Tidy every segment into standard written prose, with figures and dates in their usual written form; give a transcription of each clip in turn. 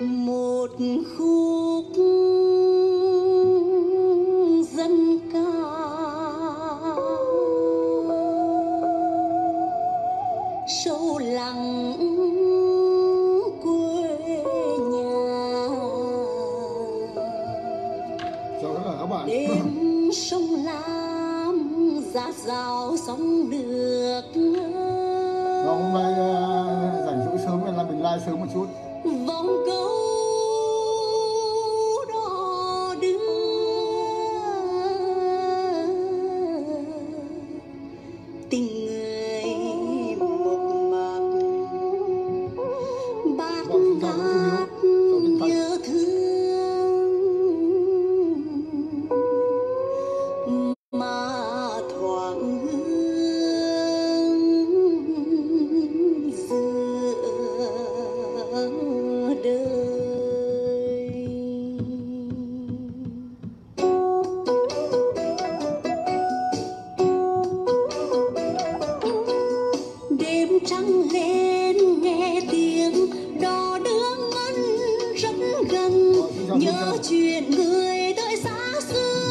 Một khúc dân ca sâu lắng quê nhà. Đêm sông Lam giá rào sóng nước. Hôm nay rảnh rỗi sớm nên là mình live sớm một chút. Vòng câu đò đưa tình người một mặt bát ngát nhớ thương mà thoáng hương giữa đời. Đêm trăng lên nghe tiếng đò đưa ngân rất gần, nhớ chuyện người đời xa xưa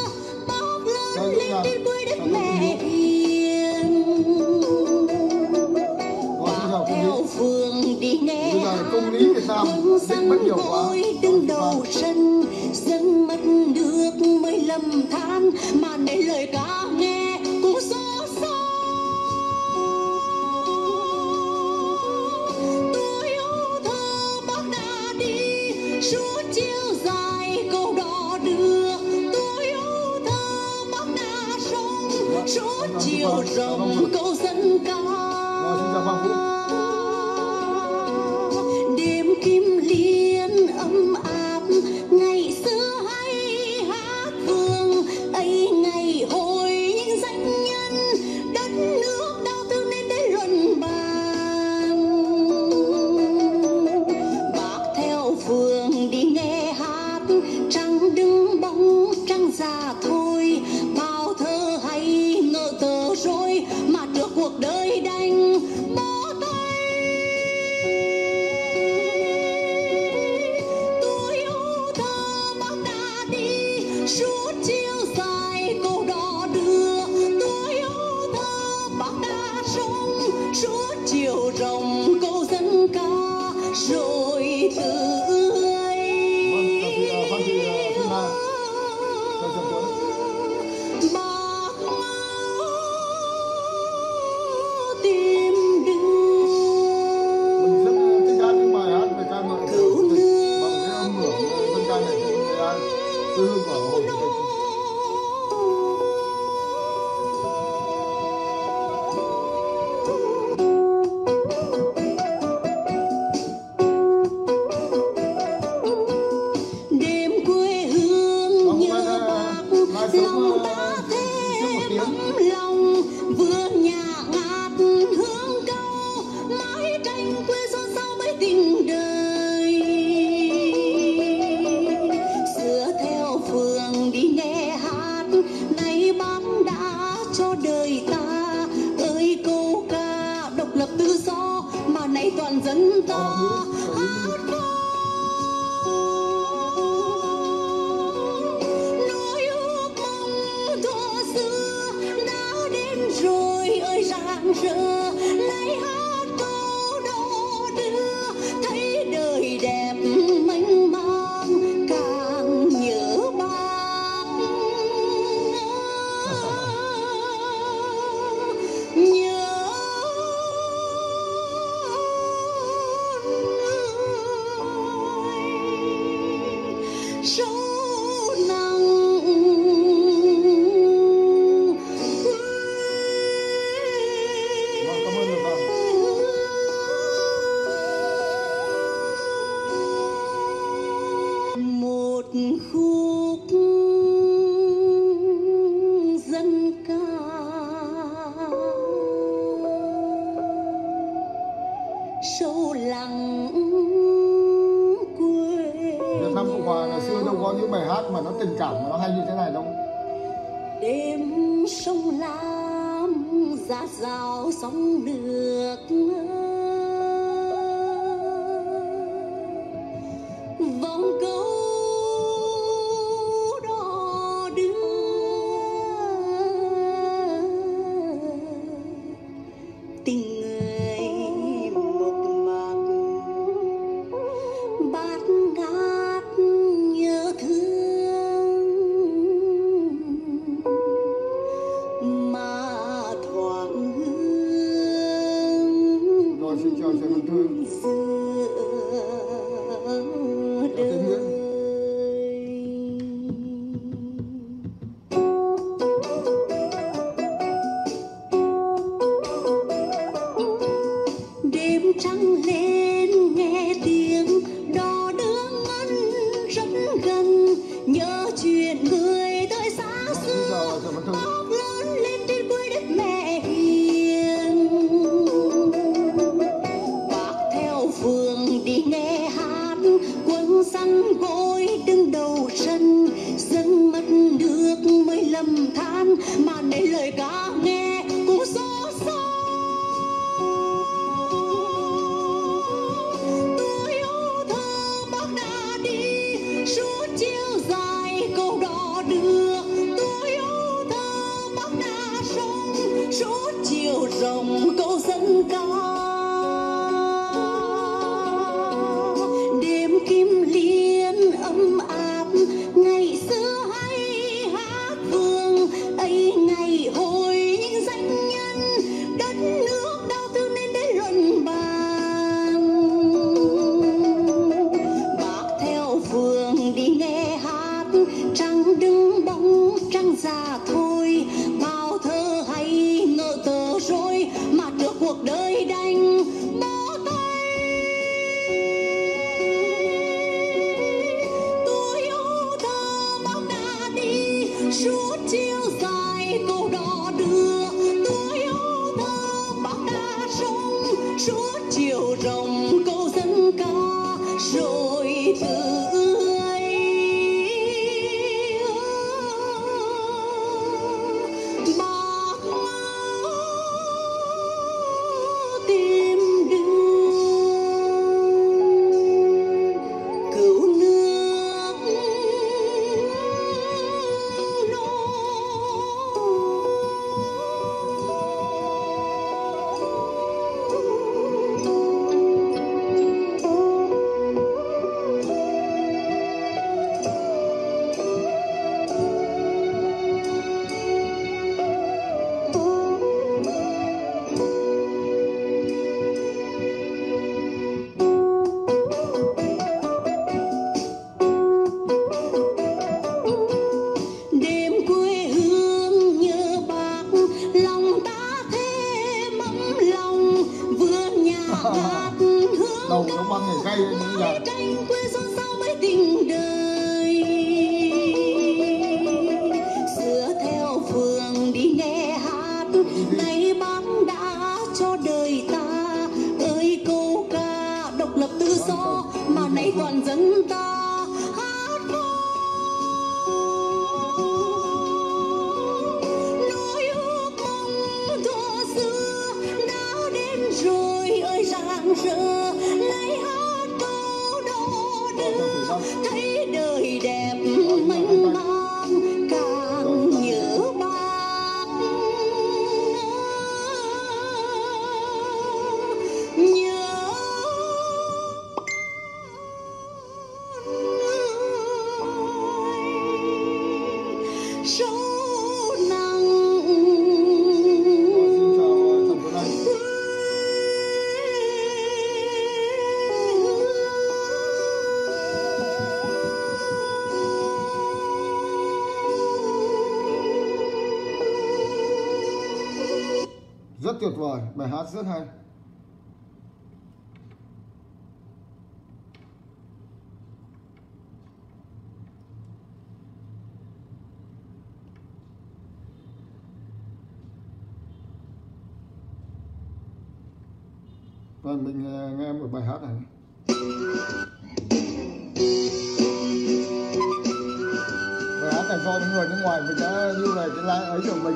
bao lớn lên trên quê đất mẹ hiền. Qua theo phường đi nghe công lý Việt Nam dân mất nhiều quá, đứng đầu sân dân mất nước mới lầm than mà để lời ca nghe cũng xót xa. Tôi âu thơ bác đã đi suốt chiều dài câu đò đưa, tôi âu thơ bác đã sống suốt chiều rộng câu dân ca. Đêm kim liên ấm áp ngày xưa hay hát vương ấy ngày hồi những danh nhân đất nước đau thương nên đến luận bàn. Bác theo phường đi nghe hát trăng đứng bóng trăng già thôi, bao thơ hay ngỡ tờ rồi mà được cuộc đời đành bó tay. Tôi âu thơ bác đã đi suốt chiều dài câu đò đưa, tôi âu thơ bác đã sống suốt chiều rộng câu dân ca rồi tươi bác mau tìm đường Mình rất thích hát những bài hát về ca ngợi của Chủ tịch bằng cái âm hưởng dân ca này của người An tư hương của Hồ Chủ tịch. đêm quê hương nhớ bác lòng ta thêm ấm lòng, vườn nhà ngát hương cao mái tranh quê xôn xao mấy tình đời. Xưa theo phường đi nghe hát nay bác đã cho đời ta ơi câu ca độc lập tự do mà nay toàn dân ta hát nỗi ước mong thuở xưa đã đến rồi ơi rạng rỡ nay hát câu đò đưa thấy đời đẹp mênh mang càng nhớ bác nhớ người sâu nặng Vâng, cảm ơn Nhật Bản. Một khúc dân ca sâu lắng quê Việt Nam Cộng hòa ngày xưa đâu có những bài hát mà nó tình cảm mà nó hay như thế này đâu. đêm sông Lam giá rào sóng nước lầm than mà để lời ca nghe cũng xót xa. Tôi âu thơ bác đã đi suốt chiều dài câu đò đưa, tôi âu thơ bác đã sống suốt chiều rồng câu dân ca. Tuyệt vời, bài hát rất hay. Và mình nghe một bài hát này. Bài hát này do những người nước ngoài mình đã như này cái like ấy của mình.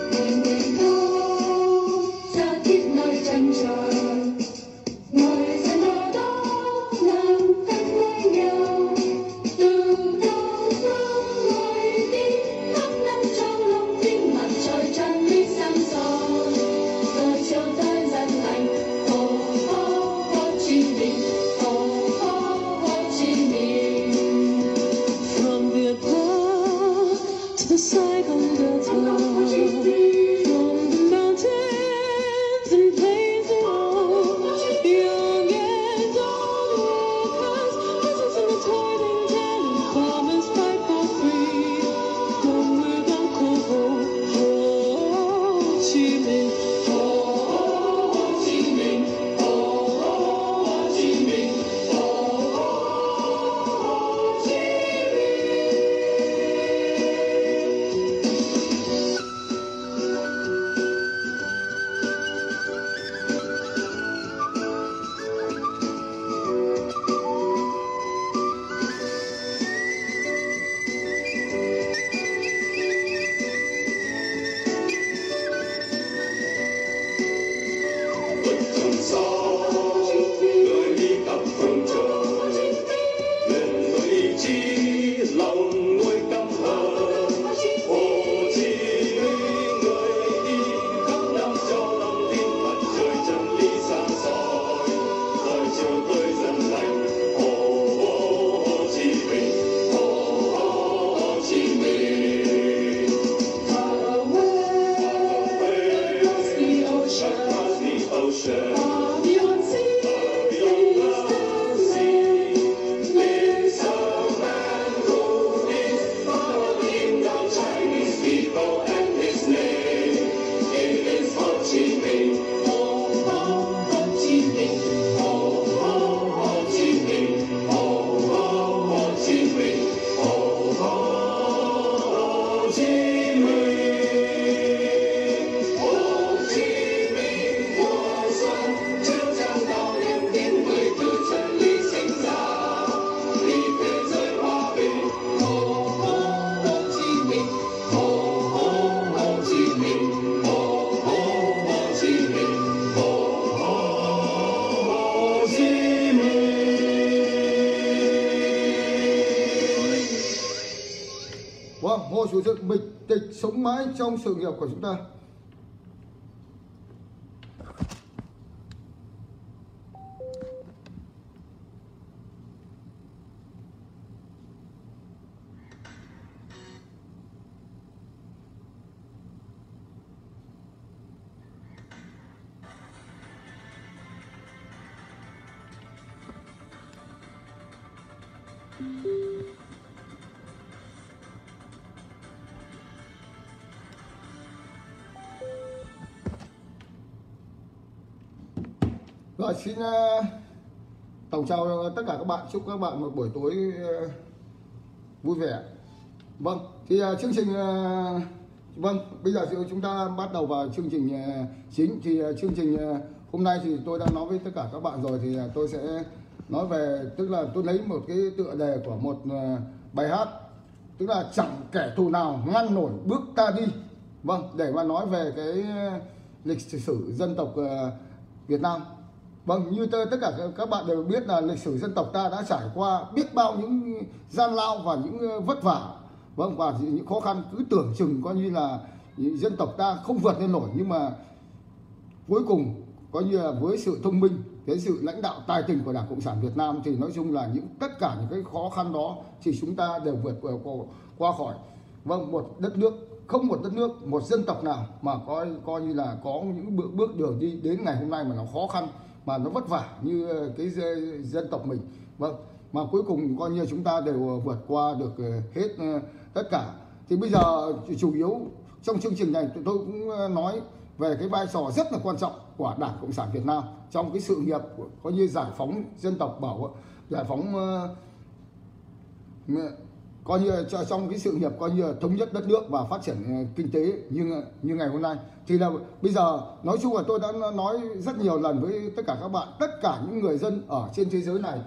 Thank you. Hồ Chủ tịch bình tịch sống mãi trong sự nghiệp của chúng ta. Rồi, xin tổng chào tất cả các bạn, chúc các bạn một buổi tối vui vẻ. Vâng, thì chương trình vâng, bây giờ chúng ta bắt đầu vào chương trình chính. Thì chương trình hôm nay thì tôi đã nói với tất cả các bạn rồi, thì tôi sẽ nói về, tức là tôi lấy một cái tựa đề của một bài hát, tức là chẳng kẻ thù nào ngăn nổi bước ta đi. Vâng, để mà nói về cái lịch sử dân tộc Việt Nam. Vâng, như tất cả các bạn đều biết là lịch sử dân tộc ta đã trải qua biết bao những gian lao và những vất vả, vâng, và những khó khăn. Cứ tưởng chừng coi như là dân tộc ta không vượt lên nổi, nhưng mà cuối cùng coi như là với sự thông minh, cái sự lãnh đạo tài tình của Đảng Cộng sản Việt Nam, thì nói chung là tất cả những cái khó khăn đó thì chúng ta đều vượt qua khỏi. Vâng, một đất nước, không một đất nước, một dân tộc nào mà coi như là có những bước đường đi đến ngày hôm nay mà nó khó khăn, mà nó vất vả như cái dân tộc mình. Vâng, mà cuối cùng coi như chúng ta đều vượt qua được hết tất cả. Thì bây giờ chủ yếu trong chương trình này tôi cũng nói về cái vai trò rất là quan trọng của Đảng Cộng sản Việt Nam trong cái sự nghiệp của coi như giải phóng dân tộc, giải phóng coi như trong cái sự nghiệp coi như thống nhất đất nước và phát triển kinh tế như ngày hôm nay. Thì là bây giờ nói chung là tôi đã nói rất nhiều lần với tất cả các bạn, tất cả những người dân ở trên thế giới này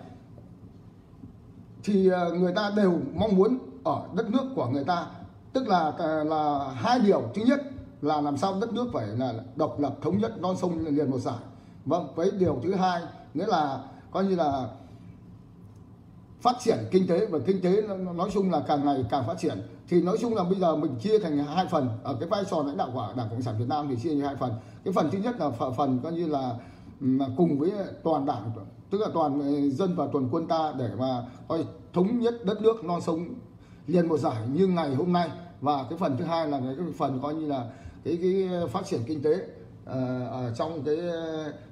thì người ta đều mong muốn ở đất nước của người ta, tức là hai điều. Thứ nhất là làm sao đất nước phải là độc lập, thống nhất, non sông liền một dải. Vâng, với điều thứ hai nghĩa là coi như là phát triển kinh tế, và kinh tế nói chung là càng ngày càng phát triển. Thì nói chung là bây giờ mình chia thành hai phần ở cái vai trò lãnh đạo của Đảng Cộng sản Việt Nam, thì chia thành hai phần. Cái phần thứ nhất là phần coi như là cùng với toàn đảng, tức là toàn dân và toàn quân ta, để mà coi thống nhất đất nước non sông liền một dải như ngày hôm nay. Và cái phần thứ hai là cái phần coi như là cái phát triển kinh tế ở trong cái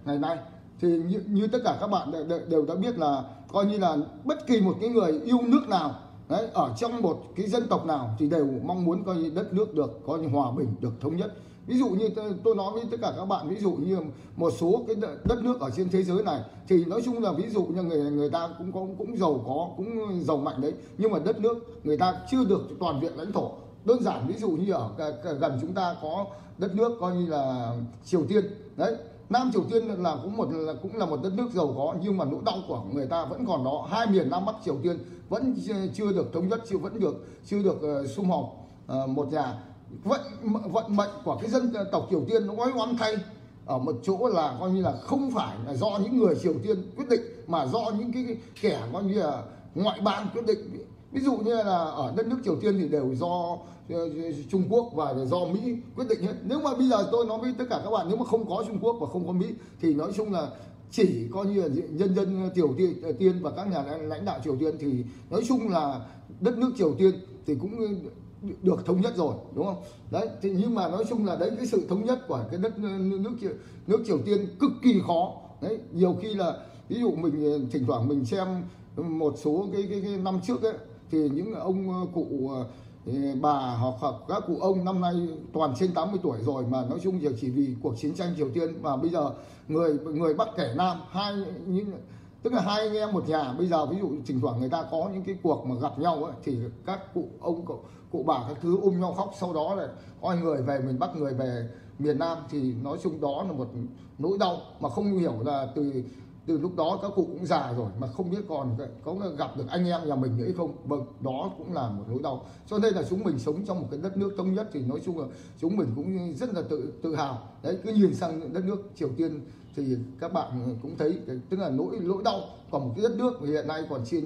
ngày nay. Thì như tất cả các bạn đều đã biết là coi như là bất kỳ một cái người yêu nước nào đấy, ở trong một cái dân tộc nào thì đều mong muốn coi như đất nước được coi như hòa bình, được thống nhất. Ví dụ như tôi nói với tất cả các bạn, ví dụ như một số cái đất nước ở trên thế giới này thì nói chung là ví dụ như người ta cũng giàu có, cũng giàu mạnh đấy, nhưng mà đất nước người ta chưa được toàn vẹn lãnh thổ. Đơn giản ví dụ như ở gần chúng ta có đất nước coi như là Triều Tiên đấy. Nam Triều Tiên là cũng là một đất nước giàu có, nhưng mà nỗi đau của người ta vẫn còn đó. Hai miền Nam Bắc Triều Tiên vẫn chưa được thống nhất, chưa được sum họp một nhà. Vận mệnh của cái dân tộc Triều Tiên nó oái oăm thay ở một chỗ là coi như là không phải là do những người Triều Tiên quyết định, mà do những cái kẻ coi như là ngoại bang quyết định. Ví dụ như là ở đất nước Triều Tiên thì đều do Trung Quốc và do Mỹ quyết định hết. Nếu mà bây giờ tôi nói với tất cả các bạn, nếu mà không có Trung Quốc và không có Mỹ thì nói chung là chỉ coi như là nhân dân Triều Tiên và các nhà lãnh đạo Triều Tiên, thì nói chung là đất nước Triều Tiên thì cũng được thống nhất rồi, đúng không? Đấy, thì nhưng mà nói chung là đấy, cái sự thống nhất của cái đất nước Triều Tiên cực kỳ khó. Đấy, nhiều khi là ví dụ mình thỉnh thoảng mình xem một số cái năm trước ấy, thì những ông cụ bà hoặc các cụ ông năm nay toàn trên 80 tuổi rồi, mà nói chung giờ chỉ vì cuộc chiến tranh Triều Tiên mà bây giờ người Bắc kẻ Nam, tức là hai anh em một nhà. Bây giờ ví dụ thỉnh thoảng người ta có những cái cuộc mà gặp nhau ấy, thì các cụ ông cụ bà các thứ ôm nhau khóc, sau đó là coi người về miền Bắc, người về miền Nam, thì nói chung đó là một nỗi đau mà không hiểu là từ lúc đó các cụ cũng già rồi mà không biết còn có gặp được anh em nhà mình nữa hay không. Vâng, đó cũng là một nỗi đau. Cho nên là chúng mình sống trong một cái đất nước thống nhất thì nói chung là chúng mình cũng rất là tự hào. Đấy, cứ nhìn sang đất nước Triều Tiên thì các bạn cũng thấy, tức là nỗi đau của một cái đất nước hiện nay còn chia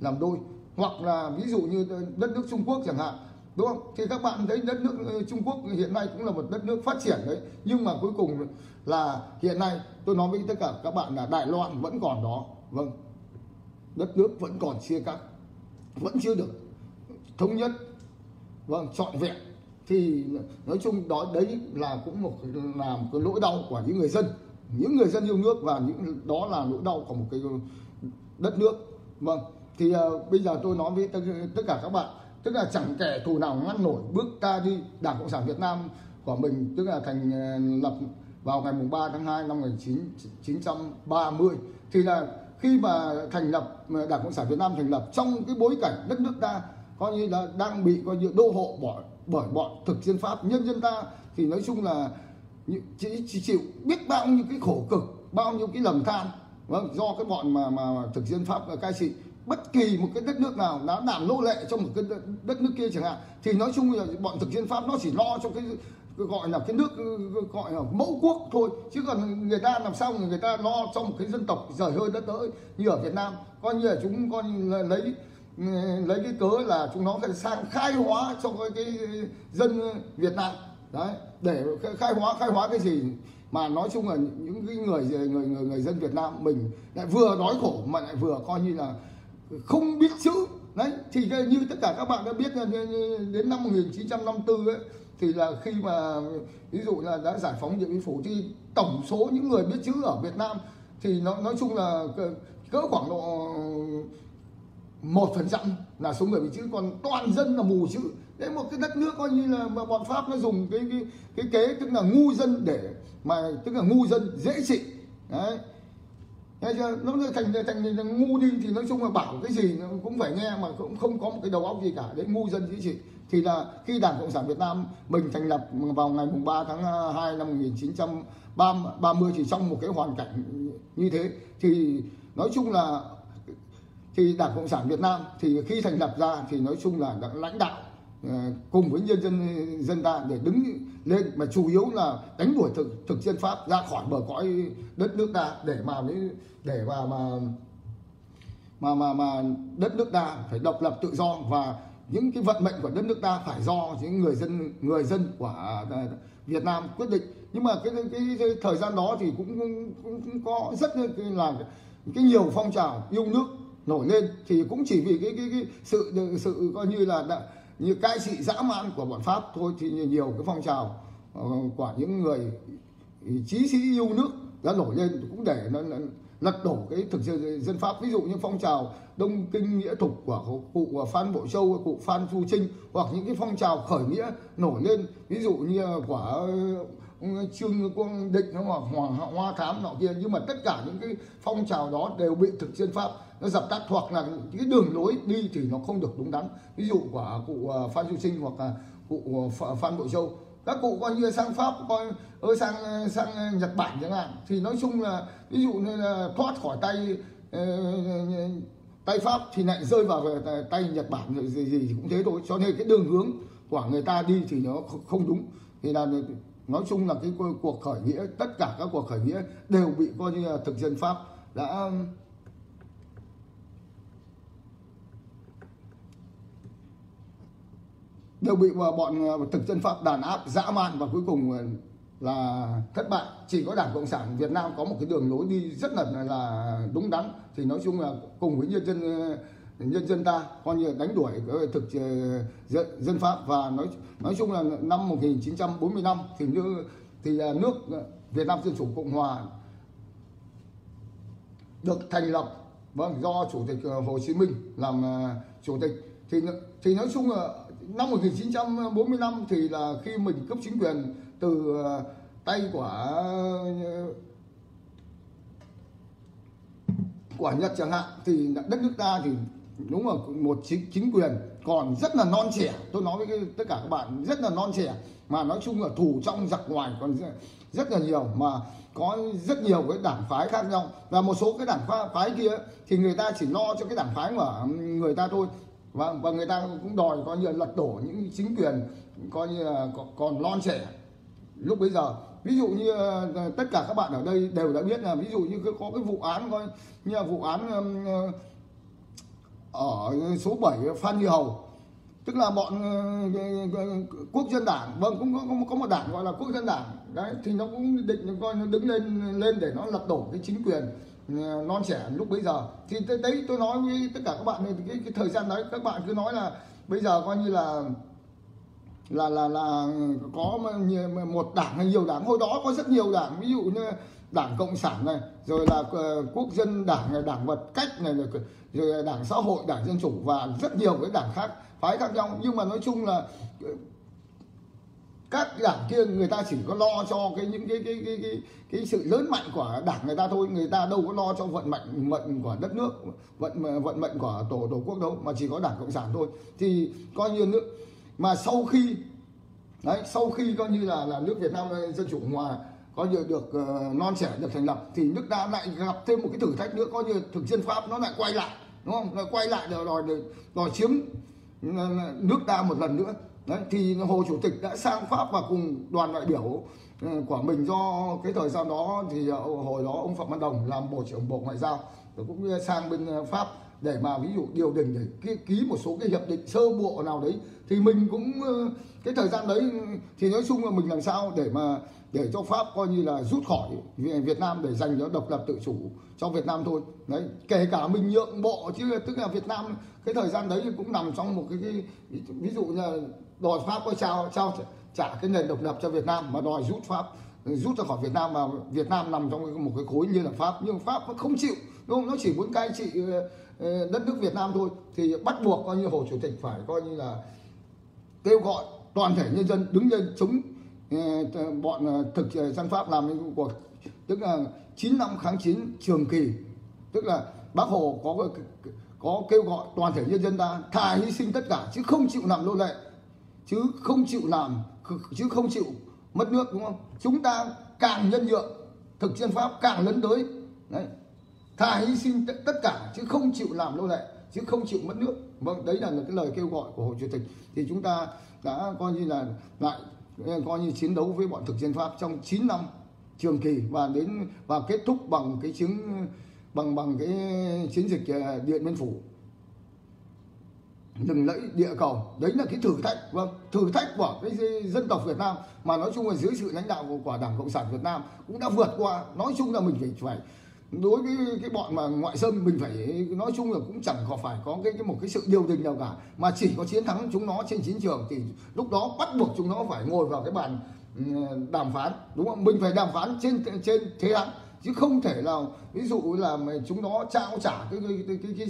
làm đôi. Hoặc là ví dụ như đất nước Trung Quốc chẳng hạn, đúng không? Thì các bạn thấy đất nước Trung Quốc hiện nay cũng là một đất nước phát triển đấy, nhưng mà cuối cùng là hiện nay tôi nói với tất cả các bạn là Đài Loan vẫn còn đó. Vâng, đất nước vẫn còn chia cắt, vẫn chưa được thống nhất, vâng, trọn vẹn. Thì nói chung đó, đấy là cũng một cái nỗi đau của những người dân yêu nước, và đó là nỗi đau của một cái đất nước. Vâng, thì bây giờ tôi nói với tất cả các bạn, tức là chẳng kẻ thù nào ngăn nổi bước ta đi. Đảng Cộng sản Việt Nam của mình, tức là thành lập vào ngày 3 tháng 2 năm 1930, thì là khi mà thành lập Đảng Cộng sản Việt Nam thành lập trong cái bối cảnh đất nước ta coi như là đang bị coi như đô hộ bởi bọn thực dân Pháp. Nhân dân ta thì nói chung là chỉ chịu biết bao nhiêu cái khổ cực, bao nhiêu cái lầm than, vâng, do cái bọn mà thực dân Pháp cai trị. Bất kỳ một cái đất nước nào đã làm nô lệ trong một cái đất nước kia chẳng hạn, thì nói chung là bọn thực dân Pháp nó chỉ lo cho cái gọi là cái nước gọi là mẫu quốc thôi, chứ còn người ta làm sao người ta lo cho một cái dân tộc giời hơi đất đỡ như ở Việt Nam. Coi như là chúng con lấy cái cớ là chúng nó phải sang khai hóa cho cái dân Việt Nam. Đấy, để khai hóa cái gì mà nói chung là những cái người dân Việt Nam mình lại vừa đói khổ mà lại vừa coi như là không biết chữ. Đấy, thì như tất cả các bạn đã biết là đến năm 1954 ấy, thì là khi mà ví dụ là đã giải phóng Điện Biên Phủ, thì tổng số những người biết chữ ở Việt Nam thì nó nói chung là cỡ khoảng độ 1% là số người biết chữ, còn toàn dân là mù chữ. Đấy, một cái đất nước coi như là bọn Pháp nó dùng cái kế, tức là ngu dân để mà, tức là ngu dân dễ trị. Đấy, nó thành ngu đi, thì nói chung là bảo cái gì nó cũng phải nghe mà cũng không có một cái đầu óc gì cả. Đấy, ngu dân dĩ trị. Thì là khi Đảng Cộng sản Việt Nam mình thành lập vào ngày 3 tháng 2 năm 1930, thì trong một cái hoàn cảnh như thế, thì nói chung là thì Đảng Cộng sản Việt Nam thì khi thành lập ra thì nói chung là đã lãnh đạo cùng với nhân dân ta để đứng lên, mà chủ yếu là đánh đuổi thực dân Pháp ra khỏi bờ cõi đất nước ta, để mà đất nước ta phải độc lập tự do, và những cái vận mệnh của đất nước ta phải do những người dân của Việt Nam quyết định. Nhưng mà cái thời gian đó thì cũng có rất là cái nhiều phong trào yêu nước nổi lên, thì cũng chỉ vì cái sự coi như là như cai trị dã man của bọn Pháp thôi, thì nhiều cái phong trào của những người chí sĩ yêu nước đã nổi lên, cũng để nó lật đổ cái thực dân Pháp. Ví dụ như phong trào Đông Kinh Nghĩa Thục của cụ Phan Bộ Châu, cụ Phan Chu Trinh, hoặc những cái phong trào khởi nghĩa nổi lên, ví dụ như của Trương Quang Định hoặc Hoàng Hoa Thám nọ kia. Nhưng mà tất cả những cái phong trào đó đều bị thực dân Pháp nó dập tắt, hoặc là cái đường lối đi thì nó không được đúng đắn. Ví dụ của cụ Phan Chu Trinh hoặc là cụ Phan Bộ Châu, các cụ coi như sang Pháp, sang Nhật Bản chẳng hạn, thì nói chung là ví dụ như là thoát khỏi tay Pháp thì lại rơi vào tay Nhật Bản, rồi gì cũng thế thôi. Cho nên cái đường hướng của người ta đi thì nó không đúng. Thì là nói chung là cái cuộc khởi nghĩa, tất cả các cuộc khởi nghĩa đều bị coi như là thực dân Pháp đều bị bọn thực dân Pháp đàn áp dã man, và cuối cùng là thất bại. Chỉ có Đảng Cộng sản Việt Nam có một cái đường lối đi rất là đúng đắn, thì nói chung là cùng với nhân dân nhân dân ta coi như đánh đuổi thực dân Pháp. Và nói chung là năm 1945 thì nước Việt Nam Dân Chủ Cộng Hòa được thành lập, vâng, do Chủ tịch Hồ Chí Minh làm chủ tịch. Thì nói chung là năm 1945 thì là khi mình cướp chính quyền từ tay của Nhật chẳng hạn, thì đất nước ta thì đúng là một chính quyền còn rất là non trẻ. Tôi nói với tất cả các bạn, rất là non trẻ, mà nói chung là thù trong giặc ngoài còn rất là nhiều, mà có rất nhiều cái đảng phái khác nhau. Và một số cái đảng phái kia thì người ta chỉ lo cho cái đảng phái của người ta thôi, và người ta cũng đòi coi như lật đổ những chính quyền coi như là còn non trẻ lúc bấy giờ. Ví dụ như tất cả các bạn ở đây đều đã biết là ví dụ như có cái vụ án coi như là vụ án ở số 7 Phan Như Hầu, tức là bọn Quốc dân đảng, vâng, cũng có một đảng gọi là Quốc dân đảng đấy, thì nó cũng định coi nó đứng lên để nó lật đổ cái chính quyền non trẻ lúc bấy giờ. Thì đấy, tôi nói với tất cả các bạn cái thời gian đấy, các bạn cứ nói là bây giờ coi như là có một đảng hay nhiều đảng. Hồi đó có rất nhiều đảng, ví dụ như Đảng Cộng sản này, rồi là Quốc dân đảng này, Đảng Vật Cách này, rồi là Đảng Xã hội, Đảng Dân chủ và rất nhiều cái đảng khác, phái khác nhau. Nhưng mà nói chung là các đảng kia người ta chỉ có lo cho những cái sự lớn mạnh của đảng người ta thôi, người ta đâu có lo cho vận mệnh của đất nước, vận mệnh của tổ quốc đâu, mà chỉ có Đảng Cộng sản thôi. Thì coi như nước mà sau khi coi như là nước Việt Nam Dân chủ Cộng hòa coi như được non trẻ, được thành lập, thì nước ta lại gặp thêm một cái thử thách nữa, coi như thực dân Pháp nó lại quay lại, đúng không? Lại quay lại đòi chiếm nước ta một lần nữa. Đấy, thì Hồ Chủ tịch đã sang Pháp và cùng đoàn đại biểu của mình, do cái thời gian đó thì hồi đó ông Phạm Văn Đồng làm Bộ trưởng Bộ Ngoại giao cũng sang bên Pháp để mà ví dụ điều đình để ký một số cái hiệp định sơ bộ nào đấy. Thì mình cũng cái thời gian đấy thì nói chung là mình làm sao để mà để cho Pháp coi như là rút khỏi Việt Nam để dành cho độc lập tự chủ cho Việt Nam thôi. Đấy, kể cả mình nhượng bộ, chứ tức là Việt Nam cái thời gian đấy cũng nằm trong một cái ví dụ như là đòi Pháp có trả cái nền độc lập cho Việt Nam, mà đòi rút ra khỏi Việt Nam, mà Việt Nam nằm trong một cái khối Liên Hợp Pháp, nhưng Pháp nó không chịu, đúng không? Nó chỉ muốn cai trị đất nước Việt Nam thôi. Thì bắt buộc coi như Hồ Chủ tịch phải coi như là kêu gọi toàn thể nhân dân đứng lên chống bọn thực dân Pháp làm những cuộc, tức là 9 năm kháng chiến trường kỳ, tức là Bác Hồ có kêu gọi toàn thể nhân dân ta thà hy sinh tất cả, chứ không chịu làm nô lệ, chứ không chịu mất nước, đúng không? Chúng ta càng nhân nhượng, thực dân Pháp càng lấn tới đấy, thà hy sinh tất cả chứ không chịu làm nô lệ, chứ không chịu mất nước. Vâng, đấy là cái lời kêu gọi của Hồ Chủ tịch. Thì chúng ta đã coi như là lại coi như chiến đấu với bọn thực dân Pháp trong 9 năm trường kỳ, và kết thúc bằng cái chiến dịch Điện Biên Phủ, lừng lẫy địa cầu. Đấy là cái thử thách, vâng, thử thách của cái dân tộc Việt Nam, mà nói chung là dưới sự lãnh đạo của Đảng Cộng sản Việt Nam cũng đã vượt qua. Nói chung là mình phải đối với cái bọn mà ngoại xâm, mình phải nói chung là cũng chẳng phải có một cái sự điều đình nào cả, mà chỉ có chiến thắng chúng nó trên chiến trường thì lúc đó bắt buộc chúng nó phải ngồi vào cái bàn đàm phán, đúng không? Mình phải đàm phán trên thế hạng, chứ không thể nào ví dụ là chúng nó trao trả cái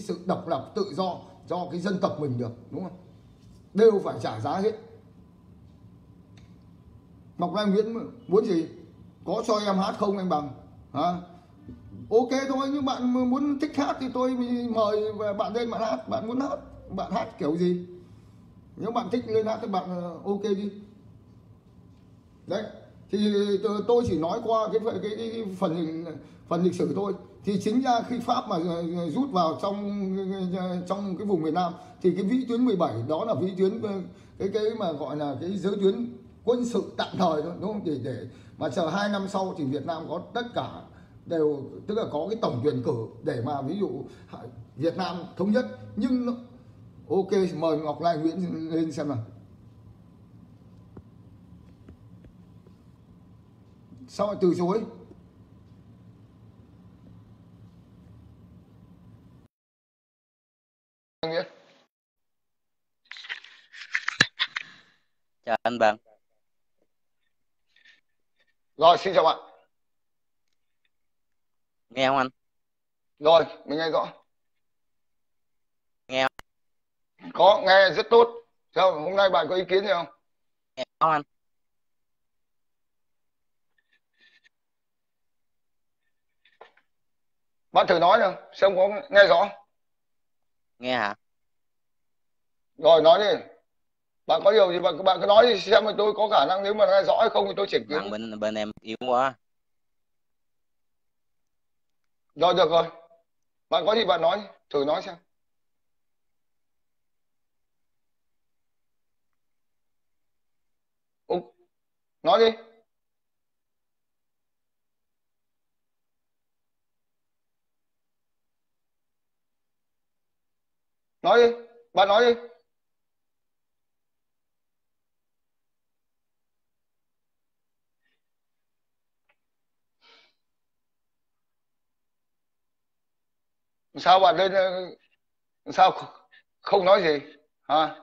sự độc lập tự do cho cái dân tộc mình được, đúng không? Đều phải trả giá hết. Ngọc Lai Nguyễn muốn gì? Có cho em hát không anh Bằng? Hả? Ok thôi, nhưng bạn muốn thích hát thì tôi mời bạn lên bạn hát. Bạn muốn hát, bạn hát kiểu gì? Nếu bạn thích lên hát thì bạn ok đi. Đấy, thì tôi chỉ nói qua cái phần lịch sử thôi. Thì chính ra khi Pháp mà rút vào trong cái vùng miền Nam thì cái vĩ tuyến 17 đó là vĩ tuyến cái mà gọi là cái giới tuyến quân sự tạm thời thôi, đúng không? Để mà chờ 2 năm sau thì Việt Nam có tất cả đều, tức là có cái tổng tuyển cử để mà ví dụ Việt Nam thống nhất. Nhưng ok, mời Ngọc Lai Nguyễn lên xem nào. Sao lại từ chối? Nghĩa. Chào anh Bằng. Rồi, xin chào bạn. Nghe không anh? Rồi, mình nghe rõ. Nghe không? Có, nghe rất tốt. Sao, hôm nay bạn có ý kiến gì không? Nghe không anh? Bạn thử nói nào, xem có nghe rõ. Nghe hả? Rồi, nói đi. Bạn có điều gì bạn cứ nói đi, xem tôi có khả năng, nếu mà nghe rõ hay không thì tôi chỉnh. Bên em yếu quá. Rồi, được rồi. Bạn có gì bạn nói, thử nói xem. Nói đi. Nói đi, bạn nói đi. Sao bạn lên, sao không nói gì hả?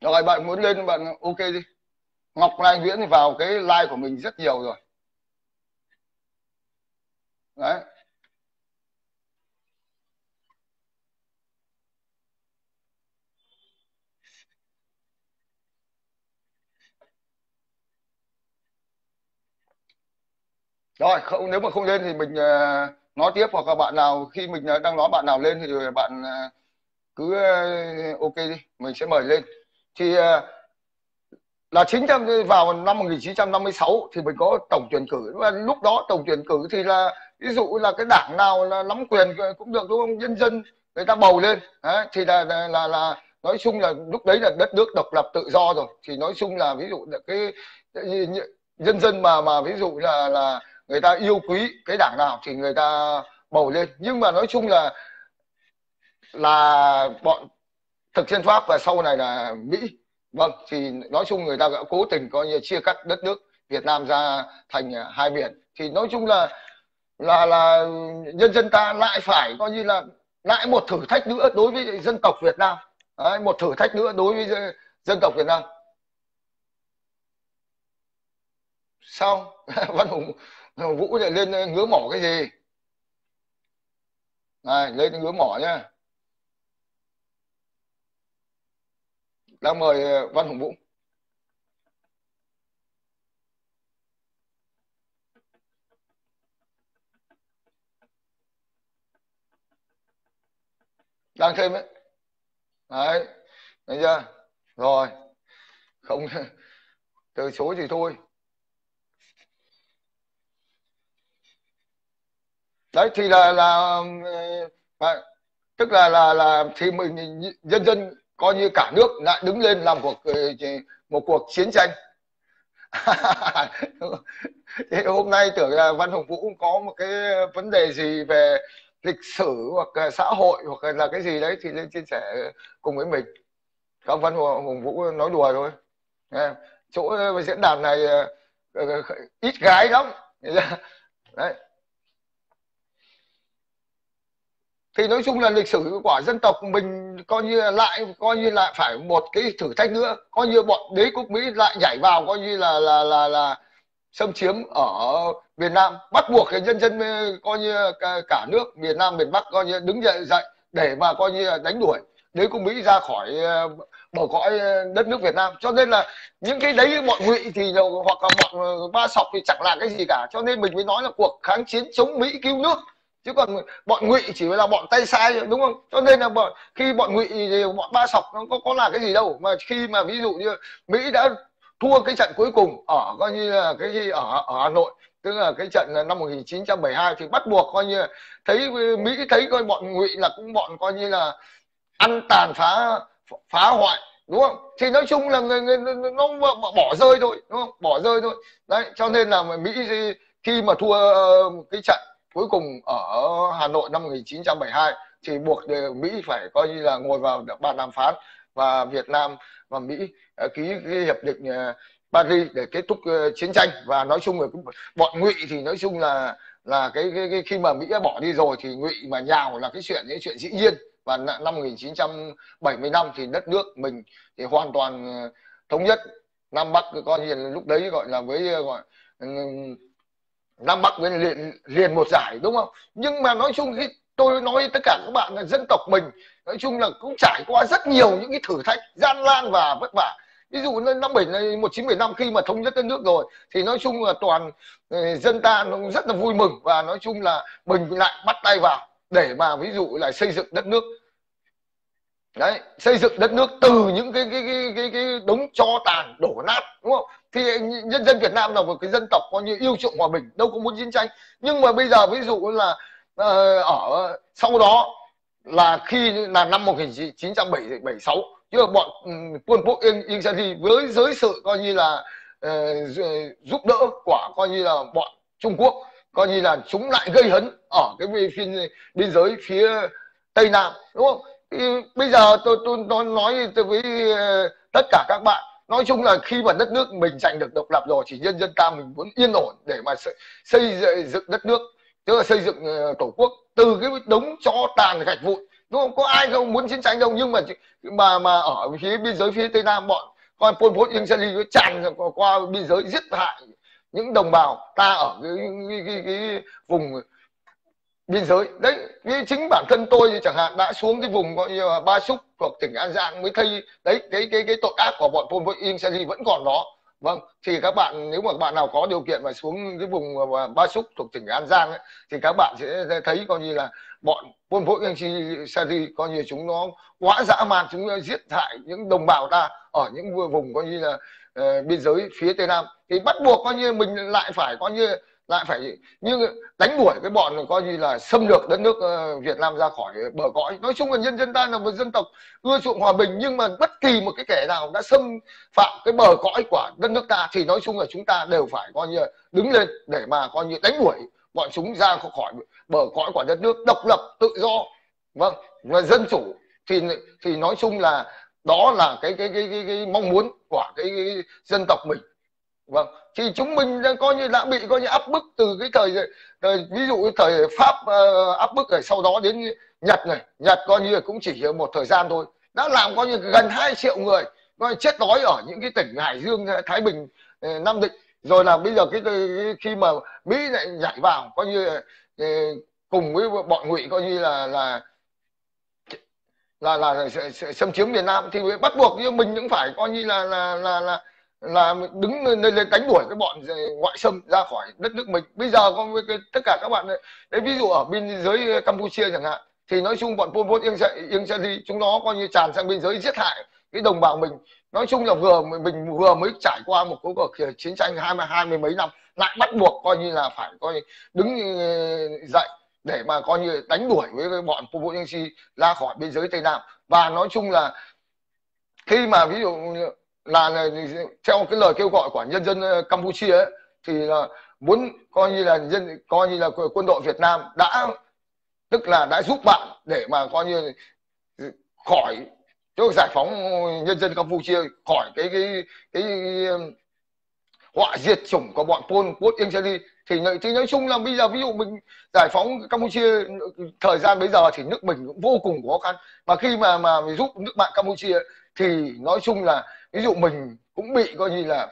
Rồi bạn muốn lên bạn ok đi. Ngọc Lai Nguyễn vào cái like của mình rất nhiều rồi. Đấy. Rồi, không, nếu mà không lên thì mình nói tiếp, hoặc là bạn nào khi mình đang nói bạn nào lên thì bạn cứ ok đi, mình sẽ mời lên. Thì là vào năm 1956 thì mình có tổng tuyển cử, và lúc đó tổng tuyển cử thì là ví dụ là cái đảng nào là nắm quyền cũng được, đúng không? Nhân dân người ta bầu lên. Đấy, thì là nói chung là lúc đấy là đất nước độc lập tự do rồi, thì nói chung là ví dụ là cái nhân dân mà ví dụ là người ta yêu quý cái đảng nào thì người ta bầu lên. Nhưng mà nói chung là bọn thực dân Pháp và sau này là Mỹ, vâng, thì nói chung người ta đã cố tình coi như chia cắt đất nước Việt Nam ra thành hai miền. Thì nói chung là nhân dân ta lại phải coi như là lại một thử thách nữa đối với dân tộc Việt Nam. Đấy, một thử thách nữa đối với dân tộc Việt Nam. Sao Văn Hùng Vũ lại lên ngứa mỏ cái gì? Này, lên ngứa mỏ nhá. Đang mời Văn Hùng Vũ. Đang thêm đấy. Đấy, thấy chưa? Rồi. Không từ chối thì thôi. Đấy thì là tức là thì mình nhân dân coi như cả nước lại đứng lên làm một cuộc chiến tranh. Thế hôm nay tưởng là Văn Hồng Vũ có một cái vấn đề gì về lịch sử hoặc là xã hội hoặc là cái gì đấy thì lên chia sẻ cùng với mình. Các Văn Hồng Vũ nói đùa thôi. Chỗ diễn đàn này ít gái lắm. Đấy. Thì nói chung là lịch sử của dân tộc mình coi như lại phải một cái thử thách nữa, coi như bọn đế quốc Mỹ lại nhảy vào coi như là xâm chiếm ở Việt Nam, bắt buộc cái nhân dân coi như cả nước Việt Nam miền Bắc coi như đứng dậy để mà coi như đánh đuổi đế quốc Mỹ ra khỏi bờ cõi đất nước Việt Nam. Cho nên là những cái đấy bọn Ngụy thì hoặc là bọn Ba Sọc thì chẳng là cái gì cả, cho nên mình mới nói là cuộc kháng chiến chống Mỹ cứu nước. Chứ còn bọn Ngụy chỉ là bọn tay sai, đúng không? Cho nên là khi bọn Ngụy thì bọn Ba Sọc nó có là cái gì đâu, mà khi mà ví dụ như Mỹ đã thua cái trận cuối cùng ở coi như là cái gì ở Hà Nội, tức là cái trận năm 1972, thì bắt buộc coi như thấy Mỹ thấy coi bọn Ngụy là cũng bọn coi như là ăn tàn phá hoại, đúng không? Thì nói chung là nó bỏ rơi thôi, đúng không? Bỏ rơi thôi. Đấy, cho nên là Mỹ khi mà thua cái trận cuối cùng ở Hà Nội năm 1972 thì buộc Mỹ phải coi như là ngồi vào bàn đàm phán, và Việt Nam và Mỹ ký cái hiệp định Paris để kết thúc chiến tranh. Và nói chung là bọn Ngụy thì nói chung là cái khi mà Mỹ đã bỏ đi rồi thì Ngụy mà nhào là cái chuyện dĩ nhiên. Và năm 1975 thì đất nước mình thì hoàn toàn thống nhất. Nam Bắc coi như lúc đấy gọi là Nam Bắc với liền một giải, đúng không? Nhưng mà nói chung khi tôi nói tất cả các bạn là dân tộc mình nói chung là cũng trải qua rất nhiều những cái thử thách gian nan và vất vả. Ví dụ năm 1975 khi mà thống nhất đất nước rồi thì nói chung là toàn dân ta nó rất là vui mừng, và nói chung là mình lại bắt tay vào để mà ví dụ là xây dựng đất nước. Đấy, xây dựng đất nước từ những cái đống tro tàn đổ nát, đúng không? Thì nhân dân Việt Nam là một cái dân tộc coi như yêu chuộng hòa bình, đâu có muốn chiến tranh. Nhưng mà bây giờ ví dụ là ở sau đó là khi là năm 1976, chứ bọn Pol Pot Yên đi với dưới sự coi như là giúp đỡ của coi như là bọn Trung Quốc, coi như là chúng lại gây hấn ở cái biên giới phía Tây Nam, đúng không? Thì bây giờ tôi nói với tất cả các bạn, nói chung là khi mà đất nước mình giành được độc lập rồi thì nhân dân ta mình muốn yên ổn để mà xây dựng đất nước, tức là xây dựng tổ quốc từ cái đống tro tàn gạch vụn, đúng không? Có ai không muốn chiến tranh đâu, nhưng mà ở phía biên giới phía Tây Nam bọn con Pol Pot Yên nó tràn qua biên giới giết hại những đồng bào ta ở cái vùng biên giới. Đấy, chính bản thân tôi thì chẳng hạn đã xuống cái vùng gọi như là Ba Súc hoặc tỉnh An Giang mới thấy đấy cái tội ác của bọn Pol Pot Yên Sa Li vẫn còn đó. Vâng, thì các bạn nếu mà các bạn nào có điều kiện mà xuống cái vùng Ba Súc thuộc tỉnh An Giang ấy, thì các bạn sẽ thấy coi như là bọn Pol Pot Yên Sa Li coi như chúng nó quá dã man, chúng nó giết hại những đồng bào ta ở những vùng coi như là biên giới phía Tây Nam, thì bắt buộc coi như mình lại phải như đánh đuổi cái bọn coi như là xâm lược đất nước Việt Nam ra khỏi bờ cõi. Nói chung là nhân dân ta là một dân tộc ưa chuộng hòa bình, nhưng mà bất kỳ một cái kẻ nào đã xâm phạm cái bờ cõi của đất nước ta thì nói chung là chúng ta đều phải coi như đứng lên để mà coi như đánh đuổi bọn chúng ra khỏi bờ cõi của đất nước độc lập tự do, vâng, và dân chủ. Thì nói chung là đó là cái mong muốn của cái dân tộc mình. Vâng, thì chúng mình coi như đã bị coi như áp bức từ cái thời ví dụ thời Pháp áp bức, rồi sau đó đến Nhật này, Nhật coi như cũng chỉ một thời gian thôi đã làm coi như gần 2 triệu người coi chết đói ở những cái tỉnh Hải Dương, Thái Bình, Nam Định. Rồi là bây giờ cái khi mà Mỹ lại nhảy vào coi như cùng với bọn Ngụy coi như là xâm chiếm Việt Nam, thì bắt buộc như mình cũng phải coi như là đứng lên đánh đuổi cái bọn ngoại xâm ra khỏi đất nước mình. Bây giờ con tất cả các bạn đấy, ví dụ ở biên giới Campuchia chẳng hạn, thì nói chung bọn Pol Pot Yên Sa Li chúng nó coi như tràn sang biên giới giết hại cái đồng bào mình. Nói chung là mình vừa mới trải qua một cuộc chiến tranh 20 mấy năm, lại bắt buộc coi như là phải coi đứng dậy để mà coi như đánh đuổi với bọn Pol Pot Yên Sa Li ra khỏi biên giới Tây Nam. Và nói chung là khi mà ví dụ là theo cái lời kêu gọi của nhân dân Campuchia ấy, thì là muốn coi như là quân đội Việt Nam đã giúp bạn để mà coi như khỏi giải phóng nhân dân Campuchia khỏi cái họa diệt chủng của bọn Pol Pot Yên Sa Li. Thì nói chung là bây giờ ví dụ mình giải phóng Campuchia thời gian bây giờ thì nước mình cũng vô cùng khó khăn, mà khi mà mình giúp nước bạn Campuchia thì nói chung là ví dụ mình cũng bị coi như là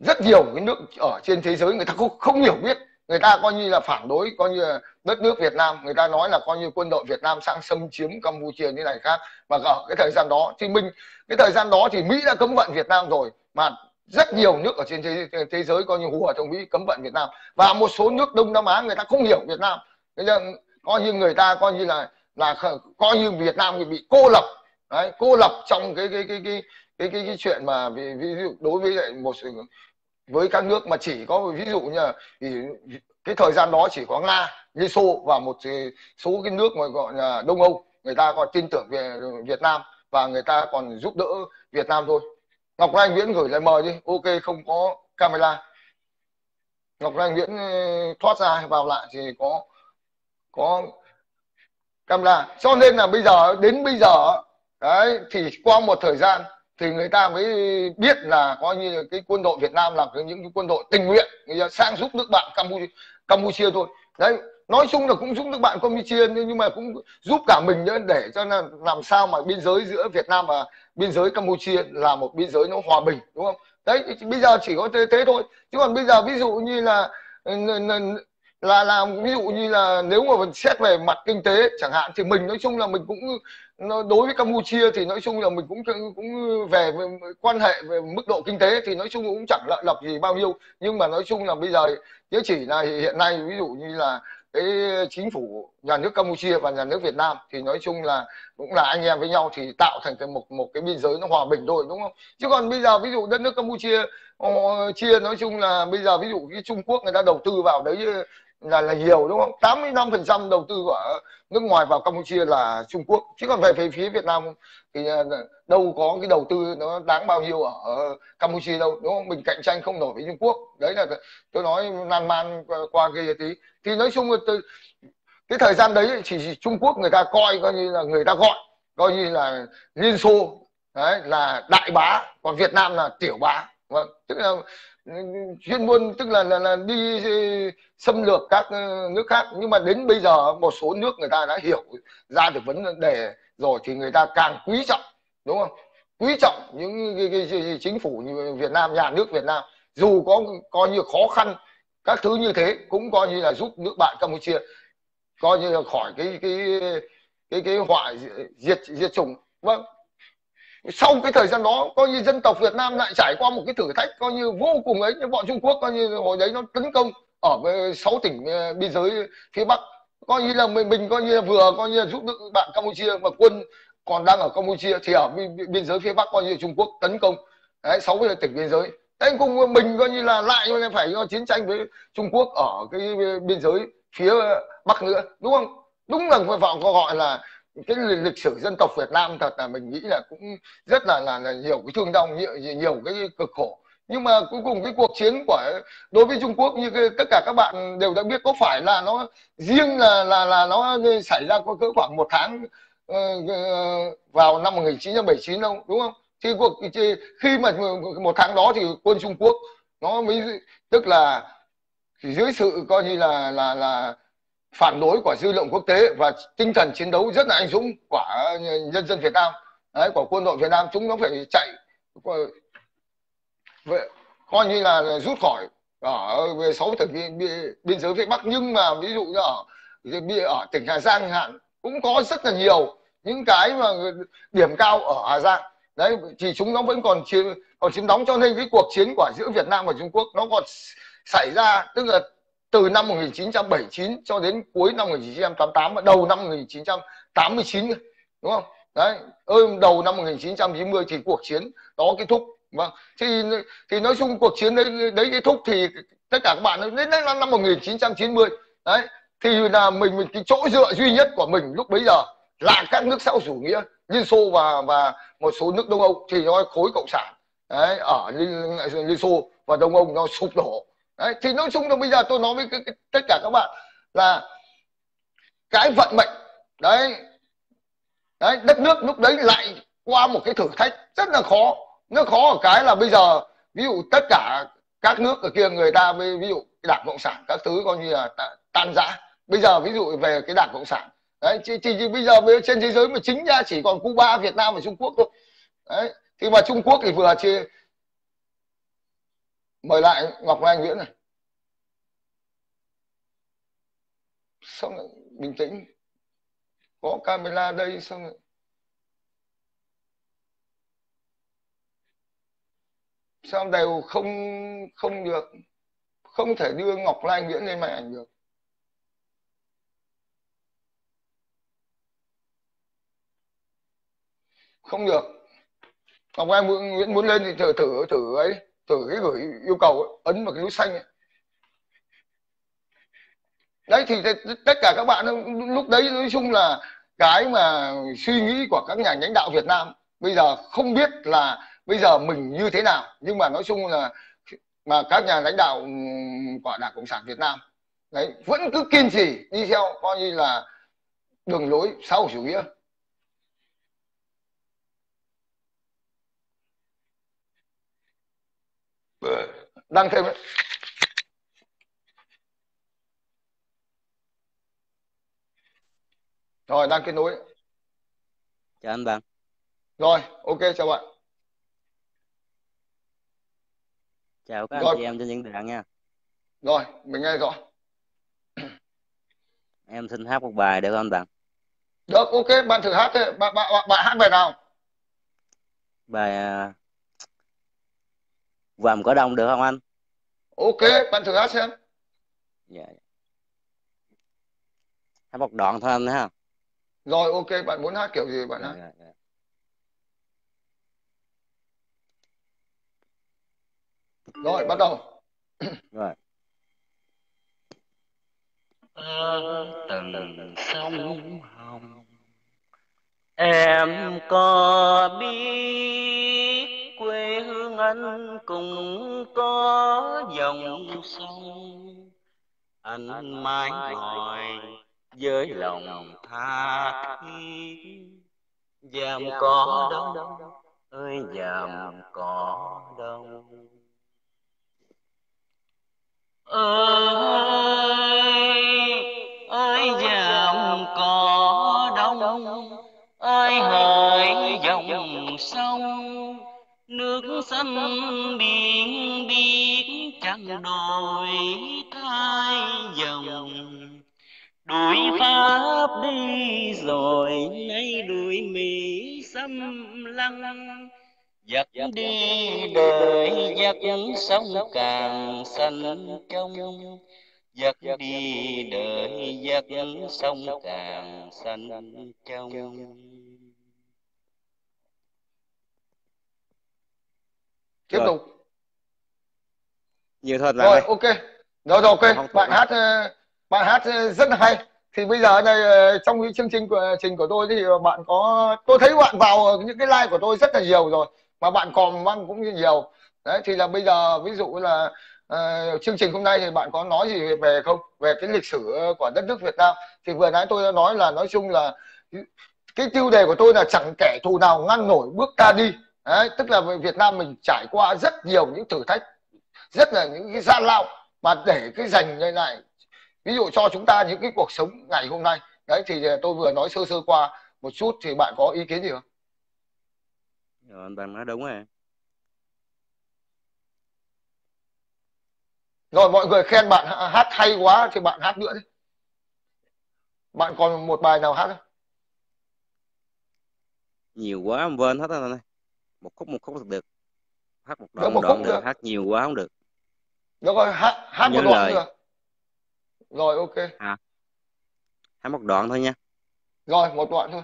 rất nhiều cái nước ở trên thế giới người ta không hiểu biết, người ta coi như là phản đối coi như là đất nước Việt Nam, người ta nói là coi như quân đội Việt Nam sang xâm chiếm Campuchia như này khác. Và ở cái thời gian đó thì Mỹ đã cấm vận Việt Nam rồi, mà rất nhiều nước ở trên thế giới coi như hùa trong Mỹ cấm vận Việt Nam, và một số nước Đông Nam Á người ta không hiểu Việt Nam, coi như người ta coi như là coi như Việt Nam thì bị cô lập. Đấy, cô lập trong cái chuyện mà ví dụ đối với lại với các nước mà chỉ có ví dụ như là cái thời gian đó chỉ có Nga, Liên Xô và một số cái nước mà gọi là Đông Âu người ta còn tin tưởng về Việt Nam và người ta còn giúp đỡ Việt Nam thôi. Ngọc Lai Nguyễn gửi lời mời đi, ok không có camera. Ngọc Lai Nguyễn thoát ra vào lại thì có camera, cho nên là bây giờ đến bây giờ đấy thì qua một thời gian thì người ta mới biết là coi như cái quân đội Việt Nam là những cái quân đội tình nguyện sang giúp nước bạn Campuchia thôi. Đấy, nói chung là cũng giúp nước bạn Campuchia nhưng mà cũng giúp cả mình nữa, để cho làm sao mà biên giới giữa Việt Nam và biên giới Campuchia là một biên giới nó hòa bình, đúng không? Đấy, bây giờ chỉ có thế thôi. Chứ còn bây giờ ví dụ như là nếu mà mình xét về mặt kinh tế chẳng hạn, thì mình nói chung là mình cũng đối với Campuchia thì nói chung là mình cũng về quan hệ về mức độ kinh tế thì nói chung cũng chẳng lợi lộc gì bao nhiêu, nhưng mà nói chung là bây giờ chứ chỉ là hiện nay ví dụ như là cái chính phủ nhà nước Campuchia và nhà nước Việt Nam thì nói chung là cũng là anh em với nhau thì tạo thành một cái biên giới nó hòa bình thôi, đúng không? Chứ còn bây giờ ví dụ đất nước Campuchia chia nói chung là bây giờ ví dụ cái Trung Quốc người ta đầu tư vào đấy là nhiều, đúng không? 85% đầu tư của nước ngoài vào Campuchia là Trung Quốc. Chứ còn về phía Việt Nam thì đâu có cái đầu tư nó đáng bao nhiêu ở Campuchia đâu, đúng không? Mình cạnh tranh không nổi với Trung Quốc. Đấy là tôi nói nan man qua kia tí. Thì nói chung là cái thời gian đấy chỉ Trung Quốc người ta coi như là người ta gọi coi như là Liên Xô đấy là đại bá, còn Việt Nam là tiểu bá. Vâng, tức là chuyên môn tức là đi xâm lược các nước khác. Nhưng mà đến bây giờ một số nước người ta đã hiểu ra được vấn đề rồi thì người ta càng quý trọng, đúng không? Quý trọng những cái chính phủ như Việt Nam, nhà nước Việt Nam, dù có coi như khó khăn các thứ như thế cũng coi như là giúp nước bạn Campuchia coi như là khỏi cái họa diệt chủng. Vâng, sau cái thời gian đó coi như dân tộc Việt Nam lại trải qua một cái thử thách coi như vô cùng ấy, nhưng bọn Trung Quốc coi như hồi đấy nó tấn công ở 6 tỉnh biên giới phía Bắc, coi như là mình coi như là vừa coi như là giúp nước bạn Campuchia mà quân còn đang ở Campuchia thì ở biên giới phía Bắc coi như Trung Quốc tấn công đấy 6 tỉnh biên giới. Thế cùng mình coi như là lại phải chiến tranh với Trung Quốc ở cái biên giới phía Bắc nữa, đúng không? Đúng là vào gọi là cái lịch sử dân tộc Việt Nam thật là mình nghĩ là cũng rất là nhiều cái thương đau, nhiều cái cực khổ. Nhưng mà cuối cùng cái cuộc chiến của đối với Trung Quốc như tất cả các bạn đều đã biết, có phải là nó riêng là nó xảy ra có cỡ khoảng 1 tháng vào năm 1979 đâu, đúng không? Thì khi mà 1 tháng đó thì quân Trung Quốc nó mới tức là dưới sự coi như là phản đối của dư luận quốc tế và tinh thần chiến đấu rất là anh dũng của nhân dân Việt Nam, đấy, của quân đội Việt Nam, chúng nó phải chạy coi như là rút khỏi ở 6 tỉnh biên giới phía Bắc. Nhưng mà ví dụ như ở tỉnh Hà Giang hạn cũng có rất là nhiều những cái mà điểm cao ở Hà Giang đấy, thì chúng nó vẫn còn chiếm đóng. Cho nên cái cuộc chiến của giữa Việt Nam và Trung Quốc nó còn xảy ra tức là từ năm 1979 cho đến cuối năm 1988 và đầu năm 1989, đúng không? Đấy, đầu năm 1990 thì cuộc chiến đó kết thúc. Vâng, thì nói chung cuộc chiến đấy kết thúc thì tất cả các bạn đến năm 1990 đấy thì là mình cái chỗ dựa duy nhất của mình lúc bấy giờ là các nước xã hội chủ nghĩa Liên Xô và một số nước Đông Âu, thì nó khối cộng sản đấy, ở Liên Xô và Đông Âu nó sụp đổ. Đấy, thì nói chung là bây giờ tôi nói với tất cả các bạn là cái vận mệnh đấy đất nước lúc đấy lại qua một cái thử thách rất là khó. Nó khó ở cái là bây giờ ví dụ tất cả các nước ở kia người ta ví dụ Đảng Cộng sản các thứ coi như là tan rã. Bây giờ ví dụ về cái Đảng Cộng sản đấy thì bây giờ trên thế giới mà chính ra chỉ còn Cuba, Việt Nam và Trung Quốc thôi. Đấy, thì mà Trung Quốc thì vừa chia. Mời lại Ngọc Lai Nguyễn này. Xong rồi, bình tĩnh. Có camera đây xong rồi. Sao đều không được. Không thể đưa Ngọc Lai Nguyễn lên màn ảnh được. Không được. Ngọc Lai Nguyễn muốn lên thì thử ấy. Từ cái gửi yêu cầu ấy, ấn vào cái nút xanh ấy. Đấy thì tất cả các bạn lúc đấy nói chung là cái mà suy nghĩ của các nhà lãnh đạo Việt Nam bây giờ không biết là bây giờ mình như thế nào, nhưng mà nói chung là mà các nhà lãnh đạo của Đảng Cộng sản Việt Nam đấy vẫn cứ kiên trì đi theo coi như là đường lối xã hội chủ nghĩa. đăng thêm ấy. Rồi, đang kết nối. Chào anh bạn. Rồi, ok, chào bạn. Chào các anh chị em trên diễn đàn nha. Rồi, mình nghe rõ. Em xin hát một bài được không bạn? Được, ok, bạn thử hát thôi. Bạn hát bài nào? Bài Vàm Cỏ Đông được không anh? Ok, bạn thử hát xem. Dạ. Yeah. Hát một đoạn thôi anh ha. Rồi, ok, bạn muốn hát kiểu gì bạn hát. Rồi, bắt đầu. Rồi. Từng sông hồng, em có biết quê hương anh cũng có dòng sông. Anh mãi ngồi với lòng tha thiết, Vàm Cỏ Đông ơi Vàm Cỏ Đông. Ơi Vàm Cỏ Đông ơi hỡi dòng sông, nước xanh biển biếc chẳng đổi thay dòng. Đuổi Pháp đi rồi nay đuổi Mỹ xâm lăng, giặc đi đời giặc sống càng xanh trong, giặc đi đời giặc sống càng xanh trong. Tiếp tục nhiều thật rồi, ok rồi, ok bạn hát rất hay. Thì bây giờ này trong cái chương trình của tôi thì bạn có, tôi thấy bạn vào những cái like của tôi rất là nhiều rồi, mà bạn comment cũng như nhiều đấy. Thì là bây giờ ví dụ là chương trình hôm nay thì bạn có nói gì về không, về cái lịch sử của đất nước Việt Nam? Thì vừa nãy tôi đã nói là nói chung là cái tiêu đề của tôi là chẳng kẻ thù nào ngăn nổi bước ta đi đấy, tức là Việt Nam mình trải qua rất nhiều những thử thách, rất là những cái gian lao mà để cái giành như này, ví dụ cho chúng ta những cái cuộc sống ngày hôm nay đấy. Thì tôi vừa nói sơ qua một chút, thì bạn có ý kiến gì không? Rồi, bạn nói đúng rồi. Rồi, mọi người khen bạn hát hay quá thì bạn hát nữa đi. Bạn còn một bài nào hát không? Nhiều quá em quên hết rồi này. Một khúc được. Hát một đoạn, được, hát nhiều quá không được. Được rồi, hát một đoạn được. Rồi, ok. Hát một đoạn thôi nha. Rồi, một đoạn thôi.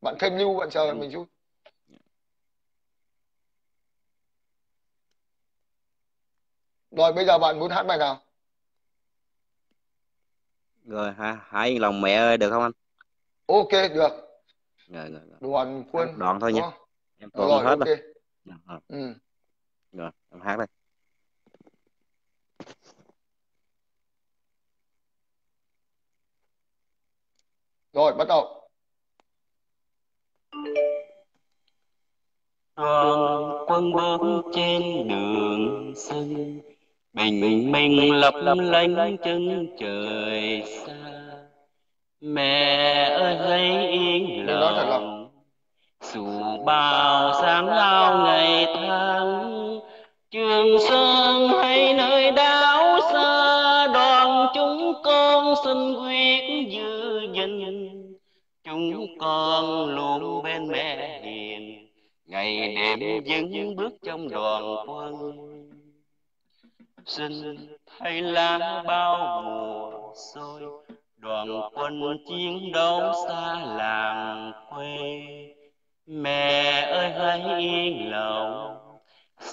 Bạn thêm lưu, bạn chờ mình chút. Rồi, bây giờ bạn muốn hát bài nào? Rồi, hãy yên lòng mẹ ơi, được không anh? Ok, được. Rồi. Đoàn quân. Đoạn thôi nha. Em còn rồi, hết okay. Rồi. Rồi, em hát đây. Rồi, bắt đầu. Đoàn quân bước trên đường xanh, bình minh lập lánh chân trời xa. Mẹ ơi hãy yên lòng, dù bao sáng lao ngày tháng. Trường Sơn hay nơi đảo xa, đoàn chúng con xin quyết giữ gìn. Chúng con luôn bên mẹ hiền, ngày đêm vững bước trong đoàn quân. Xin thay lá bao mùa xôi, đoàn quân chiến đấu xa làng quê. Mẹ ơi hãy yên lòng,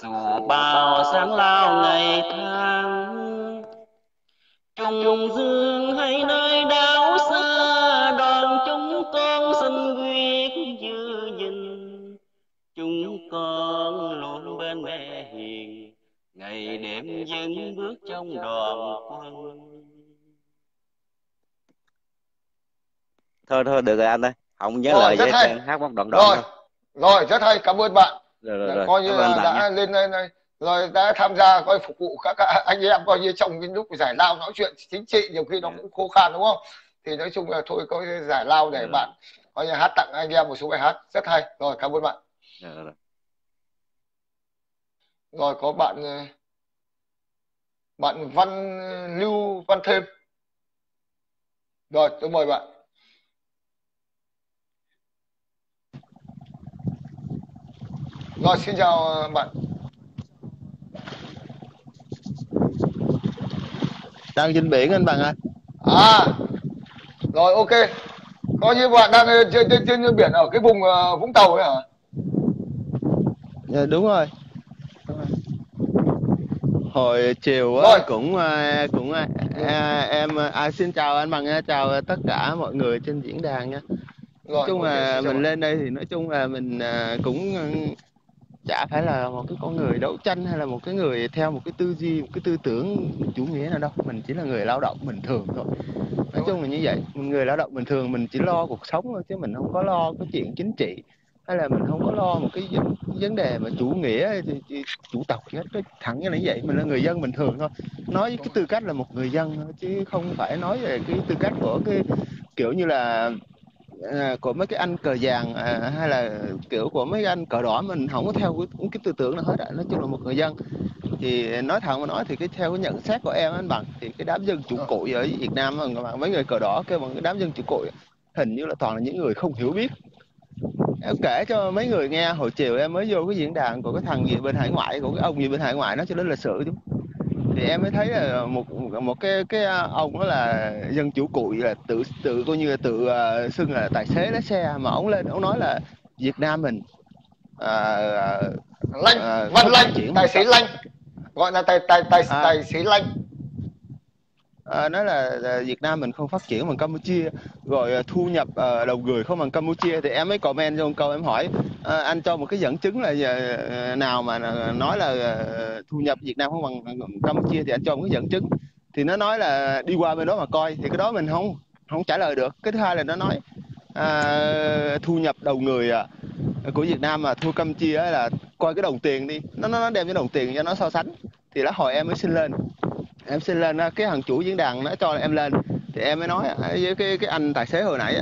dù bao sáng lao ngày tháng. Trung Dương hay nơi đảo xa, đoàn chúng con xin quyết giữ gìn. Chúng con luôn bên mẹ hiền, ngày đêm vững bước trong đoàn quân. Thôi được rồi anh ơi, không nhớ lời với hát một đoạn. Rồi, rất hay, cảm ơn bạn. Rồi, coi như là đã lên đây rồi đã tham gia coi phục vụ các anh em coi như trong cái lúc giải lao nói chuyện chính trị nhiều khi nó cũng khô khan đúng không, thì nói chung là thôi có giải lao để bạn coi như hát tặng anh em một số bài hát rất hay. Rồi cảm ơn bạn. Rồi có bạn Văn Lưu Văn Thêm, rồi tôi mời bạn. Rồi xin chào bạn. Đang trên biển anh Bằng ơi. À rồi ok, có như bạn đang trên biển ở cái vùng Vũng Tàu đấy hả? Dạ, đúng rồi. Hồi chiều rồi. Xin chào anh Bằng, chào tất cả mọi người trên diễn đàn nha. Nói chung là mình lên đây thì nói chung là mình cũng chả phải là một cái con người đấu tranh hay là một cái người theo một cái tư duy, một cái tư tưởng chủ nghĩa nào đâu. Mình chỉ là người lao động bình thường thôi. Nói chung là như vậy, người lao động bình thường mình chỉ lo cuộc sống thôi chứ mình không có lo cái chuyện chính trị hay là mình không có lo một cái vấn đề mà chủ nghĩa, chủ tộc gì hết. Cái thẳng như vậy, mình là người dân bình thường thôi. Nói cái tư cách là một người dân thôi, chứ không phải nói về cái tư cách của cái kiểu như là của mấy cái anh cờ vàng hay là kiểu của mấy anh cờ đỏ. Mình không có theo cái tư tưởng nào hết. Nói chung là một người dân. Thì nói thẳng mà nói thì cái theo cái nhận xét của em anh Bằng thì cái đám dân chủ cội ở Việt Nam, mấy người cờ đỏ kêu bằng cái đám dân chủ cội hình như là toàn là những người không hiểu biết. Em kể cho mấy người nghe, hồi chiều em mới vô cái diễn đàn của cái thằng gì bên hải ngoại, của cái ông gì bên hải ngoại nó cho đến lịch sử chứ. Thì em mới thấy là một cái ông đó là dân chủ cụi, là tự coi như là tự xưng là tài xế lái xe, mà ông lên ông nói là Việt Nam mình Lanh, tài xế Lanh, gọi là tài xế Lanh. Nói là Việt Nam mình không phát triển bằng Campuchia, rồi thu nhập đầu người không bằng Campuchia. Thì em mới comment cho một câu, em hỏi anh cho một cái dẫn chứng là nào mà nói là thu nhập Việt Nam không bằng Campuchia, thì anh cho một cái dẫn chứng. Thì nó nói là đi qua bên đó mà coi. Thì cái đó mình không trả lời được. Cái thứ hai là nó nói thu nhập đầu người của Việt Nam mà thua Campuchia là coi cái đồng tiền đi, nó đem cái đồng tiền cho nó so sánh. Thì đó hồi em mới xin lên, cái thằng chủ diễn đàn nó cho em lên thì em mới nói với cái anh tài xế hồi nãy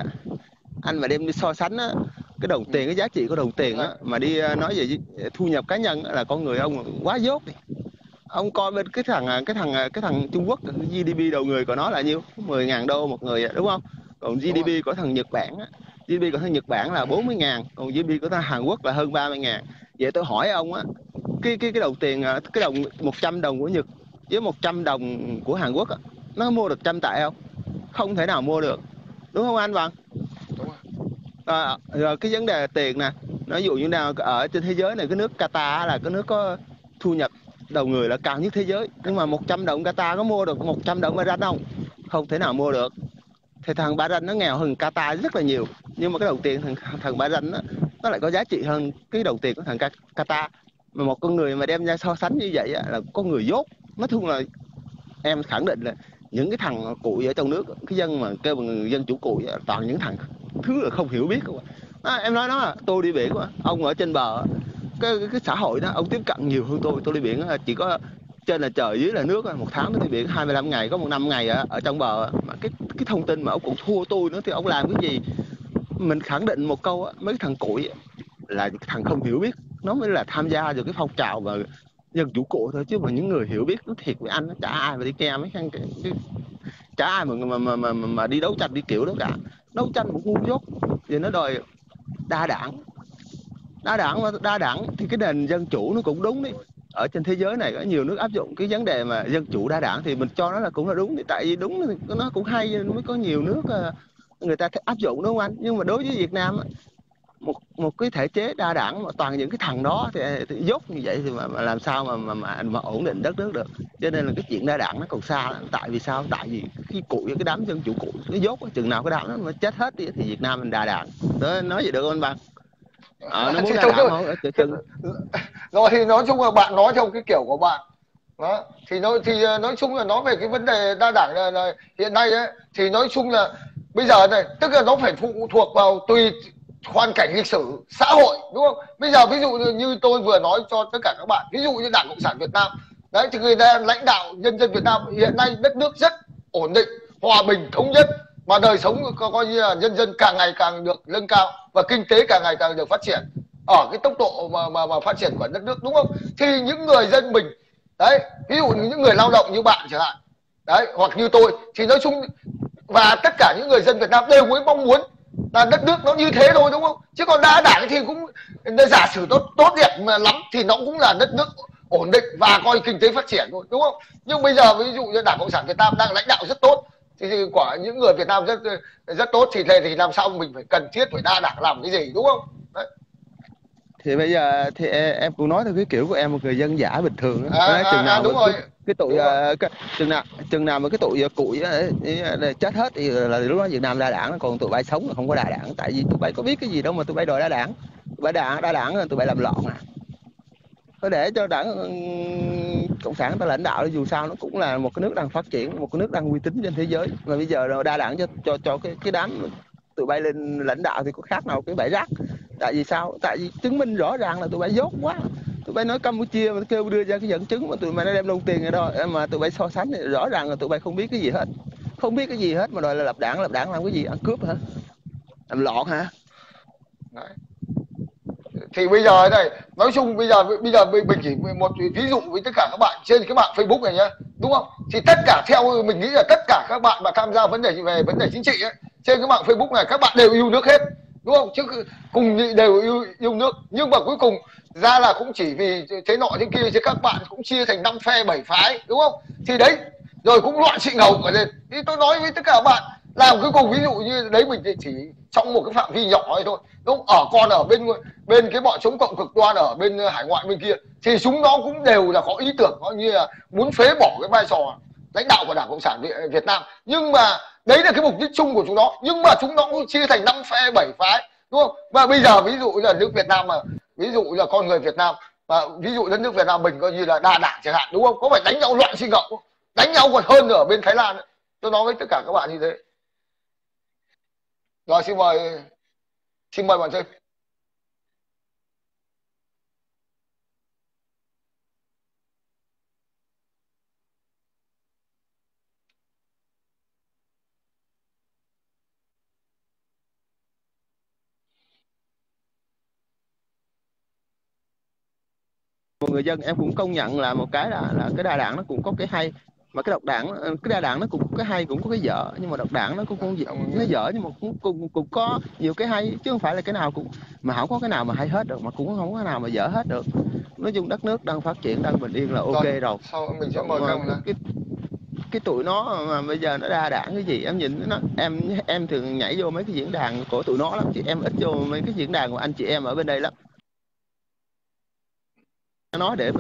anh mà đem đi so sánh cái đồng tiền, cái giá trị của đồng tiền mà đi nói về thu nhập cá nhân là con người ông quá dốt đi. Ông coi bên cái thằng Trung Quốc GDP đầu người của nó là nhiêu, 10.000 đô một người đúng không? Còn GDP của thằng Nhật Bản là 40.000, còn GDP của thằng Hàn Quốc là hơn 30.000. Vậy tôi hỏi ông cái đồng tiền, cái đồng 100 đồng của Nhật với 100 đồng của Hàn Quốc nó mua được trăm tệ không? Không thể nào mua được, đúng không anh Bằng? Đúng rồi. Rồi cái vấn đề tiền nè, nói dụ như nào ở trên thế giới này, cái nước Qatar là cái nước có thu nhập đầu người là cao nhất thế giới, nhưng mà 100 đồng Qatar có mua được 100 đồng Bahrain không? Không thể nào mua được. Thì thằng Bahrain nó nghèo hơn Qatar rất là nhiều, nhưng mà cái đồng tiền thằng Bahrain nó lại có giá trị hơn cái đồng tiền của thằng Qatar. Mà một con người mà đem ra so sánh như vậy là con người dốt. Nói chung là em khẳng định là những cái thằng cụi ở trong nước, cái dân mà kêu bằng dân chủ cụi toàn những thằng thứ là không hiểu biết. Em nói nó là tôi đi biển quá, ông ở trên bờ cái xã hội đó ông tiếp cận nhiều hơn tôi đi biển chỉ có trên là trời dưới là nước. Một tháng tôi đi biển 25 ngày, có một năm ngày ở trong bờ. Mà cái thông tin mà ông cũng thua tôi nữa thì ông làm cái gì? Mình khẳng định một câu, mấy cái thằng cụi là thằng không hiểu biết nó mới là tham gia vào cái phong trào và dân chủ cũ thôi. Chứ mà những người hiểu biết nó thiệt với anh, nó chả ai mà đi nghe mấy khăn, chả ai mà đi đấu tranh đi kiểu đó cả. Đấu tranh cũng ngu dốt vì nó đòi đa đảng thì cái nền dân chủ nó cũng đúng đấy. Ở trên thế giới này có nhiều nước áp dụng cái vấn đề mà dân chủ đa đảng thì mình cho nó là cũng là đúng đấy. Tại vì đúng nó cũng hay nên mới có nhiều nước người ta áp dụng, đúng không anh? Nhưng mà đối với Việt Nam một cái thể chế đa đảng mà toàn những cái thằng đó thì dốt như vậy thì mà làm sao mà ổn định đất nước được. Cho nên là cái chuyện đa đảng nó còn xa lắm. Tại vì sao? Tại vì cái đám dân chủ cũ nó dốt, chừng nào cái đảng nó chết hết đi thì Việt Nam mình đa đảng. Đó, nói vậy được không anh Bằng? Nó muốn đa đảng không? Rồi thì nói chung là bạn nói theo cái kiểu của bạn. Đó. Thì nói chung là nói về cái vấn đề đa đảng là hiện nay ấy, thì nói chung là bây giờ này, tức là nó phải phụ thuộc vào tùy hoàn cảnh lịch sử, xã hội, đúng không? Bây giờ ví dụ như tôi vừa nói cho tất cả các bạn, ví dụ như Đảng Cộng sản Việt Nam đấy, thì người ta lãnh đạo nhân dân Việt Nam hiện nay đất nước rất ổn định, hòa bình, thống nhất, mà đời sống coi như là nhân dân càng ngày càng được nâng cao và kinh tế càng ngày càng được phát triển ở cái tốc độ mà phát triển của đất nước, đúng không? Thì những người dân mình đấy, ví dụ những người lao động như bạn chẳng hạn đấy, hoặc như tôi, thì nói chung và tất cả những người dân Việt Nam đều mong muốn là đất nước nó như thế thôi, đúng không? Chứ còn đảng thì cũng giả sử tốt đẹp mà lắm thì nó cũng là đất nước ổn định và coi kinh tế phát triển thôi, đúng không? Nhưng bây giờ ví dụ như Đảng Cộng sản Việt Nam đang lãnh đạo rất tốt thì của những người Việt Nam rất tốt, thì làm sao mình phải cần thiết phải đa đảng làm cái gì, đúng không? Đấy. Thì bây giờ thì em cũng nói theo cái kiểu của em, một người dân giả bình thường đó. Cái tụi chừng nào mà cái tụi cụi chết hết thì là lúc đó Việt Nam đa đảng, còn tụi bay sống là không có đa đảng, tại vì tụi bay có biết cái gì đâu mà tụi bay đòi đa đảng. Tụi bay đa đảng tụi bay làm loạn à. Có để cho Đảng Cộng sản người ta lãnh đạo, dù sao nó cũng là một cái nước đang phát triển, một cái nước đang uy tín trên thế giới, mà bây giờ đa đảng cho cái đám tụi bay lên lãnh đạo thì có khác nào cái bãi rác. Tại vì sao? Tại vì chứng minh rõ ràng là tụi bay dốt quá. Tụi bay nói Campuchia mà kêu đưa ra cái dẫn chứng mà tụi mày nó đem đồng tiền rồi đó, mà tụi bay so sánh thì rõ ràng là tụi bay không biết cái gì hết. Không biết cái gì hết mà đòi là lập đảng làm cái gì? Ăn cướp hả? Làm loạn hả? Đấy. Thì bây giờ này, nói chung bây giờ mình chỉ một ví dụ với tất cả các bạn trên cái mạng Facebook này nhá, đúng không? Thì tất cả theo mình nghĩ là tất cả các bạn mà tham gia vấn đề chính trị ấy, trên cái mạng Facebook này các bạn đều yêu nước hết, đúng không? Chứ cùng đều yêu nước, nhưng mà cuối cùng ra là cũng chỉ vì thế nọ thế kia, chứ các bạn cũng chia thành 5 phe 7 phái, đúng không? Thì đấy, rồi cũng loạn xị ngầu cả lên. Thì tôi nói với tất cả các bạn làm cuối cùng ví dụ như đấy, mình chỉ trong một cái phạm vi nhỏ thôi, đúng không? Còn ở bên cái bọn chống cộng cực đoan ở bên hải ngoại bên kia thì chúng nó cũng đều là có ý tưởng coi như là muốn phế bỏ cái vai trò lãnh đạo của Đảng Cộng sản Việt Nam, nhưng mà đấy là cái mục đích chung của chúng nó, nhưng mà chúng nó cũng chia thành 5 phe 7 phái, đúng không? Và bây giờ ví dụ là nước Việt Nam, mà ví dụ là con người Việt Nam, và ví dụ đất nước Việt Nam mình coi như là đa đảng chẳng hạn, đúng không? Có phải đánh nhau loạn xị ngậu, đánh nhau còn hơn ở bên Thái Lan ấy. Tôi nói với tất cả các bạn như thế. Rồi xin mời bạn xem. Người dân em cũng công nhận là một cái là cái đa đảng nó cũng có cái hay, mà cái độc đảng, cái đa đảng nó cũng có cái hay cũng có cái dở, nhưng mà độc đảng nó cũng nó dở nhưng mà cũng có nhiều cái hay, chứ không phải là cái nào cũng mà không có cái nào mà hay hết được, mà cũng không có cái nào mà dở hết được. Nói chung đất nước đang phát triển, đang bình yên là ok rồi. Sau mình sẽ mời các bạn. Cái tụi nó mà bây giờ nó đa đảng cái gì, em nhìn nó, em thường nhảy vô mấy cái diễn đàn của tụi nó lắm, chứ em ít vô mấy cái diễn đàn của anh chị em ở bên đây lắm. Nói để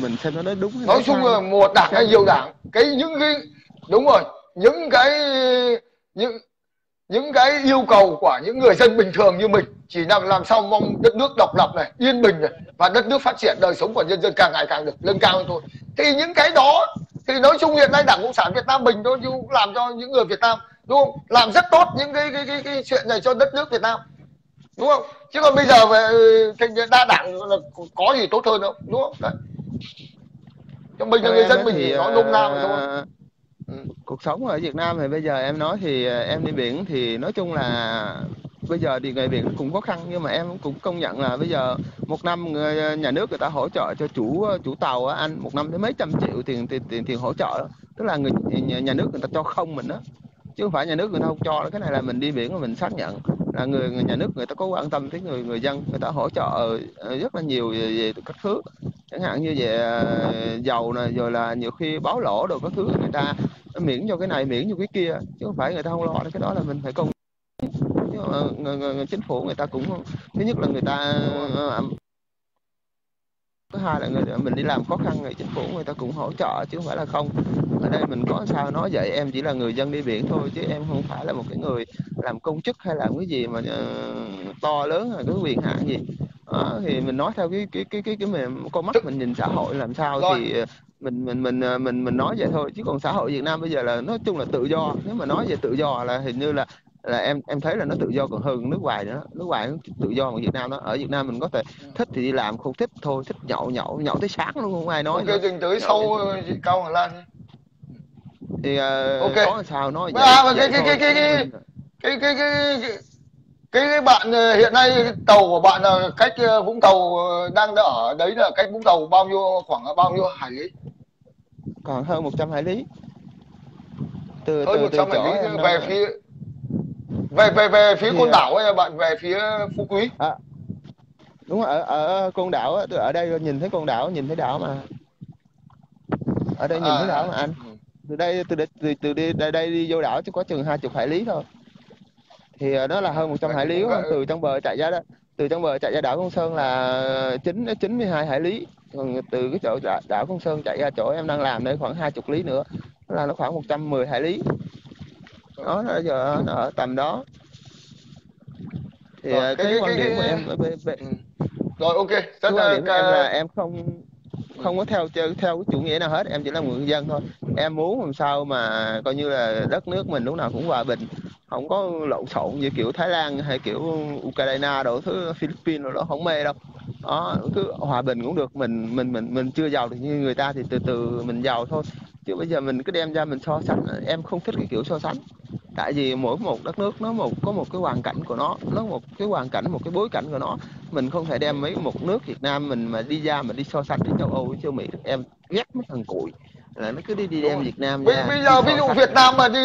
mình xem nó đúng. Nói chung là một đảng hay nhiều đảng, những cái yêu cầu của những người dân bình thường như mình chỉ làm sao mong đất nước độc lập này, yên bình này, và đất nước phát triển, đời sống của nhân dân càng ngày càng được nâng cao hơn thôi. Thì những cái đó thì nói chung hiện nay Đảng Cộng sản Việt Nam mình thôi cũng làm cho những người Việt Nam, đúng không? Làm rất tốt những cái chuyện này cho đất nước Việt Nam, đúng không? Chứ còn bây giờ về đa đảng là có gì tốt hơn đâu, đúng không? Đấy. Cho mình là người dân mình thì nói nôm na rồi thôi. Cuộc sống ở Việt Nam thì bây giờ em nói thì em đi biển thì nói chung là bây giờ thì nghề biển cũng khó khăn, nhưng mà em cũng công nhận là bây giờ một năm nhà nước người ta hỗ trợ cho chủ tàu á anh, một năm tới mấy trăm triệu tiền hỗ trợ đó. Tức là nhà nước người ta cho không mình đó, chứ không phải nhà nước người ta không cho. Cái này là mình đi biển mà mình xác nhận là người nhà nước người ta có quan tâm tới người dân, người ta hỗ trợ rất là nhiều về các thứ, chẳng hạn như về dầu này, rồi là nhiều khi báo lỗ đồ các thứ người ta miễn cho cái này miễn cho cái kia, chứ không phải người ta không lo cái đó, là mình phải công. Nhưng mà chính phủ người ta cũng thứ nhất là người ta, thứ hai là mình đi làm khó khăn rồi chính phủ người ta cũng hỗ trợ, chứ không phải là không. Ở đây mình có sao nói vậy, em chỉ là người dân đi biển thôi, chứ em không phải là một cái người làm công chức hay làm cái gì mà to lớn hay cái quyền hạn gì đó. Thì mình nói theo cái mình con mắt mình nhìn xã hội làm sao rồi. Thì mình nói vậy thôi, chứ còn xã hội Việt Nam bây giờ là nói chung là tự do. Nếu mà nói về tự do là hình như là là em thấy là nó tự do còn hơn nước ngoài nữa. Nước ngoài nó tự do hơn Việt Nam đó. Ở Việt Nam mình có thể thích thì đi làm, không thích thôi, thích nhậu tới sáng luôn, không ai nói. Ok, dừng tới sau chị Cao Hoàng Lan thì ok có sao nói vậy, cái bạn hiện nay tàu của bạn là cách Vũng Tàu, đang ở đấy là cách Vũng Tàu bao nhiêu, khoảng bao nhiêu hải lý? Còn hơn 100 hải lý. Hơn 100 hải lý về phía về phía Côn Đảo hay bạn về phía Phú Quý? À, đúng rồi, ở Côn Đảo, tôi ở đây nhìn thấy Côn Đảo, nhìn thấy đảo mà. Ở đây nhìn thấy đảo mà anh. Từ đây từ đây đi vô đảo chứ có chừng 20 hải lý thôi. Thì nó là hơn 100 hải lý, từ trong bờ chạy ra đó, từ trong bờ chạy ra đảo Côn Sơn là 92 hải lý. Còn từ cái chỗ đảo Côn Sơn chạy ra chỗ em đang làm đây khoảng 20 lý nữa, là nó khoảng 110 hải lý. Đó, nó giờ nó ở tầm đó. Thì rồi, cái quan điểm của em rồi ok, cái quan điểm của em là em không có theo cái chủ nghĩa nào hết, em chỉ là người dân thôi. Em muốn làm sao mà coi như là đất nước mình lúc nào cũng hòa bình, không có lộn xộn như kiểu Thái Lan hay kiểu Ukraine đồ, thứ Philippines rồi đó, không mê đâu. Đó, cứ hòa bình cũng được, mình chưa giàu được như người ta thì từ từ mình giàu thôi. Chứ bây giờ mình cứ đem ra mình so sánh, em không thích cái kiểu so sánh. Tại vì mỗi một đất nước nó có một cái hoàn cảnh của nó một cái hoàn cảnh, một cái bối cảnh của nó. Mình không thể đem một nước Việt Nam mình mà đi ra mà đi so sánh với châu Âu, với châu Mỹ, em ghét mấy thằng cụi. Là nó cứ đi đem Việt Nam ra. Bây giờ ví dụ Việt Nam mà đi,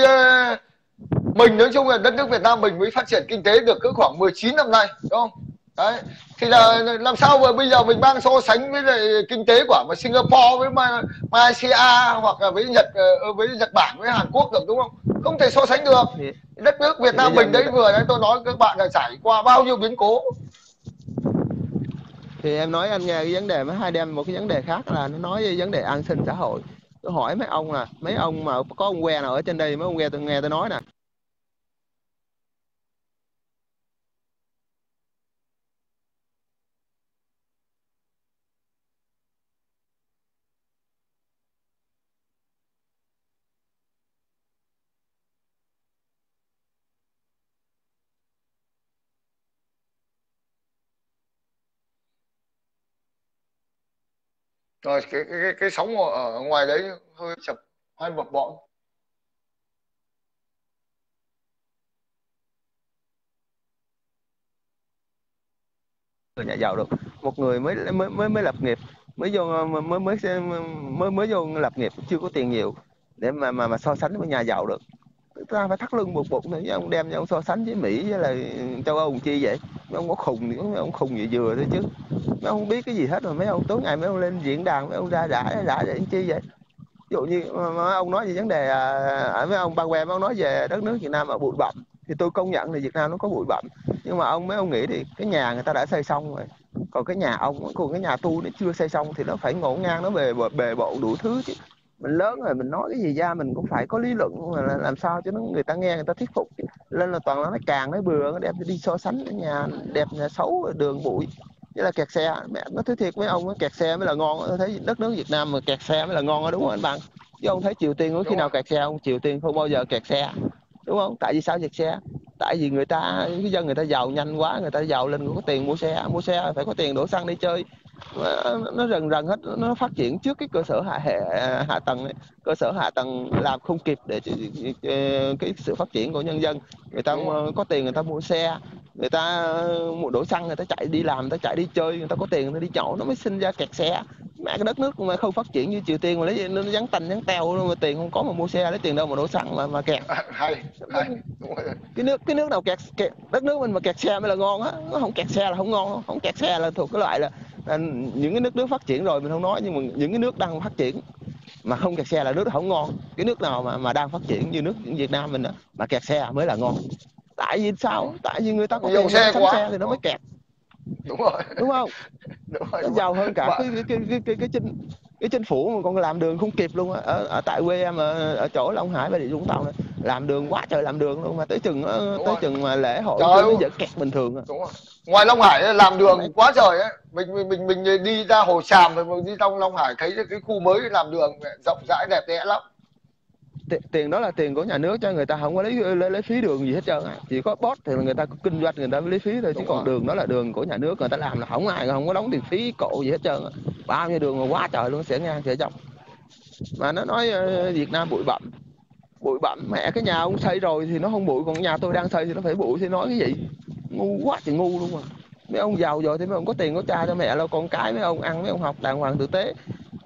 mình nói chung là đất nước Việt Nam mình mới phát triển kinh tế được cứ khoảng 19 năm nay, đúng không? Đấy, thì là làm sao mà bây giờ mình mang so sánh với lại kinh tế của mà Singapore với Malaysia hoặc là với Nhật Bản, với Hàn Quốc được, đúng không? Không thể so sánh được. Đất nước Việt Nam mình đấy, vừa nãy tôi nói các bạn là trải qua bao nhiêu biến cố. Thì em nói anh nghe cái vấn đề mà hai đem một cái vấn đề khác là nó nói về vấn đề an sinh xã hội. Tôi hỏi mấy ông là mấy ông mà có ông que nào ở trên đây, mấy ông que tôi nghe tôi nói nè, rồi cái sóng ở ngoài đấy hơi chập, hơi bập bõm. Người nhà giàu được, một người mới lập nghiệp, mới vô lập nghiệp chưa có tiền nhiều để mà so sánh với nhà giàu được. Ta phải thắt lưng buộc bụng nữa, ông đem ông so sánh với Mỹ với là châu Âu chi vậy? Mấy ông có khùng thì ông khùng vậy vừa thôi chứ. Mấy ông không biết cái gì hết rồi, mấy ông tối ngày mấy ông lên diễn đàn, mấy ông ra rã để chi vậy? Ví dụ như ông nói về vấn đề mấy ông ba que, mấy ông nói về đất nước Việt Nam ở bụi bặm thì tôi công nhận là Việt Nam nó có bụi bặm, nhưng mà mấy ông nghĩ thì cái nhà người ta đã xây xong rồi, còn cái nhà ông, còn cái nhà tôi nó chưa xây xong thì nó phải ngổn ngang, nó bề bộn đủ thứ chứ. Mình lớn rồi mình nói cái gì ra mình cũng phải có lý luận là làm sao cho người ta nghe, người ta thuyết phục, nên là toàn là nó càng nói bừa, nó đem đi so sánh nhà đẹp nhà xấu, đường bụi với là kẹt xe. Mẹ nó thứ thiệt, mấy ông kẹt xe mới là ngon. Tôi thấy đất nước Việt Nam mà kẹt xe mới là ngon đó, đúng không anh bạn? Chứ ông thấy Triều Tiên có khi nào kẹt xe không? Triều Tiên không bao giờ kẹt xe, đúng không? Tại vì sao kẹt xe? Tại vì người ta, cái dân người ta giàu nhanh quá, người ta giàu lên có tiền mua xe phải có tiền đổ xăng đi chơi. Nó rần hết, nó phát triển trước cái cơ sở hạ tầng ấy. Cơ sở hạ tầng làm không kịp để cái sự phát triển của nhân dân. Người ta có tiền người ta mua xe, người ta mua đổ xăng, người ta chạy đi làm, người ta chạy đi chơi, người ta có tiền người ta đi nhậu, nó mới sinh ra kẹt xe. Mẹ cái đất nước mà không phát triển như Triều Tiên mà lấy nó dán tanh dán teo, mà tiền không có mà mua xe, lấy tiền đâu mà đổ xăng mà kẹt. Cái nước nào kẹt đất nước mình mà kẹt xe mới là ngon á. Nó không kẹt xe là không ngon, không kẹt xe là thuộc cái loại là những cái nước phát triển rồi mình không nói, nhưng mà những cái nước đang phát triển mà không kẹt xe là nước không ngon. Cái nước nào mà đang phát triển như nước Việt Nam mình đó, mà kẹt xe mới là ngon. Tại vì sao? Tại vì người ta có nhiều xe quá, xe thì nó mới kẹt. Đúng rồi, đúng không? Đúng rồi, nó giàu hơn cả cái chính phủ mà còn làm đường không kịp luôn á. Ở tại quê em ở chỗ Long Hải và Địa Vũng Tàu này, làm đường quá trời làm đường luôn, mà tới chừng mà lễ hội nó vẫn kẹt bình thường. Đúng rồi. Ngoài Long Hải làm đường quá trời ấy, mình đi ra Hồ Tràm rồi mình đi trong Long Hải thấy cái khu mới làm đường rộng rãi đẹp đẽ lắm. tiền đó là tiền của nhà nước cho người ta, không có lấy phí đường gì hết trơn à. Chỉ có post thì người ta kinh doanh người ta mới lấy phí thôi, chứ còn đường đó là đường của nhà nước, người ta làm là không ai không có đóng tiền phí cộ gì hết trơn à. Bao nhiêu đường mà quá trời luôn, sẽ ngang sẽ dọc. Mà nó nói Việt Nam bụi bặm, bụi bặm mẹ, cái nhà ông xây rồi thì nó không bụi, còn nhà tôi đang xây thì nó phải bụi, thì nói cái gì ngu quá thì ngu luôn. Mà mấy ông giàu rồi thì mấy ông có tiền có cha cho mẹ lo con cái, mấy ông ăn mấy ông học đàng hoàng tử tế.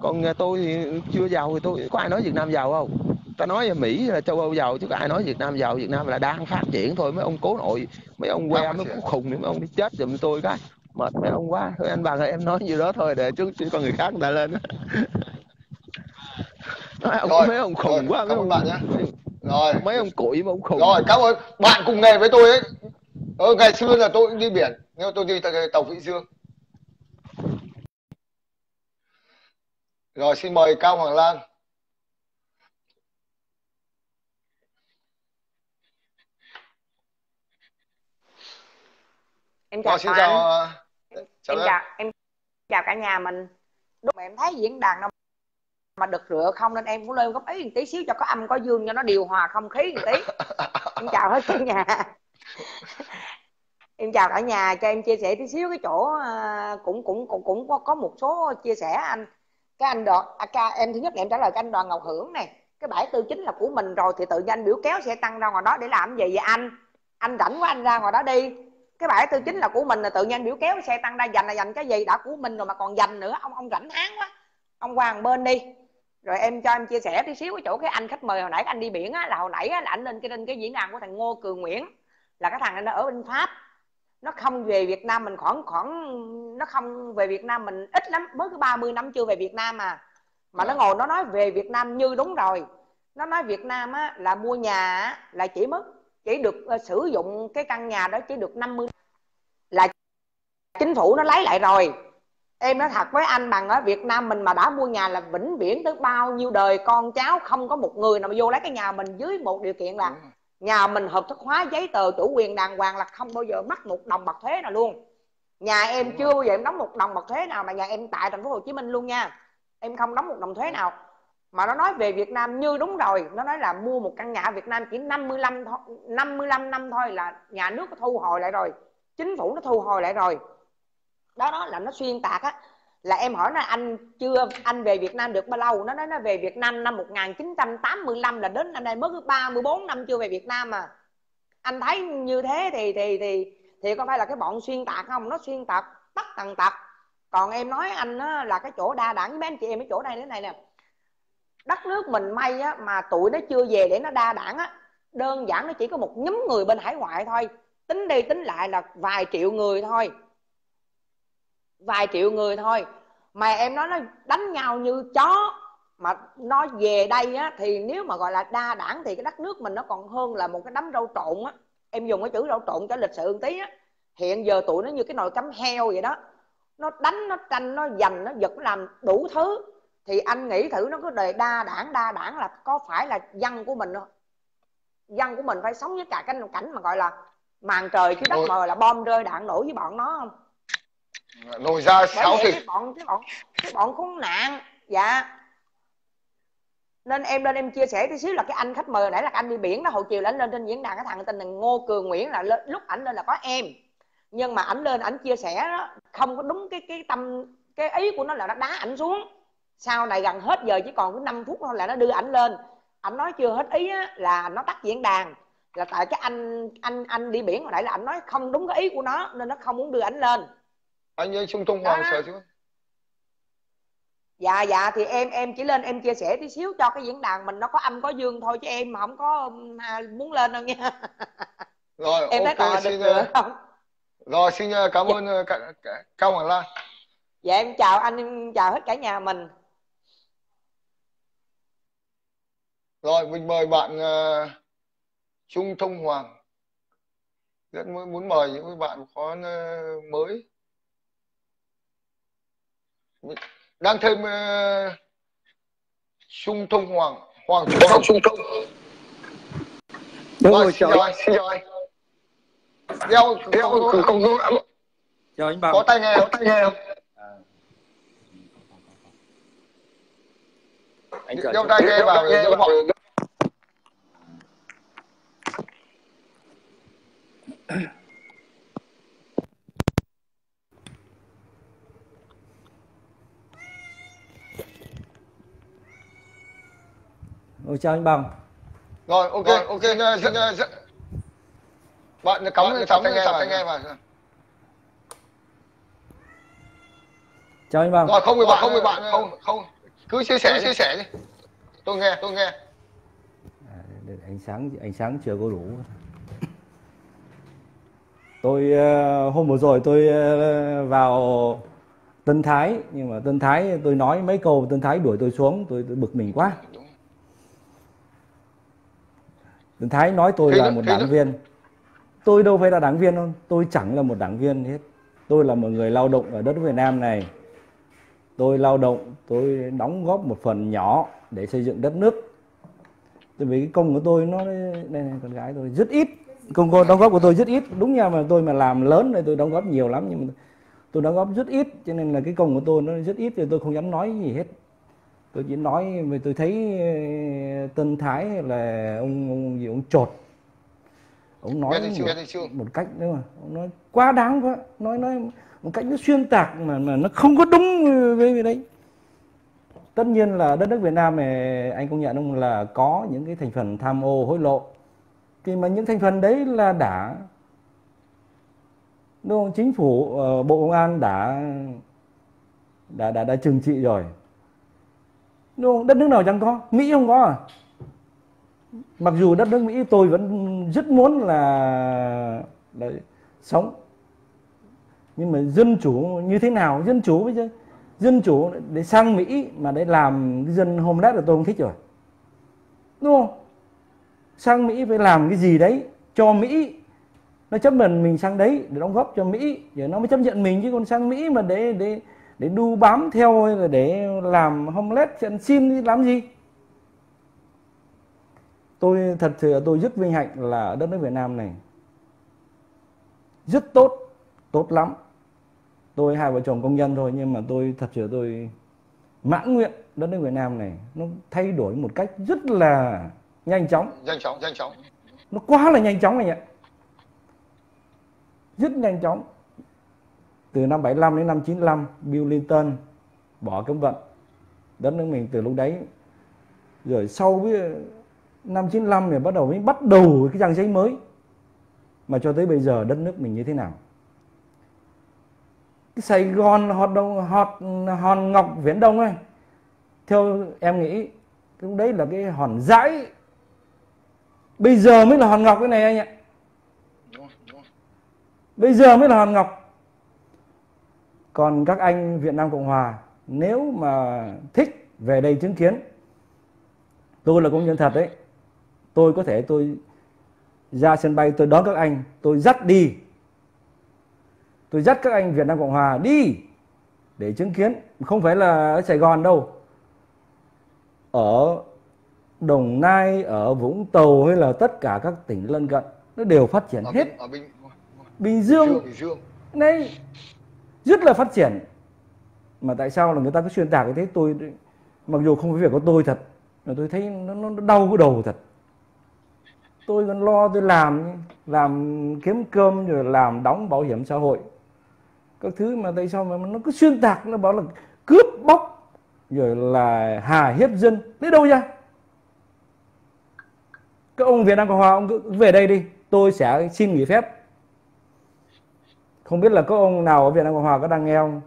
Còn tôi thì chưa giàu, thì tôi có ai nói Việt Nam giàu không? Ta nói là Mỹ là châu Âu giàu, chứ có ai nói Việt Nam giàu. Việt Nam là đang phát triển thôi, mấy ông cố nội, mấy ông que nó cũng khùng, mấy ông đi chết giùm tôi cái mệt mấy ông quá. Thôi anh bà ơi, em nói như đó thôi để chứ con người khác người ta lên. Nói ông rồi, mấy ông khùng rồi, quá mấy ông bạn nhá. Rồi mấy ông cụi mà ông khùng. Rồi cảm ơn bạn cùng nghề với tôi ấy. Ngày xưa là tôi cũng đi biển, nhưng mà tôi đi tàu Vĩ Dương. Rồi xin mời Cao Hoàng Lan. Em chào xin chào, em chào cả nhà mình. Đúng mà em thấy diễn đàn đâu mà đực rửa không, nên em cũng lên góp ý một tí xíu cho có âm có dương cho nó điều hòa không khí một tí. Em chào hết cả nhà. Em chào cả nhà, cho em chia sẻ tí xíu cái chỗ cũng có một số chia sẻ anh. Cái anh Đoàn, em thứ nhất là em trả lời cái anh Đoàn Ngọc Hưởng này. Cái 749 là của mình rồi thì tự nhiên anh biểu kéo xe tăng ra ngoài đó để làm gì vậy anh? Anh rảnh quá anh ra ngoài đó đi. Cái 749 là của mình, là tự nhiên biểu kéo xe tăng ra dành là dành cái gì, đã của mình rồi mà còn dành nữa. Ông rảnh háng quá, ông qua một bên đi. Rồi em cho em chia sẻ tí xíu cái chỗ cái anh khách mời hồi nãy, cái anh đi biển á, là hồi nãy á, là anh lên cái diễn đàn của thằng Ngô Cường Nguyễn. Là cái thằng nó ở bên Pháp, nó không về Việt Nam mình nó không về Việt Nam mình ít lắm, mới có 30 năm chưa về Việt Nam mà nó ngồi nó nói về Việt Nam như đúng rồi. Nó nói Việt Nam á, là mua nhà á, là chỉ được sử dụng cái căn nhà đó chỉ được 50 là chính phủ nó lấy lại rồi. Em nói thật với anh bằng ở Việt Nam mình mà đã mua nhà là vĩnh viễn tới bao nhiêu đời con cháu, không có một người nào mà vô lấy cái nhà mình dưới một điều kiện là nhà mình hợp thức hóa giấy tờ chủ quyền đàng hoàng, là không bao giờ mất một đồng bạc thuế nào luôn. Nhà em chưa bao giờ em đóng một đồng bạc thuế nào, mà nhà em tại thành phố Hồ Chí Minh luôn nha. Em không đóng một đồng thuế nào. Mà nó nói về Việt Nam như đúng rồi. Nó nói là mua một căn nhà ở Việt Nam chỉ 55 năm thôi là nhà nước nó thu hồi lại rồi, chính phủ nó thu hồi lại rồi. Đó là nó xuyên tạc á. Là em hỏi là anh về Việt Nam được bao lâu? Nó nói nó về Việt Nam năm 1985 là đến năm nay mới 34 năm chưa về Việt Nam mà. Anh thấy như thế thì có phải là cái bọn xuyên tạc không? Nó xuyên tạc tất tần tật. Còn em nói anh á, là cái chỗ đa đảng với mấy anh chị em ở chỗ này thế này nè. Đất nước mình may á, mà tụi nó chưa về để nó đa đảng á, đơn giản nó chỉ có một nhóm người bên hải ngoại thôi. Tính đi tính lại là vài triệu người thôi. Mà em nói nó đánh nhau như chó. Mà nó về đây á, thì nếu mà gọi là đa đảng thì cái đất nước mình nó còn hơn là một cái đám rau trộn á. Em dùng cái chữ rau trộn cho lịch sự một tí á. Hiện giờ tụi nó như cái nồi cắm heo vậy đó. Nó đánh, nó tranh, nó giành, nó giật, nó làm đủ thứ. Thì anh nghĩ thử nó cứ đề đa đảng là có phải là dân của mình không? Dân của mình phải sống với cả cảnh mà gọi là màn trời chứ đất mờ, là bom rơi đạn nổ với bọn nó không? Lồi ra sáu thì cái bọn khốn nạn. Dạ. Nên em lên em chia sẻ tí xíu là cái anh khách mời hồi nãy là anh đi biển đó, hồi chiều là anh lên trên diễn đàn cái thằng tên là Ngô Cường Nguyễn, là lúc ảnh lên là có em. Nhưng mà ảnh lên ảnh chia sẻ đó, không có đúng cái ý của nó, là nó đá ảnh xuống. Sau này gần hết giờ chỉ còn có 5 phút thôi là nó đưa ảnh lên. Ảnh nói chưa hết ý á, là nó tắt diễn đàn. Là tại cái anh đi biển hồi nãy là ảnh nói không đúng cái ý của nó, nên nó không muốn đưa ảnh lên. Anh ơi, trung tung vào sợ chứ. Dạ thì em chỉ lên em chia sẻ tí xíu cho cái diễn đàn mình nó có âm có dương thôi, chứ em mà không có muốn lên đâu nha. Rồi em okay, nói xin không? Rồi xin cảm ơn Cao Hoàng Lan. Dạ em chào anh, em chào hết cả nhà mình. Rồi mình mời bạn Trung Thông Hoàng. Rất muốn mời những bạn có mới đang thêm Trung Thông Hoàng Trung Thông. Đúng rồi, xin chào anh. Đeo con gương. Chào anh bà. Có tai nghe không? Anh đeo tai nghe vào. Chào anh Bằng. Rồi, ok. Bạn cắm tai nghe vào. Chào anh Bằng. Rồi, không, cứ chia sẻ đi. Tôi nghe. Ánh sáng chưa có đủ. Tôi hôm vừa rồi tôi vào Tân Thái, nhưng mà Tân Thái tôi nói mấy câu Tân Thái đuổi tôi xuống, tôi bực mình quá. Tân Thái nói tôi là một đảng viên. Tôi đâu phải là đảng viên đâu, tôi chẳng là một đảng viên hết. Tôi là một người lao động ở đất Việt Nam này. Tôi lao động, tôi đóng góp một phần nhỏ để xây dựng đất nước. Tại vì cái công của tôi nó đây này, con gái tôi rất ít. Công đóng góp của tôi rất ít. Đúng nha, mà tôi mà làm lớn thì tôi đóng góp nhiều lắm, nhưng mà tôi đóng góp rất ít, cho nên là cái công của tôi nó rất ít thì tôi không dám nói gì hết. Tôi chỉ nói vì tôi thấy Tân Thái là ông Trột. Ông nói một cách đúng không? Ông nói quá đáng quá, nói một cách nó xuyên tạc mà nó không có đúng với đấy. Tất nhiên là đất nước Việt Nam này anh công nhận ông là có những cái thành phần tham ô hối lộ. Thì mà những thành phần đấy là đã đúng không? Chính phủ Bộ Công an đã trừng trị rồi. Đúng không? Đất nước nào chẳng có, Mỹ không có à? Mặc dù đất nước Mỹ tôi vẫn rất muốn là sống, nhưng mà dân chủ như thế nào? Dân chủ bây giờ, dân chủ để sang Mỹ mà để làm cái dân homeless là tôi không thích rồi, đúng không? Sang Mỹ phải làm cái gì đấy cho Mỹ, nó chấp nhận mình sang đấy để đóng góp cho Mỹ, giờ nó mới chấp nhận mình, chứ còn sang Mỹ mà để đu bám theo hay là để làm homeless ăn xin thì làm gì? Tôi thật sự tôi rất vinh hạnh là ở đất nước Việt Nam này rất tốt lắm. Tôi hai vợ chồng công nhân thôi, nhưng mà tôi thật sự tôi mãn nguyện đất nước Việt Nam này nó thay đổi một cách rất là nhanh chóng. Nó quá là nhanh chóng anh ạ. Rất nhanh chóng. Từ năm 75 đến năm 95, Bill Clinton bỏ cấm vận đất nước mình từ lúc đấy. Rồi sau với năm 95 thì bắt đầu cái trang giấy mới. Mà cho tới bây giờ đất nước mình như thế nào? Cái Sài Gòn hòn ngọc Viễn Đông này, theo em nghĩ lúc đấy là cái hòn dãi, bây giờ mới là hòn ngọc cái này anh ạ. Bây giờ mới là hòn ngọc. Còn các anh Việt Nam Cộng Hòa nếu mà thích về đây chứng kiến, tôi là công nhân thật đấy, tôi có thể tôi ra sân bay tôi đón các anh, tôi dắt các anh Việt Nam Cộng Hòa đi để chứng kiến. Không phải là ở Sài Gòn đâu, ở Đồng Nai, ở Vũng Tàu hay là tất cả các tỉnh lân cận nó đều phát triển hết. Bình Dương này rất là phát triển, mà tại sao là người ta cứ xuyên tạc như thế? Tôi mặc dù không phải việc của tôi thật, mà tôi thấy nó đau cái đầu thật. Tôi còn lo tôi làm kiếm cơm rồi làm đóng bảo hiểm xã hội các thứ, mà tại sao mà nó cứ xuyên tạc, nó bảo là cướp bóc rồi là hà hiếp dân, lấy đâu ra? Các ông Việt Nam Cộng Hòa ông cứ về đây đi, tôi sẽ xin nghỉ phép. Không biết là có ông nào ở Việt Nam Cộng Hòa có đang nghe không?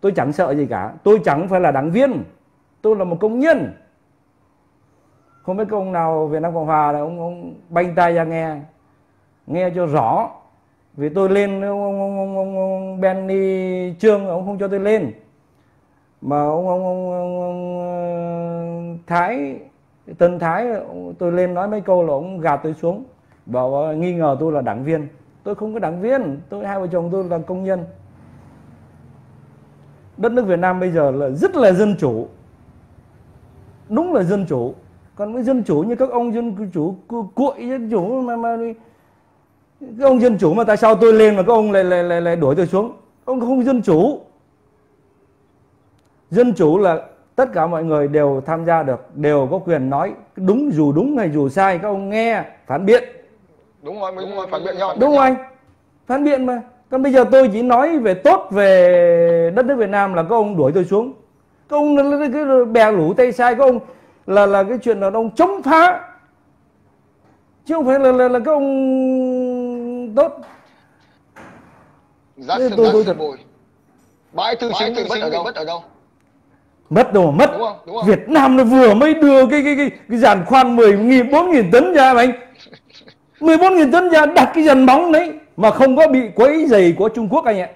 Tôi chẳng sợ gì cả, tôi chẳng phải là đảng viên, tôi là một công nhân. Không biết ông nào Việt Nam Cộng Hòa là ông banh tay ra nghe cho rõ, vì tôi lên ông Benny Trương ông không cho tôi lên, mà ông Thái Tân Thái tôi lên nói mấy câu là ông gạt tôi xuống, bảo nghi ngờ tôi là đảng viên. Tôi không có đảng viên, tôi hai vợ chồng tôi là công nhân. Đất nước Việt Nam bây giờ là rất là dân chủ, đúng là dân chủ. Còn với dân chủ như các ông dân chủ cuội, dân chủ mà các ông dân chủ mà tại sao tôi lên mà các ông lại đuổi tôi xuống? Ông không dân chủ. Dân chủ là tất cả mọi người đều tham gia được, đều có quyền nói đúng, dù đúng hay dù sai các ông nghe, phản biện. Đúng rồi, phản biện nhau. Đúng rồi, phản biện mà. Còn bây giờ tôi chỉ nói về tốt về đất nước Việt Nam là các ông đuổi tôi xuống. Các ông bè lũ tay sai, các ông là cái chuyện là ông chống phá, chứ không phải là cái ông tốt. Jackson Bùi, bãi tư chính bị mất ở đâu? Mất đâu mà mất. Đúng không? Đúng không? Việt Nam nó vừa mới đưa cái giàn khoan 14.000 tấn ra mà anh. 14.000 tấn ra đặt cái giàn bóng đấy mà không có bị quấy rầy của Trung Quốc anh ạ.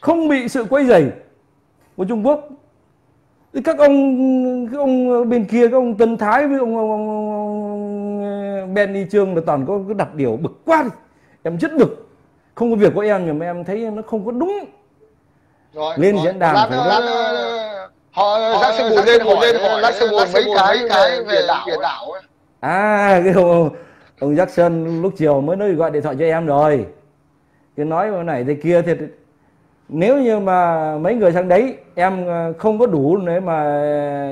Không bị sự quấy rầy của Trung Quốc. Các ông bên kia, các ông Tân Thái với ông Benny Trương là toàn có cái đặt điều bực quá đi. Em rất bực. Không có việc của em nhưng mà em thấy nó không có đúng. Rồi, lên rồi. Diễn đàn phải họ Jackson Bùi lên hỏi Jackson Bùi mấy cái về biển đảo ấy. À cái ông Jackson lúc chiều mới nói gọi điện thoại cho em rồi. Cái nói cái này thế kia thì nếu như mà mấy người sang đấy em không có đủ để mà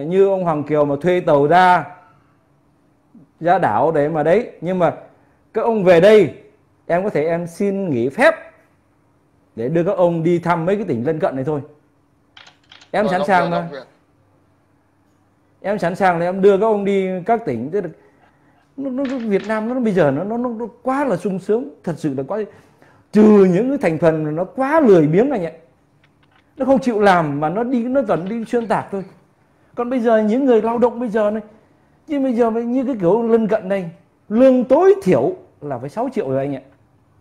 như ông Hoàng Kiều mà thuê tàu ra đảo để mà đấy, nhưng mà các ông về đây em có thể em xin nghỉ phép để đưa các ông đi thăm mấy cái tỉnh lân cận này thôi. Em sẵn sàng mà. Em sẵn sàng là em đưa các ông đi các tỉnh. Việt Nam nó bây giờ nó quá là sung sướng, thật sự là quá, trừ những cái thành phần nó quá lười biếng anh ạ. Nó không chịu làm mà nó toàn đi xuyên tạc thôi. Còn bây giờ những người lao động bây giờ này, nhưng bây giờ như cái kiểu lân cận này, lương tối thiểu là phải 6 triệu rồi anh ạ.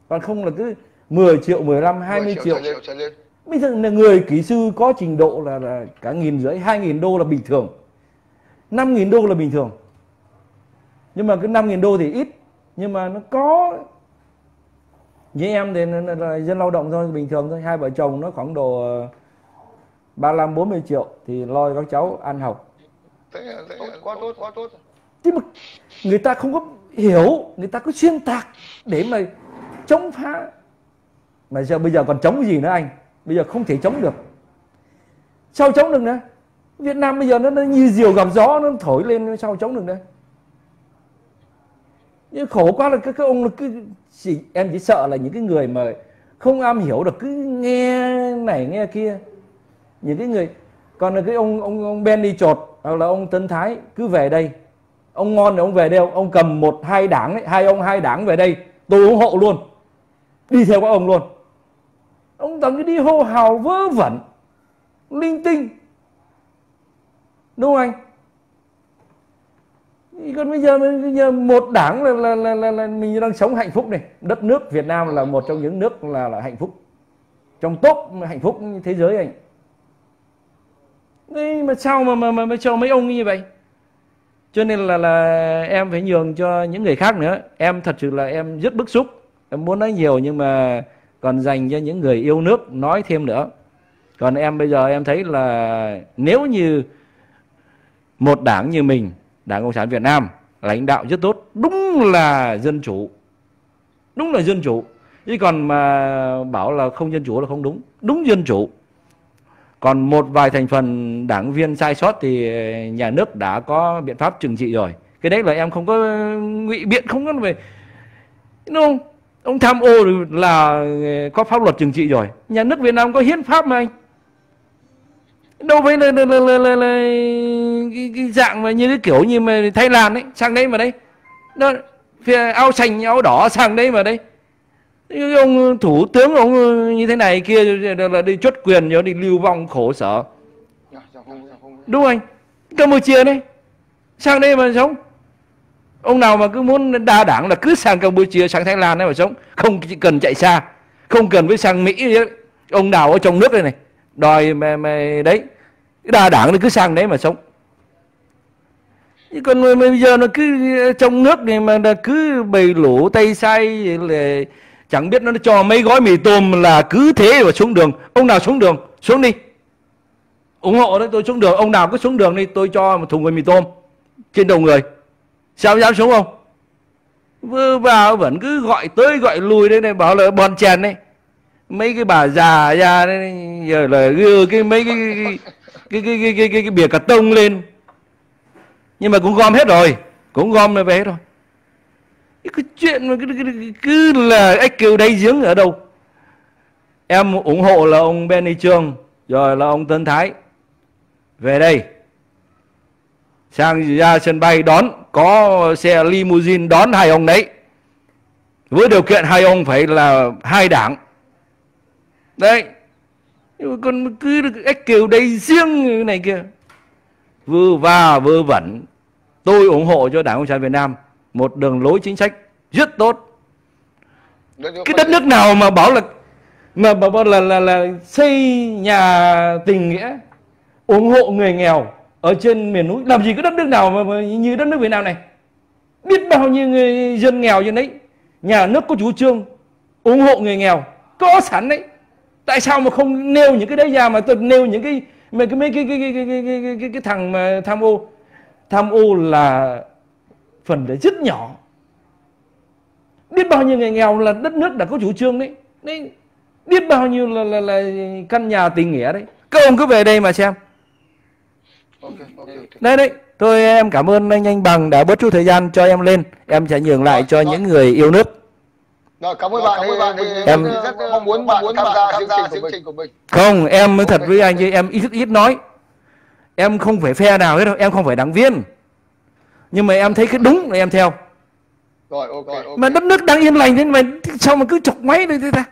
Còn không là cứ 10 triệu, 15, 20 triệu. Bây giờ là người kỹ sư có trình độ là cả 1.500, 2.000 đô là bình thường, 5.000 đô là bình thường. Nhưng mà cái 5.000 đô thì ít, nhưng mà nó có. Với em thì là dân lao động thôi, bình thường thôi. Hai vợ chồng nó khoảng độ 35, 40 triệu thì lo các cháu ăn học. Thế quá tốt, quá tốt. Chứ mà người ta không có hiểu, người ta có xuyên tạc để mà chống phá. Mà giờ bây giờ còn chống cái gì nữa anh? Bây giờ không thể chống được. Sao chống được nữa? Việt Nam bây giờ nó như diều gặp gió, nó thổi lên, sao chống được nữa? Nhưng khổ quá là các ông là cứ em chỉ sợ là những cái người mà không am hiểu được cứ nghe này nghe kia. Những cái người còn là cái ông Benny Chột hoặc là ông Tân Thái cứ về đây. Ông ngon thì ông về đây, ông cầm một hai đảng ấy, hai đảng về đây, tôi ủng hộ luôn. Đi theo các ông luôn. Ông toàn cứ đi hô hào vớ vẩn, linh tinh, đúng không anh? Còn bây giờ một đảng là mình đang sống hạnh phúc này. Đất nước Việt Nam là một trong những nước là hạnh phúc, trong top hạnh phúc thế giới anh. Đấy mà sao mà cho mấy ông như vậy? Cho nên là em phải nhường cho những người khác nữa. Em thật sự là em rất bức xúc. Em muốn nói nhiều nhưng mà còn dành cho những người yêu nước nói thêm nữa. Còn em bây giờ em thấy là nếu như một đảng như mình, Đảng Cộng sản Việt Nam, lãnh đạo rất tốt, đúng là dân chủ. Đúng là dân chủ. Chứ còn mà bảo là không dân chủ là không đúng. Đúng dân chủ. Còn một vài thành phần đảng viên sai sót thì nhà nước đã có biện pháp trừng trị rồi. Cái đấy là em không có ngụy biện, không có về, đúng không? Ông tham ô là có pháp luật trừng trị rồi. Nhà nước Việt Nam có hiến pháp mà anh. Đâu phải là cái dạng mà như cái kiểu như mà Thái Lan ấy, sang đấy mà đấy. Đó, áo xanh, áo đỏ sang đấy mà đấy. Ông thủ tướng ông như thế này kia là đi chốt quyền rồi đi lưu vong khổ sở. Đúng anh. Campuchia đấy. Sang đây mà sống. Ông nào mà cứ muốn đa đảng là cứ sang Campuchia, sang Thái Lan đấy mà sống. Không cần chạy xa, không cần phải sang Mỹ. Ông nào ở trong nước đây này đòi mà đấy, đa đảng nó cứ sang đấy mà sống. Chứ còn bây giờ nó cứ trong nước này mà cứ bày lũ tay sai là chẳng biết nó cho mấy gói mì tôm là cứ thế mà xuống đường. Ông nào xuống đường xuống đi, ủng hộ đấy, tôi xuống đường. Ông nào cứ xuống đường đi, tôi cho một thùng mì tôm trên đầu người. Sao dám xuống không? Vừa vào vẫn cứ gọi tới gọi lui đấy này, bảo là bon chèn đấy. Mấy cái bà già ra đấy, giờ là đưa cái mấy cái bìa cà tông lên. Nhưng mà cũng gom hết rồi, cũng gom về hết rồi. Cái chuyện mà cứ là ếch kêu đáy giếng ở đâu. Em ủng hộ là ông Benny Trương rồi là ông Tân Thái về đây. sang ra sân bay đón, có xe limousine đón hai ông đấy, với điều kiện hai ông phải là hai đảng đấy. Còn cứ ếch kiều đây riêng này kia, vơ va vơ vẩn. Tôi ủng hộ cho Đảng Cộng sản Việt Nam một đường lối chính sách rất tốt. Cái đất nước nào mà bảo là xây nhà tình nghĩa, ủng hộ người nghèo ở trên miền núi, làm gì có đất nước nào mà như đất nước Việt Nam này. Biết bao nhiêu người dân nghèo như đấy, nhà nước có chủ trương ủng hộ người nghèo có sẵn đấy. Tại sao mà không nêu những cái đấy ra, mà tôi nêu những cái mấy cái thằng mà tham ô là phần đấy rất nhỏ. Biết bao nhiêu người nghèo là đất nước đã có chủ trương đấy, biết bao nhiêu là căn nhà tình nghĩa đấy. Các ông cứ về đây mà xem. Đấy đấy, thôi em cảm ơn anh Bằng đã bớt chút thời gian cho em lên, em sẽ nhường lại cho những người yêu nước. Rồi, cảm ơn bạn. Em rất mong muốn bạn tham gia chương trình của mình. Không, em mới thật với anh chứ em ít nói. Em không phải phe nào hết đâu, em không phải đảng viên. Nhưng mà em thấy cái đúng là em theo. Rồi, ok. Mà đất nước đang yên lành thế mà sao mà cứ chọc máy đây thế ta?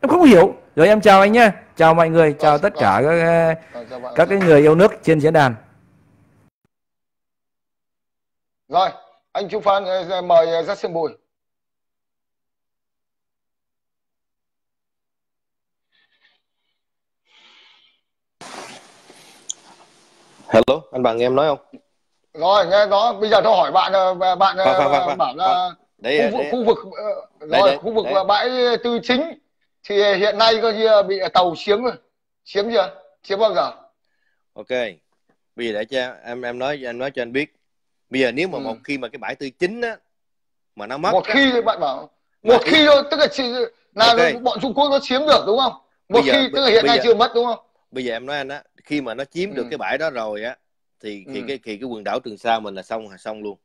Em không hiểu. Rồi em chào anh nhé, chào mọi người, chào tất cả các cái người yêu nước trên diễn đàn. Rồi, anh Trung Phan mời Jackson Bùi. Hello, anh Bằng nghe em nói không? Rồi, nghe đó. Bây giờ tôi hỏi bạn bảo là khu vực bãi Tư Chính thì hiện nay có như bị tàu chiếm rồi. Chiếm chưa? Chiếm bao giờ? Ok. Bây giờ để cho em nói cho anh biết. Bây giờ nếu mà một khi mà cái bãi Tư Chính á mà nó mất. Một khi bạn bảo một khi thôi, tức là bọn Trung Quốc nó chiếm được đúng không? Một khi tức là hiện nay chưa mất đúng không? Bây giờ em nói anh á, khi mà nó chiếm được cái bãi đó rồi á thì cái quần đảo Trường Sa mình là xong luôn.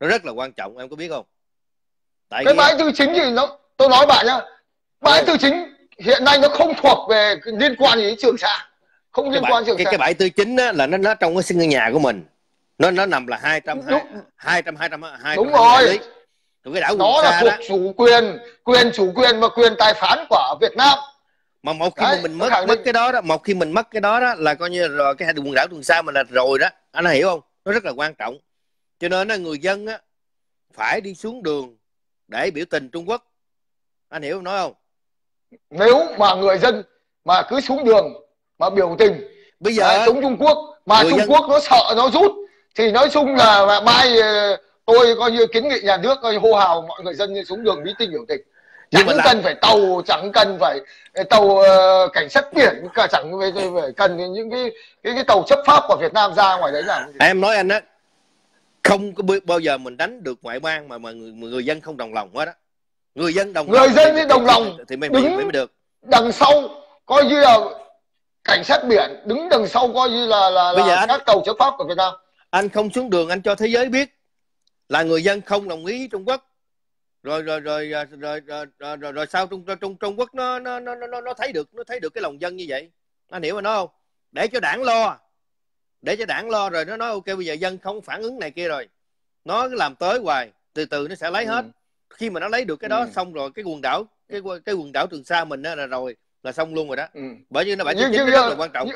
Nó rất là quan trọng, em có biết không? Tại cái bãi Tư Chính thì nó, tôi nói bạn nhá, bãi Tư Chính hiện nay nó không thuộc về liên quan gì đến Trường Sa, không liên quan Trường Sa. Cái bãi Tư Chính á là nó trong cái sân nhà của mình, nó nằm là 200 đúng rồi. Cái đảo nó là thuộc chủ quyền và quyền tài phán của Việt Nam. Mà một khi mà mình mất cái đó đó, một khi mình mất cái đó đó là coi như rồi cái quần đảo Trường Sa mình là rồi đó, anh hiểu không? Nó rất là quan trọng, cho nên là người dân á phải đi xuống đường để biểu tình Trung Quốc, anh hiểu nói không? Nếu mà người dân mà cứ xuống đường mà biểu tình bây giờ chống Trung Quốc mà Trung Quốc nó sợ nó rút thì nói chung là mai tôi coi như kiến nghị nhà nước coi hô hào mọi người dân xuống đường meeting biểu tình. Chẳng cần phải tàu, chẳng cần phải tàu cảnh sát biển, chẳng phải cần những cái tàu chấp pháp của Việt Nam ra ngoài đấy làm gì. Em nói anh á, không có bao giờ mình đánh được ngoại bang mà người dân không đồng lòng hết á. Người dân đồng lòng thì mới được. Đằng sau coi như là cảnh sát biển, đứng đằng sau coi như là các tàu chấp pháp của Việt Nam. Anh không xuống đường anh cho thế giới biết là người dân không đồng ý với Trung Quốc. Rồi sao Trung Quốc nó thấy được cái lòng dân như vậy, anh hiểu mà nói không? Để cho đảng lo rồi nó nói ok bây giờ dân không phản ứng này kia rồi nó cứ làm tới hoài, từ từ nó sẽ lấy hết. Khi mà nó lấy được cái đó xong rồi cái quần đảo cái quần đảo Trường Sa mình đó là xong luôn rồi đó. Bởi vì nó bãi Tư Chính rất là quan trọng.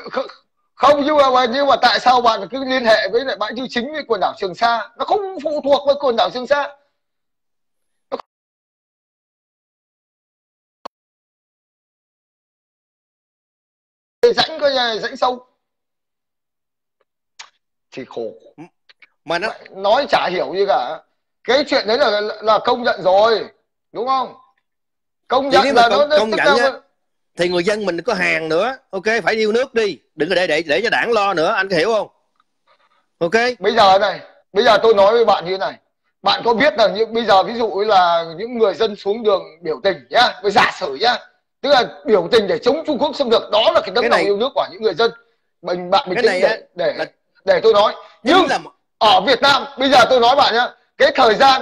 Nhưng mà tại sao bạn cứ liên hệ với lại bãi Tư Chính với quần đảo Trường Sa? Nó không phụ thuộc với quần đảo Trường Sa. Rãnh sâu thì khổ mà nó nói chả hiểu gì cả. Cái chuyện đấy là công nhận rồi đúng không? Công nhận là công nhận thì người dân mình có hàng nữa, ok phải yêu nước đi, đừng có để cho đảng lo nữa, anh có hiểu không? Ok bây giờ tôi nói với bạn như thế này, bạn có biết là bây giờ ví dụ là những người dân xuống đường biểu tình nhá, với giả sử nhá, tức là biểu tình để chống Trung Quốc xâm lược, đó là cái tấm lòng yêu nước của những người dân. Để tôi nói. Nhưng ở Việt Nam bây giờ tôi nói bạn nhá, cái thời gian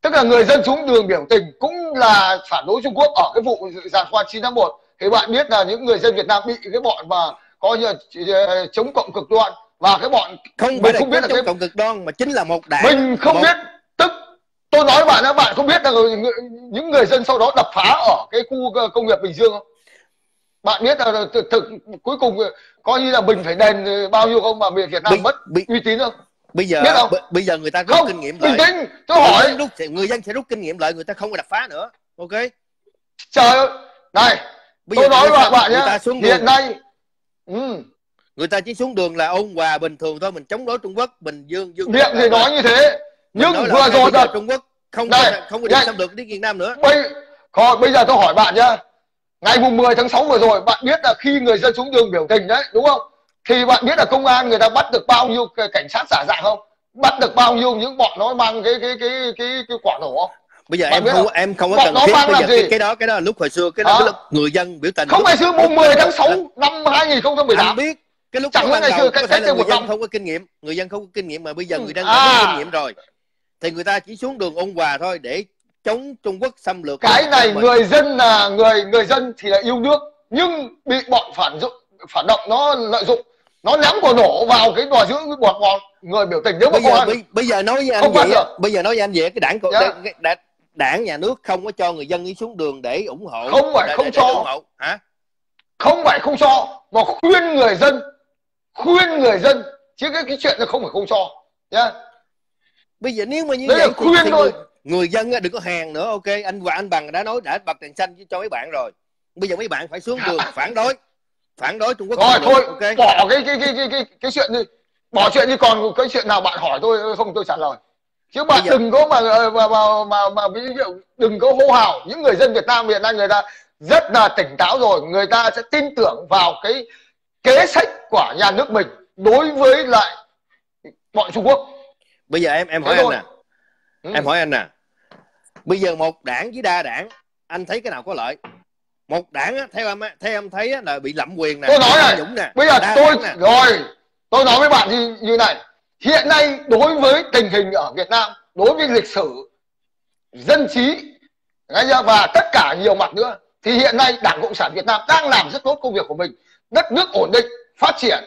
tức là người dân xuống đường biểu tình cũng là phản đối Trung Quốc ở cái vụ giàn khoan 9/1, thì bạn biết là những người dân Việt Nam bị cái bọn mà coi như chống cộng cực đoan và cái bọn không phải không biết là cái cộng cực đoan mà chính là một đảng mình không biết. Tức tôi nói với bạn đó, bạn không biết là những người dân sau đó đập phá ở cái khu công nghiệp Bình Dương không? Bạn biết là cuối cùng coi như là mình phải đền bao nhiêu không mà Việt Nam mất uy tín không? Bây giờ người ta rút kinh nghiệm lại. Tôi hỏi người dân sẽ rút kinh nghiệm lại, người ta không có đập phá nữa. Ok. Trời ơi. Này, tôi nói với bạn nhé. Hiện nay người ta chỉ xuống đường là ôn hòa bình thường thôi, mình chống đối Trung Quốc. Bình Dương Điện thì nói như thế, nhưng vừa rồi là Trung Quốc không có đi xâm lược đến Việt Nam nữa. Bây giờ tôi hỏi bạn nhá, ngày mùng 10 tháng 6 vừa rồi bạn biết là khi người dân xuống đường biểu tình đấy, đúng không? Thì bạn biết là công an người ta bắt được bao nhiêu cảnh sát giả dạng không? Bắt được bao nhiêu những bọn nó mang cái quả nổ không? Bây giờ em không có cần thiết cái đó là lúc hồi xưa, cái đó lúc người dân biểu tình. Không phải xưa mùng 10 tháng 6 năm 2018. Anh biết cái lúc chẳng ngày xưa cái người dân không có kinh nghiệm, người dân không có kinh nghiệm mà bây giờ người đang có kinh nghiệm rồi. Thì người ta chỉ xuống đường ôn hòa thôi để chống Trung Quốc xâm lược. Cái này người dân là người dân thì là yêu nước, nhưng bị bọn phản động nó lợi dụng, nó ném quả nổ vào cái đòi giữ cái bọn người biểu tình. Nếu mà bây giờ nói với anh vậy, cái đảng nhà nước không có cho người dân đi xuống đường để ủng hộ, không phải không cho mà khuyên người dân chứ cái chuyện nó không phải không cho nhá. Bây giờ nếu mà như đấy vậy thì khuyên thôi. Người dân đừng có hàng nữa. Ok, anh Bằng đã nói, đã bật đèn xanh cho mấy bạn rồi, bây giờ mấy bạn phải xuống đường phản đối Trung Quốc rồi. Thôi okay, bỏ cái chuyện đi, bỏ chuyện đi. Còn cái chuyện nào bạn hỏi tôi không tôi trả lời, chứ bạn đừng có mà ví dụ đừng có hô hào. Những người dân Việt Nam hiện nay người ta rất là tỉnh táo rồi, người ta sẽ tin tưởng vào cái kế sách của nhà nước mình đối với lại bọn Trung Quốc. Bây giờ em hỏi anh nè, bây giờ một đảng với đa đảng anh thấy cái nào có lợi? Một đảng theo em thấy là bị lạm quyền nè, tôi nói này, Dũng nè. Bây giờ tôi nói với bạn như này, hiện nay đối với tình hình ở Việt Nam, đối với lịch sử dân trí và tất cả nhiều mặt nữa, thì hiện nay Đảng Cộng sản Việt Nam đang làm rất tốt công việc của mình, đất nước ổn định phát triển,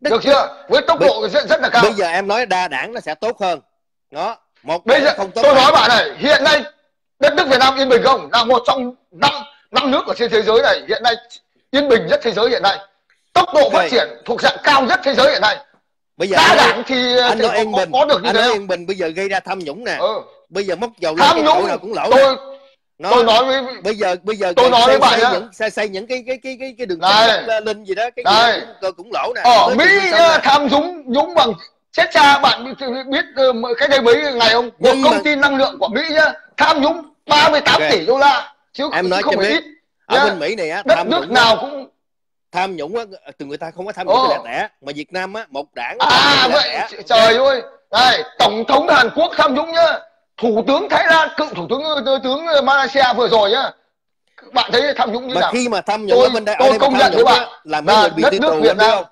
được chưa, với tốc độ rất là cao. Bây giờ em nói đa đảng nó sẽ tốt hơn đó. Tôi nói bạn này, hiện nay đất nước Việt Nam yên bình không? Là một trong năm nước ở trên thế giới này hiện nay yên bình nhất thế giới hiện nay, tốc độ phát triển thuộc dạng cao nhất thế giới hiện nay. Bây giờ đảng thì anh nói yên bình, bây giờ gây ra tham nhũng nè, bây giờ móc dầu tham nhũng nào cũng lỗ. Tôi nói với bây giờ tôi nói với bạn đó, xây những cái đường lên gì đó cũng lỗ nè. Ở Mỹ tham nhũng bằng chết cha. Bạn biết cái đây mấy ngày không? Một công ty năng lượng của Mỹ nhá, tham nhũng 38 tỷ đô la chứ không phải ít. Ở bên Mỹ này á, đất nước nào cũng tham nhũng á, từ người ta không có tham nhũng lẻ tẻ, mà Việt Nam á một đảng vậy trời ơi. Đây, tổng thống Hàn Quốc tham nhũng nhá, thủ tướng Thái Lan, cựu thủ tướng Malaysia vừa rồi nhá. Bạn thấy tham nhũng như nào? Khi mà tham nhũng tôi công nhận với bạn là đất nước Việt Nam.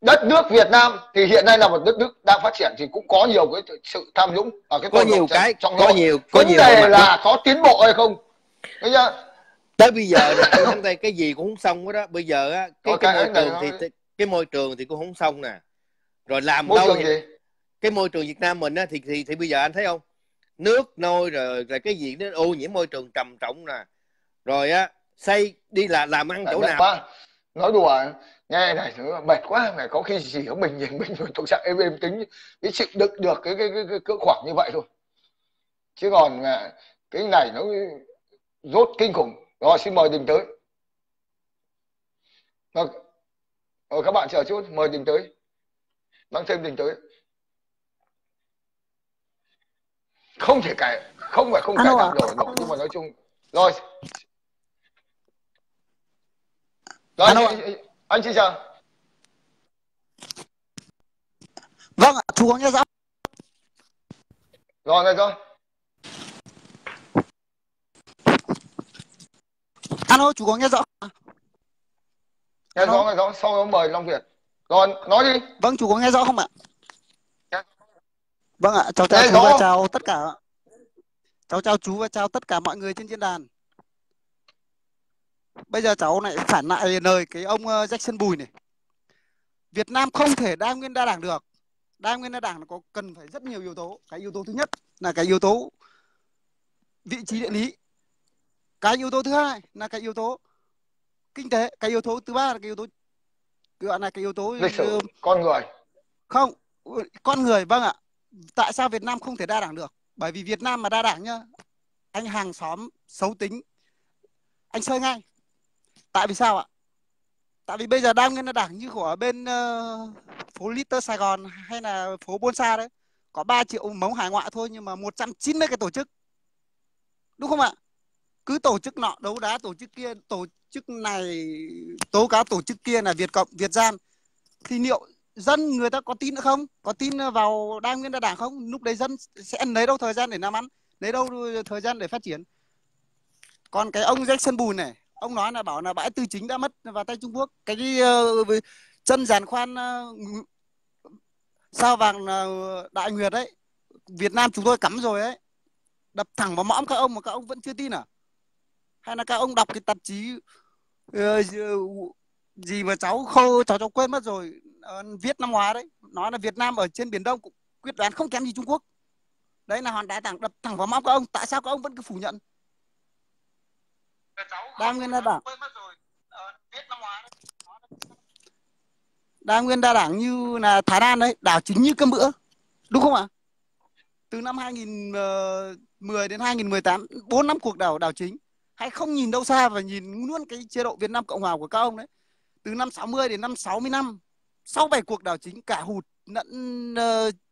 Đất nước Việt Nam thì hiện nay là một đất nước đang phát triển, thì cũng có nhiều cái sự tham nhũng ở cái vấn đề là có tiến bộ hay không. Thấy chưa? Tới bây giờ này, cái gì cũng không xong hết đó. Bây giờ á, cái môi trường thì cũng không xong nè. Rồi làm môi đâu thì, cái môi trường Việt Nam mình á thì bây giờ anh thấy không? Nước nôi rồi là cái gì nó ô nhiễm môi trường trầm trọng nè. Rồi á, làm ăn chỗ nào. Quá. Nói đùa nghe này nữa, mệt quá này, có khi gì ở mình nhìn mình thuộc dạng em tính cái chịu đựng được cái cỡ khoảng như vậy thôi, chứ còn cái này nó rốt kinh khủng. Rồi xin mời Đình tới. Rồi các bạn chờ chút, mời Đình tới, mang thêm Đình tới. Không thể cải, không phải không cải tạo đổi nhưng mà nói chung rồi. Rồi anh xin chào. Vâng ạ, chú có nghe rõ. Rồi nghe rõ. Alo, chú có nghe rõ. Nghe rõ. Sau đó mời Long Việt. Rồi nói đi. Vâng, chú có nghe rõ không ạ? Vâng ạ, chào chú và chào tất cả. Chào chú và chào tất cả mọi người trên diễn đàn. Bây giờ cháu lại phản lại lời cái ông Jackson Bùi này. Việt Nam không thể đa nguyên đa đảng được. Đa nguyên đa đảng có cần phải rất nhiều yếu tố. Cái yếu tố thứ nhất là cái yếu tố vị trí địa lý. Cái yếu tố thứ hai là cái yếu tố kinh tế. Cái yếu tố thứ ba là cái yếu tố gọi là cái yếu tố lịch sử, con người. Không, con người, vâng ạ. Tại sao Việt Nam không thể đa đảng được? Bởi vì Việt Nam mà đa đảng nhá, anh hàng xóm xấu tính anh sơi ngay. Tại vì sao ạ? Tại vì bây giờ đa nguyên đa đảng như của bên phố Litter Sài Gòn hay là phố Buôn Sa đấy, có 3 triệu mống hải ngoại thôi nhưng mà 190 cái tổ chức. Đúng không ạ? Cứ tổ chức nọ đấu đá tổ chức kia, tổ chức này tố cáo tổ chức kia là Việt Cộng, Việt Gian. Thì liệu dân người ta có tin nữa không? Có tin vào đa nguyên đa đảng không? Lúc đấy dân sẽ lấy đâu thời gian để làm ăn, lấy đâu thời gian để phát triển. Còn cái ông Jackson Bùi này, ông nói là bảo là bãi Tư Chính đã mất vào tay Trung Quốc. Cái chân giàn khoan sao vàng Đại Nguyệt đấy, Việt Nam chúng tôi cắm rồi đấy, đập thẳng vào mõm các ông mà các ông vẫn chưa tin à? Hay là các ông đọc cái tạp chí gì mà cháu quên mất rồi, viết năm ngoái đấy, nói là Việt Nam ở trên Biển Đông cũng quyết đoán không kém gì Trung Quốc. Đấy là hòn đá tảng đập thẳng vào mõm các ông. Tại sao các ông vẫn cứ phủ nhận? Đa nguyên đa đảng, đa nguyên đa đảng như là Thái Lan đấy, đảo chính như cơm bữa, đúng không ạ? Từ năm 2010 đến 2018, 4 năm cuộc đảo chính. Hãy không nhìn đâu xa và nhìn luôn cái chế độ Việt Nam Cộng hòa của các ông đấy. Từ năm 60 đến năm 65, 67 cuộc đảo chính cả hụt lẫn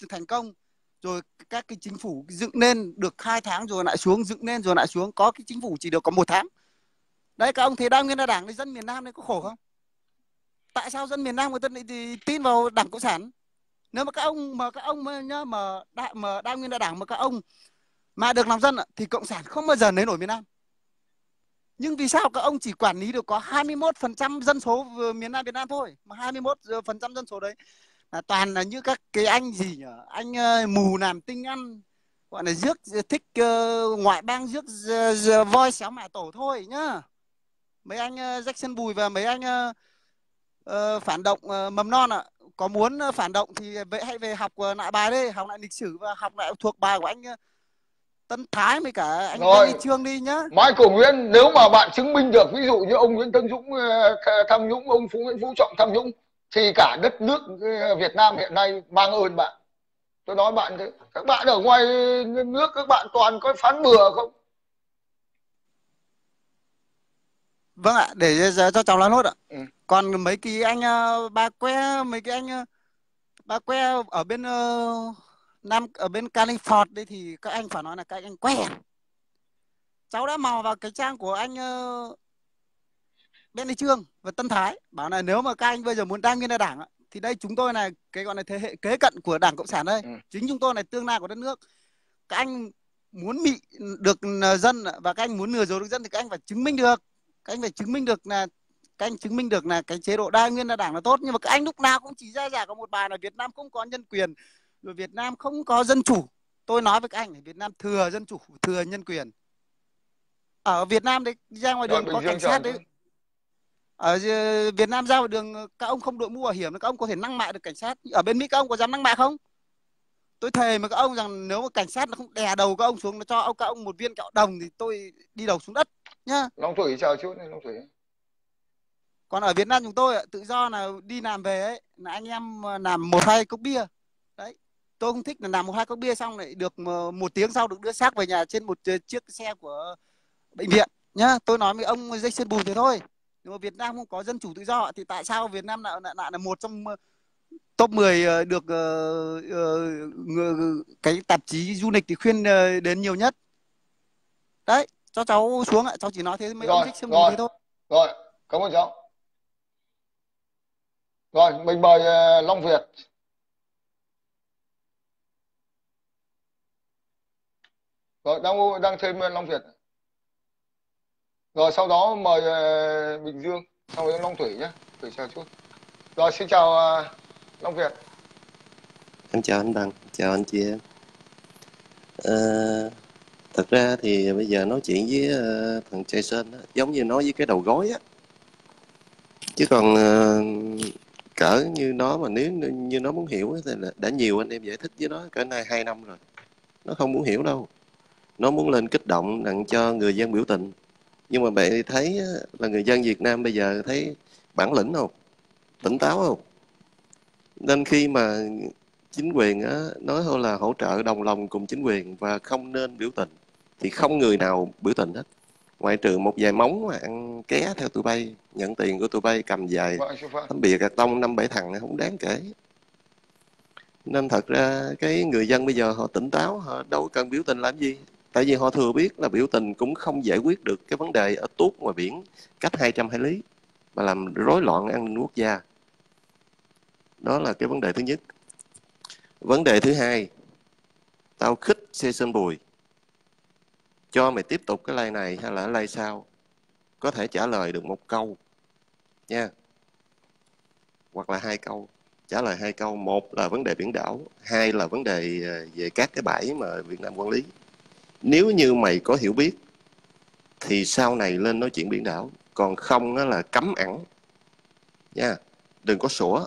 thành công. Rồi các cái chính phủ dựng lên được 2 tháng rồi lại xuống, dựng lên rồi lại xuống. Có cái chính phủ chỉ được có 1 tháng. Đấy, các ông thấy đa nguyên đa đảng, dân miền Nam này có khổ không? Tại sao dân miền Nam người ta thì tin vào Đảng Cộng sản? Nếu mà các ông mà đa nguyên đa đảng mà các ông mà được làm dân thì Cộng sản không bao giờ lấy nổi miền Nam. Nhưng vì sao các ông chỉ quản lý được có 21% dân số miền Nam Việt Nam thôi? Mà 21% dân số đấy là toàn là như các cái anh gì nhỉ? Anh mù làm tinh ăn, gọi là rước thích ngoại bang, rước voi xéo mả tổ thôi nhá. Mấy anh Jackson Bùi và mấy anh phản động mầm non ạ. Có muốn phản động thì hãy về học lại bài đi, học lại lịch sử và học lại thuộc bài của anh Tân Thái với cả anh Lê Trương đi nhá. Michael Nguyễn, nếu mà bạn chứng minh được ví dụ như ông Nguyễn Tân Dũng tham nhũng, ông Nguyễn Phú Trọng tham nhũng thì cả đất nước Việt Nam hiện nay mang ơn bạn. Tôi nói bạn thế. Các bạn ở ngoài nước các bạn toàn có phán bừa không? Vâng ạ, để cho cháu nói nốt ạ. Ừ. Còn mấy cái anh ba que ở bên ở bên California đây thì các anh phải nói là các anh quen. Cháu đã mò vào cái trang của anh Lê Trương và Tân Thái, bảo là nếu mà các anh bây giờ muốn đa nguyên đa đảng thì đây chúng tôi là cái gọi là thế hệ kế cận của Đảng Cộng sản đây. Ừ. Chính chúng tôi là tương lai của đất nước. Các anh muốn bị được dân và các anh muốn lừa dối được dân thì các anh phải chứng minh được. Các anh phải chứng minh được là cái chế độ đa nguyên đa đảng là tốt, nhưng mà các anh lúc nào cũng chỉ ra giả có một bài là Việt Nam không có nhân quyền, rồi Việt Nam không có dân chủ. Tôi nói với các anh, Việt Nam thừa dân chủ, thừa nhân quyền. Ở Việt Nam đấy ra ngoài đường có cảnh sát đấy. Ở Việt Nam ra ngoài đường các ông không đội mũ bảo hiểm các ông có thể năng mạ được cảnh sát. Ở bên Mỹ các ông có dám năng mạ không? Tôi thề mà các ông rằng nếu mà cảnh sát nó không đè đầu các ông xuống, nó cho các ông một viên kẹo đồng thì tôi đi đầu xuống đất nhá. Long Thủy chờ chút này, Long Thủy. Còn ở Việt Nam chúng tôi tự do là đi làm về ấy, là anh em làm 1-2 cốc bia. Đấy, tôi không thích là làm 1-2 cốc bia xong lại được 1 tiếng sau được đưa xác về nhà trên một chiếc xe của bệnh viện nhá. Tôi nói với ông Jackson Bùi thế thôi. Nếu mà Việt Nam không có dân chủ tự do thì tại sao Việt Nam lại là một trong top 10 được cái tạp chí du lịch thì khuyên đến nhiều nhất. Đấy, cho cháu xuống ạ, cháu chỉ nói thế mấy ông Jackson Bùi thế thôi. Rồi, cảm ơn cháu. Rồi, mình mời Long Việt. Rồi, đang thêm Long Việt. Rồi, sau đó mời Bình Dương, sau đó Long Thủy nhé. Thủy chào chút. Rồi, xin chào Long Việt. Anh chào anh Bằng, chào anh chị em. Thật ra thì bây giờ nói chuyện với thằng Jason giống như nói với cái đầu gối á. Chứ còn cỡ như nó mà nếu như nó muốn hiểu thì đã nhiều anh em giải thích với nó cỡ nay 2 năm rồi. Nó không muốn hiểu đâu. Nó muốn lên kích động đặng cho người dân biểu tình. Nhưng mà bạn thấy là người dân Việt Nam bây giờ thấy bản lĩnh không? Tỉnh táo không? Nên khi mà chính quyền nói thôi là hỗ trợ đồng lòng cùng chính quyền và không nên biểu tình thì không người nào biểu tình hết. Ngoại trừ một vài móng mà ăn ké theo tụi bay, nhận tiền của tụi bay cầm dài tấm bìa cà tông 5-7 thằng này không đáng kể. Nên thật ra cái người dân bây giờ họ tỉnh táo, họ đâu cần biểu tình làm gì. Tại vì họ thừa biết là biểu tình cũng không giải quyết được cái vấn đề ở tuốt ngoài biển cách 200 hải lý mà làm rối loạn an ninh quốc gia. Đó là cái vấn đề thứ nhất. Vấn đề thứ hai, tao khích Jackson Bùi cho mày tiếp tục cái like này hay là like sau có thể trả lời được một câu nha, hoặc là hai câu, trả lời hai câu. Một là vấn đề biển đảo, hai là vấn đề về các cái bãi mà Việt Nam quản lý. Nếu như mày có hiểu biết thì sau này lên nói chuyện biển đảo, còn không là cấm ẵng nha, đừng có sủa.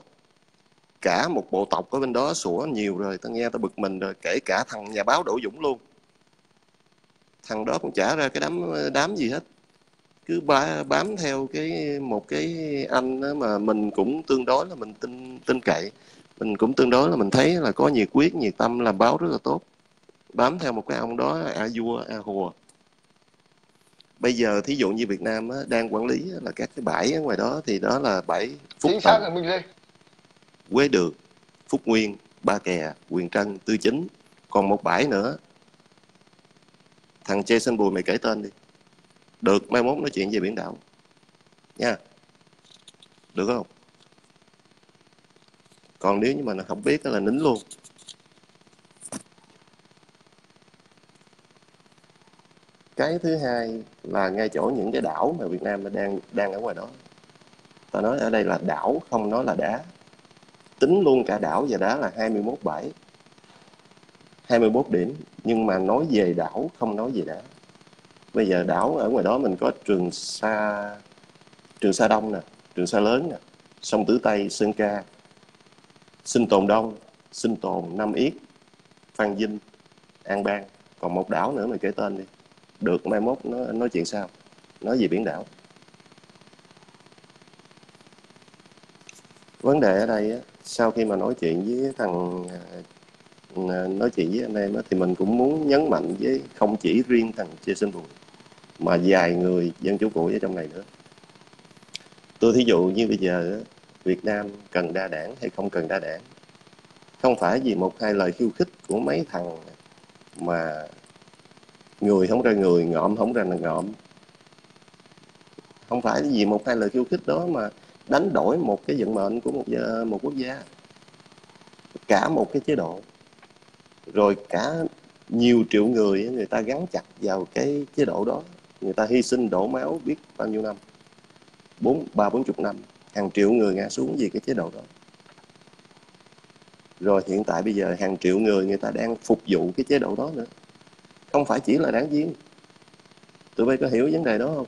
Cả một bộ tộc ở bên đó sủa nhiều rồi, tao nghe tao bực mình rồi, kể cả thằng nhà báo Đỗ Dũng luôn. Thằng đó cũng trả ra cái đám gì hết. Cứ bám theo một cái anh mà mình cũng tương đối là mình tin cậy, mình cũng tương đối là mình thấy là có nhiệt quyết, nhiệt tâm làm báo rất là tốt. Bám theo một cái ông đó vua, hùa. Bây giờ thí dụ như Việt Nam đang quản lý là các cái bãi ở ngoài đó thì đó là bãi Phúc Tần, Quế Đường, Phúc Nguyên, Ba Kè, Quyền Trân, Tư Chính. Còn một bãi nữa, thằng Jackson Bùi mày kể tên đi, được mai mốt nói chuyện về biển đảo nha, được không? Còn nếu như mà nó không biết là nín luôn. Cái thứ hai là ngay chỗ những cái đảo mà Việt Nam đang ở ngoài đó, ta nói ở đây là đảo, không nói là đá. Tính luôn cả đảo và đá là 21 bãi, 21 điểm. Nhưng mà nói về đảo, không nói về đá. Bây giờ đảo ở ngoài đó mình có Trường Sa Đông nè, Trường Sa Lớn nè, Sông Tứ Tây, Sơn Ca, Sinh Tồn Đông, Sinh Tồn, Nam Yết, Phan Vinh, An Bang. Còn một đảo nữa mày kể tên đi, được mai mốt nó nói chuyện sao, nói về biển đảo. Vấn đề ở đây á, sau khi mà nói chuyện với anh em đó, thì mình cũng muốn nhấn mạnh với không chỉ riêng thằng Jackson Bùi mà vài người dân chủ cũ ở trong này nữa. Tôi thí dụ như bây giờ Việt Nam cần đa đảng hay không cần đa đảng không phải vì một hai lời khiêu khích của mấy thằng mà người không ra người, ngộm không ra là ngộm. Không phải vì một hai lời khiêu khích đó mà đánh đổi một cái vận mệnh của một quốc gia, cả một cái chế độ, rồi cả nhiều triệu người, người ta gắn chặt vào cái chế độ đó, người ta hy sinh đổ máu biết bao nhiêu năm, 30-40 năm, hàng triệu người ngã xuống vì cái chế độ đó. Rồi hiện tại bây giờ hàng triệu người, người ta đang phục vụ cái chế độ đó nữa, không phải chỉ là đảng viên. Tụi bây có hiểu vấn đề đó không?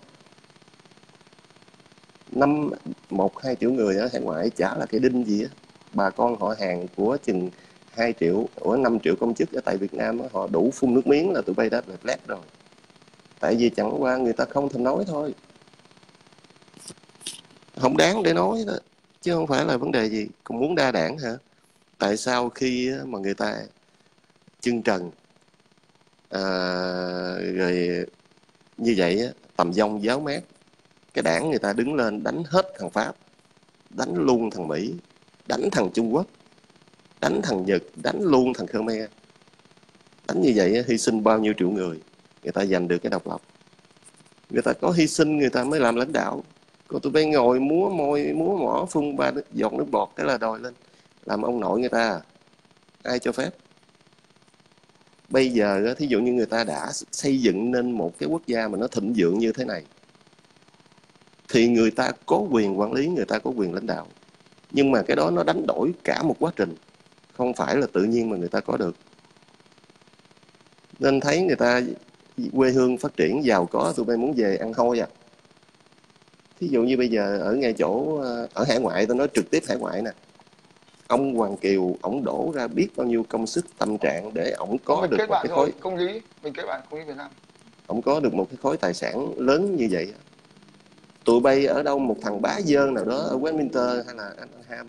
1-2 triệu người ở hải ngoại chả là cái đinh gì á. Bà con họ hàng của chừng 2 triệu, của 5 triệu công chức ở tại Việt Nam đó, họ đủ phun nước miếng là tụi bay đã lẹp lép rồi. Tại vì chẳng qua người ta không thèm nói thôi. Không đáng để nói đó, chứ không phải là vấn đề gì. Còn muốn đa đảng hả? Tại sao khi mà người ta chân trần rồi như vậy tầm dông giáo mát, cái đảng người ta đứng lên đánh hết thằng Pháp, đánh luôn thằng Mỹ, đánh thằng Trung Quốc, đánh thằng Nhật, đánh luôn thằng Khmer. Đánh như vậy hy sinh bao nhiêu triệu người, người ta giành được cái độc lập. Người ta có hy sinh người ta mới làm lãnh đạo. Còn tụi bay ngồi múa môi, múa mỏ, phun ba giọt nước bọt cái là đòi lên làm ông nội người ta, ai cho phép? Bây giờ thí dụ như người ta đã xây dựng nên một cái quốc gia mà nó thịnh vượng như thế này thì người ta có quyền quản lý, người ta có quyền lãnh đạo. Nhưng mà cái đó nó đánh đổi cả một quá trình, không phải là tự nhiên mà người ta có được. Nên thấy người ta quê hương phát triển giàu có, tụi bay muốn về ăn hôi à. Thí dụ như bây giờ ở ngay chỗ ở hải ngoại, tôi nói trực tiếp hải ngoại nè, ông Hoàng Kiều ổng đổ ra biết bao nhiêu công sức tâm trạng để ổng có được một cái khối công lý, mình kết bạn công lý Việt Nam, ổng có được một cái khối tài sản lớn như vậy. Tụi bay ở đâu một thằng bá dơn nào đó ở Westminster hay là anh Ham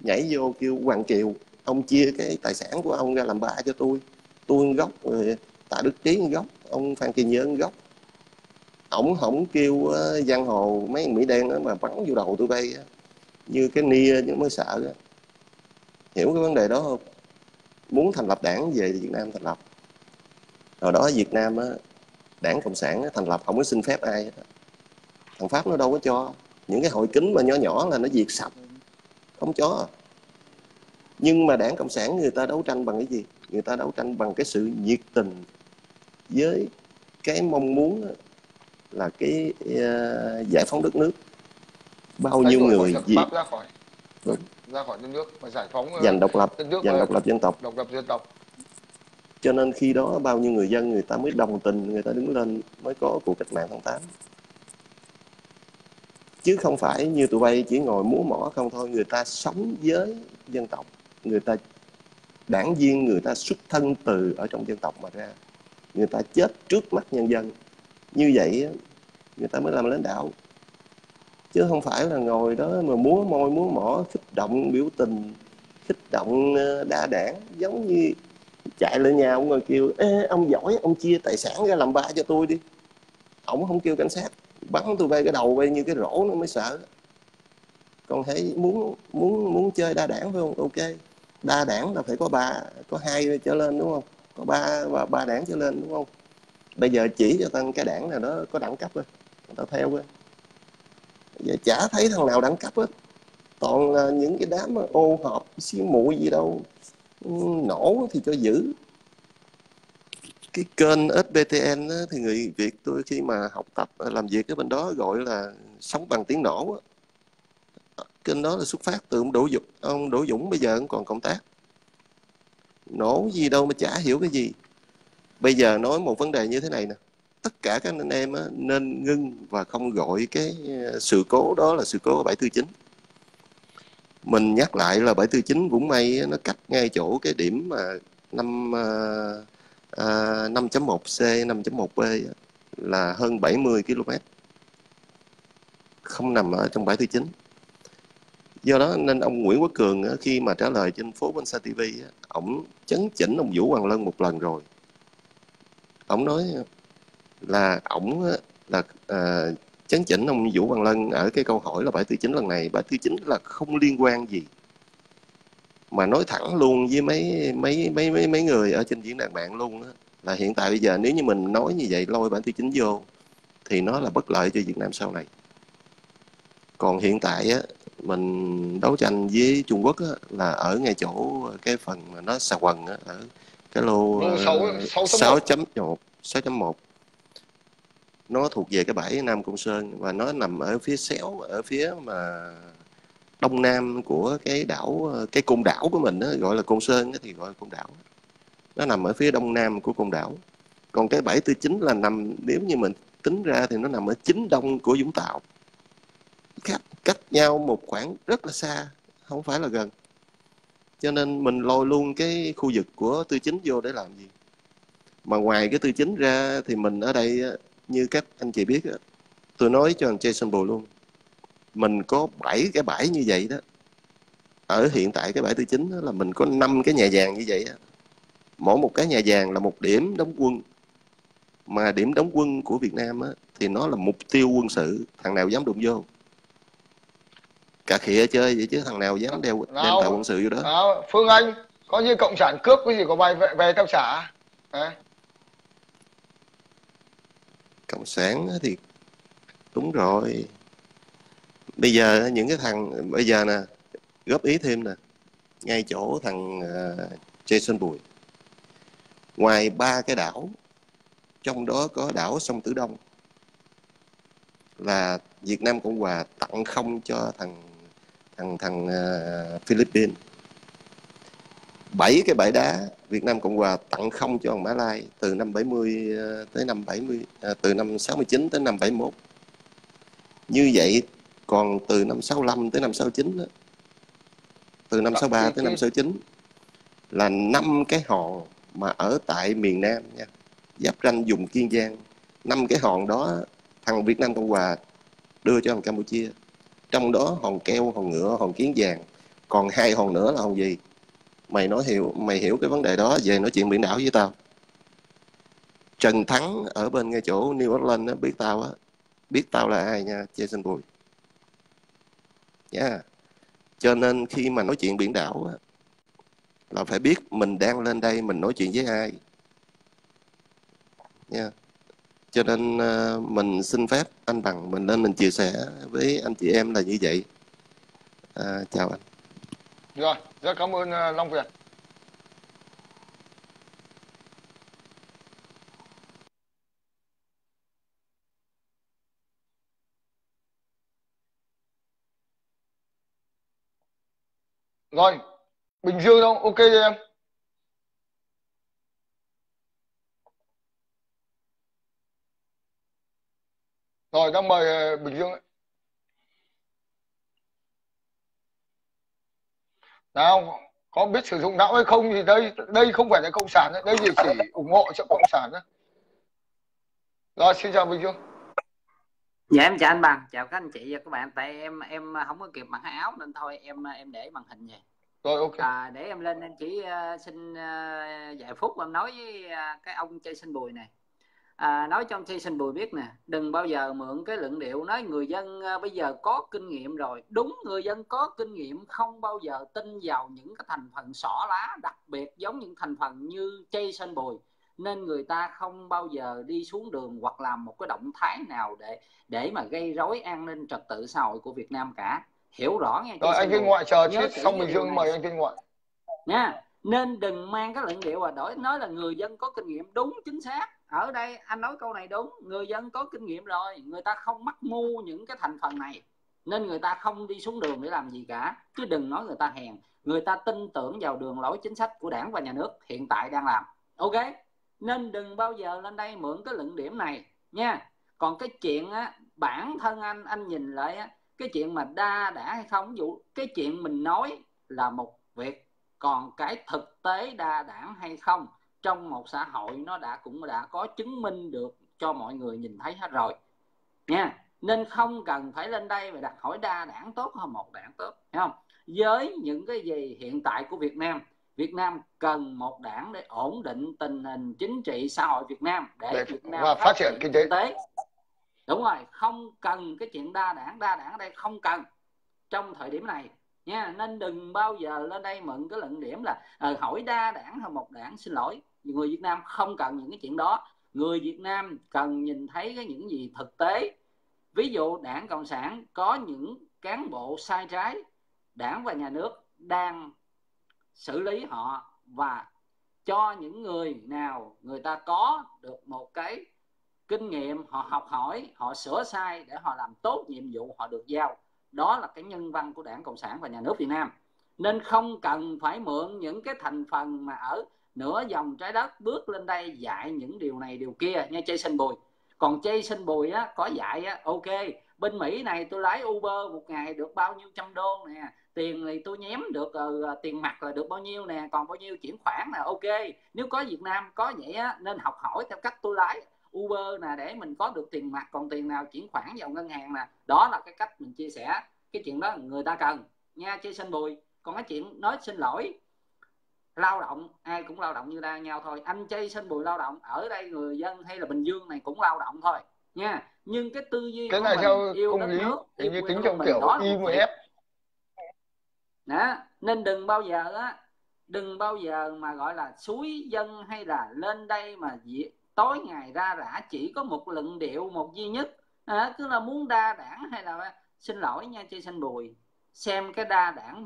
nhảy vô kêu Hoàng Kiều ông chia cái tài sản của ông ra làm ba cho tôi gốc, Tạ Đức Trí gốc, ông Phan Kỳ Nhơn gốc. Ổng không kêu giang hồ mấy Mỹ đen đó mà bắn vô đầu tụi bay như cái nia nhưng mới sợ đó. Hiểu cái vấn đề đó không? Muốn thành lập đảng về thì Việt Nam thành lập. Rồi đó Việt Nam á, Đảng Cộng sản á, thành lập không có xin phép ai hết. Thằng Pháp nó đâu có cho. Những cái hội kín mà nhỏ nhỏ là nó diệt sạch, không cho. Nhưng mà Đảng Cộng sản người ta đấu tranh bằng cái gì? Người ta đấu tranh bằng cái sự nhiệt tình với cái mong muốn là cái giải phóng đất nước. Bao nhiêu người gì ra khỏi đất nước và giải phóng giành độc lập, giành độc lập dân tộc, cho nên khi đó bao nhiêu người dân người ta mới đồng tình, người ta đứng lên, mới có cuộc cách mạng tháng 8. Chứ không phải như tụi bay chỉ ngồi múa mỏ không thôi. Người ta sống với dân tộc, người ta đảng viên, người ta xuất thân từ ở trong dân tộc mà ra, người ta chết trước mắt nhân dân, như vậy người ta mới làm lãnh đạo. Chứ không phải là ngồi đó mà múa môi múa mỏ, kích động biểu tình, kích động đa đảng, giống như chạy lên nhà ông ngồi kêu ê, ông giỏi, ông chia tài sản ra làm ba cho tôi đi. Ông không kêu cảnh sát bắn tôi bay cái đầu bay như cái rổ nó mới sợ. Còn thấy muốn chơi đa đảng phải không? Ok, đa đảng là phải có hai trở lên đúng không? Có ba đảng trở lên đúng không? Bây giờ chỉ cho tăng cái đảng là nó có đẳng cấp thôi, người ta theo thôi. Giờ chả thấy thằng nào đẳng cấp hết, toàn là những cái đám ô hộp xíu muội gì đâu. Nổ thì cho giữ. Cái kênh SBTN thì người Việt tôi khi mà học tập làm việc ở bên đó gọi là sống bằng tiếng nổ. Kênh đó là xuất phát từ ông Đỗ Dũng bây giờ còn công tác. Nổ gì đâu mà chả hiểu cái gì. Bây giờ nói một vấn đề như thế này nè, tất cả các anh em nên ngưng và không gọi cái sự cố đó là sự cố 749. Mình nhắc lại là 749 Vũng Mây nó cách ngay chỗ cái điểm mà 5.1C, 5.1B là hơn 70 km. Không nằm ở trong 749. Do đó nên ông Nguyễn Quốc Cường khi mà trả lời trên phố Bến Sa TV, ổng chấn chỉnh ông Vũ Hoàng Lân một lần rồi. Ổng nói là chấn chỉnh ông Vũ Hoàng Lân ở cái câu hỏi là 749 lần này. 749 là không liên quan gì, mà nói thẳng luôn với mấy người ở trên diễn đàn mạng luôn đó, là hiện tại bây giờ nếu như mình nói như vậy lôi 749 vô thì nó là bất lợi cho Việt Nam sau này. Còn hiện tại á, mình đấu tranh với Trung Quốc á, là ở ngay chỗ cái phần mà nó xà quần á, ở cái lô 6.1. Nó thuộc về cái bãi Nam Côn Sơn và nó nằm ở phía xéo, ở phía mà đông nam của cái đảo, cái côn đảo của mình đó, gọi là Côn Sơn đó, thì gọi là côn đảo. Nó nằm ở phía đông nam của côn đảo. Còn cái 749 là nằm, nếu như mình tính ra thì nó nằm ở chính đông của Vũng Tàu. Cách nhau một khoảng rất là xa, không phải là gần. Cho nên mình lôi luôn cái khu vực của 49 vô để làm gì? Mà ngoài cái 49 ra thì mình ở đây, như các anh chị biết, tôi nói cho anh Jackson Bùi luôn, mình có 7 cái bãi như vậy đó. Ở hiện tại cái bãi 49 đó là mình có 5 cái nhà vàng như vậy đó. Mỗi một cái nhà vàng là một điểm đóng quân. Mà điểm đóng quân của Việt Nam đó, thì nó là mục tiêu quân sự. Thằng nào dám đụng vô? Cả khịa chơi vậy chứ thằng nào dám đem tàu quân sự vô đó. Nào, Phương Anh, có như cộng sản cướp cái gì của mày về tao xả. Cộng sản thì đúng rồi. Bây giờ những cái thằng, bây giờ nè, góp ý thêm nè, ngay chỗ thằng Jackson Bùi, ngoài 3 cái đảo, trong đó có đảo sông Tử Đông, là Việt Nam Cộng hòa tặng không cho thằng Philippines. 7 cái bãi đá Việt Nam Cộng hòa tặng không cho Mã Lai từ năm 70 tới năm 70, từ năm 69 tới năm 71. Như vậy còn từ năm 65 tới năm 69 đó, từ năm 63 tới năm 69 là 5 cái hòn mà ở tại miền Nam nha, giáp ranh vùng Kiên Giang. 5 cái hòn đó thằng Việt Nam Cộng Hòa đưa cho thằng Campuchia, trong đó hòn Keo, hòn Ngựa, hòn Kiến Vàng, còn 2 hòn nữa là hòn gì? Mày hiểu cái vấn đề đó, về nói chuyện biển đảo với tao. Trần Thắng ở bên ngay chỗ New Orleans đó, biết tao là ai nha, Jackson Bùi. Yeah. Cho nên khi mà nói chuyện biển đảo đó, là phải biết mình đang lên đây mình nói chuyện với ai. Yeah. Cho nên mình xin phép anh Bằng mình lên mình chia sẻ với anh chị em là như vậy. Chào anh. Rồi, rất cảm ơn Long Việt. Rồi, Bình Dương không? Ok cho em. Rồi, đang mời Bình Dương. Nào, có biết sử dụng não hay không thì đây không phải là cộng sản đấy, đây thì chỉ ủng hộ cho cộng sản đấy. Rồi, xin chào Bình Dương. Dạ em chào anh Bằng, chào các anh chị và các bạn. Tại em không có kịp mặc áo nên thôi em để màn hình vậy. Rồi ok. Để em lên em chỉ xin vài phút em nói với cái ông Jackson Bùi này. Nói cho ông Jackson Bùi biết nè, đừng bao giờ mượn cái luận điệu nói người dân bây giờ có kinh nghiệm rồi. Đúng, người dân có kinh nghiệm, không bao giờ tin vào những cái thành phần xỏ lá, đặc biệt giống những thành phần như Jackson Bùi. Nên người ta không bao giờ đi xuống đường hoặc làm một cái động thái nào để mà gây rối an ninh trật tự xã hội của Việt Nam cả. Hiểu rõ nghe. Rồi anh Vinh Ngoại chờ trước, xong Bình Dương mời anh Vinh Ngoại nha. Nên đừng mang cái luận điệu là đổi nói là người dân có kinh nghiệm. Đúng, chính xác. Ở đây anh nói câu này đúng, người dân có kinh nghiệm rồi, người ta không mắc mưu những cái thành phần này nên người ta không đi xuống đường để làm gì cả. Chứ đừng nói người ta hèn, người ta tin tưởng vào đường lối chính sách của Đảng và Nhà nước hiện tại đang làm. Ok, nên đừng bao giờ lên đây mượn cái luận điểm này nha. Còn cái chuyện á, bản thân anh nhìn lại á, cái chuyện mà đa đảng hay không, ví dụ cái chuyện mình nói là một việc, còn cái thực tế đa đảng hay không trong một xã hội nó cũng đã có chứng minh được cho mọi người nhìn thấy hết rồi nha. Nên không cần phải lên đây và đặt hỏi đa đảng tốt hơn một đảng tốt, hiểu không? Với những cái gì hiện tại của Việt Nam cần một đảng để ổn định tình hình chính trị xã hội Việt Nam, để Việt Nam phát triển kinh tế. Đúng rồi, không cần cái chuyện đa đảng ở đây, không cần trong thời điểm này nha. Nên đừng bao giờ lên đây mượn cái luận điểm là hỏi đa đảng hay một đảng. Xin lỗi, người Việt Nam không cần những cái chuyện đó. Người Việt Nam cần nhìn thấy cái những gì thực tế. Ví dụ Đảng Cộng sản có những cán bộ sai trái, Đảng và Nhà nước đang xử lý họ, và cho những người nào người ta có được một cái kinh nghiệm, họ học hỏi, họ sửa sai để họ làm tốt nhiệm vụ họ được giao. Đó là cái nhân văn của Đảng Cộng sản và Nhà nước Việt Nam. Nên không cần phải mượn những cái thành phần mà ở nửa dòng trái đất bước lên đây dạy những điều này điều kia nha Jackson Bùi. Còn Jackson Bùi á, có dạy á, ok, bên Mỹ này tôi lái Uber một ngày được bao nhiêu trăm đô nè, tiền thì tôi nhém được, tiền mặt là được bao nhiêu nè, còn bao nhiêu chuyển khoản là ok. Nếu có Việt Nam có vậy á, nên học hỏi theo cách tôi lái Uber là để mình có được tiền mặt, còn tiền nào chuyển khoản vào ngân hàng nè. Đó là cái cách mình chia sẻ cái chuyện đó người ta cần nha Jackson Bùi. Còn cái chuyện nói xin lỗi, lao động ai cũng lao động như ta nhau thôi. Anh Jackson Bùi lao động, ở đây người dân hay là Bình Dương này cũng lao động thôi nha. Nhưng cái tư duy cái này theo công lý thì như tính trong kiểu IMF đó. Nên đừng bao giờ á, đừng bao giờ mà gọi là suối dân hay là lên đây mà tối ngày ra rã chỉ có một luận điệu một duy nhất cứ là muốn đa đảng hay là. Xin lỗi nha Jackson Bùi, xem cái đa đảng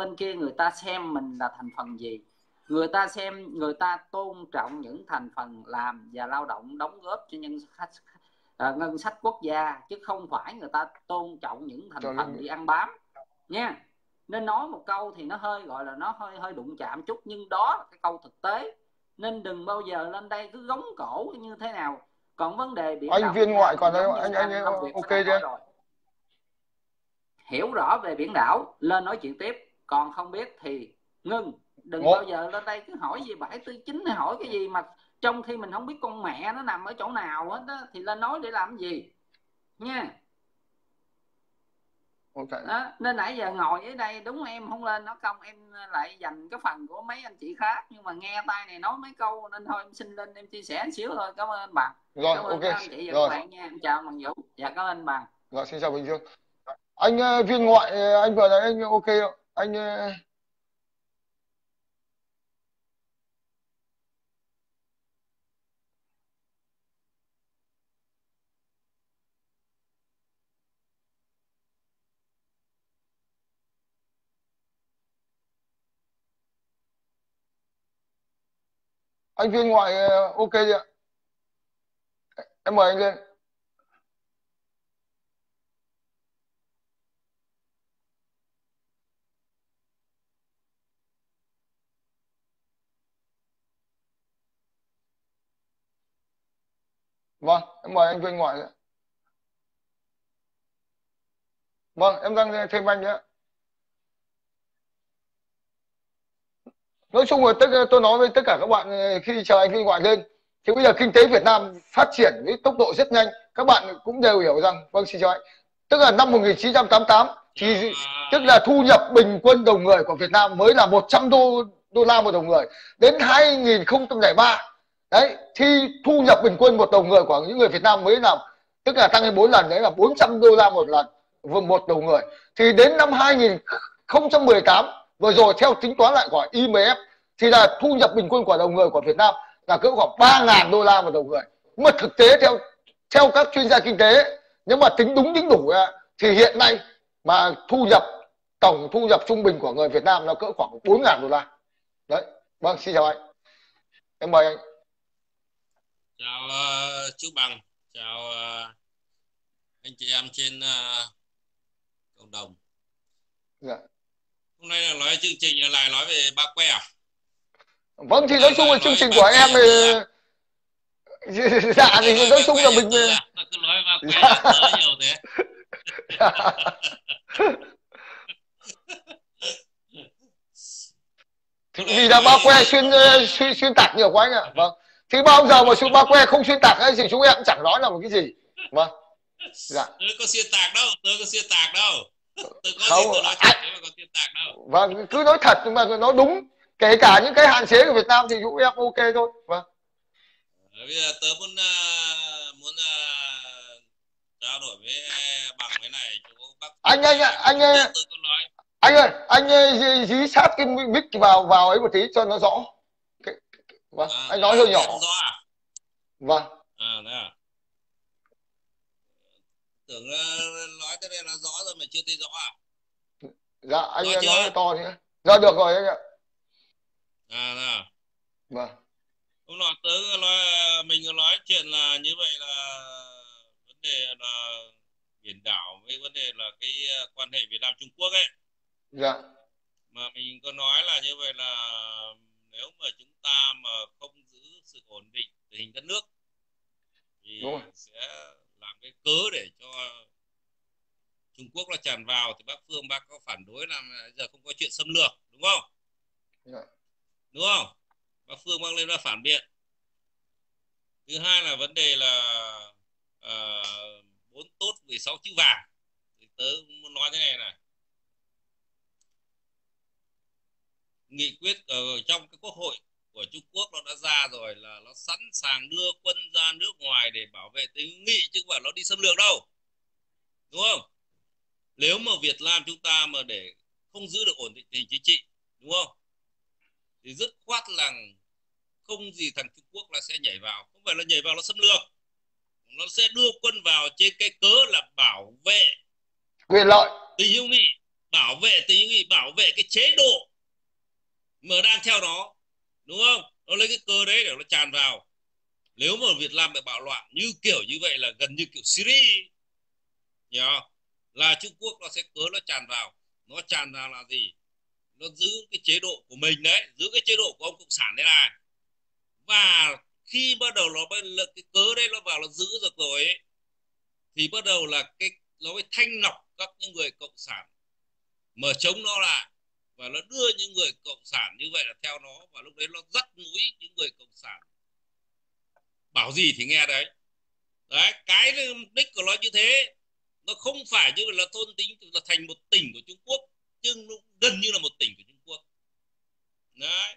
bên kia người ta xem mình là thành phần gì, người ta xem, người ta tôn trọng những thành phần làm và lao động đóng góp cho ngân sách quốc gia, chứ không phải người ta tôn trọng những thành phần bị ăn bám nha. Nên nói một câu thì nó hơi gọi là nó hơi đụng chạm chút, nhưng đó là cái câu thực tế. Nên đừng bao giờ lên đây cứ gống cổ như thế nào. Còn vấn đề biển đảo, anh Viên Ngoại còn anh ok chưa? hiểu rõ về biển đảo lên nói chuyện tiếp, còn không biết thì ngưng. Đừng bao giờ lên đây cứ hỏi gì 749 hay hỏi cái gì mà trong khi mình không biết con mẹ nó nằm ở chỗ nào hết đó, thì lên nói để làm cái gì nha. Okay. Đó, nên nãy giờ ngồi ở đây đúng em không lên nó công em lại dành cái phần của mấy anh chị khác, nhưng mà nghe tay này nói mấy câu nên thôi em xin lên em chia sẻ xíu thôi. Cảm ơn bạn. Rồi, cảm ơn các anh chị và các bạn nha. Em chào Bằng Vũ và cảm ơn bạn. Rồi, xin chào Bình Dương. Anh Viên Ngoại, anh vừa nãy anh ok không? Anh anh Viên Ngoại ok đi ạ. Em mời anh lên. Vâng, em mời anh Viên Ngoại lên. Vâng, em đang thêm anh nữa. Nói chung là tôi nói với tất cả các bạn khi chờ anh Viên Ngoại lên thì bây giờ kinh tế Việt Nam phát triển với tốc độ rất nhanh, các bạn cũng đều hiểu rằng, vâng xin chào anh, tức là năm 1988 thì tức là thu nhập bình quân đầu người của Việt Nam mới là 100 đô la một đầu người. Đến 2003 đấy thì thu nhập bình quân một đầu người của những người Việt Nam mới là tức là tăng lên 4 lần, đấy là 400 đô la một lần một đầu người. Thì đến năm 2018 vừa rồi theo tính toán lại của IMF thì là thu nhập bình quân của đầu người của Việt Nam là cỡ khoảng 3.000 đô la một đầu người. Nhưng mà thực tế theo các chuyên gia kinh tế, nếu mà tính đúng tính đủ thì hiện nay mà thu nhập tổng thu nhập trung bình của người Việt Nam là cỡ khoảng 4.000 đô la. Đấy, vâng xin chào anh. Em mời anh. Chào chú Bằng, chào anh chị em trên cộng đồng. Dạ. Hôm nay là nói chương trình là lại nói về ba que à? Vâng thì nói chung là chương trình của em thì dạ thì nói chung là mình cứ nói ba que dạ. Nhiều thế. Dạ. Vì là ba que xuyên tạc nhiều quá anh ạ. Vâng. Thì bao giờ mà sự ba que không xuyên tạc hay gì chúng em cũng chẳng nói là một cái gì. Vâng. Dạ. Tôi có xuyên tạc đâu, tôi có xuyên tạc đâu. Không, vâng cứ nói thật nhưng mà nói đúng, kể cả những cái hạn chế của Việt Nam thì cũng em ok thôi. Vâng. Bây giờ tớ muốn trao đổi với bằng cái này chỗ bác. Anh ơi, anh dí sát cái mic vào ấy một tí cho nó rõ. Vâng, anh nói hơi nhỏ. Vâng. À đấy à. Tưởng nói tới đây là rõ rồi mà chưa thấy rõ à? Dạ anh nói to thế. Dạ được rồi anh ạ. À. Vâng. Hôm nọ tớ nói chuyện là như vậy là vấn đề là biển đảo với vấn đề là cái quan hệ Việt Nam Trung Quốc ấy. Dạ. Mà mình có nói là như vậy là nếu mà chúng ta mà không giữ sự ổn định tình hình đất nước thì sẽ làm cái cớ để cho Trung Quốc nó tràn vào, thì bác Phương bác có phản đối là giờ không có chuyện xâm lược đúng không? Dạ. Đúng không? Bác Phương bác lên ra phản biện. Thứ hai là vấn đề là 4 tốt 16 chữ vàng. Thì tớ muốn nói thế này này. Nghị quyết ở trong cái quốc hội của Trung Quốc nó đã ra rồi là nó sẵn sàng đưa quân ra nước ngoài để bảo vệ tính hữu nghị chứ không phải nó đi xâm lược đâu, đúng không? Nếu mà Việt Nam chúng ta mà để không giữ được ổn định tình chính trị, đúng không, thì dứt khoát là không gì thằng Trung Quốc nó sẽ nhảy vào, không phải là nhảy vào nó xâm lược, nó sẽ đưa quân vào trên cái cớ là bảo vệ quyền lợi tình hữu nghị, bảo vệ tình hữu nghị, bảo vệ cái chế độ mà đang theo nó. Đúng không? Nó lấy cái cơ đấy để nó tràn vào. Nếu mà Việt Nam bị bạo loạn như kiểu như vậy là gần như kiểu Syria, nhớ không? Là Trung Quốc nó sẽ cớ nó tràn vào. Nó tràn vào là gì? Nó giữ cái chế độ của mình đấy, giữ cái chế độ của ông Cộng sản đấy này. Và khi bắt đầu nó cái cớ đấy nó vào nó giữ được rồi ấy, thì bắt đầu là nó mới thanh lọc các những người cộng sản mà chống nó lại, và nó đưa những người cộng sản như vậy là theo nó, và lúc đấy nó dắt mũi những người cộng sản bảo gì thì nghe đấy. Đấy, cái đích của nó như thế, nó không phải như là thôn tính là thành một tỉnh của Trung Quốc, nhưng nó gần như là một tỉnh của Trung Quốc. Đấy,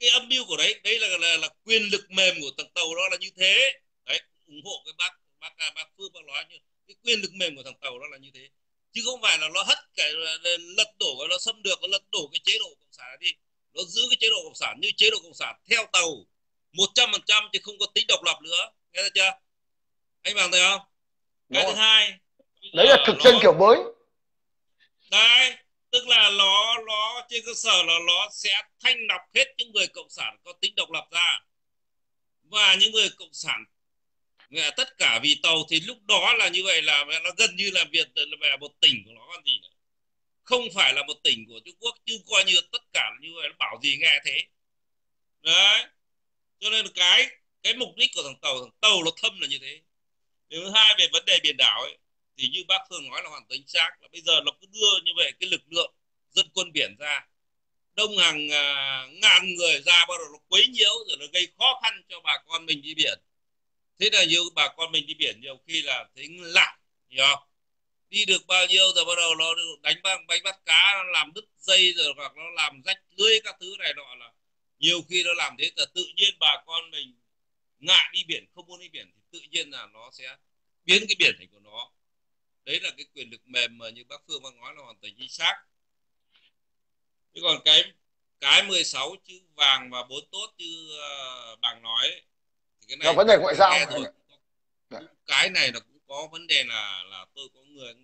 cái âm mưu của đấy, đấy là quyền lực mềm của thằng Tàu, đó là như thế. Đấy, ủng hộ cái bác Phương, bác nói như cái quyền lực mềm của thằng Tàu đó là như thế, chứ không phải là nó hất cái lật đổ, nó xâm lược, nó lật đổ cái chế độ cộng sản đi, nó giữ cái chế độ cộng sản như chế độ cộng sản theo Tàu 100%, chứ không có tính độc lập nữa, nghe thấy chưa anh Bằng, thấy không? Cái thứ hai đấy là thực dân kiểu mới đấy, tức là nó trên cơ sở là nó sẽ thanh lọc hết những người cộng sản có tính độc lập ra, và những người cộng sản tất cả vì Tàu thì lúc đó là như vậy, là nó gần như là Việt là một tỉnh của nó còn gì nữa, không phải là một tỉnh của Trung Quốc, chứ coi như tất cả như vậy, nó bảo gì nghe thế. Đấy, cho nên cái mục đích của thằng Tàu nó thâm là như thế. Điều thứ hai về vấn đề biển đảo ấy, thì như bác Phương nói là hoàn toàn xác, là bây giờ nó cứ đưa như vậy cái lực lượng dân quân biển ra đông hàng ngàn người ra, bắt đầu nó quấy nhiễu, rồi nó gây khó khăn cho bà con mình đi biển. Thế là nhiều bà con mình đi biển nhiều khi là thấy lạ, hiểu không? Đi được bao nhiêu rồi bắt đầu nó đánh bắt cá, nó làm đứt dây rồi, hoặc nó làm rách lưới các thứ này nọ, là nhiều khi nó làm thế là tự nhiên bà con mình ngại đi biển, không muốn đi biển, thì tự nhiên là nó sẽ biến cái biển thành của nó. Đấy là cái quyền lực mềm mà như bác Phương nói là hoàn toàn chính xác. Thế còn cái 16 chữ vàng và 4 tốt như Bàng nói ấy, cái này là vấn đề ngoại giao. Cái này là cũng có vấn đề là tôi có người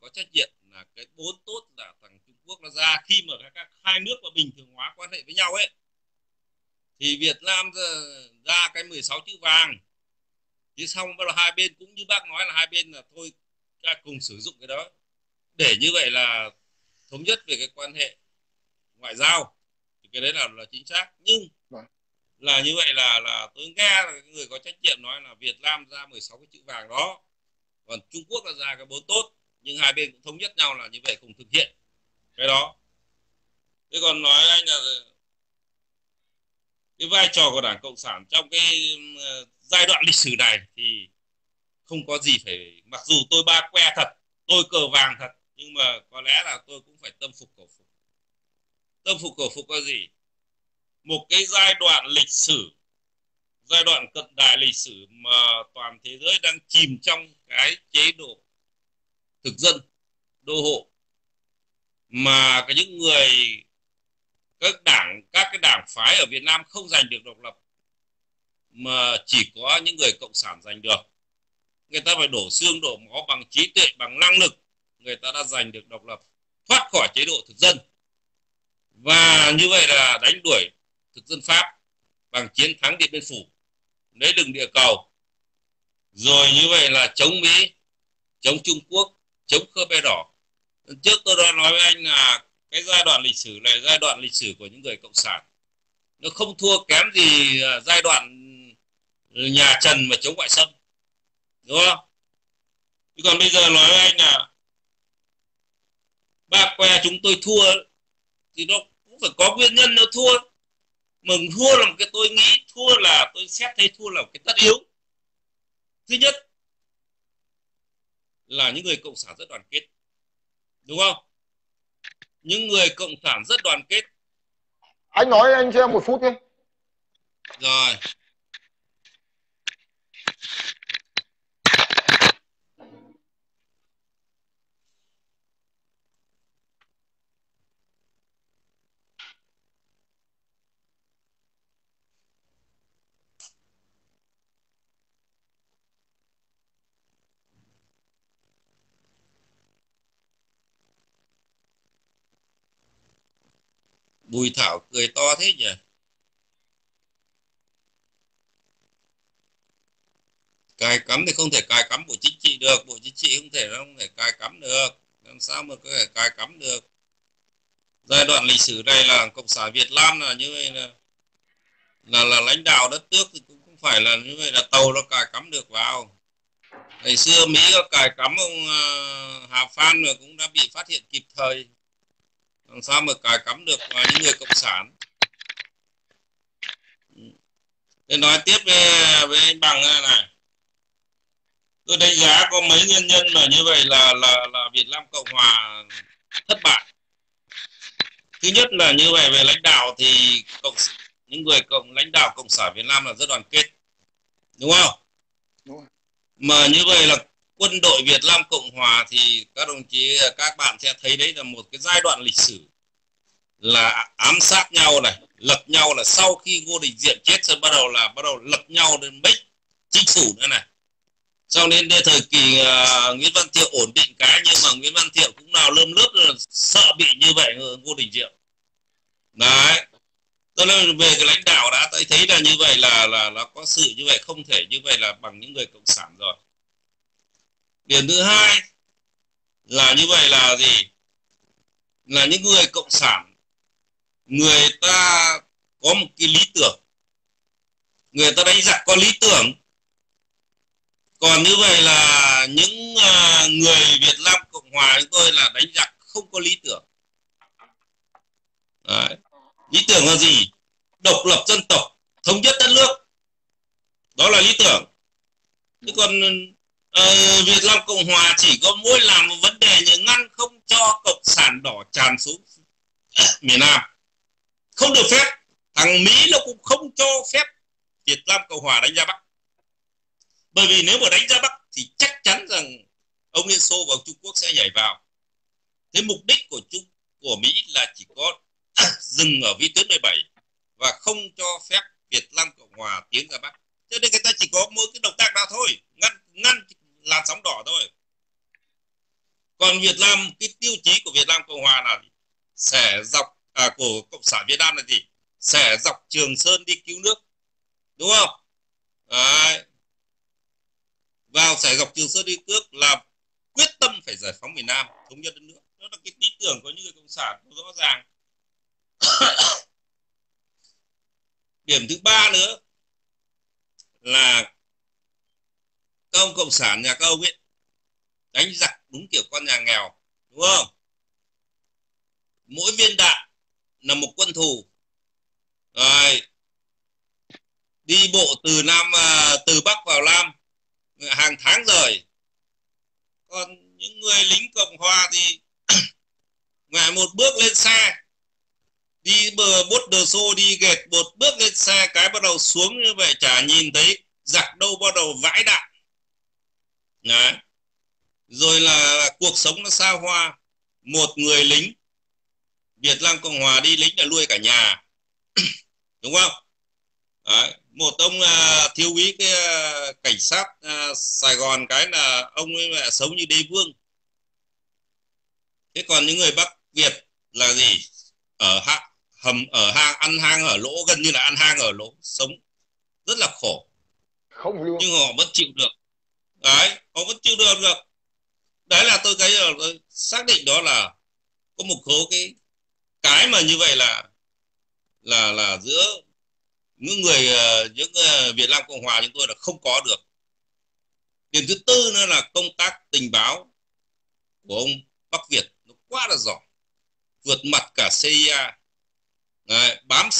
có trách nhiệm là cái 4 tốt là thằng Trung Quốc nó ra, khi mà các hai nước mà bình thường hóa quan hệ với nhau ấy, thì Việt Nam ra cái 16 chữ vàng, thì xong bắt đầu hai bên cũng như bác nói là hai bên là thôi ta cùng sử dụng cái đó để như vậy là thống nhất về cái quan hệ ngoại giao, thì cái đấy là chính xác. Nhưng là như vậy là tôi nghe là người có trách nhiệm nói là Việt Nam ra 16 cái chữ vàng đó, còn Trung Quốc là ra cái 4 tốt, nhưng hai bên cũng thống nhất nhau là như vậy cùng thực hiện cái đó. Thế còn nói anh là cái vai trò của Đảng Cộng sản trong cái giai đoạn lịch sử này thì không có gì phải, mặc dù tôi ba que thật, tôi cờ vàng thật, nhưng mà có lẽ là tôi cũng phải tâm phục khẩu phục. Tâm phục khẩu phục là gì? Một cái giai đoạn lịch sử, giai đoạn cận đại lịch sử mà toàn thế giới đang chìm trong cái chế độ thực dân đô hộ, mà cái những người các cái đảng phái ở Việt Nam không giành được độc lập, mà chỉ có những người cộng sản giành được. Người ta phải đổ xương đổ máu, bằng trí tuệ, bằng năng lực, người ta đã giành được độc lập, thoát khỏi chế độ thực dân, và như vậy là đánh đuổi thực dân Pháp bằng chiến thắng Điện Biên Phủ, lấy đường địa cầu, rồi như vậy là chống Mỹ, chống Trung Quốc, chống khơ me đỏ. Trước tôi đã nói với anh là cái giai đoạn lịch sử này, giai đoạn lịch sử của những người cộng sản, nó không thua kém gì giai đoạn nhà Trần mà chống ngoại xâm, đúng không? Chứ còn bây giờ nói với anh là ba que chúng tôi thua thì nó cũng phải có nguyên nhân nó thua. Mà thua là một cái, tôi nghĩ thua là, tôi xét thấy thua là một cái tất yếu. Thứ nhất là những người cộng sản rất đoàn kết, đúng không? Những người cộng sản rất đoàn kết. Anh nói anh cho em một phút nhé. Rồi. Bùi Thảo cười to thế nhỉ? Cài cắm thì không thể cài cắm Bộ Chính trị được, Bộ Chính trị không thể cài cắm được, làm sao mà có thể cài cắm được? Giai đoạn lịch sử này là Cộng sản Việt Nam là như vậy, là lãnh đạo đất nước thì cũng không phải là như vậy là Tàu nó cài cắm được vào. Ngày xưa Mỹ có cài cắm ông Hà Phan rồi cũng đã bị phát hiện kịp thời. Làm sao mà cài cắm được những người cộng sản. Để nói tiếp với anh Bằng này. Tôi đánh giá có mấy nguyên nhân mà như vậy là Việt Nam Cộng Hòa thất bại. Thứ nhất là như vậy về lãnh đạo thì lãnh đạo Cộng sản Việt Nam là rất đoàn kết. Đúng không? Đúng rồi. Mà như vậy là quân đội Việt Nam Cộng Hòa thì các đồng chí, các bạn sẽ thấy đấy là một cái giai đoạn lịch sử là ám sát nhau này, lật nhau, là sau khi Ngô Đình Diệm chết rồi bắt đầu lật nhau đến mấy chính phủ nữa này. Sau đến thời kỳ Nguyễn Văn Thiệu ổn định cái, nhưng mà Nguyễn Văn Thiệu cũng nào lơm lớp là sợ bị như vậy Ngô Đình Diệm. Đấy. Tôi nói về cái lãnh đạo đã thấy là như vậy là nó có sự như vậy, không thể như vậy là bằng những người cộng sản rồi. Điểm thứ hai là như vậy là gì? Là những người cộng sản, người ta có một cái lý tưởng, người ta đánh giặc có lý tưởng. Còn như vậy là những người Việt Nam Cộng Hòa chúng tôi là đánh giặc không có lý tưởng. Đấy. Lý tưởng là gì? Độc lập dân tộc, thống nhất đất nước. Đó là lý tưởng. Chứ còn Việt Nam Cộng Hòa chỉ có mỗi làm một vấn đề như ngăn không cho cộng sản đỏ tràn xuống miền Nam. Không được phép. Thằng Mỹ nó cũng không cho phép Việt Nam Cộng Hòa đánh ra Bắc. Bởi vì nếu mà đánh ra Bắc thì chắc chắn rằng ông Liên Xô và Trung Quốc sẽ nhảy vào. Thế mục đích của Mỹ là chỉ có dừng ở vĩ tuyến 17 và không cho phép Việt Nam Cộng Hòa tiến ra Bắc. Cho nên người ta chỉ có mỗi cái động tác đó thôi, ngăn làn sóng đỏ thôi. Còn Việt Nam, cái tiêu chí của Việt Nam Cộng Hòa là gì? Xẻ dọc của Cộng sản Việt Nam là gì? Xẻ dọc Trường Sơn đi cứu nước, đúng không? Đấy. Vào xẻ dọc Trường Sơn đi cước là quyết tâm phải giải phóng miền Nam, thống nhất đất nước. Đó là cái lý tưởng của những người cộng sản rõ ràng. Điểm thứ ba nữa là các ông cộng sản nhà các ông ấy đánh giặc đúng kiểu con nhà nghèo, đúng không? Mỗi viên đạn là một quân thù. Rồi đi bộ từ Bắc vào Nam hàng tháng rồi. Còn những người lính Cộng Hòa thì ngoài một bước lên xe đi bốt đờ xô, đi ghẹt một bước lên xe cái bắt đầu xuống như vậy, chả nhìn thấy giặc đâu, bắt đầu vãi đạn. Đấy. Rồi là cuộc sống nó xa hoa. Một người lính Việt Nam Cộng Hòa đi lính là nuôi cả nhà. Đúng không? Đấy. Một ông thiếu úy cảnh sát Sài Gòn cái là ông ấy sống như đế vương. Thế còn những người Bắc Việt là gì? Ăn hang ở lỗ, gần như là ăn hang ở lỗ, sống rất là khổ. Không luôn. Nhưng họ vẫn chịu được. Đấy, họ vẫn chịu được được. Đấy là tôi xác định đó là có một số cái mà như vậy là giữa những Việt Nam Cộng Hòa chúng tôi là không có được. Điểm thứ tư nữa là công tác tình báo của ông Bắc Việt nó quá là giỏi, vượt mặt cả CIA. Đấy, bám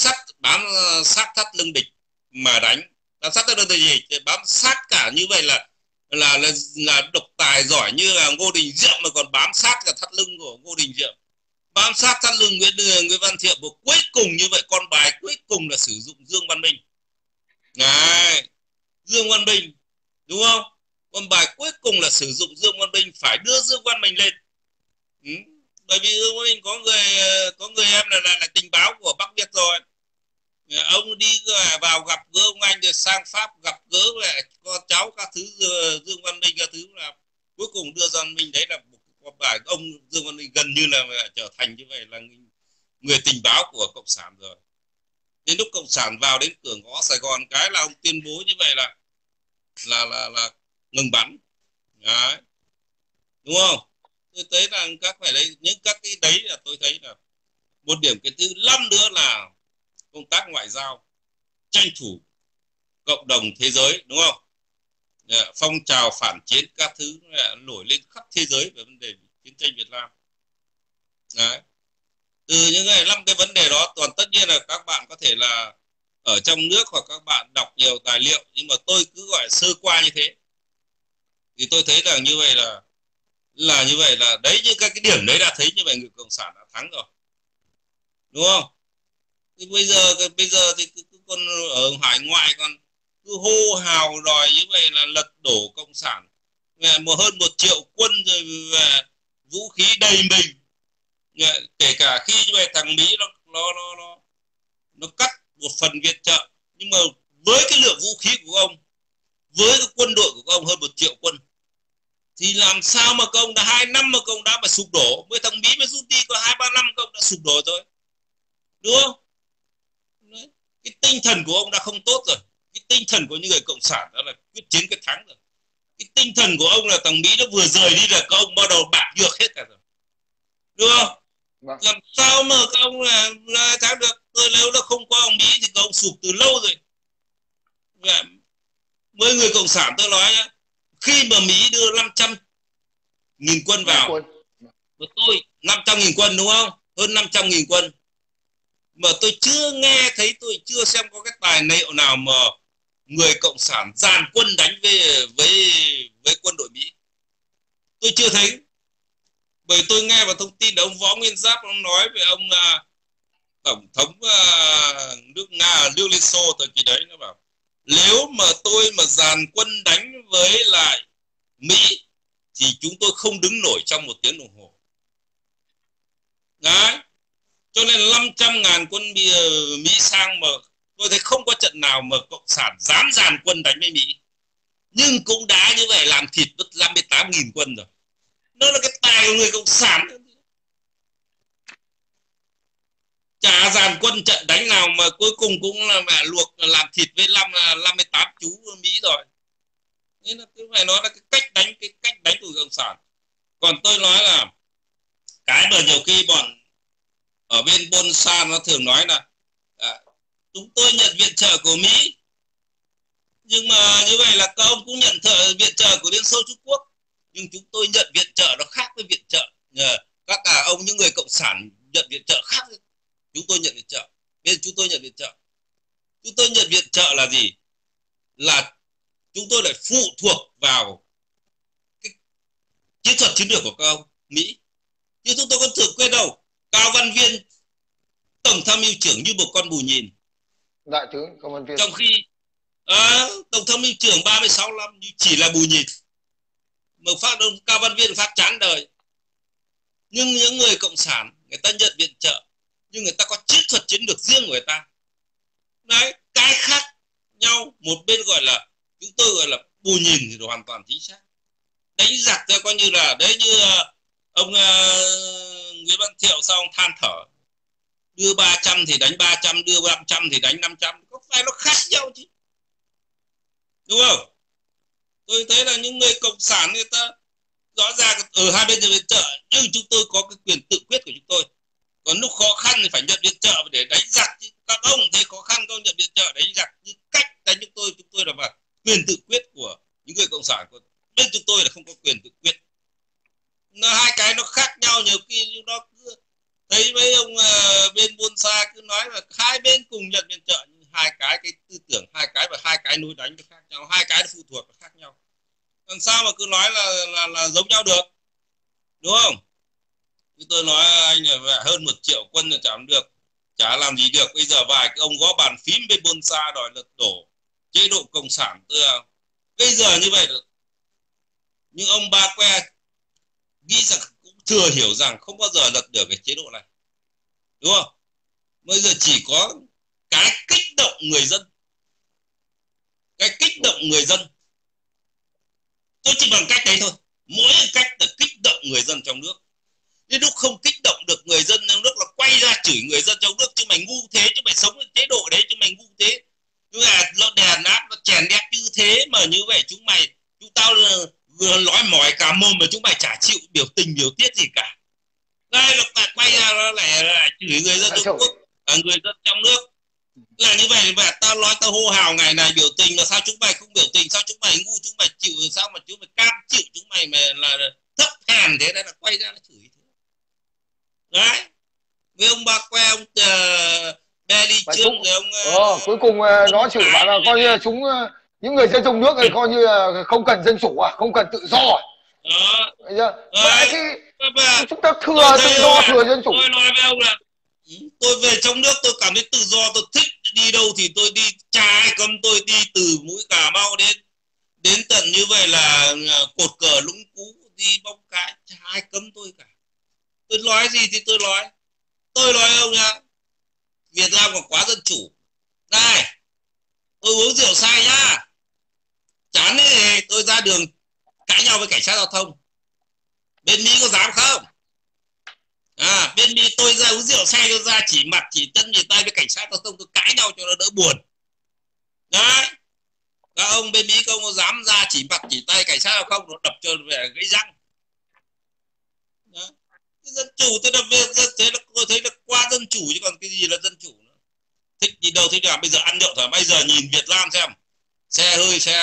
sát thắt lưng địch mà đánh. Bám sát thắt lưng địch gì? Bám sát cả như vậy là độc tài giỏi như là Ngô Đình Diệm mà còn bám sát cả thắt lưng của Ngô Đình Diệm, bám sát thắt lưng Nguyễn Văn Thiệu, và cuối cùng như vậy con bài cuối cùng là sử dụng Dương Văn Minh. Đấy, Dương Văn Minh, đúng không? Con bài cuối cùng là sử dụng Dương Văn Minh, phải đưa Dương Văn Minh lên. Bởi vì Dương Văn Minh có người em là tình báo của Bắc Việt rồi. Ông đi vào gặp gỡ ông anh rồi sang Pháp gặp gỡ con cháu các thứ Dương Văn Minh các thứ, là cuối cùng đưa Dương Văn Minh. Đấy là ông Dương Văn Minh gần như là trở thành như vậy là người tình báo của cộng sản rồi. Đến lúc cộng sản vào đến cửa ngõ Sài Gòn cái là ông tuyên bố như vậy là ngừng bắn. Đấy. Đúng không? Tôi thấy là các phải đấy, những các cái đấy là tôi thấy là một điểm. Cái thứ năm nữa là công tác ngoại giao, tranh thủ cộng đồng thế giới, đúng không? phong trào phản chiến các thứ nổi lên khắp thế giới về vấn đề chiến tranh Việt Nam. Đấy. Từ những cái 5 cái vấn đề đó, toàn tất nhiên là các bạn có thể là ở trong nước hoặc các bạn đọc nhiều tài liệu, nhưng mà tôi cứ gọi sơ qua như thế. Thì tôi thấy rằng như vậy là như vậy là đấy, như các cái điểm đấy đã thấy như vậy người Cộng sản đã thắng rồi, đúng không? Thì bây giờ thì cứ còn ở hải ngoại còn cứ hô hào đòi như vậy là lật đổ Cộng sản, một hơn 1 triệu quân rồi, vũ khí đầy mình, kể cả khi như vậy thằng Mỹ nó cắt một phần viện trợ, nhưng mà với cái lượng vũ khí của ông, với cái quân đội của ông hơn 1 triệu quân, thì làm sao mà công đã 2 năm mà công đã mà sụp đổ, với thằng Mỹ mới rút đi có 2-3 năm công đã sụp đổ rồi, đúng không? Đấy. Cái tinh thần của ông đã không tốt rồi, cái tinh thần của những người cộng sản đó là quyết chiến quyết thắng rồi, cái tinh thần của ông là thằng Mỹ nó vừa rời đi là các ông bắt đầu bạc nhược hết cả rồi, đúng không? Vâng. Làm sao mà các ông là thắng được? Nếu nó không có ông Mỹ thì các ông sụp từ lâu rồi. Với người cộng sản tôi nói nhá, khi mà Mỹ đưa 500.000 quân vào, tôi 500.000 quân đúng không? Hơn 500.000 quân. Mà tôi chưa nghe thấy, tôi chưa xem có cái tài liệu nào mà người cộng sản dàn quân đánh với quân đội Mỹ. Tôi chưa thấy. Bởi tôi nghe vào thông tin là ông Võ Nguyên Giáp ông nói về ông tổng thống nước Nga, nước Liên Xô thời kỳ đấy, nó bảo nếu mà tôi mà dàn quân đánh với lại Mỹ thì chúng tôi không đứng nổi trong 1 tiếng đồng hồ. Đấy. Cho nên 500.000 quân Mỹ sang mà tôi thấy không có trận nào mà Cộng sản dám dàn quân đánh với Mỹ. Nhưng cũng đã như vậy làm thịt mất 58.000 quân rồi. Đó là cái tài của người Cộng sản. Chả dàn quân trận đánh nào mà cuối cùng cũng là mẹ luộc làm thịt với 58 chú Mỹ rồi. Nên là cứ phải nói là cái cách đánh của Cộng sản. Còn tôi nói là cái mà nhiều khi bọn ở bên Bonsa nó thường nói là chúng tôi nhận viện trợ của Mỹ, nhưng mà như vậy là các ông cũng nhận viện trợ của Liên Xô, Trung Quốc, nhưng chúng tôi nhận viện trợ nó khác với viện trợ các ông, những người cộng sản nhận viện trợ khác với chúng tôi nhận viện trợ. Bây giờ chúng tôi nhận viện trợ, chúng tôi nhận viện trợ là gì? Là chúng tôi lại phụ thuộc vào cái chiến thuật chiến lược của các ông Mỹ. Chứ chúng tôi có thường quên đâu, Cao Văn Viên tổng tham mưu trưởng như một con bù nhìn, đại tướng Cao Văn Viên, trong khi tổng tham mưu trưởng 36 năm chỉ là bù nhìn, mà phát đông Cao Văn Viên phát chán đời. Nhưng những người cộng sản người ta nhận viện trợ, nhưng người ta có chiến thuật chiến lược riêng của người ta. Đấy, cái khác nhau, một bên gọi là chúng tôi gọi là bù nhìn thì hoàn toàn chính xác, đánh giặc theo coi như là đấy, như ông Nguyễn Văn Thiệu sau ông than thở đưa 300 thì đánh 300, đưa 500 thì đánh 500, có phải nó khác nhau chứ, đúng không? Tôi thấy là những người cộng sản người ta rõ ràng ở hai bên viện trợ, nhưng chúng tôi có cái quyền tự quyết của chúng tôi. Còn lúc khó khăn thì phải nhận viện trợ để đánh giặc chứ. Các ông thấy khó khăn không nhận viện trợ đánh giặc, nhưng cách đánh chúng tôi là mà quyền tự quyết của những người cộng sản, của bên chúng tôi là không có quyền tự quyết. Nó hai cái nó khác nhau. Nhiều khi nó cứ thấy mấy ông bên buôn xa cứ nói là hai bên cùng nhận viện trợ, nhưng hai cái tư tưởng, hai cái núi đánh nó khác nhau, hai cái phụ thuộc nó khác nhau, làm sao mà cứ nói là giống nhau được, đúng không? Như tôi nói anh là hơn 1 triệu quân là chả được, chả làm gì được. Bây giờ vài cái ông gõ bàn phím bên buôn xa đòi lật đổ chế độ cộng sản, bây giờ như vậy được. Nhưng ông Ba Que nghĩ rằng cũng thừa hiểu rằng không bao giờ lật được cái chế độ này, đúng không? Bây giờ chỉ có cái kích động người dân, tôi chỉ bằng cách đấy thôi, mỗi cách là kích động người dân trong nước. Đến lúc không kích động được người dân trong nước là quay ra chửi người dân trong nước, chứ mày ngu thế, chứ mày sống cái chế độ đấy, chứ mày ngu thế, chứ là nó đè nát, nó chèn ép như thế, mà như vậy chúng tao vừa lói mỏi cả mồm mà chúng mày chả chịu biểu tình biểu tiết gì cả. Đây là quay ra nó lại chửi người dân Trung Quốc, người dân trong nước. Là như vậy mà tao nói, tao hô hào ngày này biểu tình là sao chúng mày không biểu tình, sao chúng mày ngu, chúng mày chịu, sao mà chúng mày cam chịu, chúng mày mà là thấp hèn thế, đấy là quay ra nó chửi thế. Đấy. Với ông Ba Que, ông Bê đi trước rồi ông... cuối cùng nó chửi bảo là coi như chúng, những người dân trong nước này coi như là không cần dân chủ à, không cần tự do à. Đó. Chúng ta thừa tự do, thừa dân chủ. Tôi nói với ông là tôi về trong nước tôi cảm thấy tự do, tôi thích đi đâu thì tôi đi, cha ai cấm tôi đi, từ mũi Cà Mau đến tận như vậy là Cột Cờ, Lũng Cú, đi Bóng Cái, cha ai cấm tôi cả. Tôi nói gì thì tôi nói. Tôi nói ông nhá, Việt Nam còn quá dân chủ. Này, tôi uống rượu sai nhá, chán thì tôi ra đường cãi nhau với cảnh sát giao thông. Bên Mỹ có dám không? À, bên Mỹ tôi ra uống rượu say, tôi ra chỉ mặt chỉ chân chỉ tay với cảnh sát giao thông, tôi cãi nhau cho nó đỡ buồn. Đấy, các ông bên Mỹ không có dám ra chỉ mặt chỉ tay cảnh sát giao thông, nó đập cho về gãy răng. Đấy. Dân chủ tôi là về dân, thế là tôi thấy là qua dân chủ chứ còn cái gì là dân chủ nữa. Thích đi đâu thích làm, bây giờ ăn nhậu thoải, bây giờ nhìn Việt Nam xem, xe hơi, xe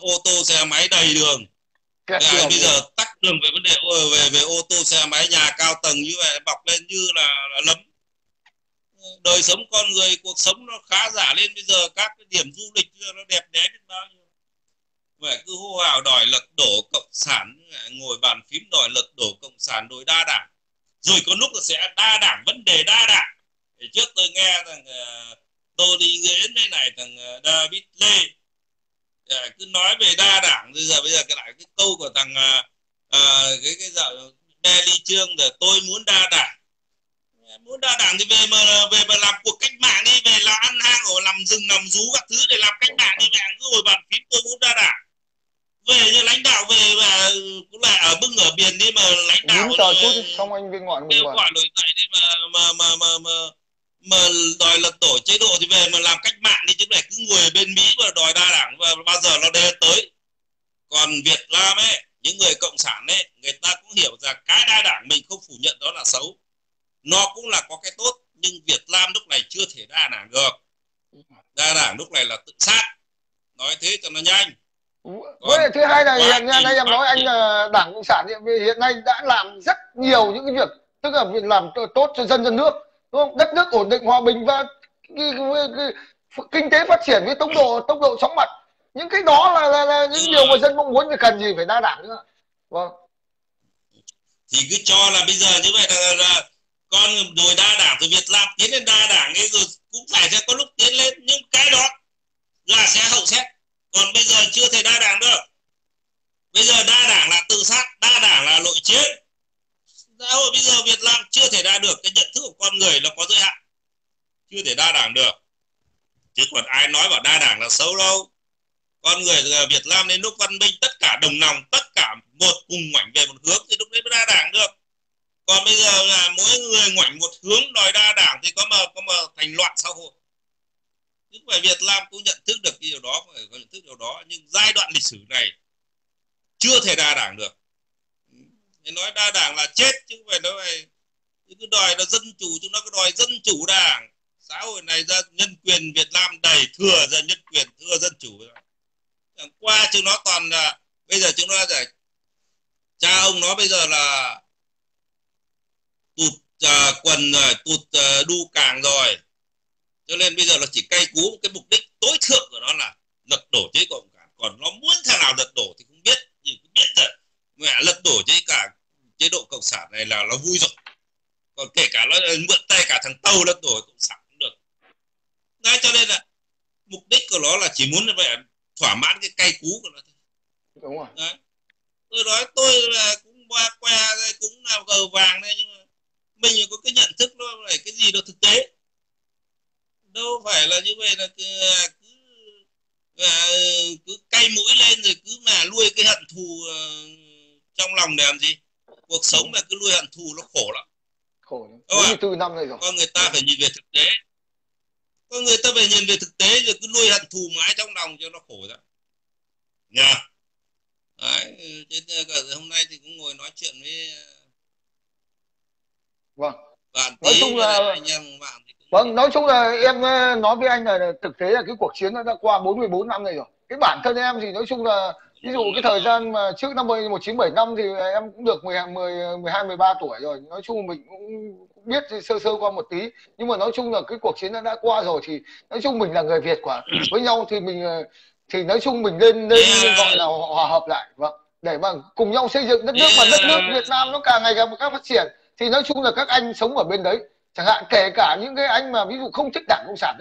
ô tô, xe máy đầy đường. Bây giờ tắc đường về vấn đề về ô tô, xe máy, nhà cao tầng như vậy bọc lên như là lấm. Đời sống con người, cuộc sống nó khá giả lên, bây giờ các cái điểm du lịch nó đẹp đẽ đến bao nhiêu. Vậy cứ hô hào đòi lật đổ cộng sản, ngồi bàn phím đòi lật đổ cộng sản, đòi đa đảng. Rồi có lúc là sẽ đa đảng, vấn đề đa đảng. Thì trước tôi nghe rằng tôi đi Nguyễn đây này, thằng David Lê cứ nói về đa đảng, bây giờ cái lại cái câu của thằng cái dạo Đe Ly Trương là tôi muốn đa đảng, muốn đa đảng thì về mà làm cuộc cách mạng đi, về là ăn hang ở làm rừng làm rú các thứ để làm cách mạng đi, về cứ ngồi bàn phím tôi muốn đa đảng, về như lãnh đạo về mà cũng là ở bưng ở biển đi mà lãnh đạo xong anh Vinh Ngọn gọi đối tại đi mà đòi lật đổ chế độ thì về mà làm cách mạng đi, chứ này cứ ngồi bên Mỹ và đòi đa đảng và bao giờ nó đe tới. Còn Việt Nam ấy, những người cộng sản ấy, người ta cũng hiểu rằng cái đa đảng mình không phủ nhận đó là xấu, nó cũng là có cái tốt, nhưng Việt Nam lúc này chưa thể đa đảng được. Đa đảng lúc này là tự sát, nói thế cho nó nhanh. Với thứ hai là hiện nay em nói anh là Đảng Cộng sản hiện nay đã làm rất nhiều những cái việc, tức là việc làm tốt cho dân nước, đúng không? Đất nước ổn định hòa bình và kinh tế phát triển với tốc độ chóng mặt, những cái đó là những điều mà dân mong muốn, thì cần gì phải đa đảng nữa. Vâng. Thì cứ cho là bây giờ như vậy là con đòi đa đảng thì Việt Nam tiến lên đa đảng ấy rồi cũng phải sẽ có lúc tiến lên, nhưng cái đó là sẽ hậu xét. Còn bây giờ chưa thể đa đảng được. Bây giờ đa đảng là tự sát, đa đảng là nội chiến. Xã hội bây giờ Việt Nam chưa thể đa được, cái nhận thức của con người nó có giới hạn, chưa thể đa đảng được. Chứ còn ai nói bảo đa đảng là xấu đâu. Con người Việt Nam đến lúc văn minh, tất cả đồng lòng, tất cả một cùng ngoảnh về một hướng thì lúc đấy mới đa đảng được. Còn bây giờ là mỗi người ngoảnh một hướng đòi đa đảng thì có mà thành loạn xã hội. Chứ phải Việt Nam cũng nhận thức được cái điều đó, phải có nhận thức điều đó, nhưng giai đoạn lịch sử này chưa thể đa đảng được. Thì nói đa đảng là chết, chứ không phải đâu này. Cứ đòi là dân chủ, chúng nó cứ đòi dân chủ đảng. Xã hội này ra nhân quyền Việt Nam đầy thừa ra nhân quyền, thừa dân chủ. Chẳng qua chúng nó toàn là, bây giờ chúng nó giải cha ông nó bây giờ là tụt quần rồi, tụt đu càng rồi. Cho nên bây giờ nó chỉ cay cú, cái mục đích tối thượng của nó là lật đổ chế cộng sản. Còn nó muốn thằng nào lật đổ thì không biết, nhưng cũng biết rồi. Mẹ lật đổ chế cả chế độ cộng sản này là nó vui rồi. Còn kể cả nó mượn tay cả thằng Tàu lật đổ cộng sản cũng được. Đấy, cho nên là mục đích của nó là chỉ muốn như vậy, thỏa mãn cái cay cú của nó thôi. Đúng rồi. Đấy. Tôi nói tôi là cũng qua qua đây, cũng là gờ vàng đây, nhưng mà mình có cái nhận thức nó phải cái gì nó thực tế. Đâu phải là như vậy là cứ cay mũi lên rồi cứ mà nuôi cái hận thù trong lòng để làm gì. Cuộc sống mà cứ nuôi hận thù nó khổ lắm. Khổ lắm. 44 năm rồi. Con người ta phải nhìn về thực tế. Con người ta phải nhìn về thực tế rồi cứ nuôi hận thù mãi trong lòng cho nó khổ ra. Nha. Đấy, hôm nay thì cũng ngồi nói chuyện với vâng. Bạn nói chung là anh em bạn thì Vâng, nói chung là em nói với anh là thực tế là cái cuộc chiến nó đã qua 44 năm này rồi. Cái bản thân em thì nói chung là ví dụ cái thời gian mà trước năm 1975 thì em cũng được 12, 13 tuổi rồi. Nói chung mình cũng biết sơ sơ qua một tí. Nhưng mà nói chung là cái cuộc chiến nó đã qua rồi thì nói chung mình là người Việt quả với nhau thì mình nên gọi là hòa hợp lại. Vâng. Để mà cùng nhau xây dựng đất nước, mà đất nước Việt Nam nó càng ngày càng phát triển thì nói chung là các anh sống ở bên đấy, chẳng hạn kể cả những cái anh mà ví dụ không thích Đảng Cộng sản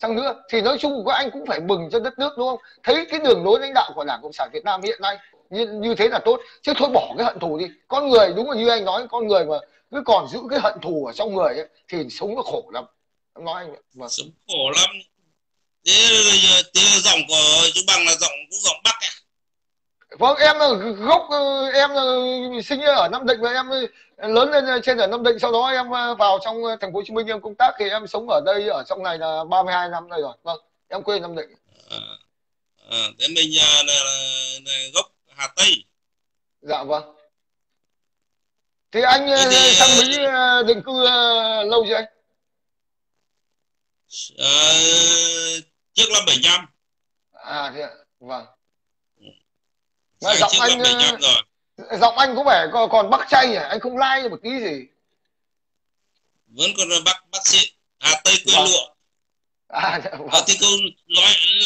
chăng nữa thì nói chung các anh cũng phải mừng cho đất nước, đúng không? Thấy cái đường lối lãnh đạo của Đảng Cộng sản Việt Nam hiện nay như thế là tốt, chứ thôi bỏ cái hận thù đi. Con người, đúng là như anh nói, con người mà cứ còn giữ cái hận thù ở trong người ấy, thì sống nó khổ lắm. Em nói anh ạ. Vâng. Sống khổ lắm. Thế giọng của chú Bằng là giọng Bắc ạ. Vâng, em là gốc, em sinh ở Nam Định và em lớn lên trên ở Nam Định. Sau đó em vào trong thành phố Hồ Chí Minh em công tác thì em sống ở đây, ở trong này là 32 năm nay rồi. Vâng, em quê Nam Định. Thế mình là gốc Hà Tây. Dạ vâng. Thì anh sang Mỹ định cư lâu chưa anh? Trước năm 75. À thế ạ, vâng. Giọng anh có vẻ còn Bắc chay nhỉ, anh không like một tí gì. Vẫn còn Bắc xịn, Hà Tây quê lụa. Thì câu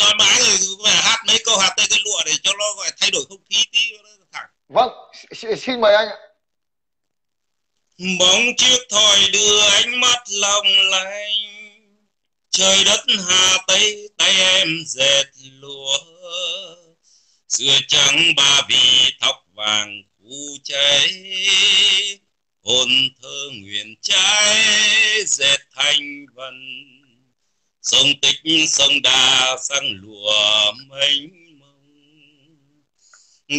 nói mãi rồi, có vẻ hát mấy câu Hà Tây quê lụa để cho nó gọi thay đổi không khí tí thẳng. Vâng, xin mời anh ạ. Bóng chiếc thòi đưa ánh mắt lòng lanh, trời đất Hà Tây tay em dệt lụa. Xưa trắng ba vì tóc vàng khu cháy, hồn thơ nguyện trái dệt thành vần. Sông Tích sông Đà sang lụa mênh mông.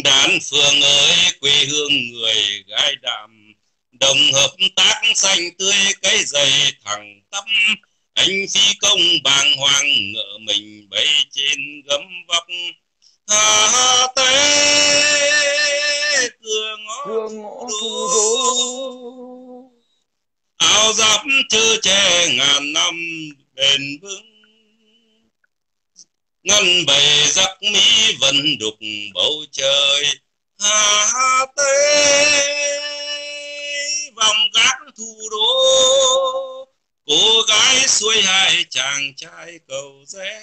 Đán Phường ơi quê hương người gái đạm, đồng hợp tác xanh tươi cái dày thẳng tắp. Anh phi công bàng hoàng ngỡ mình bay trên gấm vóc. Hà Tây cửa ngõ thủ đô, áo giáp chơ che ngàn năm bền vững. Ngân bầy giặc Mỹ vẫn đục bầu trời. Hà Tây vòng gác thủ đô, cô gái xuôi hai chàng trai cầu rẽ.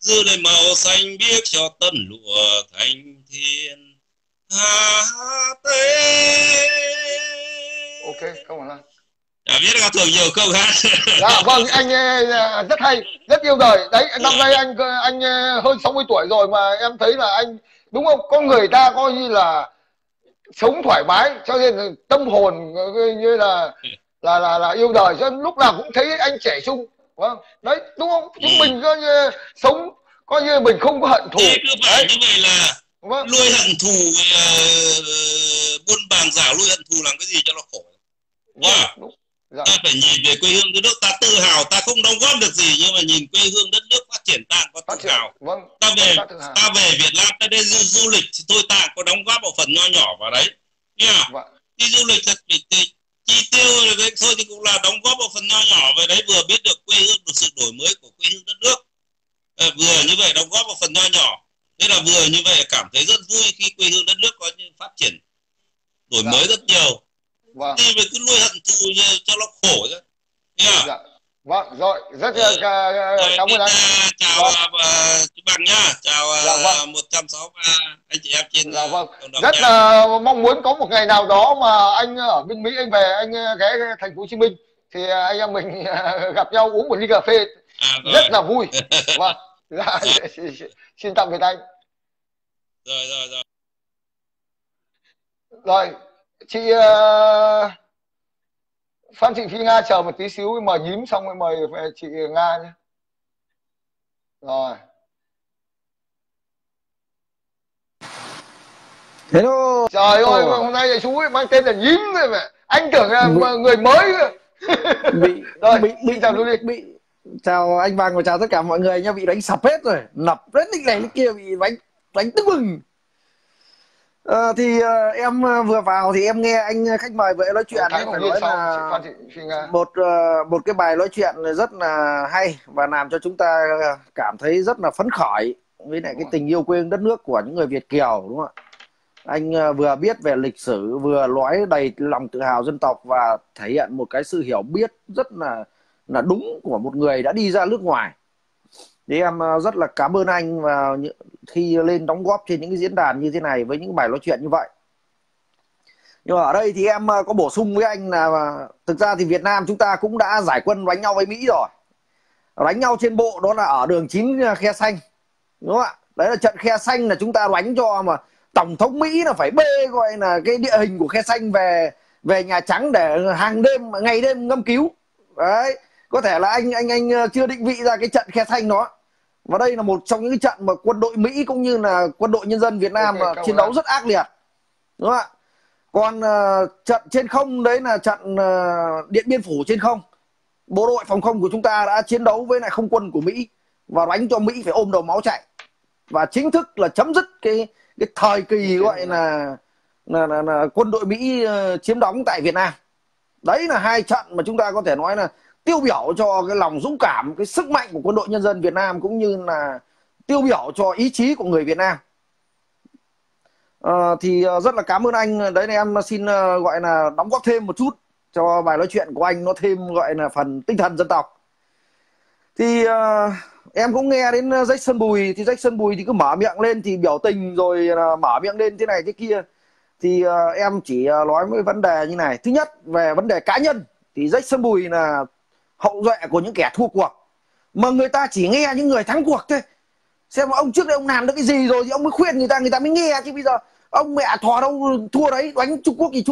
Giữ đầy màu xanh biếc cho tân lụa thành thiên. Hà Tây. Ok, không phải là đã biết là thường nhiều câu hát. Dạ vâng, anh rất hay, rất yêu đời. Đấy, năm nay anh hơn 60 tuổi rồi mà em thấy là anh, đúng không? Con người ta coi như là sống thoải mái, cho nên tâm hồn như là yêu đời, cho lúc nào cũng thấy anh trẻ trung. Vâng, đấy, đúng không? Chúng mình coi như sống, coi như mình không có hận thù. Thế cơ bản như vậy là nuôi hận thù, buôn bàn giả nuôi hận thù làm cái gì cho nó khổ. Đúng. Dạ. Ta phải nhìn về quê hương đất nước, ta tự hào, ta không đóng góp được gì, nhưng mà nhìn quê hương đất nước phát triển ta có tự hào. Vâng. Ta về Việt Nam, ta đi du lịch thì thôi ta có đóng góp một phần nho nhỏ vào đấy. Nha. Vâng. Đi du lịch thật chi tiêu đấy thôi thì cũng là đóng góp một phần nho nhỏ về đấy, vừa biết được quê hương, được sự đổi mới của quê hương đất nước, vừa như vậy đóng góp một phần nho nhỏ, thế là vừa như vậy cảm thấy rất vui khi quê hương đất nước có những phát triển đổi mới rất nhiều. Vâng. Thì mình cứ nuôi hận thù cho nó khổ chứ. Dạ. Vâng, rồi rất cảm ơn anh. Chào chú Bằng nhá, chào 163 anh chị em trên. Dạ vâng. Rất là mong muốn có một ngày nào đó mà anh ở bên Mỹ anh về anh ghé thành phố Hồ Chí Minh thì anh em mình gặp nhau uống một ly cà phê rất là vui. Vâng. Dạ. Xin tạm biệt anh. Rồi. Rồi, chị Phan Thị Phi Nga chờ một tí xíu, mời nhím xong rồi mời chị Nga nhé. Rồi. Hello. Trời ơi, hôm nay chú ấy mang tên là nhím rồi mà. Anh tưởng là người mới. Rồi, mình chào luôn đi. Chào anh Bằng và chào tất cả mọi người nha, bị đánh sập hết rồi. Nập hết lịch này lịch kia, bị đánh tức bừng. Em vừa vào thì em nghe anh khách mời vừa nói chuyện, phải nói là một cái bài nói chuyện rất là hay và làm cho chúng ta cảm thấy rất là phấn khởi với lại cái tình yêu quê hương đất nước của những người Việt kiều, đúng không ạ? Anh vừa biết về lịch sử, vừa nói đầy lòng tự hào dân tộc và thể hiện một cái sự hiểu biết rất là đúng của một người đã đi ra nước ngoài. Thì em rất là cảm ơn anh và khi lên đóng góp trên những cái diễn đàn như thế này với những bài nói chuyện như vậy. Nhưng mà ở đây thì em có bổ sung với anh là thực ra thì Việt Nam chúng ta cũng đã giải quân đánh nhau với Mỹ rồi. Đánh nhau trên bộ đó là ở đường 9 Khe Xanh, đúng không ạ? Đấy là trận Khe Xanh, là chúng ta đánh cho mà Tổng thống Mỹ là phải bê gọi là cái địa hình của Khe Xanh về Nhà Trắng để hàng đêm, ngày đêm ngâm cứu. Đấy, có thể là anh chưa định vị ra cái trận Khe Xanh đó. Và đây là một trong những trận mà quân đội Mỹ cũng như là quân đội nhân dân Việt Nam chiến đấu rất ác liệt, đúng không ạ? Còn trận trên không đấy là trận Điện Biên Phủ trên không. Bộ đội phòng không của chúng ta đã chiến đấu với lại không quân của Mỹ và đánh cho Mỹ phải ôm đầu máu chạy, và chính thức là chấm dứt cái thời kỳ gọi là quân đội Mỹ chiếm đóng tại Việt Nam. Đấy là hai trận mà chúng ta có thể nói là tiêu biểu cho cái lòng dũng cảm, cái sức mạnh của quân đội nhân dân Việt Nam, cũng như là tiêu biểu cho ý chí của người Việt Nam. Thì rất là cảm ơn anh. Đấy là em xin gọi là đóng góp thêm một chút cho bài nói chuyện của anh, nó thêm gọi là phần tinh thần dân tộc. Thì em cũng nghe đến Jackson Bùi, thì Jackson Bùi thì cứ mở miệng lên thì biểu tình, rồi là mở miệng lên thế này thế kia. Thì em chỉ nói với vấn đề như này. Thứ nhất, về vấn đề cá nhân thì Jackson Bùi là hậu duệ của những kẻ thua cuộc, mà người ta chỉ nghe những người thắng cuộc thôi. Xem ông trước đây ông làm được cái gì rồi thì ông mới khuyên người ta mới nghe, chứ bây giờ ông mẹ thò đâu thua đấy. Đánh Trung Quốc thì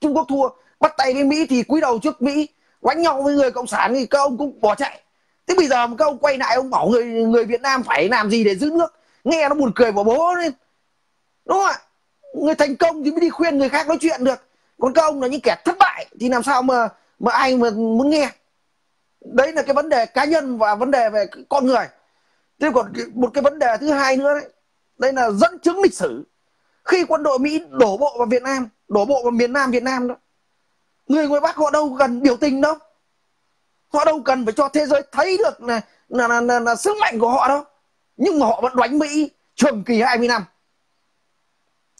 Trung Quốc thua, bắt tay với Mỹ thì cúi đầu trước Mỹ, đánh nhau với người cộng sản thì các ông cũng bỏ chạy. Thế bây giờ các ông quay lại ông bảo người Việt Nam phải làm gì để giữ nước, nghe nó buồn cười bỏ bố lên, đúng không ạ? Người thành công thì mới đi khuyên người khác nói chuyện được, còn các ông là những kẻ thất bại thì làm sao mà ai mà muốn nghe. Đấy là cái vấn đề cá nhân và vấn đề về con người. Thế còn một cái vấn đề thứ hai nữa đấy, đây là dẫn chứng lịch sử. Khi quân đội Mỹ đổ bộ vào Việt Nam, đổ bộ vào miền Nam Việt Nam đó, người ngoài Bắc họ đâu cần biểu tình đâu, họ đâu cần phải cho thế giới thấy được là sức mạnh của họ đâu. Nhưng mà họ vẫn đánh Mỹ trường kỳ 20 năm,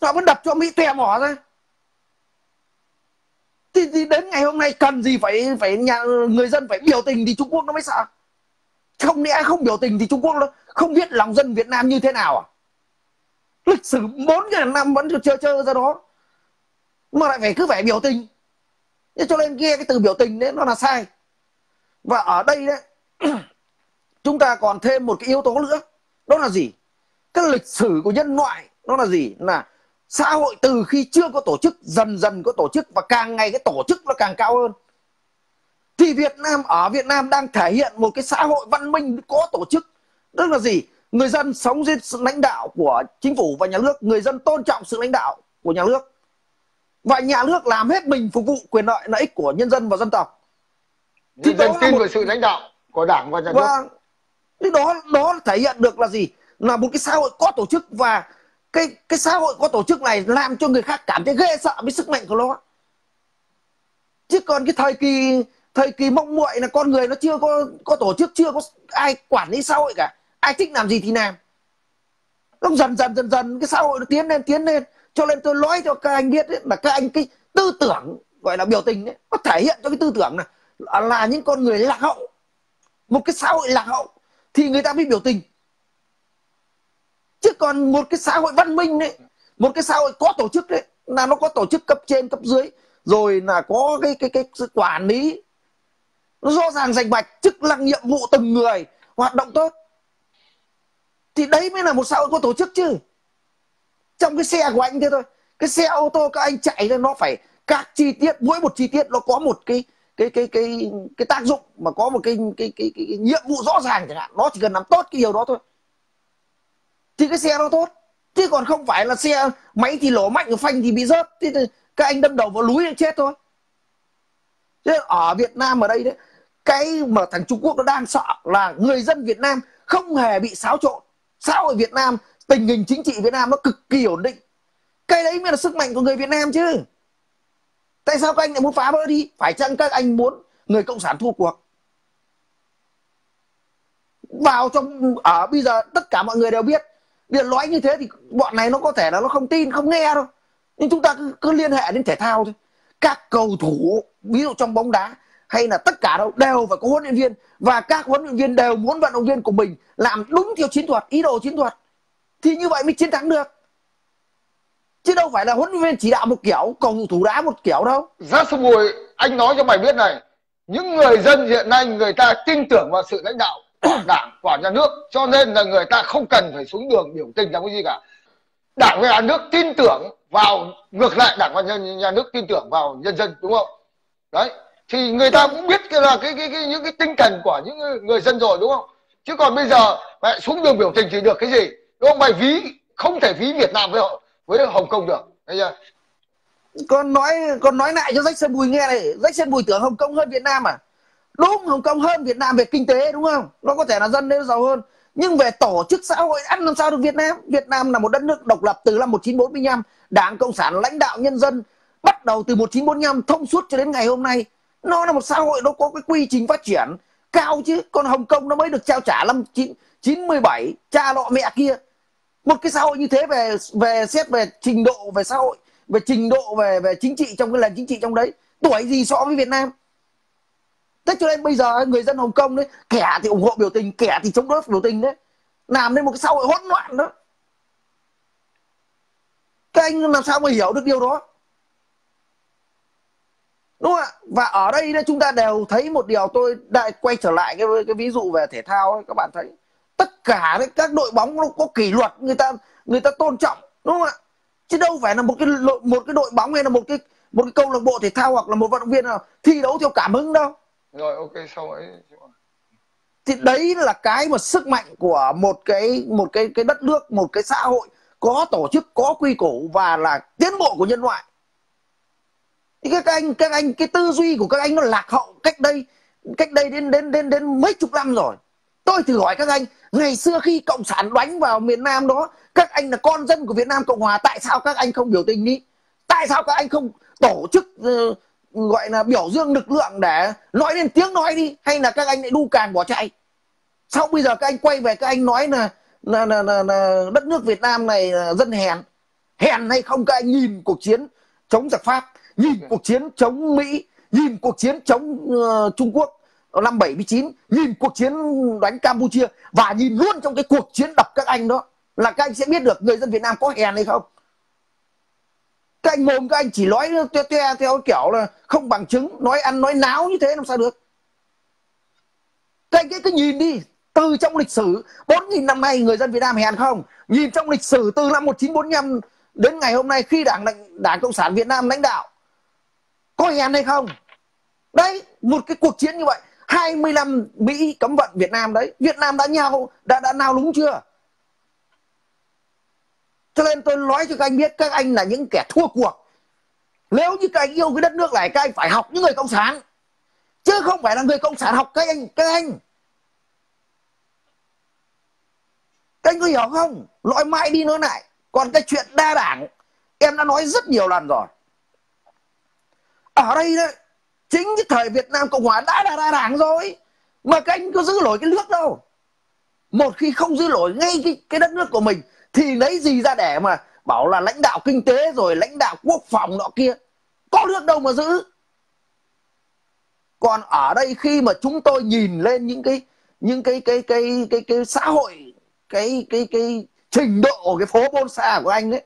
họ vẫn đập cho Mỹ tè mỏ ra. Thì đến ngày hôm nay cần gì phải người dân phải biểu tình thì Trung Quốc nó mới sợ. Không lẽ không biểu tình thì Trung Quốc nó không biết lòng dân Việt Nam như thế nào à? Lịch sử 4.000 năm vẫn được chơi ra đó, mà lại cứ phải biểu tình. Cho nên nghe cái từ biểu tình đấy nó là sai. Và ở đây đấy, chúng ta còn thêm một cái yếu tố nữa, đó là gì? Cái lịch sử của nhân loại nó là gì? Là xã hội từ khi chưa có tổ chức dần dần có tổ chức, và càng ngày cái tổ chức nó càng cao hơn. Thì Việt Nam đang thể hiện một cái xã hội văn minh có tổ chức. Tức là gì? Người dân sống dưới sự lãnh đạo của chính phủ và nhà nước, người dân tôn trọng sự lãnh đạo của nhà nước, và nhà nước làm hết mình phục vụ quyền lợi lợi ích của nhân dân và dân tộc. Thì dân tin vào sự lãnh đạo của Đảng và nhà nước. Đó thể hiện được là gì? Là một cái xã hội có tổ chức, và cái xã hội có tổ chức này làm cho người khác cảm thấy ghê sợ với sức mạnh của nó. Chứ còn cái thời kỳ mong muội là con người nó chưa có tổ chức, chưa có ai quản lý xã hội cả, ai thích làm gì thì làm. Nó dần dần cái xã hội nó tiến lên. Cho nên tôi nói cho các anh biết ấy, là các anh cái tư tưởng gọi là biểu tình ấy, nó thể hiện cho cái tư tưởng này là những con người lạc hậu. Một cái xã hội lạc hậu thì người ta mới biểu tình. Chứ còn một cái xã hội văn minh đấy, một cái xã hội có tổ chức đấy, là nó có tổ chức cấp trên cấp dưới, rồi là có cái sự quản lý nó rõ ràng rành mạch, chức năng nhiệm vụ từng người hoạt động tốt, thì đấy mới là một xã hội có tổ chức. Chứ trong cái xe của anh thế thôi, cái xe ô tô các anh chạy lên nó phải các chi tiết, mỗi một chi tiết nó có một cái tác dụng, mà có một cái nhiệm vụ rõ ràng chẳng hạn, nó chỉ cần làm tốt cái điều đó thôi thì cái xe nó tốt. Chứ còn không phải là xe máy thì lỗ mạnh, phanh thì bị rớt, các anh đâm đầu vào núi thì chết thôi. Thế ở Việt Nam ở đây đấy, cái mà thằng Trung Quốc nó đang sợ là người dân Việt Nam không hề bị xáo trộn. Xã hội Việt Nam, tình hình chính trị Việt Nam nó cực kỳ ổn định. Cái đấy mới là sức mạnh của người Việt Nam chứ. Tại sao các anh lại muốn phá vỡ đi? Phải chăng các anh muốn người Cộng sản thua cuộc? Vào trong ở bây giờ tất cả mọi người đều biết, điện nói như thế thì bọn này nó có thể là nó không tin, không nghe đâu. Nhưng chúng ta cứ liên hệ đến thể thao thôi. Các cầu thủ, ví dụ trong bóng đá hay là tất cả đâu, đều phải có huấn luyện viên. Và các huấn luyện viên đều muốn vận động viên của mình làm đúng theo chiến thuật, ý đồ chiến thuật. Thì như vậy mới chiến thắng được. Chứ đâu phải là huấn luyện viên chỉ đạo một kiểu, cầu thủ đá một kiểu đâu. Jackson Bùi, anh nói cho mày biết này, những người dân hiện nay người ta tin tưởng vào sự lãnh đạo của Đảng, của nhà nước, cho nên là người ta không cần phải xuống đường biểu tình làm cái gì cả. Đảng và nhà nước tin tưởng vào, ngược lại Đảng và nhà nước tin tưởng vào nhân dân, đúng không? Đấy, thì người ta cũng biết là những cái tinh thần của những người dân rồi, đúng không? Chứ còn bây giờ mày xuống đường biểu tình thì được cái gì, đúng không? Mày ví không thể ví Việt Nam với họ, với Hồng Kông được. Đấy chưa? Con nói lại cho Jackson Bùi nghe này. Jackson Bùi tưởng Hồng Kông hơn Việt Nam à? Đúng, Hồng Kông hơn Việt Nam về kinh tế, đúng không? Nó có thể là dân đấy giàu hơn, nhưng về tổ chức xã hội ăn làm sao được Việt Nam. Việt Nam là một đất nước độc lập từ năm 1945, Đảng Cộng sản lãnh đạo nhân dân bắt đầu từ 1945 thông suốt cho đến ngày hôm nay. Nó là một xã hội, nó có cái quy trình phát triển cao chứ. Còn Hồng Kông nó mới được trao trả năm 97, cha lọ mẹ kia. Một cái xã hội như thế về xét về trình độ về xã hội, về trình độ về chính trị, trong cái nền chính trị trong đấy, tuổi gì so với Việt Nam. Thế cho nên bây giờ người dân Hồng Kông đấy, kẻ thì ủng hộ biểu tình, kẻ thì chống đối biểu tình đấy, làm nên một cái xã hội hỗn loạn đó. Các anh làm sao mà hiểu được điều đó, đúng không ạ? Và ở đây chúng ta đều thấy một điều, tôi lại quay trở lại cái ví dụ về thể thao ấy, các bạn thấy tất cả đấy, các đội bóng nó có kỷ luật, người ta tôn trọng, đúng không ạ? Chứ đâu phải là một cái đội bóng hay là một cái câu lạc bộ thể thao hoặc là một vận động viên nào thi đấu theo cảm hứng đâu. Rồi, ok, sau ấy thì đấy là cái mà sức mạnh của một cái đất nước, một cái xã hội có tổ chức, có quy củ và là tiến bộ của nhân loại. Thì các anh cái tư duy của các anh nó lạc hậu cách đây đến mấy chục năm rồi. Tôi thử hỏi các anh, ngày xưa khi Cộng sản đánh vào miền Nam đó, các anh là con dân của Việt Nam Cộng hòa, tại sao các anh không biểu tình đi? Tại sao các anh không tổ chức gọi là biểu dương lực lượng để nói lên tiếng nói đi? Hay là các anh lại đu càn bỏ chạy? Sau bây giờ các anh quay về, các anh nói là đất nước Việt Nam này dân hèn. Hèn hay không? Các anh nhìn cuộc chiến chống giặc Pháp, nhìn cuộc chiến chống Mỹ, nhìn cuộc chiến chống Trung Quốc năm 79, nhìn cuộc chiến đánh Campuchia, và nhìn luôn trong cái cuộc chiến đập các anh đó, là các anh sẽ biết được người dân Việt Nam có hèn hay không. Các anh mồm các anh chỉ nói theo kiểu là không bằng chứng, nói náo như thế làm sao được. Các anh cứ nhìn đi, từ trong lịch sử 4.000 năm nay người dân Việt Nam hèn không? Nhìn trong lịch sử từ năm 1945 đến ngày hôm nay khi Đảng Cộng sản Việt Nam lãnh đạo, có hèn hay không? Đấy, một cái cuộc chiến như vậy, 20 năm Mỹ cấm vận Việt Nam đấy, Việt Nam đã nao lúng chưa? Cho nên tôi nói cho các anh biết, các anh là những kẻ thua cuộc. Nếu như các anh yêu cái đất nước này, các anh phải học những người Cộng sản, chứ không phải là người Cộng sản học các anh. Các anh có hiểu không? Nói mãi đi nói lại. Còn cái chuyện đa đảng, em đã nói rất nhiều lần rồi. Ở đây đấy, chính cái thời Việt Nam Cộng hòa đã là đa đảng rồi, mà các anh có giữ nổi cái nước đâu. Một khi không giữ nổi ngay cái đất nước của mình thì lấy gì ra để mà bảo là lãnh đạo kinh tế rồi lãnh đạo quốc phòng nọ kia? Có nước đâu mà giữ. Còn ở đây khi mà chúng tôi nhìn lên những cái xã hội, cái trình độ, cái phố Bolsa của anh đấy,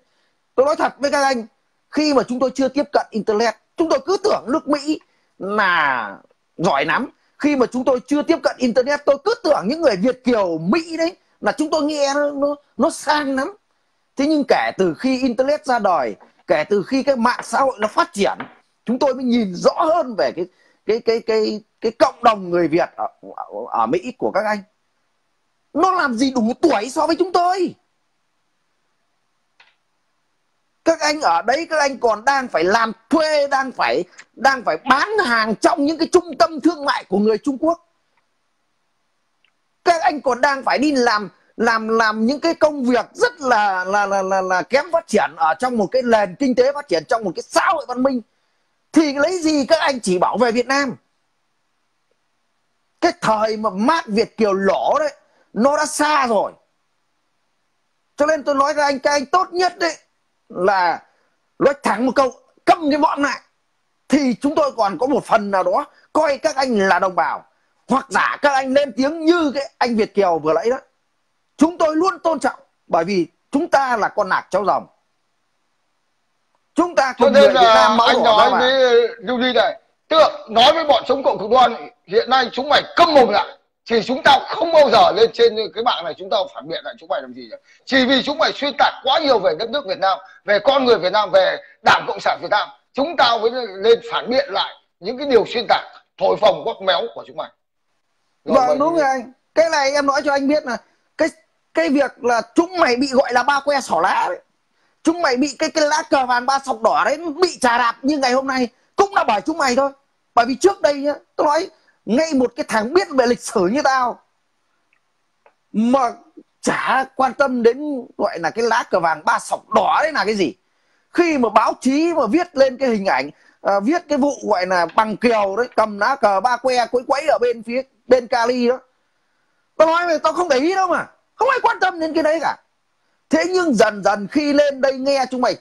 tôi nói thật với các anh, khi mà chúng tôi chưa tiếp cận internet, chúng tôi cứ tưởng nước Mỹ là giỏi lắm. Khi mà chúng tôi chưa tiếp cận internet, tôi cứ tưởng những người Việt kiều Mỹ đấy là chúng tôi nghe nó sang lắm. Thế nhưng kể từ khi internet ra đời, kể từ khi cái mạng xã hội nó phát triển, chúng tôi mới nhìn rõ hơn về cái cộng đồng người Việt ở Mỹ của các anh. Nó làm gì đủ tuổi so với chúng tôi. Các anh ở đấy, các anh còn đang phải làm thuê, đang phải bán hàng trong những cái trung tâm thương mại của người Trung Quốc. Các anh còn đang phải đi làm làm những cái công việc rất là kém phát triển ở trong một cái nền kinh tế phát triển, trong một cái xã hội văn minh, thì lấy gì các anh chỉ bảo về Việt Nam? Cái thời mà mát Việt kiều lỗ đấy nó đã xa rồi. Cho nên tôi nói với anh, các anh tốt nhất đấy là nói thẳng một câu, câm cái mõm lại, thì chúng tôi còn có một phần nào đó coi các anh là đồng bào. Hoặc giả các anh lên tiếng như cái anh Việt kiều vừa nãy đó, chúng tôi luôn tôn trọng, bởi vì chúng ta là con nạc cháu rồng, chúng ta cùng người Việt Nam máu đỏ mà. Điều gì này, tức là nói với bọn chống cộng cực đoan hiện nay, chúng mày câm mồm lại, thì chúng ta không bao giờ lên trên cái mạng này chúng ta phản biện lại chúng mày làm gì nhỉ? Chỉ vì chúng mày xuyên tạc quá nhiều về đất nước Việt Nam, về con người Việt Nam, về Đảng Cộng sản Việt Nam, chúng ta mới lên phản biện lại những cái điều xuyên tạc, thổi phồng quắc méo của chúng mày. Vâng, đúng rồi anh. Cái này em nói cho anh biết là cái việc là chúng mày bị gọi là ba que sỏ lá đấy, chúng mày bị cái lá cờ vàng ba sọc đỏ đấy bị trà đạp như ngày hôm nay cũng là bởi chúng mày thôi. Bởi vì trước đây nhá, tôi nói ngay một cái thằng biết về lịch sử như tao mà chả quan tâm đến gọi là cái lá cờ vàng ba sọc đỏ đấy là cái gì. Khi mà báo chí mà viết lên cái hình ảnh, viết cái vụ gọi là bằng kiều đấy cầm lá cờ ba que quấy quấy ở bên phía bên Cali đó, tao nói mày, tao không để ý đâu mà, không ai quan tâm đến cái đấy cả. Thế nhưng dần dần khi lên đây nghe chúng mày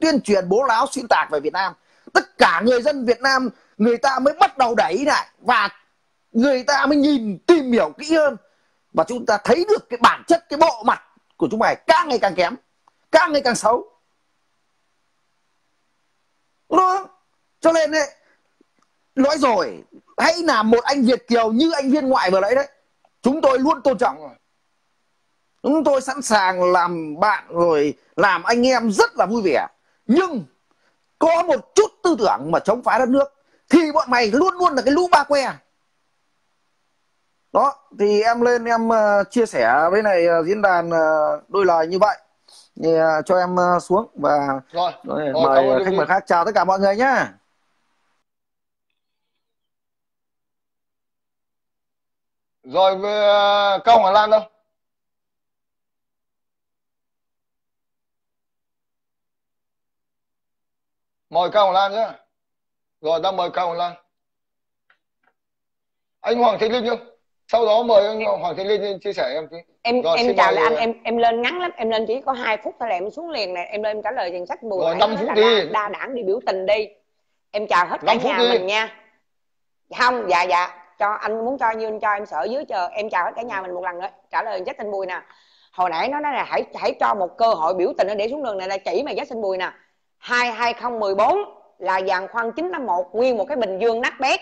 tuyên truyền bố láo xuyên tạc về Việt Nam, tất cả người dân Việt Nam người ta mới bắt đầu đẩy lại, và người ta mới nhìn tìm hiểu kỹ hơn, và chúng ta thấy được cái bản chất, cái bộ mặt của chúng mày càng ngày càng kém, càng ngày càng xấu. Đúng không? Cho nên ấy, nói rồi, hãy là một anh Việt kiều như anh Viên Ngoại vừa nãy đấy, chúng tôi luôn tôn trọng rồi. Chúng tôi sẵn sàng làm bạn rồi làm anh em rất là vui vẻ. Nhưng có một chút tư tưởng mà chống phá đất nước thì bọn mày luôn luôn là cái lũ ba que. Đó, thì em lên em chia sẻ với này diễn đàn đôi lời như vậy. Thì cho em xuống và mời khách mời khác. Chào tất cả mọi người nhá. Rồi với Cao Hoàng Lan đâu? Mời Cao Hoàng Lan nhé. Rồi đang mời Cao Hoàng Lan. Anh Hoàng Thị Linh nhá. Sau đó mời anh Hoàng Thị Linh chia sẻ em tí. Em chào lại anh, em lên ngắn lắm, em lên chỉ có 2 phút thôi là em xuống liền này, em lên trả lời danh sách 10. Rồi 5 phút đi. Đa đảng đi biểu tình đi. Em chào hết cả nhà mình nha. Không, dạ. Cho anh muốn cho như anh cho em sợ dưới chờ. Em chào hết cả nhà mình một lần nữa. Trả lời Jackson Bùi nè. Hồi nãy nó nói là hãy cho một cơ hội biểu tình nó để xuống đường này là chỉ mày Jackson Bùi nè. 2014 là giàn khoan 951 nguyên một cái Bình Dương nát bét,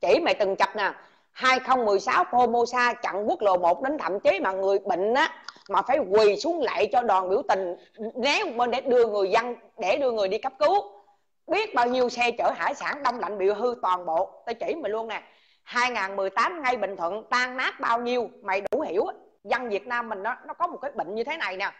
chỉ mày từng chập nè. 2016 Formosa chặn quốc lộ 1 đến thậm chí mà người bệnh á mà phải quỳ xuống lại cho đoàn biểu tình néo bên để đưa người dân, để đưa người đi cấp cứu. Biết bao nhiêu xe chở hải sản đông lạnh bị hư toàn bộ. Tao chỉ mày luôn nè. 2018 ngay Bình Thuận tan nát bao nhiêu, mày đủ hiểu. Dân Việt Nam mình nó có một cái bệnh như thế này nè.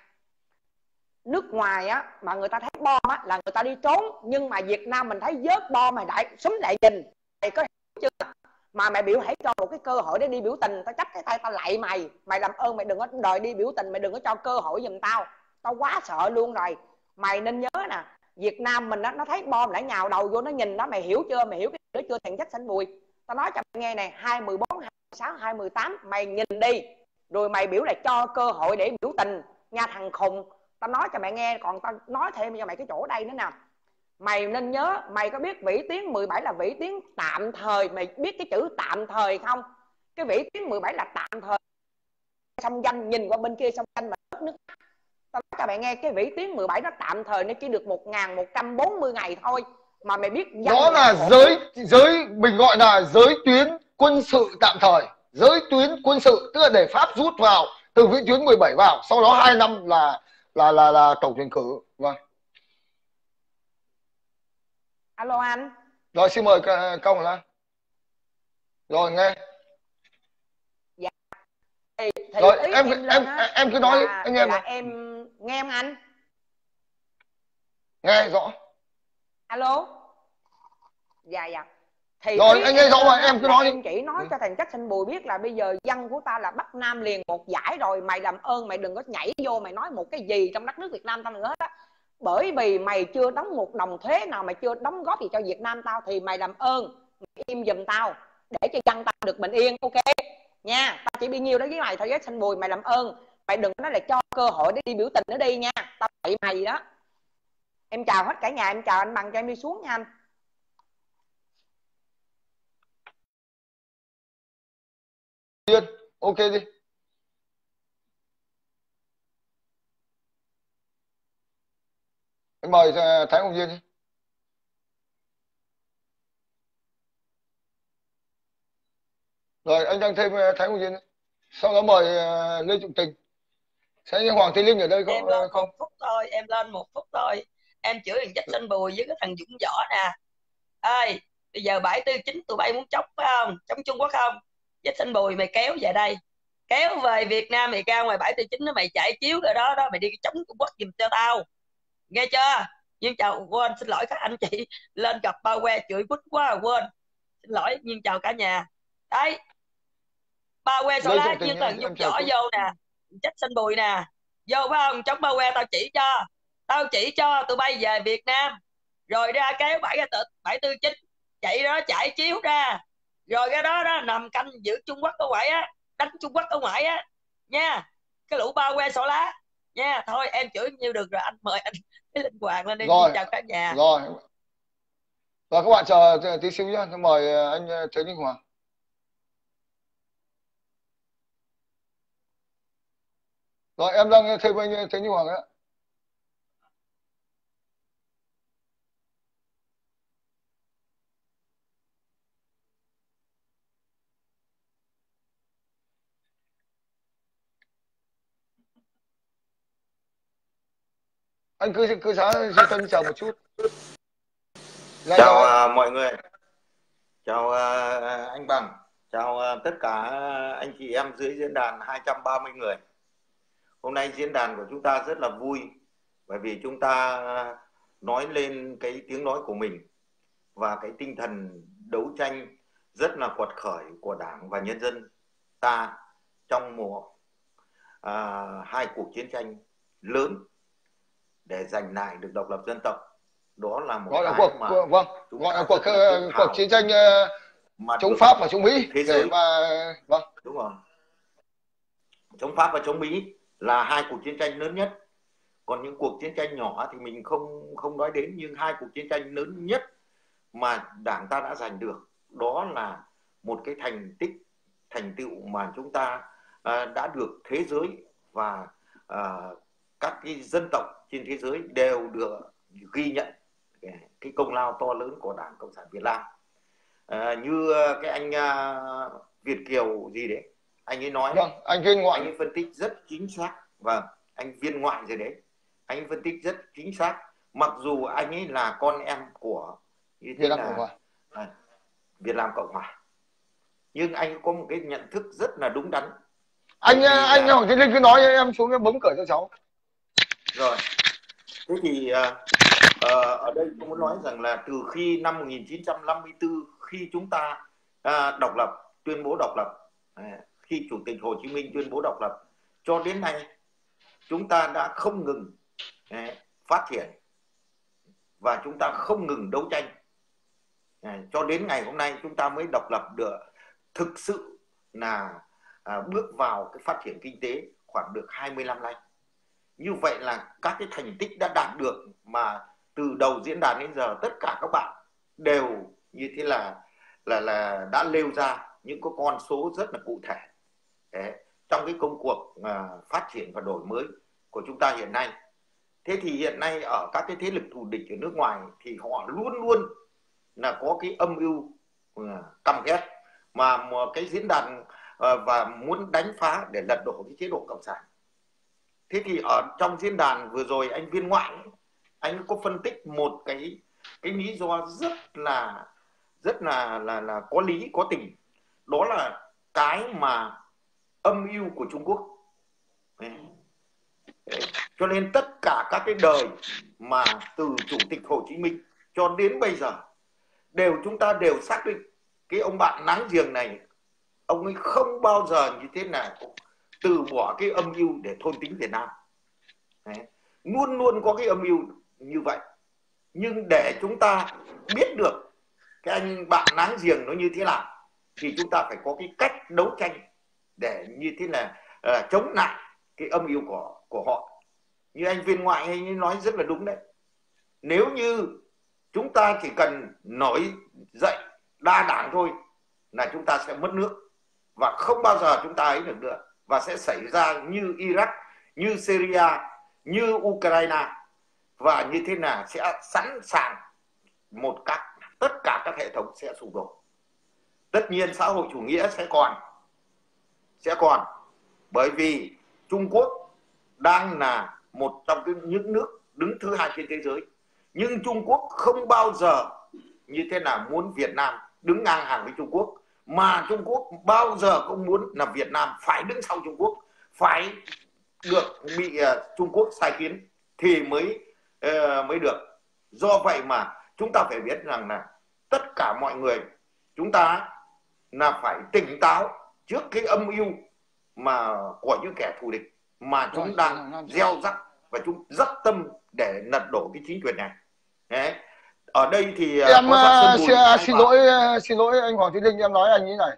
Nước ngoài á mà người ta thấy bom á là người ta đi trốn, nhưng mà Việt Nam mình thấy vớt bom mày đại súng lại nhìn. Mày có hiểu chưa? Mà mày biểu hãy cho một cái cơ hội để đi biểu tình, tao chắp cái tay tao lạy mày. Mày làm ơn mày đừng có đòi đi biểu tình, mày đừng có cho cơ hội giùm tao. Tao quá sợ luôn rồi. Mày nên nhớ nè, Việt Nam mình á nó thấy bom đã nhào đầu vô nó nhìn đó, mày hiểu chưa? Mày hiểu cái đứa chưa thằng Jackson Bùi. Tao nói cho mày nghe này, 2014, 2016, 2018 mày nhìn đi. Rồi mày biểu là cho cơ hội để biểu tình nha thằng khùng. Tao nói cho mày nghe, còn tao nói thêm cho mày cái chỗ đây nữa nè. Mày nên nhớ, mày có biết vĩ tuyến 17 là vĩ tuyến tạm thời, mày biết cái chữ tạm thời không? Cái vĩ tuyến 17 là tạm thời. Sông Danh nhìn qua bên kia sông Danh mà rớt nước. Tao nói cho mày nghe, cái vĩ tuyến 17 nó tạm thời, nó chỉ được 1140 ngày thôi. Mà mày biết đó là giới mình gọi là giới tuyến quân sự tạm thời. Giới tuyến quân sự tức là để Pháp rút vào từ vĩ tuyến 17 vào, sau đó 2 năm là tổng tuyển cử. Vâng. Alo anh. Rồi xin mời Cao Hoàng Lan. Rồi nghe. Dạ. Thì rồi em cứ nói anh em. Em nghe không anh? Nghe rõ. Alo. Dạ. Thì rồi anh nghe rõ rồi, em cứ nói đi. Em chỉ nói cho thằng Jackson Bùi biết là bây giờ dân của ta là Bắc Nam liền một giải rồi. Mày làm ơn mày đừng có nhảy vô mày nói một cái gì trong đất nước Việt Nam tao nữa hết á. Bởi vì mày chưa đóng một đồng thuế nào, mày chưa đóng góp gì cho Việt Nam tao, thì mày làm ơn mày im giùm tao để cho dân tao được bình yên, ok nha. Tao chỉ bị nhiều đó với mày thôi Jackson Bùi, mày làm ơn mày đừng có nói là cho cơ hội để đi biểu tình nữa đi nha, tao bị mày đó. Em chào hết cả nhà, em chào anh Bằng, cho em đi xuống nha anh. Ok đi. Em mời Thái Hồng Duyên đi. Rồi anh đang thêm Thái Hồng Duyên đi. Sau đó mời Lê Trọng Tình. Sẽ như Hoàng Thị Linh ở đây không? Em lên không? 1 phút thôi, em lên 1 phút thôi. Em chửi thằng Jackson Bùi với cái thằng Dũng Võ nè. Ơi, bây giờ 749 tụi bay muốn chống phải không? Chống Trung Quốc không? Jackson Bùi mày kéo về đây, kéo về Việt Nam, mày ra ngoài 749 đó, mày chạy chiếu rồi đó, đó mày đi chống Trung Quốc giùm cho tao, nghe chưa? Nhưng chào, quên, xin lỗi các anh chị lên gặp bao que chửi quýt quá, quên, xin lỗi, nhưng chào cả nhà. Đấy, bao que sổ lá như thằng Dũng Võ vô nè, Jackson Bùi nè, vô phải không? Chống bao que tao chỉ cho, tụi bay về Việt Nam, rồi ra kéo 749 chạy đó, chạy chiếu ra. Rồi cái đó đó nằm canh giữ Trung Quốc ở ngoài á, đánh Trung Quốc ở ngoài á nha, cái lũ bao que sổ lá nha. Thôi em chửi nhiêu được rồi, anh mời anh cái Linh Hoàng lên đi, chào cả nhà. Rồi các bạn chờ tí xíu nhá, mời anh Thế Linh Hoàng. Rồi em đang thêm anh Thế Linh Hoàng á. Anh cứ sáng cho Tân chào một chút. Chào mọi người. Chào anh Bằng. Chào tất cả anh chị em dưới diễn đàn 230 người. Hôm nay diễn đàn của chúng ta rất là vui, bởi vì chúng ta nói lên cái tiếng nói của mình và cái tinh thần đấu tranh rất là quật khởi của Đảng và nhân dân ta trong mùa hai cuộc chiến tranh lớn để giành lại được độc lập dân tộc. Đó là một cái mà gọi là cuộc chiến tranh chống Pháp và chống Mỹ thế giới. Đúng rồi, chống Pháp và chống Mỹ là hai cuộc chiến tranh lớn nhất. Còn những cuộc chiến tranh nhỏ thì mình không nói đến, nhưng hai cuộc chiến tranh lớn nhất mà Đảng ta đã giành được, đó là một cái thành tựu mà chúng ta đã được thế giới và các cái dân tộc trên thế giới đều được ghi nhận cái công lao to lớn của Đảng Cộng sản Việt Nam. Như cái anh Việt Kiều gì đấy, anh ấy nói, anh Viên Ngoại, anh ấy phân tích rất chính xác. Và anh Viên Ngoại gì đấy, anh ấy phân tích rất chính xác. Mặc dù anh ấy là con em của Việt Nam Cộng hòa, nhưng anh ấy có một cái nhận thức rất là đúng đắn. Anh Hoàng Thị Linh cứ nói, em xuống em bấm cửa cho cháu. Rồi, thế thì ở đây tôi muốn nói rằng là từ khi năm 1954, khi chúng ta độc lập, tuyên bố độc lập, khi Chủ tịch Hồ Chí Minh tuyên bố độc lập, cho đến nay chúng ta đã không ngừng phát triển và chúng ta không ngừng đấu tranh. Cho đến ngày hôm nay chúng ta mới độc lập được, thực sự là bước vào cái phát triển kinh tế khoảng được 25 năm. Như vậy là các cái thành tích đã đạt được mà từ đầu diễn đàn đến giờ tất cả các bạn đều như thế là đã nêu ra những cái con số rất là cụ thể. Đấy, trong cái công cuộc phát triển và đổi mới của chúng ta hiện nay. Thế thì hiện nay ở các cái thế lực thù địch ở nước ngoài thì họ luôn luôn là có cái âm mưu căm ghét mà cái diễn đàn và muốn đánh phá để lật đổ cái chế độ cộng sản. Thế thì ở trong diễn đàn vừa rồi anh Viên Ngoại, anh có phân tích một cái lý do rất là có lý có tình, đó là cái mà âm mưu của Trung Quốc. Cho nên tất cả các cái đời mà từ Chủ tịch Hồ Chí Minh cho đến bây giờ chúng ta đều xác định cái ông bạn láng giềng này, ông ấy không bao giờ như thế nào từ bỏ cái âm mưu để thôn tính Việt Nam. Đấy. Luôn luôn có cái âm mưu như vậy. Nhưng để chúng ta biết được cái anh bạn láng giềng nó như thế nào thì chúng ta phải có cái cách đấu tranh để như thế là chống lại cái âm mưu của họ. Như anh viên ngoại ấy nói rất là đúng đấy. Nếu như chúng ta chỉ cần nổi dậy đa đảng thôi là chúng ta sẽ mất nước và không bao giờ chúng ta ấy được nữa, và sẽ xảy ra như Iraq, như Syria, như Ukraine, và như thế là sẽ sẵn sàng một tất cả các hệ thống sẽ sụp đổ. Tất nhiên xã hội chủ nghĩa sẽ còn, bởi vì Trung Quốc đang là một trong những nước đứng thứ hai trên thế giới, nhưng Trung Quốc không bao giờ như thế nào muốn Việt Nam đứng ngang hàng với Trung Quốc, mà Trung Quốc bao giờ cũng muốn là Việt Nam phải đứng sau Trung Quốc, phải được bị Trung Quốc sai khiến thì mới được. Do vậy mà chúng ta phải biết rằng là tất cả mọi người chúng ta là phải tỉnh táo trước cái âm mưu mà của những kẻ thù địch mà chúng đang gieo rắc, và chúng dắt tâm để lật đổ cái chính quyền này. Đấy. Ở đây thì em xin lỗi anh Hoàng Thế Linh, em nói anh như này: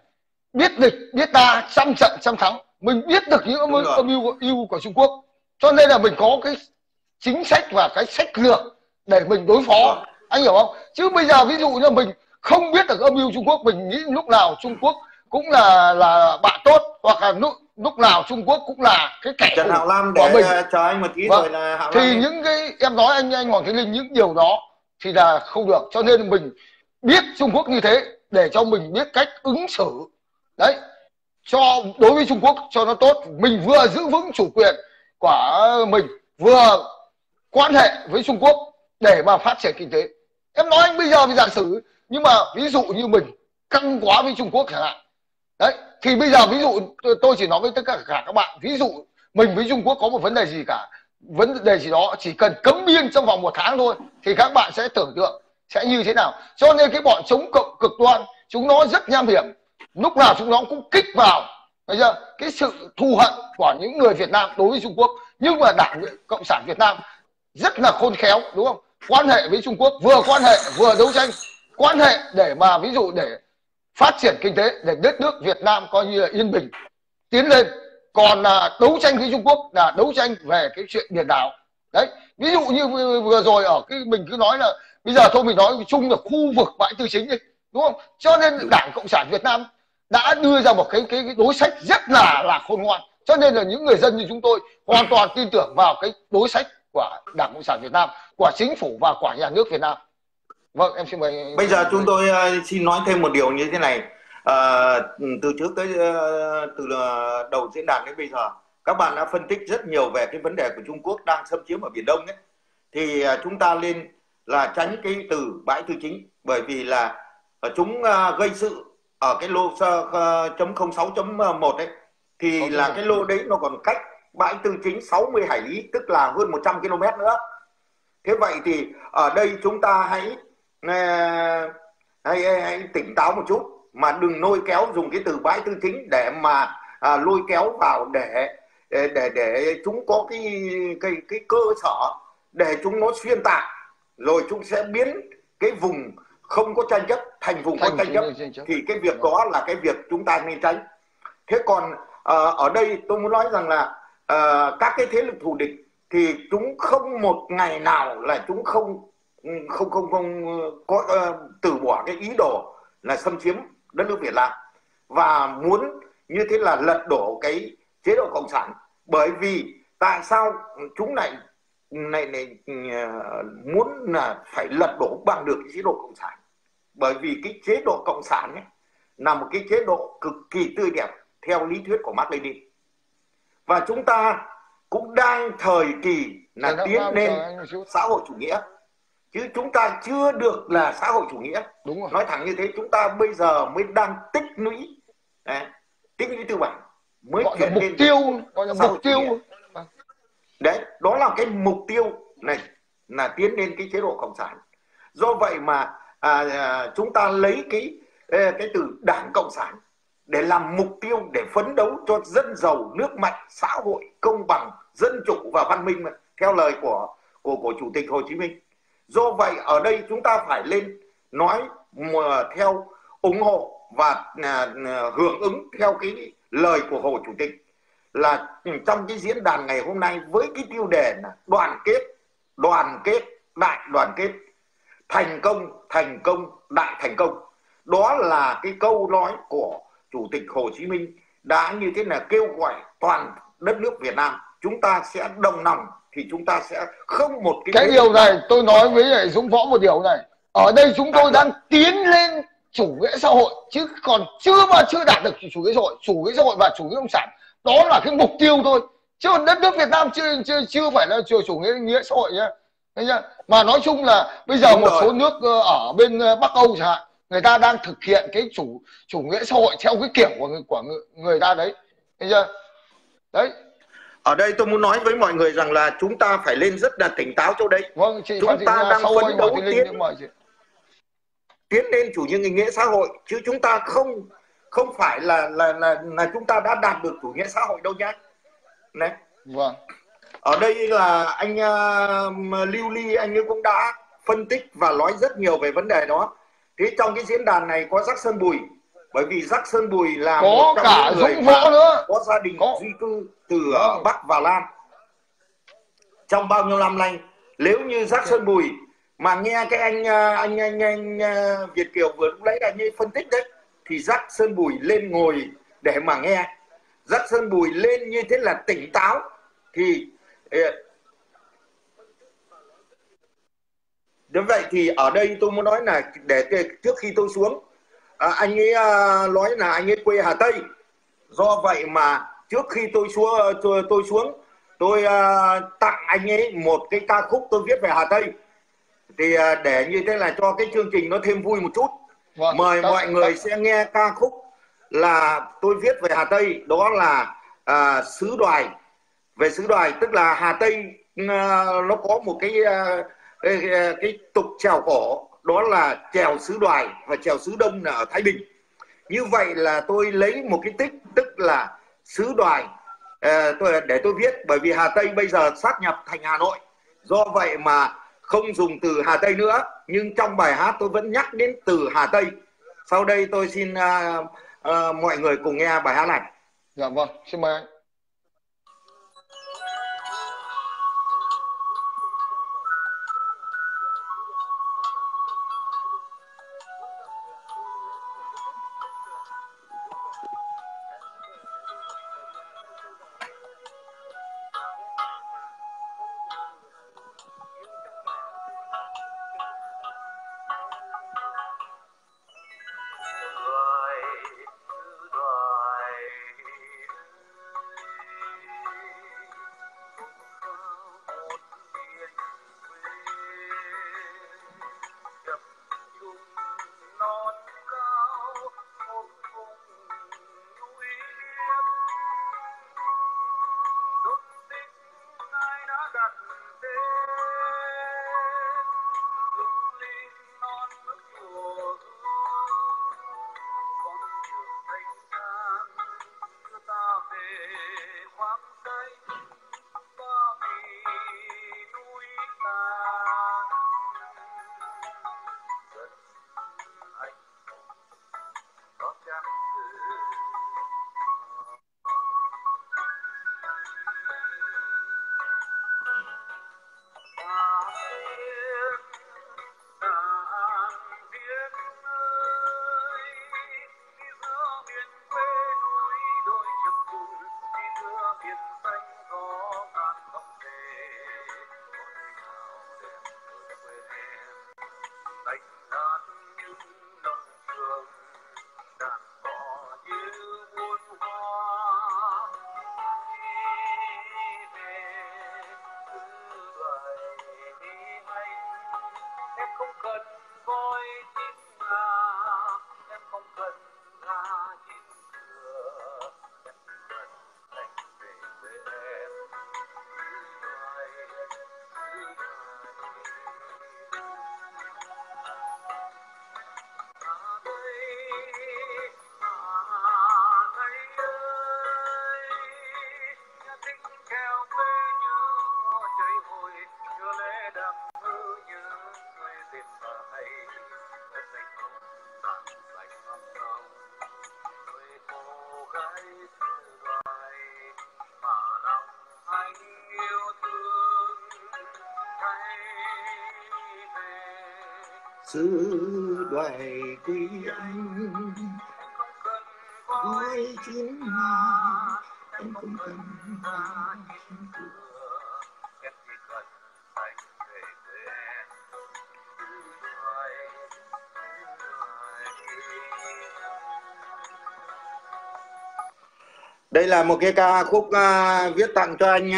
biết địch biết ta, trăm trận trăm thắng. Mình biết được những âm mưu của Trung Quốc, cho nên là mình có cái chính sách và cái sách lược để mình đối phó. Rồi. Anh hiểu không? Chứ bây giờ ví dụ như mình không biết được âm mưu Trung Quốc, mình nghĩ lúc nào Trung Quốc cũng là bạn tốt, hoặc là lúc nào Trung Quốc cũng là cái kẻ của mình. Chờ anh một tí. Vâng. Rồi là Hạo thì Lam những cái em nói anh Hoàng Thế Linh, những điều đó thì là không được, cho nên mình biết Trung Quốc như thế để cho mình biết cách ứng xử đấy cho đối với Trung Quốc cho nó tốt. Mình vừa giữ vững chủ quyền của mình, vừa quan hệ với Trung Quốc để mà phát triển kinh tế. Em nói anh bây giờ thì giả sử, nhưng mà ví dụ như mình căng quá với Trung Quốc chẳng hạn đấy, thì bây giờ ví dụ tôi chỉ nói với tất cả các bạn, ví dụ mình với Trung Quốc có một vấn đề gì cả, vấn đề gì đó, chỉ cần cấm biên trong vòng 1 tháng thôi thì các bạn sẽ tưởng tượng sẽ như thế nào. Cho nên cái bọn chống cộng cực đoan chúng nó rất nham hiểm, lúc nào chúng nó cũng kích vào cái sự thù hận của những người Việt Nam đối với Trung Quốc. Nhưng mà Đảng Cộng sản Việt Nam rất là khôn khéo, đúng không, quan hệ với Trung Quốc, vừa quan hệ vừa đấu tranh, quan hệ để mà ví dụ để phát triển kinh tế, để đất nước Việt Nam coi như là yên bình tiến lên. Còn là đấu tranh với Trung Quốc là đấu tranh về cái chuyện biển đảo đấy. Ví dụ như vừa rồi ở cái mình cứ nói là bây giờ thôi mình nói chung là khu vực bãi tư chính đi, đúng không? Cho nên Đảng Cộng sản Việt Nam đã đưa ra một cái đối sách rất là khôn ngoan, cho nên là những người dân như chúng tôi hoàn toàn tin tưởng vào cái đối sách của Đảng Cộng sản Việt Nam, của chính phủ và của nhà nước Việt Nam. Vâng, em xin mời. Bây giờ chúng tôi xin nói thêm một điều như thế này. Từ trước tới từ đầu diễn đàn đến bây giờ, các bạn đã phân tích rất nhiều về cái vấn đề của Trung Quốc đang xâm chiếm ở Biển Đông ấy. Thì chúng ta nên là tránh cái từ bãi tư chính, bởi vì là chúng gây sự ở cái lô 06.1 ấy, thì là cái lô đấy nó còn cách bãi tư chính 60 hải lý, tức là hơn 100 km nữa. Thế vậy thì ở đây chúng ta hãy tỉnh táo một chút, mà đừng lôi kéo dùng cái từ bãi tư chính để mà lôi kéo vào để chúng có cái cơ sở để chúng nó xuyên tạc, rồi chúng sẽ biến cái vùng không có tranh chấp thành vùng có tranh chấp. Thì cái việc đó là cái việc chúng ta nên tránh. Thế còn ở đây tôi muốn nói rằng là các cái thế lực thù địch thì chúng không một ngày nào là chúng không có từ bỏ cái ý đồ là xâm chiếm đất nước Việt Nam và muốn như thế là lật đổ cái chế độ cộng sản. Bởi vì tại sao chúng này muốn là phải lật đổ bằng được chế độ cộng sản? Bởi vì cái chế độ cộng sản ấy là một cái chế độ cực kỳ tươi đẹp theo lý thuyết của Mác Lênin, và chúng ta cũng đang thời kỳ là tiến lên xã hội chủ nghĩa, chứ chúng ta chưa được là xã hội chủ nghĩa. Đúng rồi. Nói thẳng như thế, chúng ta bây giờ mới đang tích lũy, tích lũy tư bản, mới gọi là mục tiêu. Đấy, đó là cái mục tiêu này là tiến lên cái chế độ cộng sản. Do vậy mà chúng ta lấy cái cái từ Đảng Cộng sản để làm mục tiêu để phấn đấu cho dân giàu, nước mạnh, xã hội công bằng, dân chủ và văn minh, theo lời của Chủ tịch Hồ Chí Minh. Do vậy ở đây chúng ta phải lên nói theo ủng hộ và hưởng ứng theo cái lời của Hồ Chủ tịch, là trong cái diễn đàn ngày hôm nay với cái tiêu đề là đoàn kết, đại đoàn kết, thành công, đại thành công. Đó là cái câu nói của Chủ tịch Hồ Chí Minh đã như thế là kêu gọi toàn đất nước Việt Nam chúng ta sẽ đồng lòng thì chúng ta sẽ không một cái điều này. Tôi nói với lại Dũng Võ một điều này, ở đây chúng tôi đang tiến lên chủ nghĩa xã hội chứ còn chưa đạt được chủ nghĩa xã hội. Chủ nghĩa xã hội và chủ nghĩa cộng sản đó là cái mục tiêu thôi, chứ còn đất nước Việt Nam chưa phải là chủ nghĩa xã hội nhá. Mà nói chung là bây giờ một số nước ở bên Bắc Âu chẳng hạn, người ta đang thực hiện cái chủ nghĩa xã hội theo cái kiểu của người ta đấy. Thấy chưa? Đấy. Ở đây tôi muốn nói với mọi người rằng là chúng ta phải lên rất là tỉnh táo chỗ đấy. Vâng, chị, chúng ta đang phấn đấu tiến lên chủ nghĩa xã hội, chứ chúng ta không phải là chúng ta đã đạt được chủ nghĩa xã hội đâu nhá. Đấy. Vâng. Ở đây là anh Lưu Ly, anh ấy cũng đã phân tích và nói rất nhiều về vấn đề đó. Thế trong cái diễn đàn này có Jackson Bùi, bởi vì Jackson Bùi là một trong cả những người Dũng Võ nữa, có gia đình di cư từ Bắc vào Nam trong bao nhiêu năm nay. Nếu như Jackson Bùi mà nghe cái anh Việt Kiều vừa lúc đấy anh ấy phân tích đấy, thì Jackson Bùi lên ngồi để mà nghe. Jackson Bùi lên như thế là tỉnh táo thì đến vậy. Thì ở đây tôi muốn nói là để trước khi tôi xuống, anh ấy nói là anh ấy quê Hà Tây. Do vậy mà trước khi tôi xuống tôi tặng anh ấy một cái ca khúc tôi viết về Hà Tây, thì để như thế là cho cái chương trình nó thêm vui một chút. Wow, mời mọi người sẽ nghe ca khúc là tôi viết về Hà Tây, đó là Sứ Đoài. Về Sứ Đoài tức là Hà Tây nó có một cái tục chèo cổ, đó là chèo Sứ Đoài và chèo Sứ Đông ở Thái Bình. Như vậy là tôi lấy một cái tích tức là Sứ Đoài để tôi viết, bởi vì Hà Tây bây giờ sát nhập thành Hà Nội, do vậy mà không dùng từ Hà Tây nữa, nhưng trong bài hát tôi vẫn nhắc đến từ Hà Tây. Sau đây tôi xin mọi người cùng nghe bài hát này. Dạ vâng, xin mời anh. Sứ đoài quý anh, gói chiến hoa em cũng cần hoa chiến cửa. Đây là một cái ca khúc viết tặng cho anh,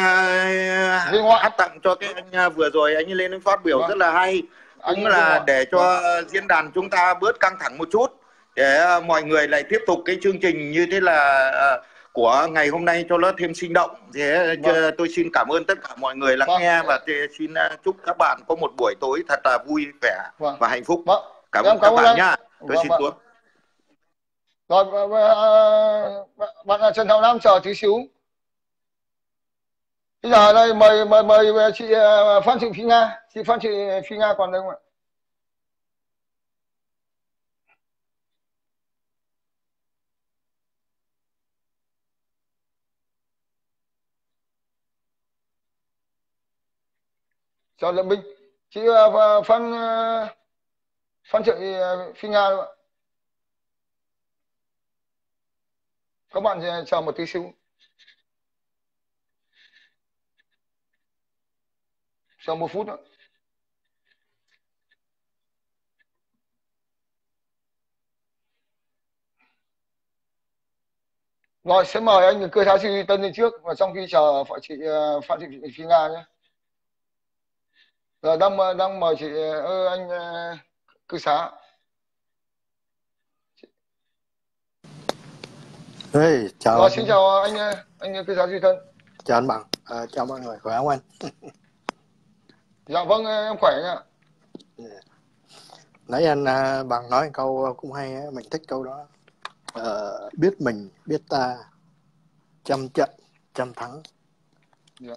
hát tặng cho cái anh vừa rồi anh lên phát biểu rất là hay. Cũng là để cho diễn đàn chúng ta bớt căng thẳng một chút, để mọi người lại tiếp tục cái chương trình như thế là của ngày hôm nay cho nó thêm sinh động. Thế tôi xin cảm ơn tất cả mọi người lắng nghe và xin chúc các bạn có một buổi tối thật là vui vẻ và hạnh phúc. Cảm ơn các bạn nha. Tôi xin xuống. Rồi, bạn Trần Hồng Nam chờ tí xíu. Bây giờ đây mời chị Phan Thị Phi Nga. Chị Phan Thị Phi Nga còn đây không ạ? Chào Lâm Minh. Chị Phan Thị Phi Nga không ạ? Các bạn chờ một tí xíu. Chờ một phút nữa. Rồi, sẽ mời anh Cơ Thái Sư Tân lên trước và trong khi chờ chị Phạm Thị Phi Nga nhé. Rồi đang mời chị anh Cư Xá. Hey, chào rồi, anh. Xin chào anh Cư Xá Duy Thân. Chào anh Bằng, chào mọi người, khỏe không anh? Dạ vâng, em khỏe nha. Nãy anh Bằng nói câu cũng hay, mình thích câu đó. Biết mình, biết ta, trăm trận, trăm thắng. Dạ.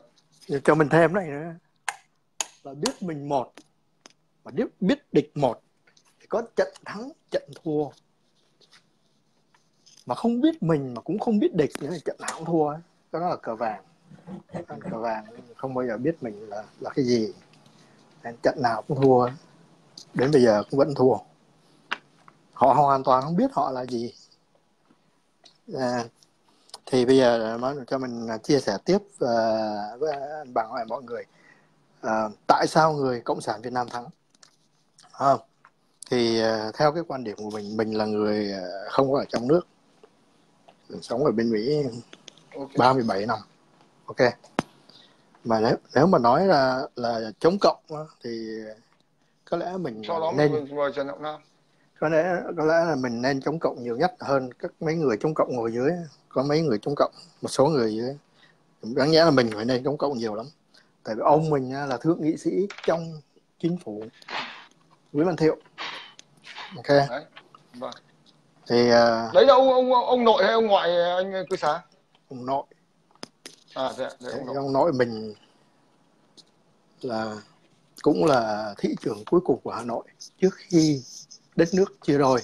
Cho mình thêm này nữa là biết mình một, mà biết địch một thì có trận thắng, trận thua. Mà không biết mình mà cũng không biết địch nữa thì trận nào cũng thua ấy. Cái đó là cờ vàng. Cờ vàng không bao giờ biết mình là cái gì. Trận nào cũng thua. Đến bây giờ cũng vẫn thua. Họ hoàn toàn không biết họ là gì. Thì bây giờ cho mình chia sẻ tiếp với anh Bằng hỏi mọi người. Tại sao người Cộng sản Việt Nam thắng? Không. Thì theo cái quan điểm của mình là người không có ở trong nước. Mình sống ở bên Mỹ 37 năm. Ok. Mà nếu mà nói là chống cộng thì có lẽ mình nên có lẽ là mình nên chống cộng nhiều nhất hơn các mấy người chống cộng ngồi dưới. Có mấy người chống cộng, một số người dưới. Đáng nhẽ là mình phải nên chống cộng nhiều lắm. Tại vì ông mình là thượng nghị sĩ trong chính phủ Nguyễn Văn Thiệu. Ok. Đấy. Vâng. Thì đấy là ông nội hay ông ngoại anh Cư Xá? Ông nội. À dạ, ông nội mình là cũng là thị trưởng cuối cùng của Hà Nội trước khi đất nước chia đôi.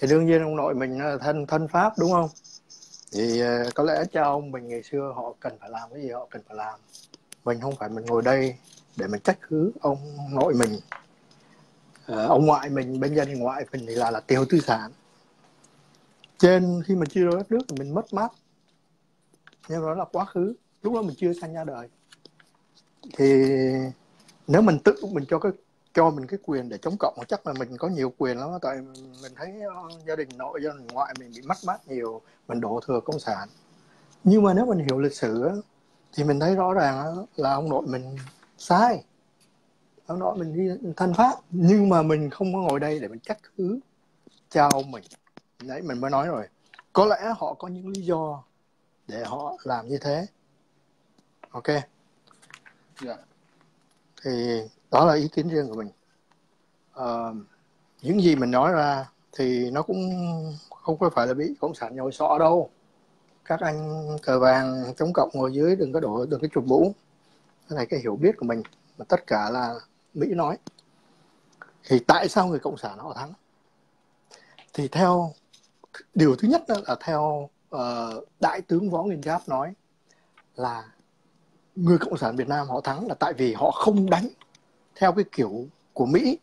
Thì đương nhiên ông nội mình là thân Pháp đúng không? Thì có lẽ cha ông mình ngày xưa họ cần phải làm cái gì họ cần phải làm. Mình không phải mình ngồi đây để mình trách cứ ông nội mình. Ông ngoại mình, bên gia đình ngoại mình thì là tiểu tư sản. Trên khi mà chia đôi đất nước thì mình mất mát, nhưng đó là quá khứ, lúc đó mình chưa sanh ra đời. Thì nếu mình tự mình cho mình cái quyền để chống cộng, chắc là mình có nhiều quyền lắm. Tại mình thấy gia đình nội, gia đình ngoại mình bị mất mát nhiều, mình đổ thừa cộng sản. Nhưng mà nếu mình hiểu lịch sử thì mình thấy rõ ràng là ông nội mình sai, ông nội mình đi thân Pháp. Nhưng mà mình không có ngồi đây để mình trách cứ cha ông mình. Đấy, mình mới nói rồi, có lẽ họ có những lý do để họ làm như thế. Ok. Yeah. Thì đó là ý kiến riêng của mình. Những gì mình nói ra thì nó cũng không có phải là bị cộng sản nhồi sọ đâu. Các anh cờ vàng chống cộng ngồi dưới đừng có đổ, đừng có chụp mũ. Cái này cái hiểu biết của mình mà tất cả là Mỹ nói. Thì tại sao người cộng sản họ thắng? Thì theo điều thứ nhất là theo Đại tướng Võ Nguyên Giáp nói là người Cộng sản Việt Nam họ thắng là tại vì họ không đánh theo cái kiểu của Mỹ.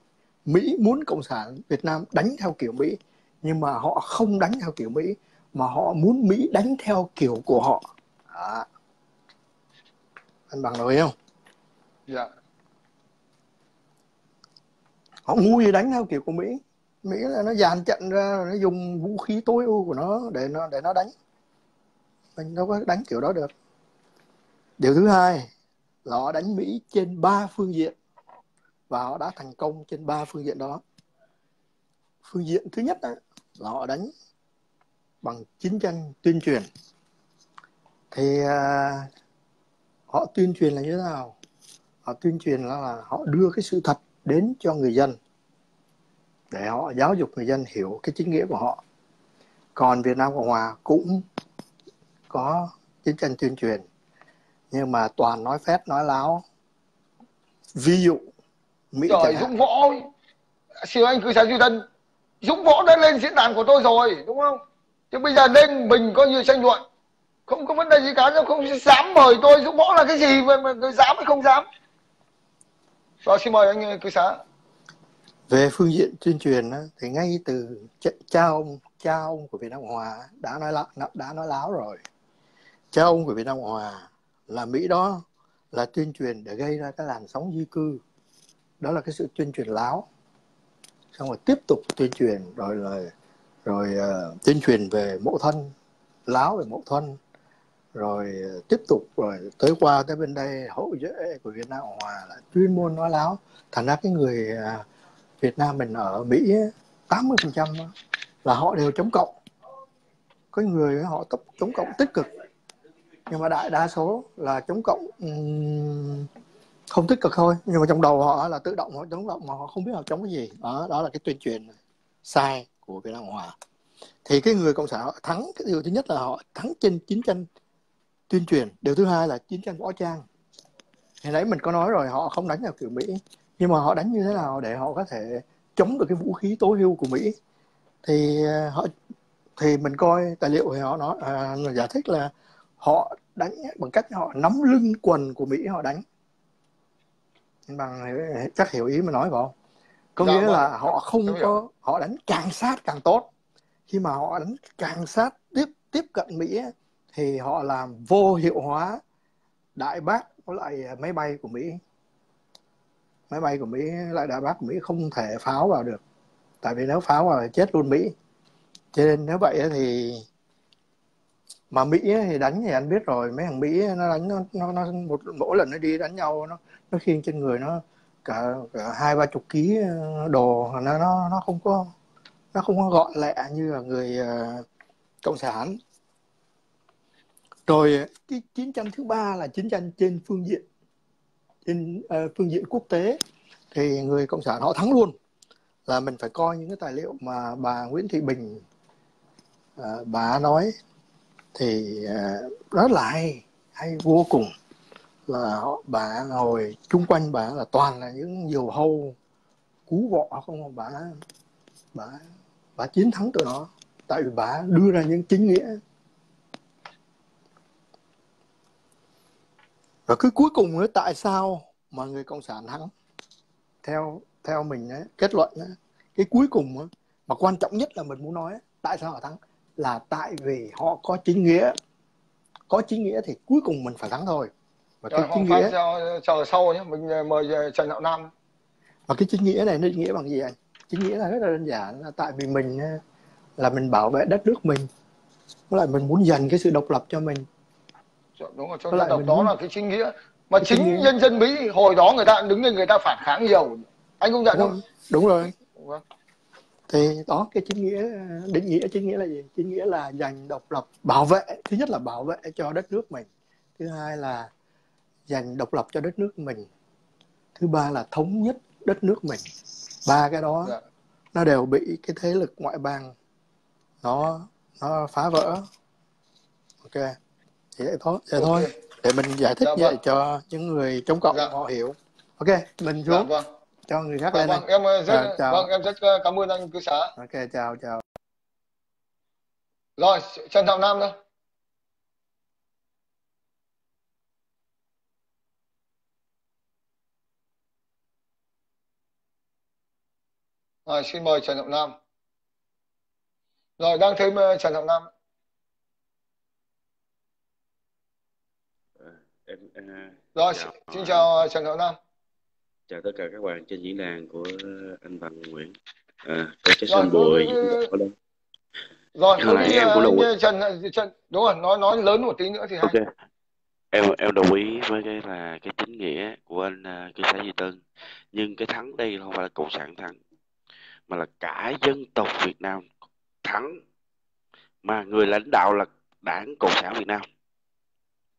Mỹ muốn Cộng sản Việt Nam đánh theo kiểu Mỹ, nhưng mà họ không đánh theo kiểu Mỹ, mà họ muốn Mỹ đánh theo kiểu của họ. Đó. Anh Bằng nói không? Dạ. Họ ngu gì đánh theo kiểu của Mỹ. Mỹ là nó dàn trận ra rồi nó dùng vũ khí tối ưu của nó để nó đánh. Mình đâu có đánh kiểu đó được. Điều thứ hai là họ đánh Mỹ trên 3 phương diện, và họ đã thành công trên 3 phương diện đó. Phương diện thứ nhất là họ đánh bằng chiến tranh tuyên truyền. Thì họ tuyên truyền là như thế nào? Họ tuyên truyền là họ đưa cái sự thật đến cho người dân, để họ giáo dục người dân hiểu cái chính nghĩa của họ. Còn Việt Nam Cộng Hòa cũng có chiến tranh tuyên truyền, nhưng mà toàn nói phét, nói láo. Ví dụ Mỹ rồi, Dũng Võ, siêu anh cứ sáng duy thân, Dũng Võ đã lên diễn đàn của tôi rồi, đúng không? Chứ bây giờ nên mình coi như tranh luận, không có vấn đề gì cả, nhưng không dám mời tôi. Dũng Võ là cái gì mà tôi dám hay không dám? Rồi, xin mời anh cứ sáng. Về phương diện tuyên truyền thì ngay từ cha ông của Việt Nam Cộng Hòa đã nói láo rồi. Cha ông của Việt Nam Cộng Hòa là Mỹ đó, là tuyên truyền để gây ra cái làn sóng di cư. Đó là cái sự tuyên truyền láo. Xong rồi tiếp tục tuyên truyền, rồi tuyên truyền về mẫu thân, láo về mẫu thân, rồi tiếp tục, rồi tới qua tới bên đây hậu duệ của Việt Nam Cộng Hòa là chuyên môn nói láo. Thành ra cái người Việt Nam mình ở Mỹ 80% là họ đều chống cộng. Có người họ chống cộng tích cực, nhưng mà đại đa số là chống cộng không tích cực thôi. Nhưng mà trong đầu họ là tự động họ chống cộng, mà họ không biết họ chống cái gì. Đó là cái tuyên truyền sai của Việt Nam Cộng Hòa. Thì cái người Cộng sản họ thắng, cái điều thứ nhất là họ thắng trên chiến tranh tuyên truyền. Điều thứ hai là chiến tranh võ trang. Thì nãy mình có nói rồi, họ không đánh theo kiểu Mỹ, nhưng mà họ đánh như thế nào để họ có thể chống được cái vũ khí tối ưu của Mỹ. Thì mình coi tài liệu thì họ nói, giải thích là họ đánh bằng cách họ nắm lưng quần của Mỹ họ đánh. Bằng chắc hiểu ý mà nói phải không? Có nghĩa là họ không có, họ đánh càng sát càng tốt. Khi mà họ đánh càng sát tiếp cận Mỹ thì họ làm vô hiệu hóa đại bác với lại máy bay của Mỹ. Máy bay của Mỹ lại đại bác của Mỹ không thể pháo vào được, tại vì nếu pháo vào thì chết luôn Mỹ. Cho nên nếu vậy thì mà Mỹ thì đánh thì anh biết rồi, mấy thằng Mỹ nó đánh nó mỗi lần nó đi đánh nhau nó khiêng trên người nó cả 20-30 ký đồ, nó không có gọn lẹ như là người Cộng sản. Rồi cái chiến tranh thứ ba là chiến tranh trên phương diện quốc tế. Thì người Cộng sản họ thắng luôn, là mình phải coi những cái tài liệu mà bà Nguyễn Thị Bình bà nói thì rất là hay vô cùng. Là bà ngồi chung quanh bà là toàn là những diều hâu cú vọ, không bà chiến thắng tụi nó, tại vì bà đưa ra những chính nghĩa. Và cứ cuối cùng nữa, tại sao mà người Cộng sản thắng? Theo mình ấy, kết luận ấy, cái cuối cùng ấy, mà quan trọng nhất là mình muốn nói ấy, tại sao họ thắng là tại vì họ có chính nghĩa. Có chính nghĩa thì cuối cùng mình phải thắng thôi. Và cái chính nghĩa chờ sau nhé, mình mời Trần Hạo Nam. Và cái chính nghĩa này nó chính nghĩa bằng gì anh? Chính nghĩa là rất là đơn giản, là tại vì mình là mình bảo vệ đất nước mình, với lại mình muốn dành cái sự độc lập cho mình. Đúng rồi, cho nên đó muốn... là cái chính nghĩa mà cái chính nhân dân Mỹ hồi đó người ta đứng lên, người ta phản kháng nhiều, anh công nhận không? Đúng rồi. Thì đó, cái chính nghĩa, định nghĩa chính nghĩa là gì? Chính nghĩa là giành độc lập, bảo vệ, thứ nhất là bảo vệ cho đất nước mình, thứ hai là giành độc lập cho đất nước mình, thứ ba là thống nhất đất nước mình. Ba cái đó dạ, nó đều bị cái thế lực ngoại bang nó phá vỡ. Ok, vậy thôi, vậy okay. Thôi để mình giải thích dạ, vậy vâng, cho những người chống cộng dạ, họ hiểu. Ok, mình xuống dạ, vâng, cho người khác dạ, lên vâng. Em rất cảm ơn anh Cư Xã. Ok, chào. Rồi, Trần Hạo Nam đây. Rồi, xin mời Trần Hậu Nam. Rồi, đang thêm Trần Hậu Nam. Rồi, chào. Xin chào Trần Hậu Nam. Chào tất cả các bạn trên diễn đàn của anh Phan Nguyễn. Có Jackson Bùi. Rồi, Trần, đúng rồi, nói lớn một tí nữa thì hay. Okay. Em đồng ý với cái chính nghĩa của anh cư sĩ Duy Tân, nhưng cái thắng đây không phải là Cộng sản thắng, mà là cả dân tộc Việt Nam thắng, mà người lãnh đạo là Đảng Cộng sản Việt Nam.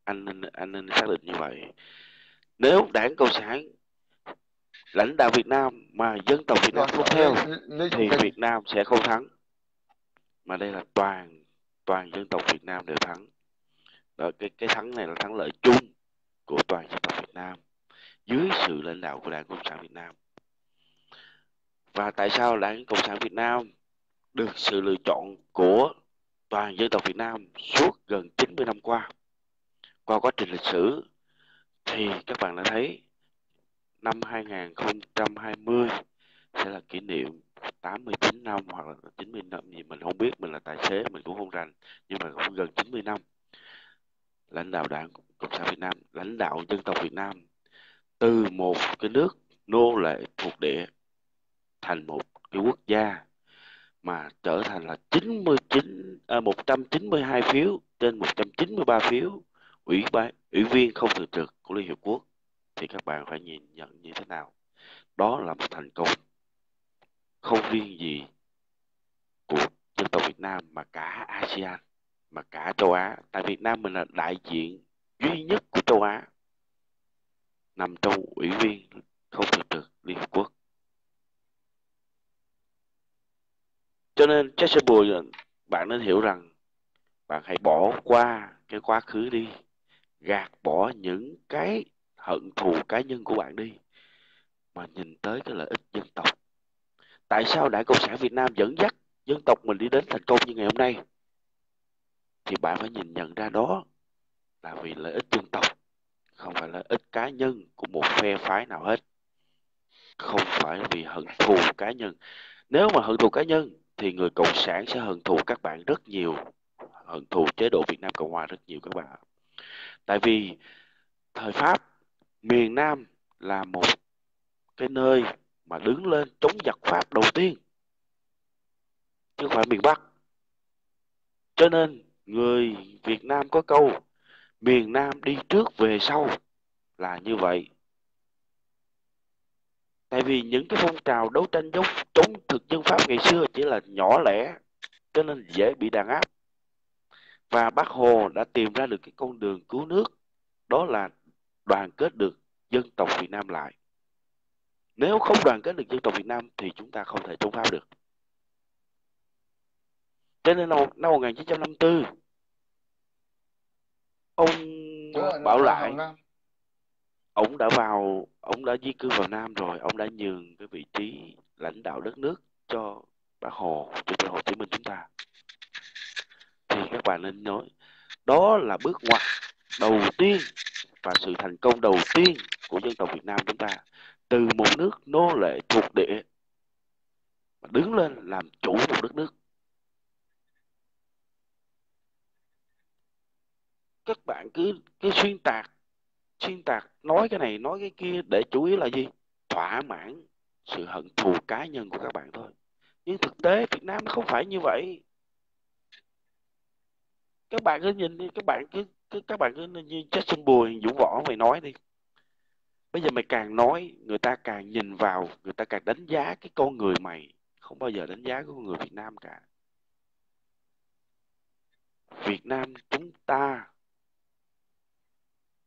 Anh nên xác định như vậy. Nếu Đảng Cộng sản lãnh đạo Việt Nam mà dân tộc Việt Nam không theo thì Việt Nam sẽ không thắng. Mà đây là toàn dân tộc Việt Nam đều thắng. Đó, cái thắng này là thắng lợi chung của toàn dân tộc Việt Nam dưới sự lãnh đạo của Đảng Cộng sản Việt Nam. Và tại sao Đảng Cộng sản Việt Nam được sự lựa chọn của toàn dân tộc Việt Nam suốt gần 90 năm qua? Qua quá trình lịch sử thì các bạn đã thấy năm 2020 sẽ là kỷ niệm 89 năm hoặc là 90 năm gì mình không biết, mình là tài xế mình cũng không rành, nhưng mà cũng gần 90 năm lãnh đạo Đảng Cộng sản Việt Nam, lãnh đạo dân tộc Việt Nam từ một cái nước nô lệ thuộc địa thành một cái quốc gia mà trở thành là 192 phiếu trên 193 phiếu ủy viên không thường trực của Liên Hiệp Quốc, thì các bạn phải nhìn nhận như thế nào? Đó là một thành công không riêng gì của dân tộc Việt Nam mà cả ASEAN, mà cả châu Á. Tại Việt Nam mình là đại diện duy nhất của châu Á nằm trong ủy viên không thường trực Liên Hợp Quốc. Cho nên Jackson Bùi, bạn nên hiểu rằng bạn hãy bỏ qua cái quá khứ đi, gạt bỏ những cái hận thù cá nhân của bạn đi, mà nhìn tới cái lợi ích dân tộc. Tại sao Đảng Cộng sản Việt Nam dẫn dắt dân tộc mình đi đến thành công như ngày hôm nay? Thì bạn phải nhìn nhận ra đó là vì lợi ích dân tộc, không phải lợi ích cá nhân của một phe phái nào hết, không phải vì hận thù cá nhân. Nếu mà hận thù cá nhân thì người Cộng sản sẽ hận thù các bạn rất nhiều, hận thù chế độ Việt Nam Cộng hòa rất nhiều các bạn. Tại vì thời Pháp, miền Nam là một cái nơi mà đứng lên chống giặc Pháp đầu tiên, chứ không phải miền Bắc. Cho nên người Việt Nam có câu miền Nam đi trước về sau là như vậy. Tại vì những cái phong trào đấu tranh chống thực dân Pháp ngày xưa chỉ là nhỏ lẻ, cho nên dễ bị đàn áp. Và Bác Hồ đã tìm ra được cái con đường cứu nước, đó là đoàn kết được dân tộc Việt Nam lại. Nếu không đoàn kết được dân tộc Việt Nam thì chúng ta không thể chống Pháp được. Cho nên năm 1954, ông Bảo Lại, ông đã di cư vào Nam rồi, ông đã nhường cái vị trí lãnh đạo đất nước cho Bác Hồ, Chủ tịch Hồ Chí Minh chúng ta. Thì các bạn nên nói, đó là bước ngoặt đầu tiên và sự thành công đầu tiên của dân tộc Việt Nam chúng ta. Từ một nước nô lệ thuộc địa, mà đứng lên làm chủ một đất nước. Các bạn cứ xuyên tạc, nói cái này, nói cái kia để chủ yếu là gì? Thỏa mãn sự hận thù cá nhân của các bạn thôi. Nhưng thực tế Việt Nam không phải như vậy. Các bạn cứ nhìn đi, các bạn cứ như Jackson Bùi, Dũng Võ mày nói đi. Bây giờ mày càng nói, người ta càng nhìn vào, người ta càng đánh giá cái con người mày, không bao giờ đánh giá của người Việt Nam cả. Việt Nam chúng ta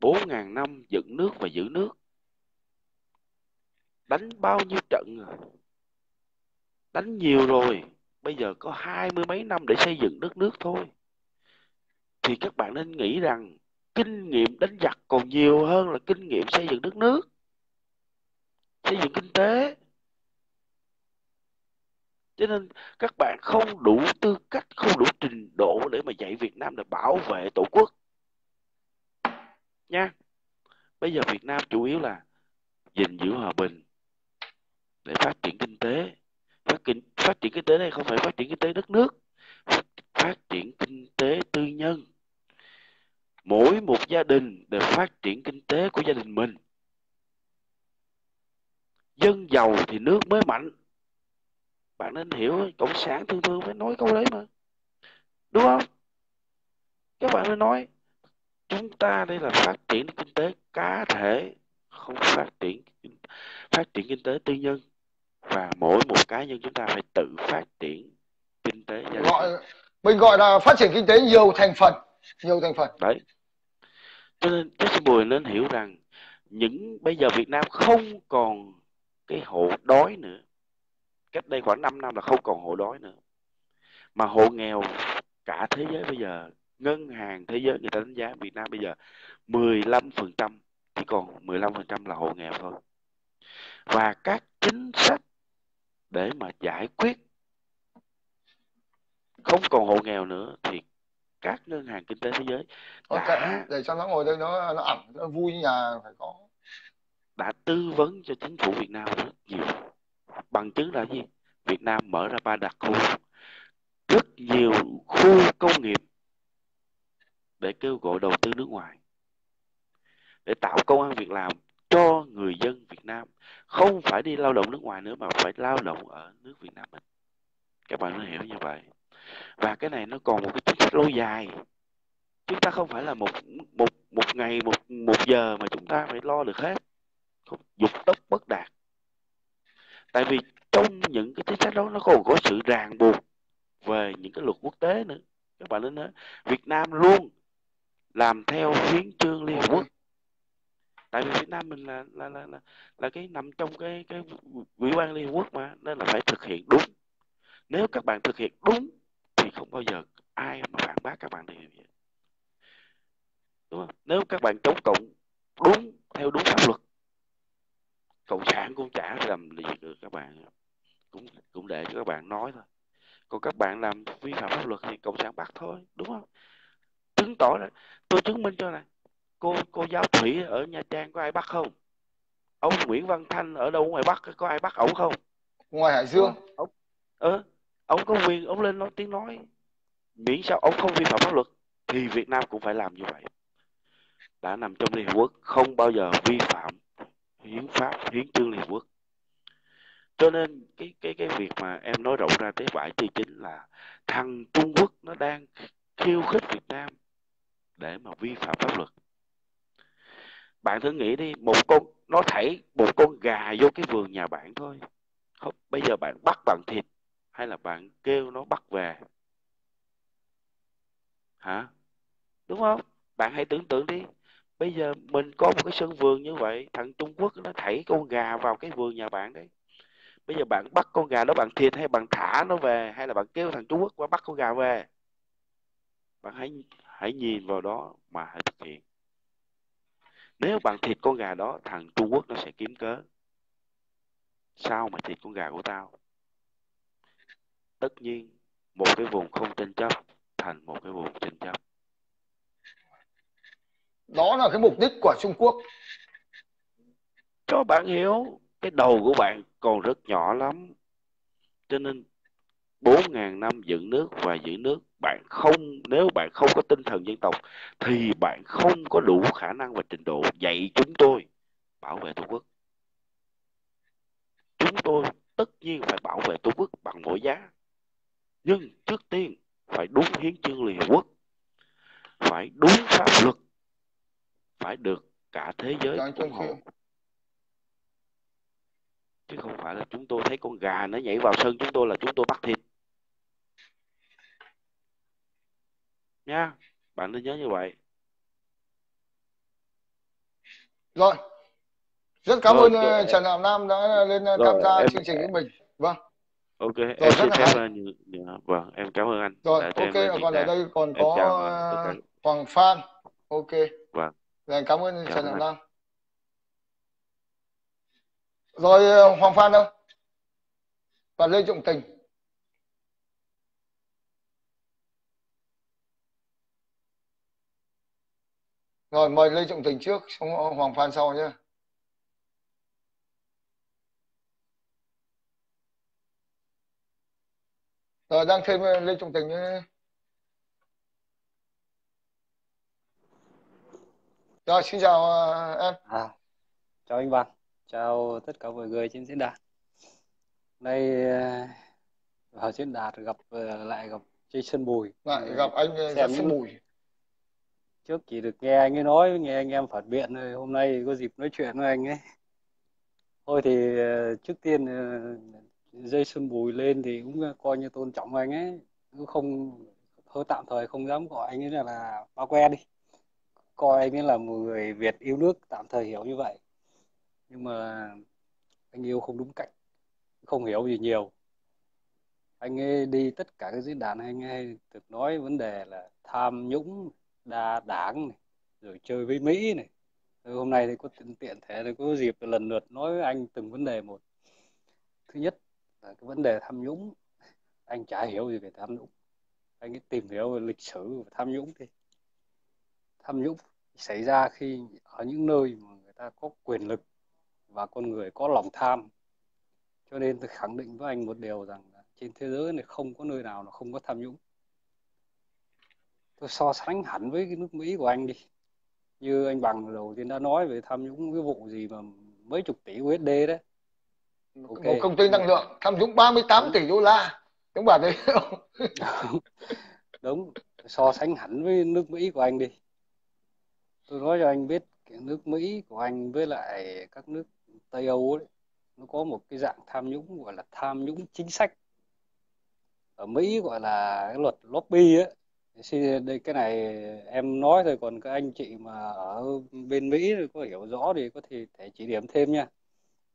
4.000 năm dựng nước và giữ nước, đánh bao nhiêu trận rồi, đánh nhiều rồi, bây giờ có 20 mấy năm để xây dựng đất nước thôi. Thì các bạn nên nghĩ rằng kinh nghiệm đánh giặc còn nhiều hơn là kinh nghiệm xây dựng đất nước, xây dựng kinh tế. Cho nên các bạn không đủ tư cách, không đủ trình độ để mà dạy Việt Nam để bảo vệ tổ quốc nha. Bây giờ Việt Nam chủ yếu là gìn giữ hòa bình để phát triển kinh tế. Phát triển kinh tế này không phải phát triển kinh tế đất nước, phát triển kinh tế tư nhân. Mỗi một gia đình đều phát triển kinh tế của gia đình mình. Dân giàu thì nước mới mạnh. Bạn nên hiểu, Cộng sản thường thường phải nói câu đấy mà, đúng không? Các bạn mới nói chúng ta đây là phát triển kinh tế cá thể, không phát triển kinh tế tư nhân. Và mỗi một cá nhân chúng ta phải tự phát triển kinh tế gia đình. Mình gọi là phát triển kinh tế nhiều thành phần. Đấy. Cho nên Jackson Bùi nên hiểu rằng bây giờ Việt Nam không còn cái hộ đói nữa. Cách đây khoảng 5 năm là không còn hộ đói nữa. Mà hộ nghèo cả thế giới bây giờ, Ngân hàng Thế giới người ta đánh giá Việt Nam bây giờ 15%, chỉ còn 15% là hộ nghèo thôi. Và các chính sách để mà giải quyết không còn hộ nghèo nữa thì các ngân hàng kinh tế thế giới để cho nó ngồi đây nó ẩm, nó vui nhà phải có, đã tư vấn cho chính phủ Việt Nam rất nhiều. Bằng chứng là gì? Việt Nam mở ra 3 đặc khu, rất nhiều khu công nghiệp để kêu gọi đầu tư nước ngoài, để tạo công ăn việc làm cho người dân Việt Nam, không phải đi lao động nước ngoài nữa mà phải lao động ở nước Việt Nam mình. Các bạn nên hiểu như vậy. Và cái này nó còn một cái chính sách lâu dài. Chúng ta không phải là một ngày một giờ mà chúng ta phải lo được hết, dục tốc bất đạt. Tại vì trong những cái chính sách đó nó còn có sự ràng buộc về những cái luật quốc tế nữa. Các bạn nên nói Việt Nam luôn làm theo hiến chương Liên Hợp Quốc. Tại vì Việt Nam mình là cái nằm trong cái ủy ban Liên Hợp Quốc mà, nên là phải thực hiện đúng. Nếu các bạn thực hiện đúng thì không bao giờ ai mà phản bác các bạn được, đúng không? Nếu các bạn chống cộng đúng, theo đúng pháp luật, Cộng sản cũng chả làm gì được các bạn, cũng để cho các bạn nói thôi. Còn các bạn làm vi phạm pháp luật thì Cộng sản bắt thôi, đúng không? Chứng tỏ là tôi chứng minh cho này. Cô giáo Thủy ở Nha Trang có ai bắt không? Ông Nguyễn Văn Thanh ở đâu ngoài Bắc có ai bắt ổng không? Ngoài Hải Dương. Ông có quyền, ông lên nói tiếng nói, miễn sao ông không vi phạm pháp luật thì Việt Nam cũng phải làm như vậy. Đã nằm trong Liên Hợp Quốc không bao giờ vi phạm hiến pháp, hiến chương Liên Hợp Quốc. Cho nên cái việc mà em nói rộng ra tới 7 tiêu chính là thằng Trung Quốc nó đang khiêu khích Việt Nam để mà vi phạm pháp luật. Bạn thử nghĩ đi, nó thảy một con gà vô cái vườn nhà bạn thôi. Không, bây giờ bạn bắt bằng thịt hay là bạn kêu nó bắt về? Hả? Đúng không? Bạn hãy tưởng tượng đi. Bây giờ mình có một cái sân vườn như vậy, thằng Trung Quốc nó thảy con gà vào cái vườn nhà bạn đấy. Bây giờ bạn bắt con gà đó bằng thịt hay bạn thả nó về, hay là bạn kêu thằng Trung Quốc qua bắt con gà về? Bạn hãy nhìn vào đó mà hãy thực hiện. Nếu bạn thịt con gà đó, thằng Trung Quốc nó sẽ kiếm cớ. Sao mà thịt con gà của tao? Tất nhiên, một cái vùng không tranh chấp thành một cái vùng tranh chấp. Đó là cái mục đích của Trung Quốc. Cho bạn hiểu, cái đầu của bạn còn rất nhỏ lắm. Cho nên 4.000 năm dựng nước và giữ nước, nếu bạn không có tinh thần dân tộc thì bạn không có đủ khả năng và trình độ dạy chúng tôi bảo vệ Tổ quốc. Chúng tôi tất nhiên phải bảo vệ Tổ quốc bằng mọi giá, nhưng trước tiên phải đúng hiến chương Liên Hợp Quốc, phải đúng pháp luật, phải được cả thế giới ủng hộ. Chứ không phải là chúng tôi thấy con gà nó nhảy vào sân chúng tôi là chúng tôi bắt thịt. Nha, bạn nên nhớ như vậy. Rồi. Rất cảm ơn Trần Hạo Nam đã lên tham gia chương trình của mình. Vâng. Ok, rồi, em rất là vâng, em cảm ơn anh. Rồi, ok, còn ở đây còn có Hoàng Phan. Ok. Vâng. Rồi, cảm ơn Trần Hạo Nam. Rồi Hoàng Phan đâu? Và Lê Trọng Tình. Rồi mời Lê Trọng Tình trước, xong Hoàng Phan sau nhé. Rồi đang thêm Lê Trọng Tình nữa. Rồi xin chào em. Chào anh Văn, chào tất cả mọi người trên diễn đàn. Nay vào diễn đàn lại gặp Jackson Bùi. Lại gặp anh Jackson Bùi. Trước chỉ được nghe anh ấy nói, nghe anh em phản biện thôi. Hôm nay có dịp nói chuyện với anh ấy. Thôi thì trước tiên Jackson Bùi lên thì cũng coi như tôn trọng anh ấy. Cũng không, thôi tạm thời không dám gọi anh ấy là ba que đi. Coi anh ấy là một người Việt yêu nước, tạm thời hiểu như vậy. Nhưng mà anh yêu không đúng cách, không hiểu gì nhiều. Anh ấy đi tất cả các diễn đàn, anh ấy được nói vấn đề là tham nhũng, đa đảng này, rồi chơi với Mỹ này. Rồi hôm nay thì có tiện thể thì có dịp lần lượt nói với anh từng vấn đề một. Thứ nhất là cái vấn đề tham nhũng, anh chả hiểu gì về tham nhũng. Anh ấy tìm hiểu về lịch sử về tham nhũng đi. Tham nhũng xảy ra khi ở những nơi mà người ta có quyền lực và con người có lòng tham. Cho nên tôi khẳng định với anh một điều rằng là trên thế giới này không có nơi nào nó không có tham nhũng. Tôi so sánh hẳn với cái nước Mỹ của anh đi. Như anh Bằng đầu tiên đã nói về tham nhũng, cái vụ gì mà mấy chục tỷ USD đấy. Okay. Một công ty năng lượng tham nhũng 38 tỷ đô la. Đúng bà đấy không? Đúng. So sánh hẳn với nước Mỹ của anh đi. Tôi nói cho anh biết cái nước Mỹ của anh với lại các nước Tây Âu ấy, nó có một cái dạng tham nhũng gọi là tham nhũng chính sách. Ở Mỹ gọi là cái luật lobby ấy. Cái này em nói thôi, còn các anh chị mà ở bên Mỹ có hiểu rõ thì có thể chỉ điểm thêm nha.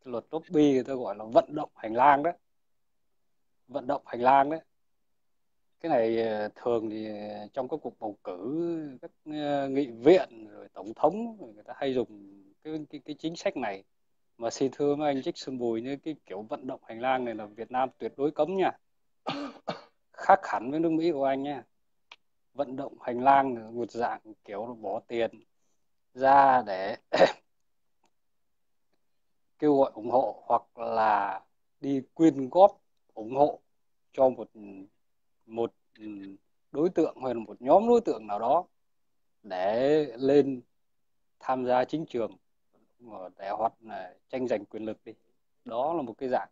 Cái luật lobby người ta gọi là vận động hành lang đấy. Vận động hành lang đấy. Cái này thường thì trong các cuộc bầu cử, các nghị viện, rồi tổng thống, người ta hay dùng cái chính sách này. Mà xin thưa với anh Jackson Bùi, như cái kiểu vận động hành lang này là Việt Nam tuyệt đối cấm nha. Khác hẳn với nước Mỹ của anh nha. Vận động hành lang là một dạng kiểu bỏ tiền ra để kêu gọi ủng hộ hoặc là đi quyên góp ủng hộ cho một đối tượng hoặc là một nhóm đối tượng nào đó để lên tham gia chính trường, để hoạt là tranh giành quyền lực đi. Đó là một cái dạng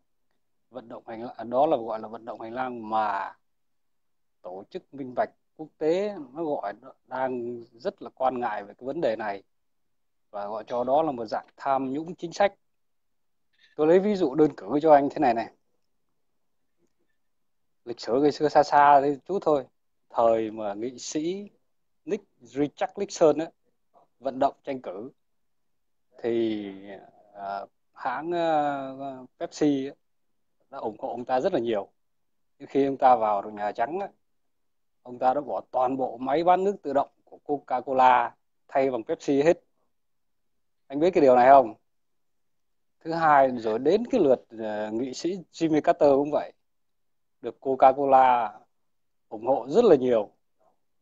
vận động hành lang, đó là gọi là vận động hành lang mà tổ chức minh bạch quốc tế nó gọi đang rất là quan ngại về cái vấn đề này và gọi cho đó là một dạng tham nhũng chính sách. Tôi lấy ví dụ đơn cử cho anh thế này này. Lịch sử ngày xưa xa xa đấy chút thôi, thời mà nghị sĩ Richard Nixon ấy, vận động tranh cử thì hãng Pepsi ấy, đã ủng hộ ông ta rất là nhiều. Nhưng khi ông ta vào được Nhà Trắng ấy, ông ta đã bỏ toàn bộ máy bán nước tự động của Coca-Cola thay bằng Pepsi hết. Anh biết cái điều này không? Thứ hai, rồi đến cái lượt nghị sĩ Jimmy Carter cũng vậy, được Coca-Cola ủng hộ rất là nhiều.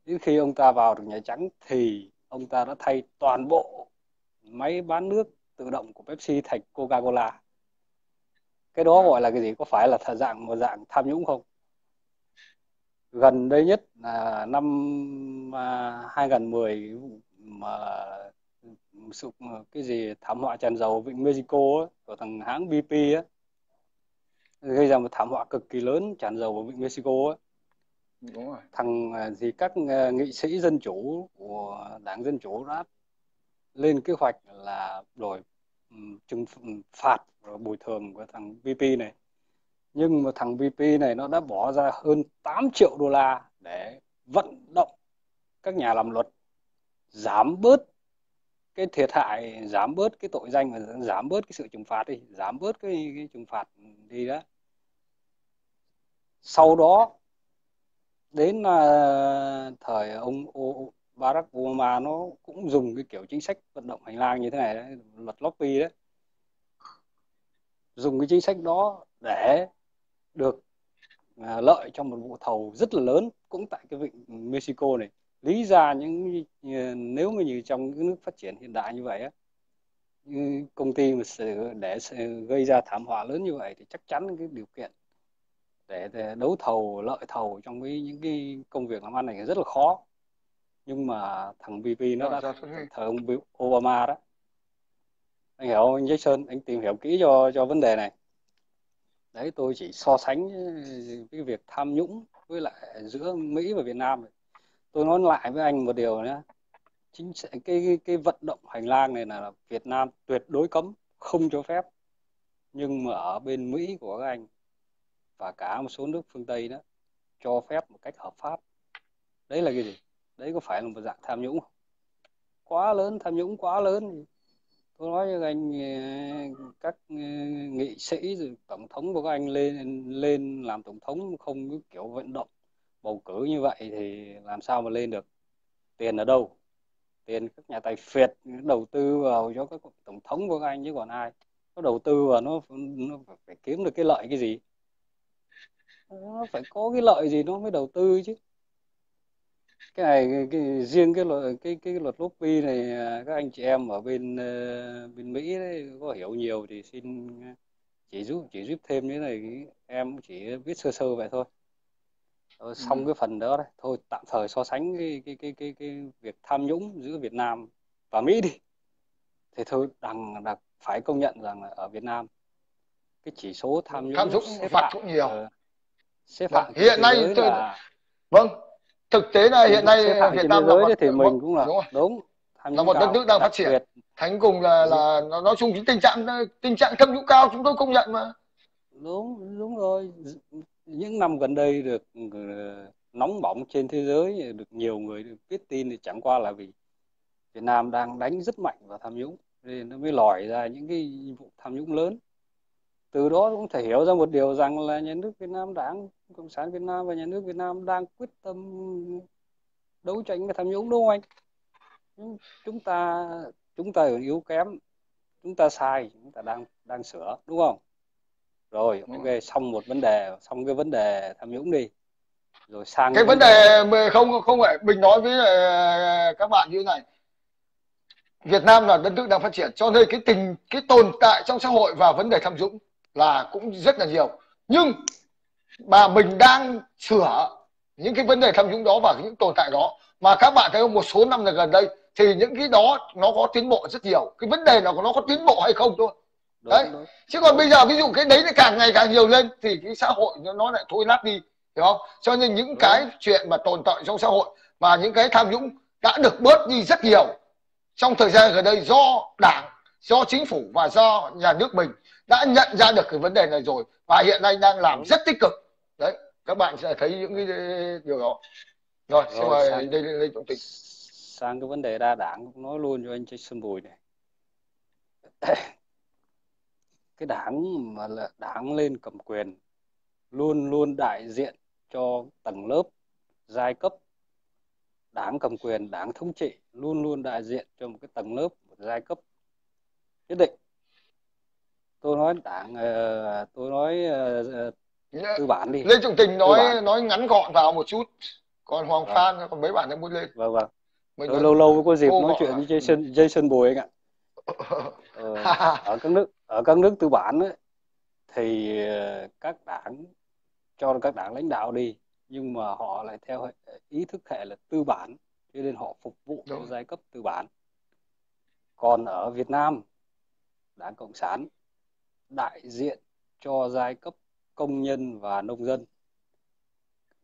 Đến khi ông ta vào được Nhà Trắng thì ông ta đã thay toàn bộ máy bán nước tự động của Pepsi thành Coca-Cola. Cái đó gọi là cái gì? Có phải là một dạng tham nhũng không? Gần đây nhất là năm 2010, mà cái gì thảm họa tràn dầu vịnh Mexico ấy, của thằng hãng BP ấy, gây ra một thảm họa cực kỳ lớn tràn dầu ở vịnh Mexico ấy. Đúng rồi. Các nghị sĩ dân chủ của Đảng Dân Chủ đã lên kế hoạch là đổi trừng phạt rồi bồi thường của thằng BP này. Nhưng mà thằng BP này nó đã bỏ ra hơn 8 triệu đô la để vận động các nhà làm luật giảm bớt cái thiệt hại, giảm bớt cái tội danh và giảm bớt cái sự trừng phạt đi, giảm bớt cái trừng phạt đi đó. Sau đó đến thời ông Barack Obama, nó cũng dùng cái kiểu chính sách vận động hành lang như thế này đấy, luật lobby đấy. Dùng cái chính sách đó để được lợi trong một vụ thầu rất là lớn cũng tại cái vịnh Mexico này. Lý ra những nếu mà như trong những nước phát triển hiện đại như vậy á, công ty mà để gây ra thảm họa lớn như vậy thì chắc chắn cái điều kiện để đấu thầu, lợi thầu trong những cái công việc làm ăn này rất là khó. Nhưng mà thằng BB nó đã thời ông Obama đó. Anh hiểu không, anh Jackson, anh tìm hiểu kỹ cho vấn đề này. Đấy, tôi chỉ so sánh cái việc tham nhũng với lại giữa Mỹ và Việt Nam. Tôi nói lại với anh một điều nữa. Chính cái vận động hành lang này là Việt Nam tuyệt đối cấm, không cho phép. Nhưng mà ở bên Mỹ của các anh và cả một số nước phương Tây đó cho phép một cách hợp pháp. Đấy là cái gì? Đấy có phải là một dạng tham nhũng không? Quá lớn, tham nhũng quá lớn. Tôi nói với anh, các nghị sĩ rồi tổng thống của các anh lên làm tổng thống không có kiểu vận động bầu cử như vậy thì làm sao mà lên được? Tiền ở đâu? Tiền các nhà tài phiệt đầu tư vào cho các tổng thống của các anh, chứ còn ai nó đầu tư vào, nó phải kiếm được cái lợi, cái gì nó phải có cái lợi gì nó mới đầu tư chứ. Cái này riêng cái luật lobby này các anh chị em ở bên Mỹ đấy, có hiểu nhiều thì xin chỉ giúp thêm như thế này, em chỉ biết sơ sơ vậy thôi. Xong cái phần đó đây, thôi tạm thời so sánh cái việc tham nhũng giữa Việt Nam và Mỹ đi. Thì thôi phải công nhận rằng là ở Việt Nam cái chỉ số tham nhũng phạt cũng nhiều. Xếp hạng hiện nay là... Vâng, thực tế là hiện nay Việt Nam là một, thì mình cũng là đúng là một đất nước đang phát triển. Thánh cùng là nói chung cái tình trạng tham nhũng cao chúng tôi công nhận mà. Đúng rồi. Những năm gần đây được nóng bỏng trên thế giới, được nhiều người biết tin thì chẳng qua là vì Việt Nam đang đánh rất mạnh vào tham nhũng nên nó mới lòi ra những cái vụ tham nhũng lớn. Từ đó cũng thể hiểu ra một điều rằng là nhà nước Việt Nam, Đảng Cộng sản Việt Nam và nhà nước Việt Nam đang quyết tâm đấu tranh với tham nhũng, đúng không anh? Chúng ta còn yếu kém, chúng ta sai, chúng ta đang sửa, đúng không? Rồi, ok, xong cái vấn đề tham nhũng đi. Rồi sang cái vấn đề không phải mình nói với các bạn như thế này. Việt Nam là đất nước đang phát triển cho nên cái tồn tại trong xã hội và vấn đề tham nhũng là cũng rất là nhiều, nhưng mà mình đang sửa những cái vấn đề tham nhũng đó và những tồn tại đó. Mà các bạn thấy không, một số năm gần đây thì những cái đó nó có tiến bộ rất nhiều, cái vấn đề là nó có tiến bộ hay không thôi. Đấy, đúng. Chứ còn bây giờ ví dụ cái đấy nó càng ngày càng nhiều lên thì cái xã hội nó lại thôi lát đi, hiểu không? Cho nên những cái chuyện mà tồn tại trong xã hội mà những cái tham nhũng đã được bớt đi rất nhiều trong thời gian gần đây do Đảng, do chính phủ và do nhà nước mình đã nhận ra được cái vấn đề này rồi và hiện nay đang làm rất tích cực. Đấy, các bạn sẽ thấy những cái điều đó. Rồi, đây tổng tịch. Sang cái vấn đề đa đảng cũng nói luôn cho anh Jackson Bùi này. Cái đảng mà là đảng lên cầm quyền luôn luôn đại diện cho tầng lớp, giai cấp. Đảng cầm quyền, đảng thống trị luôn luôn đại diện cho một cái tầng lớp, một giai cấp nhất định. Tôi nói tư bản đi. Lê Trọng Tình nói ngắn gọn vào một chút. Còn Hoàng Phan, còn mấy bạn em muốn lên. Vâng. Tôi lâu có dịp nói chuyện với Jackson Bùi anh ạ. Ở các nước tư bản ấy, thì các đảng cho các đảng lãnh đạo đi, nhưng mà họ lại theo ý thức hệ là tư bản, cho nên họ phục vụ cho giai cấp tư bản. Còn ở Việt Nam, Đảng Cộng sản đại diện cho giai cấp công nhân và nông dân.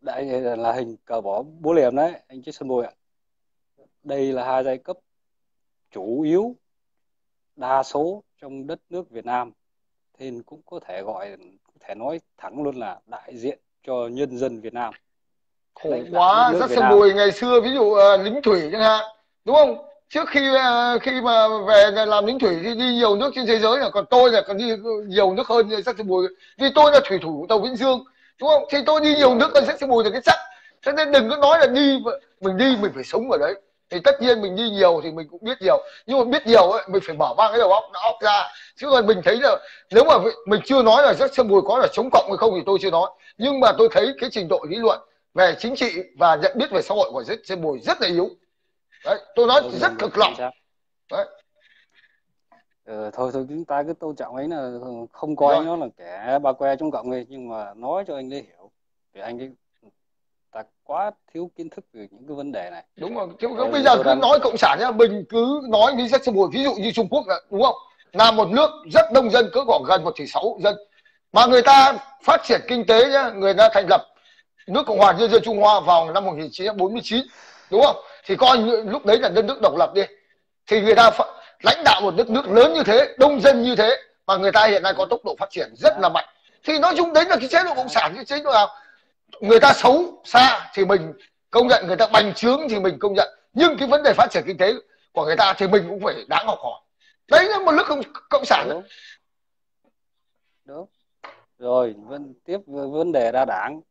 Đây là hình cờ bỏ búa liềm đấy, anh Jackson Bùi ạ. Đây là hai giai cấp chủ yếu đa số trong đất nước Việt Nam, thì cũng có thể nói thẳng luôn là đại diện cho nhân dân Việt Nam. Khổ quá, Jackson Bùi ngày xưa ví dụ lính thủy chẳng hạn, đúng không? Trước khi mà về làm lính thủy thì đi nhiều nước trên thế giới, là còn tôi là còn đi nhiều nước hơn Jackson Bùi, vì tôi là thủy thủ tàu Vĩnh Dương, đúng không? Thì tôi đi nhiều nước hơn Jackson Bùi là cái chắc. Cho nên đừng có nói là đi mình phải sống ở đấy. Thì tất nhiên mình đi nhiều thì mình cũng biết nhiều, nhưng mà biết nhiều ấy, mình phải mở mang cái đầu óc ra. Chứ còn mình thấy là nếu mà mình chưa nói là Jackson Bùi có là chống cộng hay không thì tôi chưa nói, nhưng mà tôi thấy cái trình độ lý luận về chính trị và nhận biết về xã hội của Jackson Bùi rất là yếu. Đấy, tôi nói rất cực lòng. Đấy. Thôi chúng ta cứ tôn trọng ấy, là không coi nó là kẻ ba que trong cộng này, nhưng mà nói cho anh để hiểu thì anh ấy ta quá thiếu kiến thức về những cái vấn đề này. Đúng rồi, chứ bây giờ cứ nói cộng sản nhá, mình cứ nói ví dụ như Trung Quốc là, đúng không, là một nước rất đông dân, cỡ khoảng gần 1,6 dân, mà người ta phát triển kinh tế nhá, người ta thành lập nước Cộng hòa Nhân dân Trung Hoa vào năm 1949, đúng không, thì coi lúc đấy là đất nước độc lập đi, thì người ta lãnh đạo một đất nước lớn như thế, đông dân như thế, mà người ta hiện nay có tốc độ phát triển rất là mạnh, thì nói chung đấy là cái chế độ cộng sản, cái chế độ nào người ta xấu xa thì mình công nhận, người ta bành trướng thì mình công nhận, nhưng cái vấn đề phát triển kinh tế của người ta thì mình cũng phải đáng học hỏi. Đấy là một nước cộng sản. Đúng. Đúng. Rồi tiếp vấn đề đa đảng.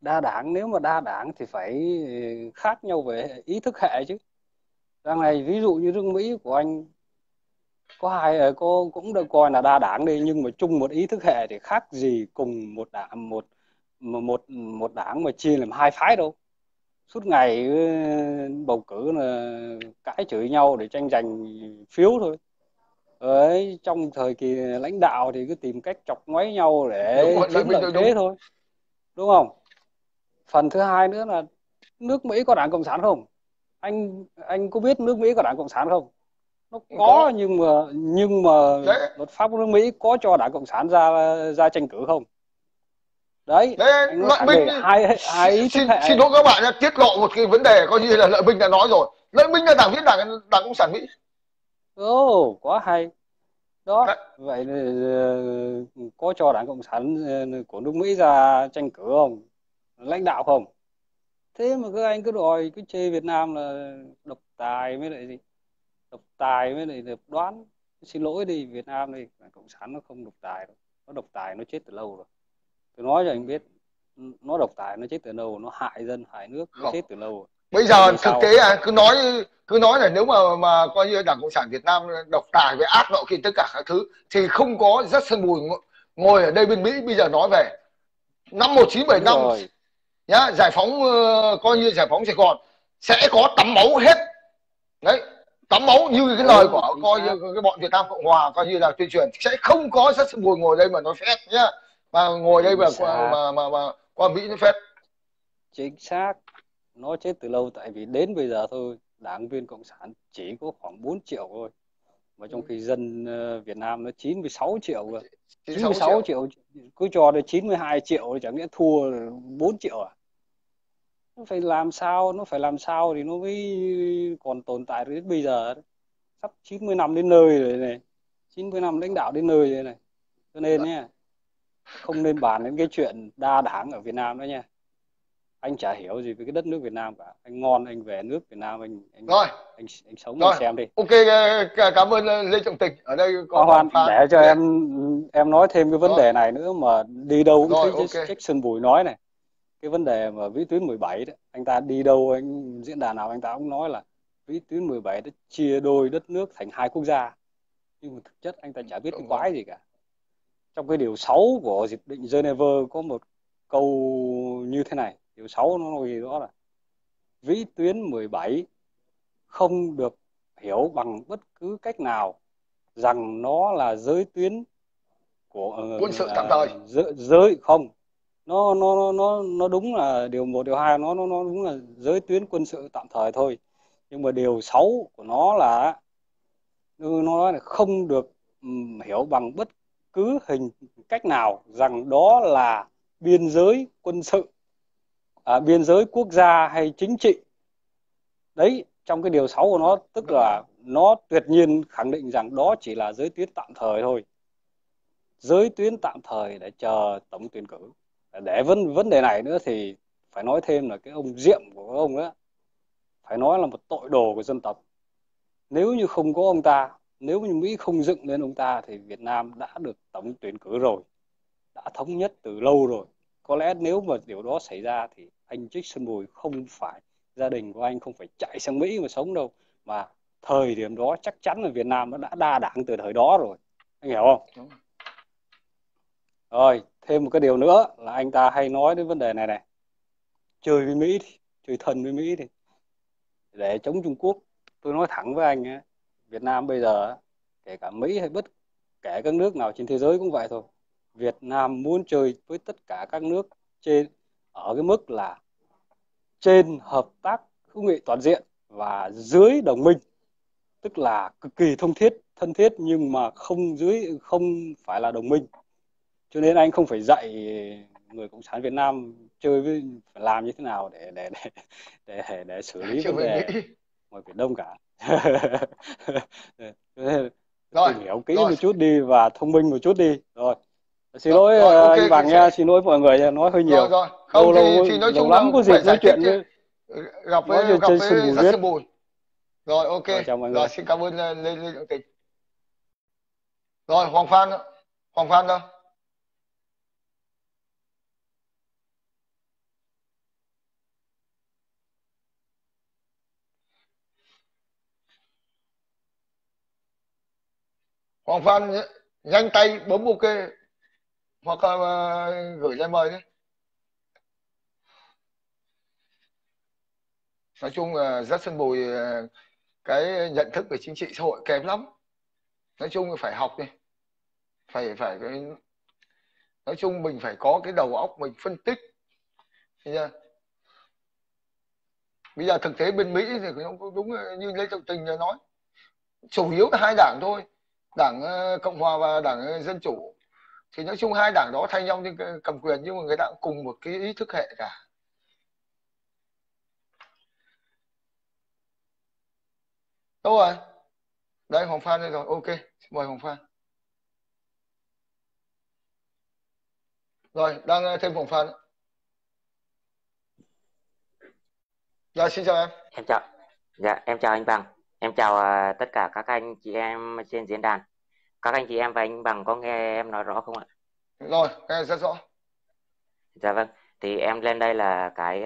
Đa đảng, nếu mà đa đảng thì phải khác nhau về ý thức hệ chứ. Đằng này ví dụ như nước Mỹ của anh có cô cũng được coi là đa đảng đi, nhưng mà chung một ý thức hệ thì khác gì cùng một đảng, một đảng mà chia làm hai phái đâu. Suốt ngày bầu cử là cãi chửi nhau để tranh giành phiếu thôi. Đấy, trong thời kỳ lãnh đạo thì cứ tìm cách chọc ngoáy nhau để chiếm lợi thế thôi, đúng không? Phần thứ hai nữa là nước Mỹ có đảng cộng sản không? Anh có biết nước Mỹ có đảng cộng sản không? Nó có, nhưng mà luật pháp của nước Mỹ có cho đảng cộng sản ra tranh cử không? Đấy, Lợi Minh xin lỗi các bạn nhé, tiết lộ một cái vấn đề, coi như là Lợi Minh đã nói rồi. Lợi Minh là đảng viên đảng Cộng sản Mỹ. Ồ, quá hay đó. Đấy. Vậy có cho đảng cộng sản của nước Mỹ ra tranh cử không, lãnh đạo không? Thế mà các anh cứ đòi, cứ chê Việt Nam là độc tài với lại gì, độc tài với lại độc đoán. Xin lỗi đi, Việt Nam đi, đảng cộng sản nó không độc tài đâu. Nó độc tài nó chết từ lâu rồi. Tôi nói cho anh biết, nó độc tài nó chết từ lâu, nó hại dân hại nước nó chết từ lâu. Bây giờ thực tế là cứ nói là nếu mà coi như đảng cộng sản Việt Nam độc tài với ác nọ kia tất cả các thứ thì không có Jackson Bùi ngồi ở đây bên Mỹ bây giờ nói về năm 1975 nhá, giải phóng, coi như giải phóng Sài Gòn sẽ có tắm máu hết đấy, tắm máu như cái lời của coi như cái bọn Việt Nam Cộng Hòa coi như là tuyên truyền, sẽ không có Jackson Bùi ngồi đây mà nói phét nhá, mà ngồi đây mà qua Mỹ nó phép. Chính xác, nó chết từ lâu, tại vì đến bây giờ thôi, đảng viên cộng sản chỉ có khoảng 4 triệu thôi, mà trong khi dân Việt Nam nó 96 triệu rồi. 96 triệu cứ cho đến 92 triệu chẳng nghĩa thua 4 triệu à? Nó phải làm sao, thì nó mới còn tồn tại đến bây giờ. Sắp 90 năm đến nơi rồi này, 90 năm lãnh đạo đến nơi rồi này. Cho nên nhé, không nên bàn đến cái chuyện đa đảng ở Việt Nam nữa nha. Anh chả hiểu gì về cái đất nước Việt Nam cả. Anh ngon anh về nước Việt Nam anh sống rồi. Anh xem đi. Ok, cảm ơn Lê Trọng Tịch. Ở đây có Hoàng Phan. Để cho em nói thêm cái vấn đề này nữa mà đi đâu cũng thấy Jackson Bùi nói này. Cái vấn đề mà vĩ tuyến 17 đấy, anh ta đi đâu diễn đàn nào anh ta cũng nói là vĩ tuyến 17 đã chia đôi đất nước thành hai quốc gia. Nhưng mà thực chất anh ta chả biết cái quái gì cả. Trong cái điều 6 của hiệp định Geneva có một câu như thế này, điều 6 nó nói gì đó là vĩ tuyến 17 không được hiểu bằng bất cứ cách nào rằng nó là giới tuyến của quân sự tạm thời. Giới không, nó đúng là điều 1 điều 2 nó đúng là giới tuyến quân sự tạm thời thôi, nhưng mà điều 6 của nó là nó nói là không được hiểu bằng bất cứ hình cách nào rằng đó là biên giới quân sự, biên giới quốc gia hay chính trị. Đấy, trong cái điều 6 của nó, tức là nó tuyệt nhiên khẳng định rằng đó chỉ là giới tuyến tạm thời thôi. Giới tuyến tạm thời để chờ tổng tuyển cử. Để vấn đề này nữa thì phải nói thêm là cái ông Diệm của ông đó, phải nói là một tội đồ của dân tộc. Nếu như không có ông ta, nếu như Mỹ không dựng lên ông ta thì Việt Nam đã được tổng tuyển cử rồi, đã thống nhất từ lâu rồi. Có lẽ nếu mà điều đó xảy ra thì anh Jackson Bùi không phải, gia đình của anh không phải chạy sang Mỹ mà sống đâu. Mà thời điểm đó chắc chắn là Việt Nam nó đã đa đảng từ thời đó rồi. Anh hiểu không? Đúng. Rồi, thêm một cái điều nữa là anh ta hay nói đến vấn đề này này. Chơi với Mỹ thì, chơi thân với Mỹ thì để chống Trung Quốc. Tôi nói thẳng với anh ấy, Việt Nam bây giờ kể cả Mỹ hay bất kể các nước nào trên thế giới cũng vậy thôi. Việt Nam muốn chơi với tất cả các nước trên ở cái mức là trên hợp tác hữu nghị toàn diện và dưới đồng minh, tức là cực kỳ thông thiết, thân thiết nhưng mà không phải là đồng minh. Cho nên anh không phải dạy người Cộng sản Việt Nam chơi với phải làm như thế nào để xử lý vấn đề ngoài Biển Đông cả. Rồi, hiểu kỹ một chút đi và thông minh một chút đi. Rồi. Xin lỗi okay, anh Vàng nha, xin lỗi mọi người nói hơi nhiều. Rồi. Không thì nói chung lắm có gì nói chuyện với gặp với Jackson Bùi. Rồi ok. Rồi xin cảm ơn Lê Trọng Tình. Rồi Hoàng Phan đâu? Hoàng Phan nhanh tay bấm ok hoặc gửi lên mời đấy. Nói chung là Jackson Bùi cái nhận thức về chính trị xã hội kém lắm. Nói chung là phải học đi, phải nói chung mình phải có cái đầu óc mình phân tích. Bây giờ thực tế bên Mỹ thì cũng đúng như Lê Trọng Tình nói, chủ yếu là hai đảng thôi, Đảng Cộng hòa và Đảng Dân chủ. Thì nói chung hai đảng đó thay nhau nhưng cầm quyền, nhưng mà người ta cũng cùng một cái ý thức hệ cả. Đâu rồi? Đây Hoàng Phan đây rồi, ok, mời Hoàng Phan. Rồi, đang thêm Hoàng Phan. Rồi, xin chào em. Em chào. Dạ, em chào anh Bằng. Em chào tất cả các anh chị em trên diễn đàn. Các anh chị em và anh Bằng có nghe em nói rõ không ạ? Rồi, nghe rất rõ. Dạ vâng, thì em lên đây là cái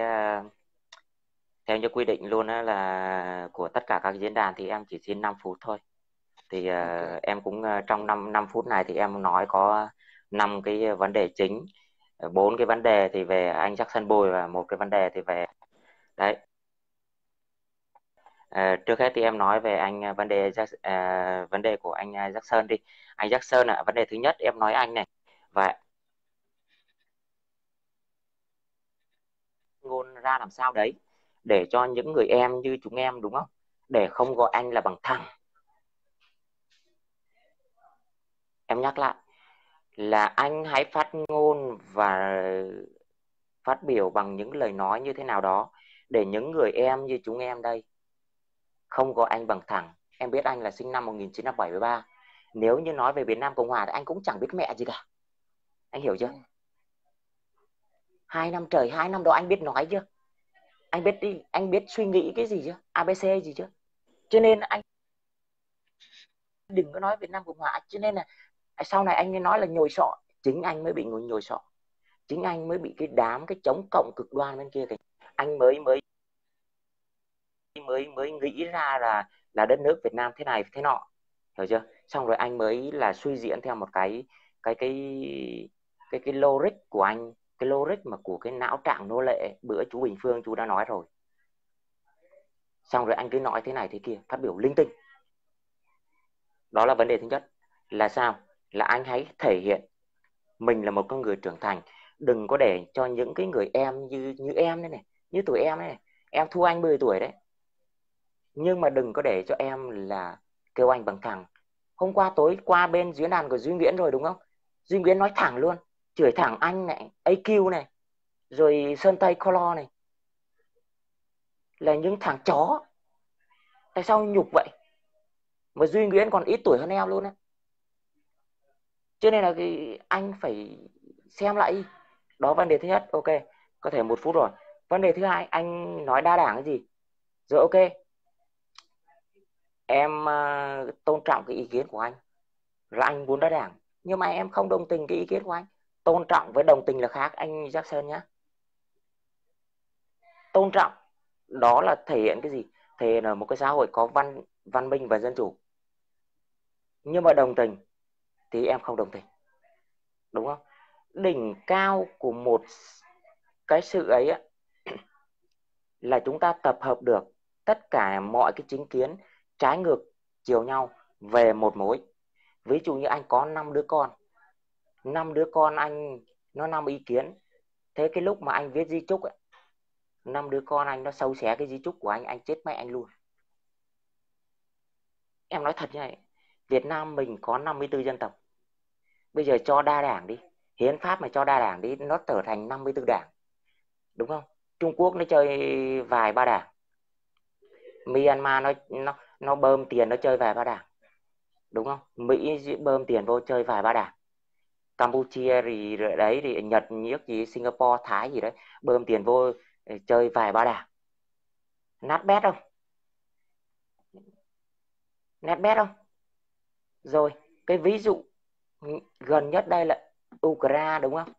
theo như quy định luôn á, là của tất cả các diễn đàn thì em chỉ xin 5 phút thôi. Thì em cũng trong 5 phút này thì em nói có 5 cái vấn đề chính, 4 cái vấn đề thì về anh Jackson Bùi và 1 cái vấn đề thì về đấy. Trước hết thì em nói về anh vấn đề của anh Jackson đi. Anh Jackson ạ, vấn đề thứ nhất em nói anh này và ngôn ra làm sao đấy để cho những người em như chúng em đúng không, để không gọi anh là bằng thằng. Em nhắc lại là anh hãy phát ngôn và phát biểu bằng những lời nói như thế nào đó để những người em như chúng em đây không gọi anh bằng thằng. Em biết anh là sinh năm 1973. Nếu như nói về Việt Nam Cộng hòa thì anh cũng chẳng biết mẹ gì cả. Anh hiểu chưa? 2 năm trời, 2 năm đó anh biết nói chưa? Anh biết đi, anh biết suy nghĩ cái gì chưa? ABC gì chưa? Cho nên anh đừng có nói Việt Nam Cộng hòa. Cho nên là sau này anh mới nói là nhồi sọ. Chính anh mới bị nhồi sọ. Chính anh mới bị cái đám, cái chống cộng cực đoan bên kia. Anh mới nghĩ ra là đất nước Việt Nam thế này thế nọ, hiểu chưa? Xong rồi anh mới là suy diễn theo một cái logic của anh, cái logic mà của cái não trạng nô lệ bữa chú Bình Phương chú đã nói rồi. Xong rồi anh cứ nói thế này thế kia, phát biểu linh tinh. Đó là vấn đề thứ nhất. Là sao? Là anh hãy thể hiện mình là một con người trưởng thành, đừng có để cho những cái người em như em đây này, như tụi em đây này. Em thua anh 10 tuổi đấy. Nhưng mà đừng có để cho em là kêu anh bằng thằng. Hôm qua tối qua bên diễn đàn của Duy Nguyễn rồi đúng không? Duy Nguyễn nói thẳng luôn, chửi thẳng anh này, AQ này, rồi Sơn Tây Color này, là những thằng chó. Tại sao nhục vậy? Mà Duy Nguyễn còn ít tuổi hơn em luôn á. Cho nên là anh phải xem lại. Đó vấn đề thứ nhất, ok. Có thể 1 phút rồi. Vấn đề thứ hai, anh nói đa đảng cái gì? Rồi ok. Em tôn trọng cái ý kiến của anh là anh muốn đa đảng, nhưng mà em không đồng tình cái ý kiến của anh. Tôn trọng với đồng tình là khác anh Jackson nhé. Tôn trọng đó là thể hiện cái gì? Thể hiện ở một cái xã hội có văn minh và dân chủ. Nhưng mà đồng tình thì em không đồng tình, đúng không? Đỉnh cao của một cái sự ấy á, là chúng ta tập hợp được tất cả mọi cái chính kiến trái ngược chiều nhau về một mối. Ví dụ như anh có 5 đứa con, 5 đứa con anh nó 5 ý kiến. Thế cái lúc mà anh viết di chúc ấy, 5 đứa con anh nó xâu xé cái di chúc của anh chết mẹ anh luôn. Em nói thật như này, Việt Nam mình có 54 dân tộc. Bây giờ cho đa đảng đi, hiến pháp mà cho đa đảng đi, nó trở thành 54 đảng. Đúng không? Trung Quốc nó chơi vài ba đảng. Myanmar nó bơm tiền nó chơi vài ba đảng. Đúng không? Mỹ bơm tiền vô chơi vài ba đảng. Campuchia thì đấy, thì Nhật, Nhiếc gì, Singapore, Thái gì đấy, bơm tiền vô chơi vài ba đảng. Nát bét không? Nét bét không? Rồi, cái ví dụ gần nhất đây là Ukraine, đúng không?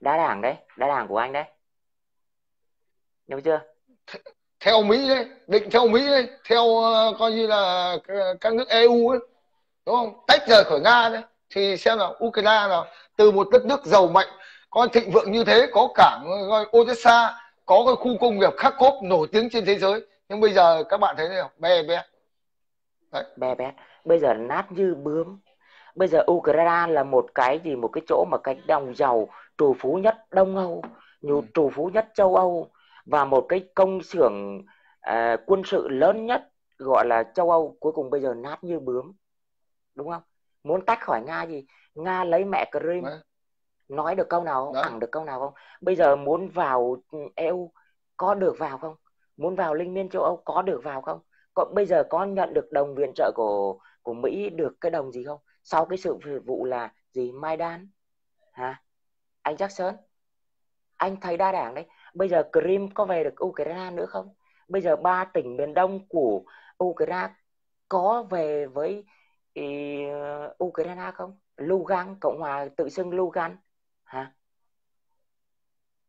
Đa đảng đấy, đa đảng của anh đấy. Đúng chưa? Theo Mỹ đấy, định theo Mỹ đấy, theo coi như là các nước EU ấy, đúng không? Tách rời khỏi Nga đấy, thì xem là Ukraine là từ một đất nước giàu mạnh, có thịnh vượng như thế, có cảng Odessa, có cái khu công nghiệp Kharkov nổi tiếng trên thế giới. Nhưng bây giờ các bạn thấy này, bé bé. Bây giờ nát như bướm. Bây giờ Ukraine là một cái chỗ mà cánh đồng giàu trù phú nhất Đông Âu, trù phú nhất châu Âu, và một cái công xưởng quân sự lớn nhất gọi là châu Âu. Cuối cùng bây giờ nát như bướm, đúng không? Muốn tách khỏi Nga gì? Nga lấy mẹ Crimea. Nói được câu nào không? Ẳng được câu nào không? Bây giờ muốn vào EU có được vào không? Muốn vào Liên minh châu Âu có được vào không? Còn bây giờ có nhận được đồng viện trợ của Mỹ, được cái đồng gì không? Sau cái sự vụ là gì? Maidan hả? Anh Jackson, anh thấy đa đảng đấy. Bây giờ Crimea có về được Ukraine nữa không? Bây giờ 3 tỉnh miền đông của Ukraine có về với Ukraine không? Lugan, Cộng hòa tự xưng Lugan hả?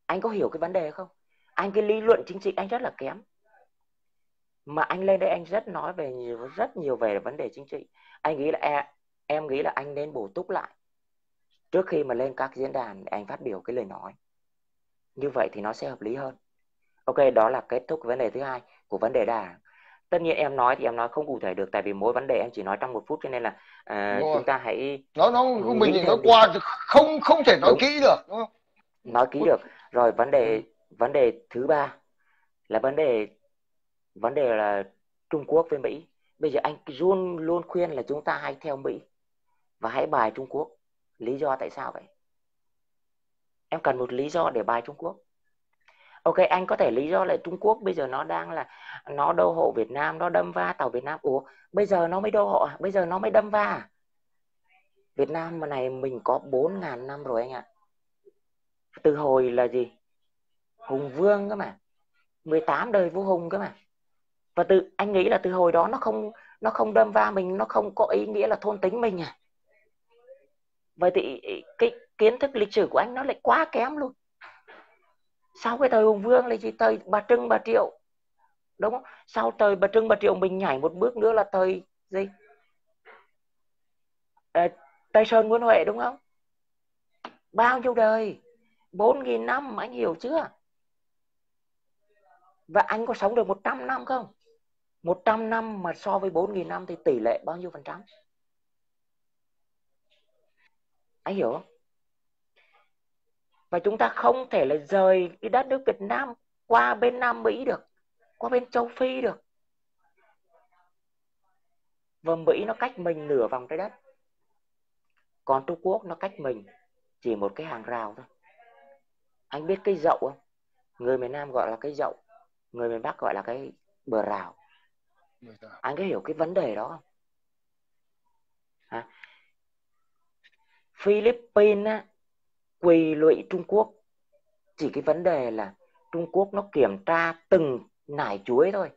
Anh có hiểu cái vấn đề không? Anh cái lý luận chính trị anh rất là kém. Mà anh lên đây anh nói rất nhiều về vấn đề chính trị. Anh nghĩ là em nghĩ là anh nên bổ túc lại trước khi mà lên các diễn đàn anh phát biểu cái lời nói. Như vậy thì nó sẽ hợp lý hơn. Ok, đó là kết thúc vấn đề thứ hai của vấn đề đảng. Tất nhiên em nói thì em nói không cụ thể được, tại vì mỗi vấn đề em chỉ nói trong 1 phút, cho nên là chúng ta hãy mình nói qua thì không thể nói kỹ được, đúng không? Nói kỹ được. Rồi vấn đề thứ ba là vấn đề là Trung Quốc với Mỹ. Bây giờ anh luôn khuyên là chúng ta hãy theo Mỹ và hãy bài Trung Quốc. Lý do tại sao vậy? Em cần một lý do để bài Trung Quốc. Ok, anh có thể lý do là Trung Quốc bây giờ nó đang là nó đô hộ Việt Nam, nó đâm va tàu Việt Nam. Ủa, bây giờ nó mới đô hộ à? Bây giờ nó mới đâm va à? Việt Nam mà này mình có 4.000 năm rồi anh ạ. Từ hồi là gì? Hùng Vương cơ mà. 18 đời vua Hùng cơ mà. Và anh nghĩ là từ hồi đó nó không đâm va mình, nó không có ý nghĩa là thôn tính mình à? Vậy thì cái kiến thức lịch sử của anh nó lại quá kém luôn. Sau cái thời Hùng Vương là chỉ thời Bà Trưng, Bà Triệu, đúng không? Sau thời Bà Trưng, Bà Triệu mình nhảy một bước nữa là thời gì? Tây Sơn, Nguyễn Huệ, đúng không? Bao nhiêu đời? 4.000 năm, anh hiểu chưa? Và anh có sống được 100 năm không? 100 năm mà so với 4.000 năm thì tỷ lệ bao nhiêu phần trăm? Anh hiểu không? Và chúng ta không thể là rời cái đất nước Việt Nam qua bên Nam Mỹ được, qua bên châu Phi được. Và Mỹ nó cách mình nửa vòng trái đất, còn Trung Quốc nó cách mình chỉ một cái hàng rào thôi. Anh biết cái dậu không? Người miền Nam gọi là cái dậu, người miền Bắc gọi là cái bờ rào. Anh có hiểu cái vấn đề đó không? Hả? Philippines á, quỳ lụy Trung Quốc chỉ cái vấn đề là Trung Quốc nó kiểm tra từng nải chuối thôi.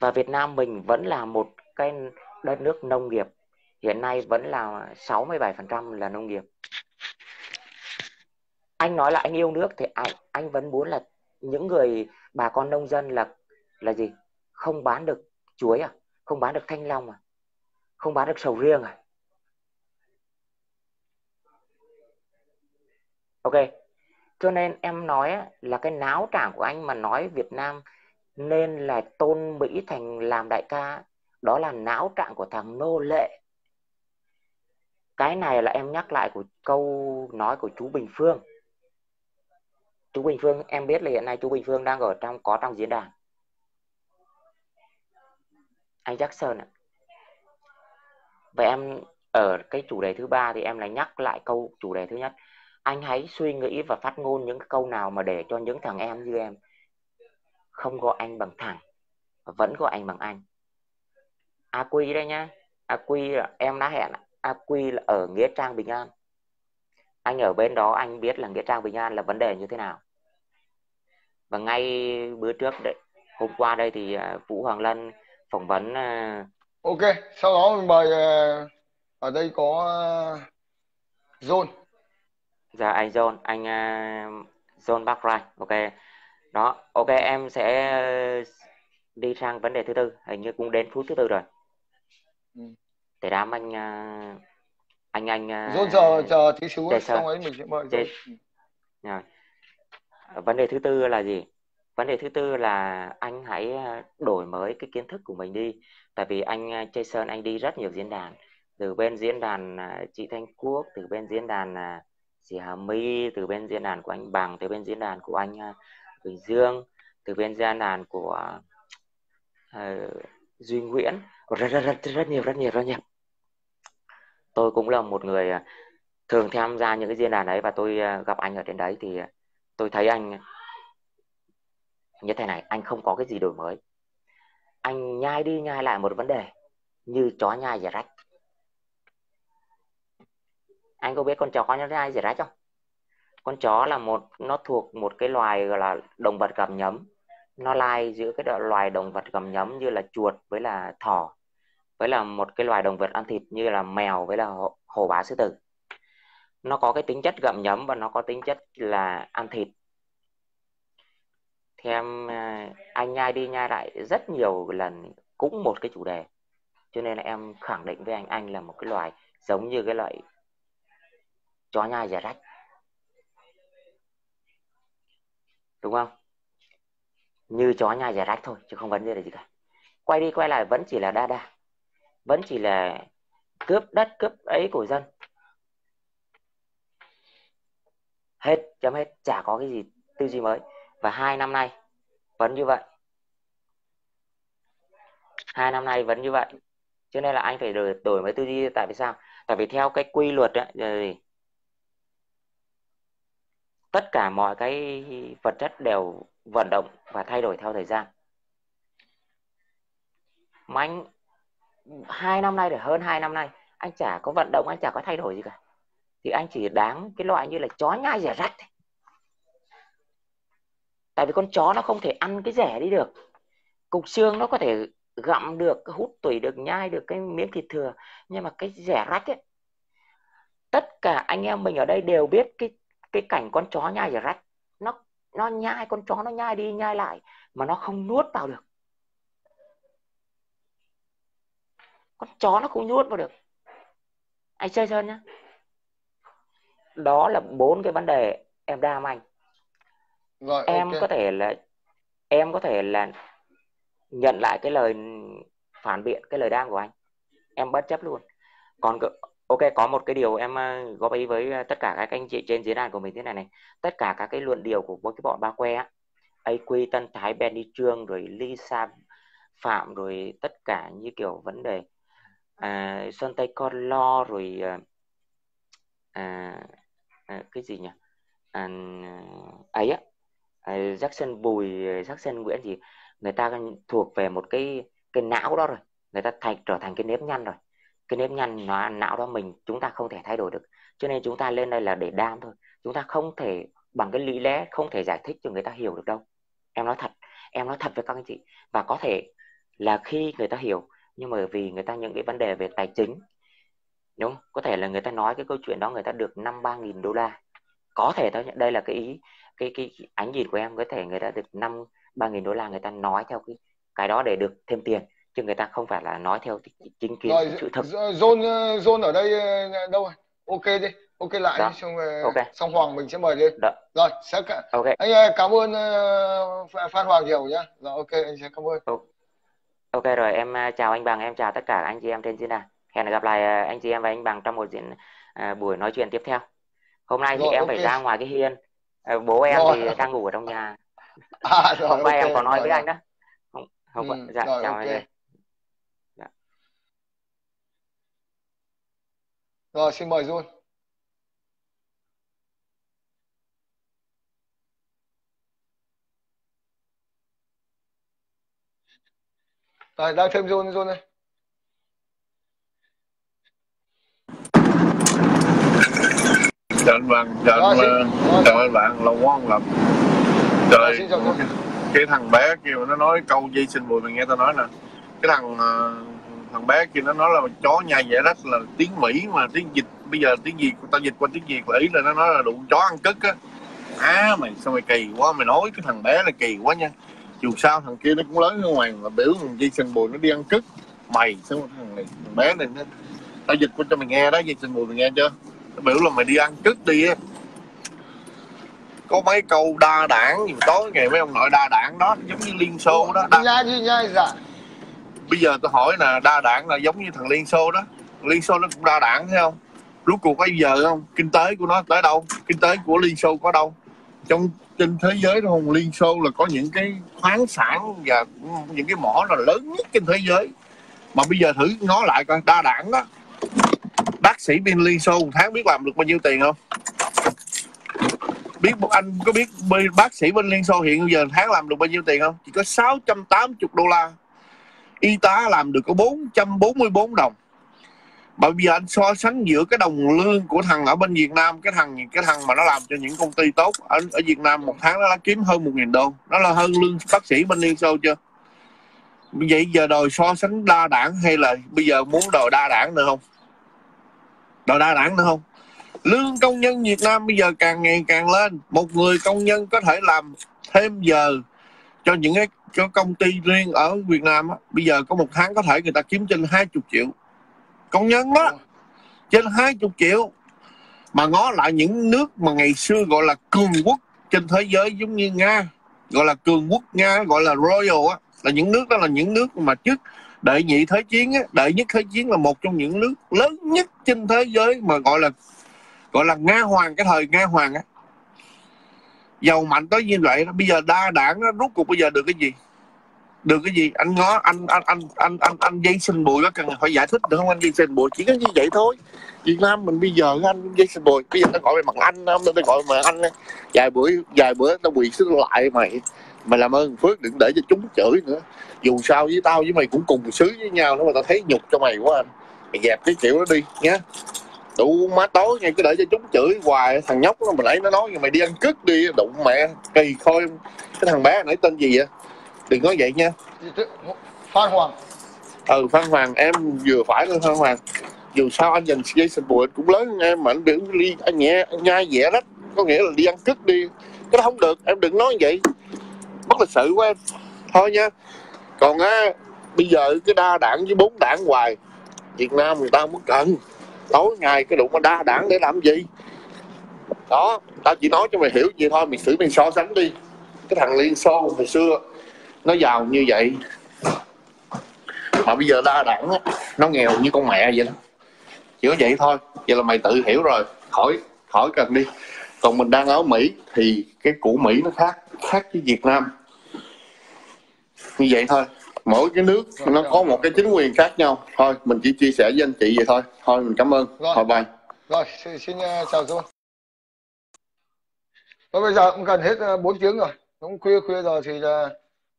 Và Việt Nam mình vẫn là một cái đất nước nông nghiệp, hiện nay vẫn là 67% là nông nghiệp. Anh nói là anh yêu nước thì anh vẫn muốn là những người bà con nông dân là gì? Không bán được chuối à? Không bán được thanh long à? Không bán được sầu riêng à? Ok, cho nên em nói là cái náo trạng của anh mà nói Việt Nam nên là tôn Mỹ thành làm đại ca, đó là não trạng của thằng nô lệ. Cái này là em nhắc lại của câu nói của chú Bình Phương. Chú Bình Phương, em biết là hiện nay chú Bình Phương đang ở trong trong diễn đàn. Anh Jackson ạ. Vậy em ở cái chủ đề thứ ba thì em lại nhắc lại câu chủ đề thứ nhất. Anh hãy suy nghĩ và phát ngôn những câu nào mà để cho những thằng em như em không gọi anh bằng thằng, vẫn gọi anh bằng anh. A Quy đây nhá. A Quy là em đã hẹn. A Quy là ở Nghĩa Trang Bình An. Anh ở bên đó anh biết là Nghĩa Trang Bình An là vấn đề như thế nào. Và ngay bữa trước đấy, hôm qua đây thì Vũ Hoàng Lân phỏng vấn. Ok, sau đó mình mời ở đây có John. Dạ anh John, anh John Backright. Ok. Đó, ok em sẽ đi sang vấn đề thứ tư, hình như cũng đến phút thứ tư rồi. Để đám anh chờ tí xíu để xong ấy mình sẽ mời. Vấn đề thứ tư là gì? Vấn đề thứ tư là anh hãy đổi mới cái kiến thức của mình đi. Tại vì anh Jason anh đi rất nhiều diễn đàn, từ bên diễn đàn chị Thanh Quốc, từ bên diễn đàn chị Hà My, từ bên diễn đàn của anh Bằng, từ bên diễn đàn của anh Bình Dương, từ bên diễn đàn của Duy Nguyễn, rất nhiều. Tôi cũng là một người thường tham gia những cái diễn đàn đấy, và tôi gặp anh ở trên đấy thì tôi thấy anh như thế này, anh không có cái gì đổi mới. Anh nhai đi nhai lại một vấn đề như chó nhai dẻ rách. Anh có biết con chó nhai dẻ rách không? Con chó là nó thuộc một cái loài gọi là động vật gặm nhấm. Nó lai giữa cái loài động vật gặm nhấm như là chuột với là thỏ, với là một cái loài động vật ăn thịt như là mèo với là hổ báo sư tử. Nó có cái tính chất gặm nhấm và nó có tính chất là ăn thịt. Thì anh nhai đi nhai lại rất nhiều lần cũng một cái chủ đề, cho nên là em khẳng định với anh là một cái loài giống như cái loại chó nhai dẻ rách, đúng không? Như chó nhai dẻ rách thôi chứ không vấn đề gì cả. Quay đi quay lại vẫn chỉ là đa đa, vẫn chỉ là cướp đất cướp ấy của dân, hết chấm hết, chả có cái gì tư duy mới. Và 2 năm nay vẫn như vậy, 2 năm nay vẫn như vậy, cho nên là anh phải đổi mới tư duy. Tại vì sao? Tại vì theo cái quy luật ấy, tất cả mọi cái vật chất đều vận động và thay đổi theo thời gian. Mà anh 2 năm nay, để hơn 2 năm nay anh chả có vận động, anh chả có thay đổi gì cả, thì anh chỉ đáng cái loại như là chó nhai dẻ rách. Tại vì con chó nó không thể ăn cái rẻ đi được, cục xương nó có thể gặm được, hút tủy được, nhai được cái miếng thịt thừa, nhưng mà cái rẻ rách ấy, tất cả anh em mình ở đây đều biết cái cảnh con chó nhai rẻ rách. Nó nhai, con chó nó nhai đi nhai lại mà nó không nuốt vào được. Con chó nó không nuốt vào được. Anh chơi sơn nhá. Đó là 4 cái vấn đề em đam anh. Rồi, em okay. Em có thể là nhận lại cái lời phản biện, cái lời đam của anh. Em bất chấp luôn. Còn ok, có một cái điều em góp ý với tất cả các anh chị trên diễn đàn của mình thế này này. Tất cả các cái luận điều của cái bọn ba que á, AQ, Tân Thái, Benny Trương, rồi Lisa Phạm, rồi tất cả như kiểu vấn đề Sơn Tây Con Lo, rồi cái gì nhỉ, ấy á, Jackson Bùi, Jackson Nguyễn gì, người ta thuộc về một cái não đó rồi, người ta trở thành cái nếp nhăn rồi. Cái nếp nhăn nó não đó chúng ta không thể thay đổi được, cho nên chúng ta lên đây là để đam thôi. Chúng ta không thể bằng cái lý lẽ, không thể giải thích cho người ta hiểu được đâu. Em nói thật với các anh chị. Và có thể là khi người ta hiểu, nhưng mà vì người ta những cái vấn đề về tài chính, đúng không? Có thể là người ta nói cái câu chuyện đó người ta được 5-3 nghìn đô la. Có thể thôi, đây là cái ý, cái ánh nhìn của em. Có thể người ta được 5-3 nghìn đô la, người ta nói theo cái đó để được thêm tiền, chứ người ta không phải là nói theo chính kiến sự thật. John ở đây đâu rồi? Ok đi, ok lại đi, xong Hoàng mình sẽ mời lên. Rồi, sẽ okay. Anh cảm ơn Phan Hoàng nhiều nhá. Rồi ok, anh sẽ cảm ơn. Ok rồi, em chào anh Bằng, em chào tất cả anh chị em trên diễn đàn. Hẹn gặp lại anh chị em và anh Bằng trong một buổi nói chuyện tiếp theo. Hôm nay thì rồi, em okay. Phải ra ngoài cái hiên. Bố em rồi. Thì đang ngủ ở trong nhà. Rồi, hôm nay okay, em có nói rồi, với rồi. Anh đó. Không, dạ, rồi, chào okay. Anh ơi. Dạ. Rồi, xin mời Jun. Rồi, đang thêm Jun đây. Chào anh Bằng, chào anh bạn, lâu quá không gặp. Trời, cái thằng bé kia nó nói câu Jackson Bùi mình nghe tao nói nè. Cái thằng bé kia nó nói là chó nhà dẻ rách là tiếng Mỹ mà tiếng Việt, bây giờ tiếng Việt, tao dịch qua tiếng Việt là ý là nó nói là đụ chó ăn cứt á. À mày, sao mày kỳ quá, mày nói cái thằng bé là kỳ quá nha. Dù sao thằng kia nó cũng lớn hơn ngoài mà biểu thằng Jackson Bùi nó đi ăn cứt. Mày, sao mà thằng này, thằng bé này nó... Tao dịch qua cho mày nghe đó, Jackson Bùi mày nghe chưa? Nó biểu là mày đi ăn cứt đi á. Có mấy câu đa đảng gì tối ngày mấy ông nội đa đảng đó giống như Liên Xô đó. Bây giờ tôi hỏi là đa đảng là giống như thằng Liên Xô đó. Liên Xô nó cũng đa đảng thấy không? Rốt cuộc bây giờ không? Kinh tế của nó tới đâu? Kinh tế của Liên Xô có đâu? Trong trên thế giới đó không? Liên Xô là có những cái khoáng sản và những cái mỏ là lớn nhất trên thế giới. Mà bây giờ thử nói lại coi đa đảng đó. Bác sĩ bên Liên Xô một tháng biết làm được bao nhiêu tiền không? Biết anh có biết bác sĩ bên Liên Xô hiện giờ tháng làm được bao nhiêu tiền không? Chỉ có 680 đô la. Y tá làm được có 444 đồng. Bởi vì anh so sánh giữa cái đồng lương của thằng ở bên Việt Nam, cái thằng mà nó làm cho những công ty tốt ở Việt Nam một tháng nó kiếm hơn 1.000 đô. Nó là hơn lương bác sĩ bên Liên Xô chưa? Vậy giờ đòi so sánh đa đảng hay là bây giờ muốn đòi đa đảng nữa không? Lương công nhân Việt Nam bây giờ càng ngày càng lên. Một người công nhân có thể làm thêm giờ cho những cái cho công ty riêng ở Việt Nam á. Bây giờ có một tháng có thể người ta kiếm trên 20 triệu công nhân đó. Trên 20 triệu. Mà ngó lại những nước mà ngày xưa gọi là cường quốc trên thế giới giống như Nga, gọi là cường quốc Nga, gọi là Royal á, là những nước đó là những nước mà trước Đệ nhị Thế chiến á, Đệ nhất Thế chiến là một trong những nước lớn nhất trên thế giới mà gọi là Nga Hoàng, cái thời Nga Hoàng á. Giàu mạnh tới như vậy, bây giờ đa đảng nó rốt cuộc bây giờ được cái gì? Anh ngó anh Jackson Bùi có cần phải giải thích được không anh Jackson Bùi? Chỉ có như vậy thôi. Việt Nam mình bây giờ anh Jackson Bùi, bây giờ tao gọi mày bằng anh, tao gọi mày anh. Vài bữa tao quỳ xuống lại mày làm ơn Phước đừng để cho chúng chửi nữa. Dù sao với tao với mày cũng cùng xứ với nhau nữa mà tao thấy nhục cho mày quá anh. Mày dẹp cái kiểu đó đi nhá. Đủ má tối nghe cứ để cho chúng chửi hoài. Thằng nhóc nó hồi nãy nó nói mày đi ăn cứt đi, đụng mẹ kỳ khôi. Cái thằng bé nãy tên gì vậy? Đừng nói vậy nha. Phan Hoàng. Ừ, Phan Hoàng, em vừa phải thôi Phan Hoàng. Dù sao anh dành Jackson Bùi cũng lớn hơn em mà anh biểu đi anh nhẹ nhai dẻ lắm, có nghĩa là đi ăn cứt đi. Cái đó không được, em đừng nói vậy. Bất lịch sự quá em. Thôi nha. Còn á, bây giờ cái đa đảng với bốn đảng hoài, Việt Nam người ta không có cần. Tối ngày cái đụng mà đa đảng để làm gì? Đó, tao chỉ nói cho mày hiểu vậy thôi, mày xử mày so sánh đi. Cái thằng Liên Xô hồi xưa nó giàu như vậy mà bây giờ đa đảng á, nó nghèo như con mẹ vậy đó. Chỉ có vậy thôi. Vậy là mày tự hiểu rồi, khỏi cần đi. Còn mình đang ở Mỹ thì cái của Mỹ nó khác với Việt Nam. Như vậy thôi. Mỗi cái nước nó có một cái chính quyền khác nhau. Thôi mình chỉ chia sẻ với anh chị vậy thôi. Thôi mình cảm ơn. Thôi bye. Rồi xin chào Dũng. Thôi bây giờ cũng gần hết 4 tiếng rồi. Cũng khuya rồi thì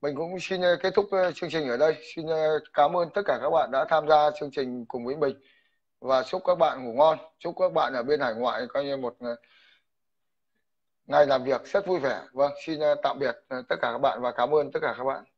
mình cũng xin kết thúc chương trình ở đây. Xin cảm ơn tất cả các bạn đã tham gia chương trình cùng với mình. Và chúc các bạn ngủ ngon. Chúc các bạn ở bên hải ngoại coi như một ngày làm việc rất vui vẻ. Vâng, xin tạm biệt tất cả các bạn và cảm ơn tất cả các bạn.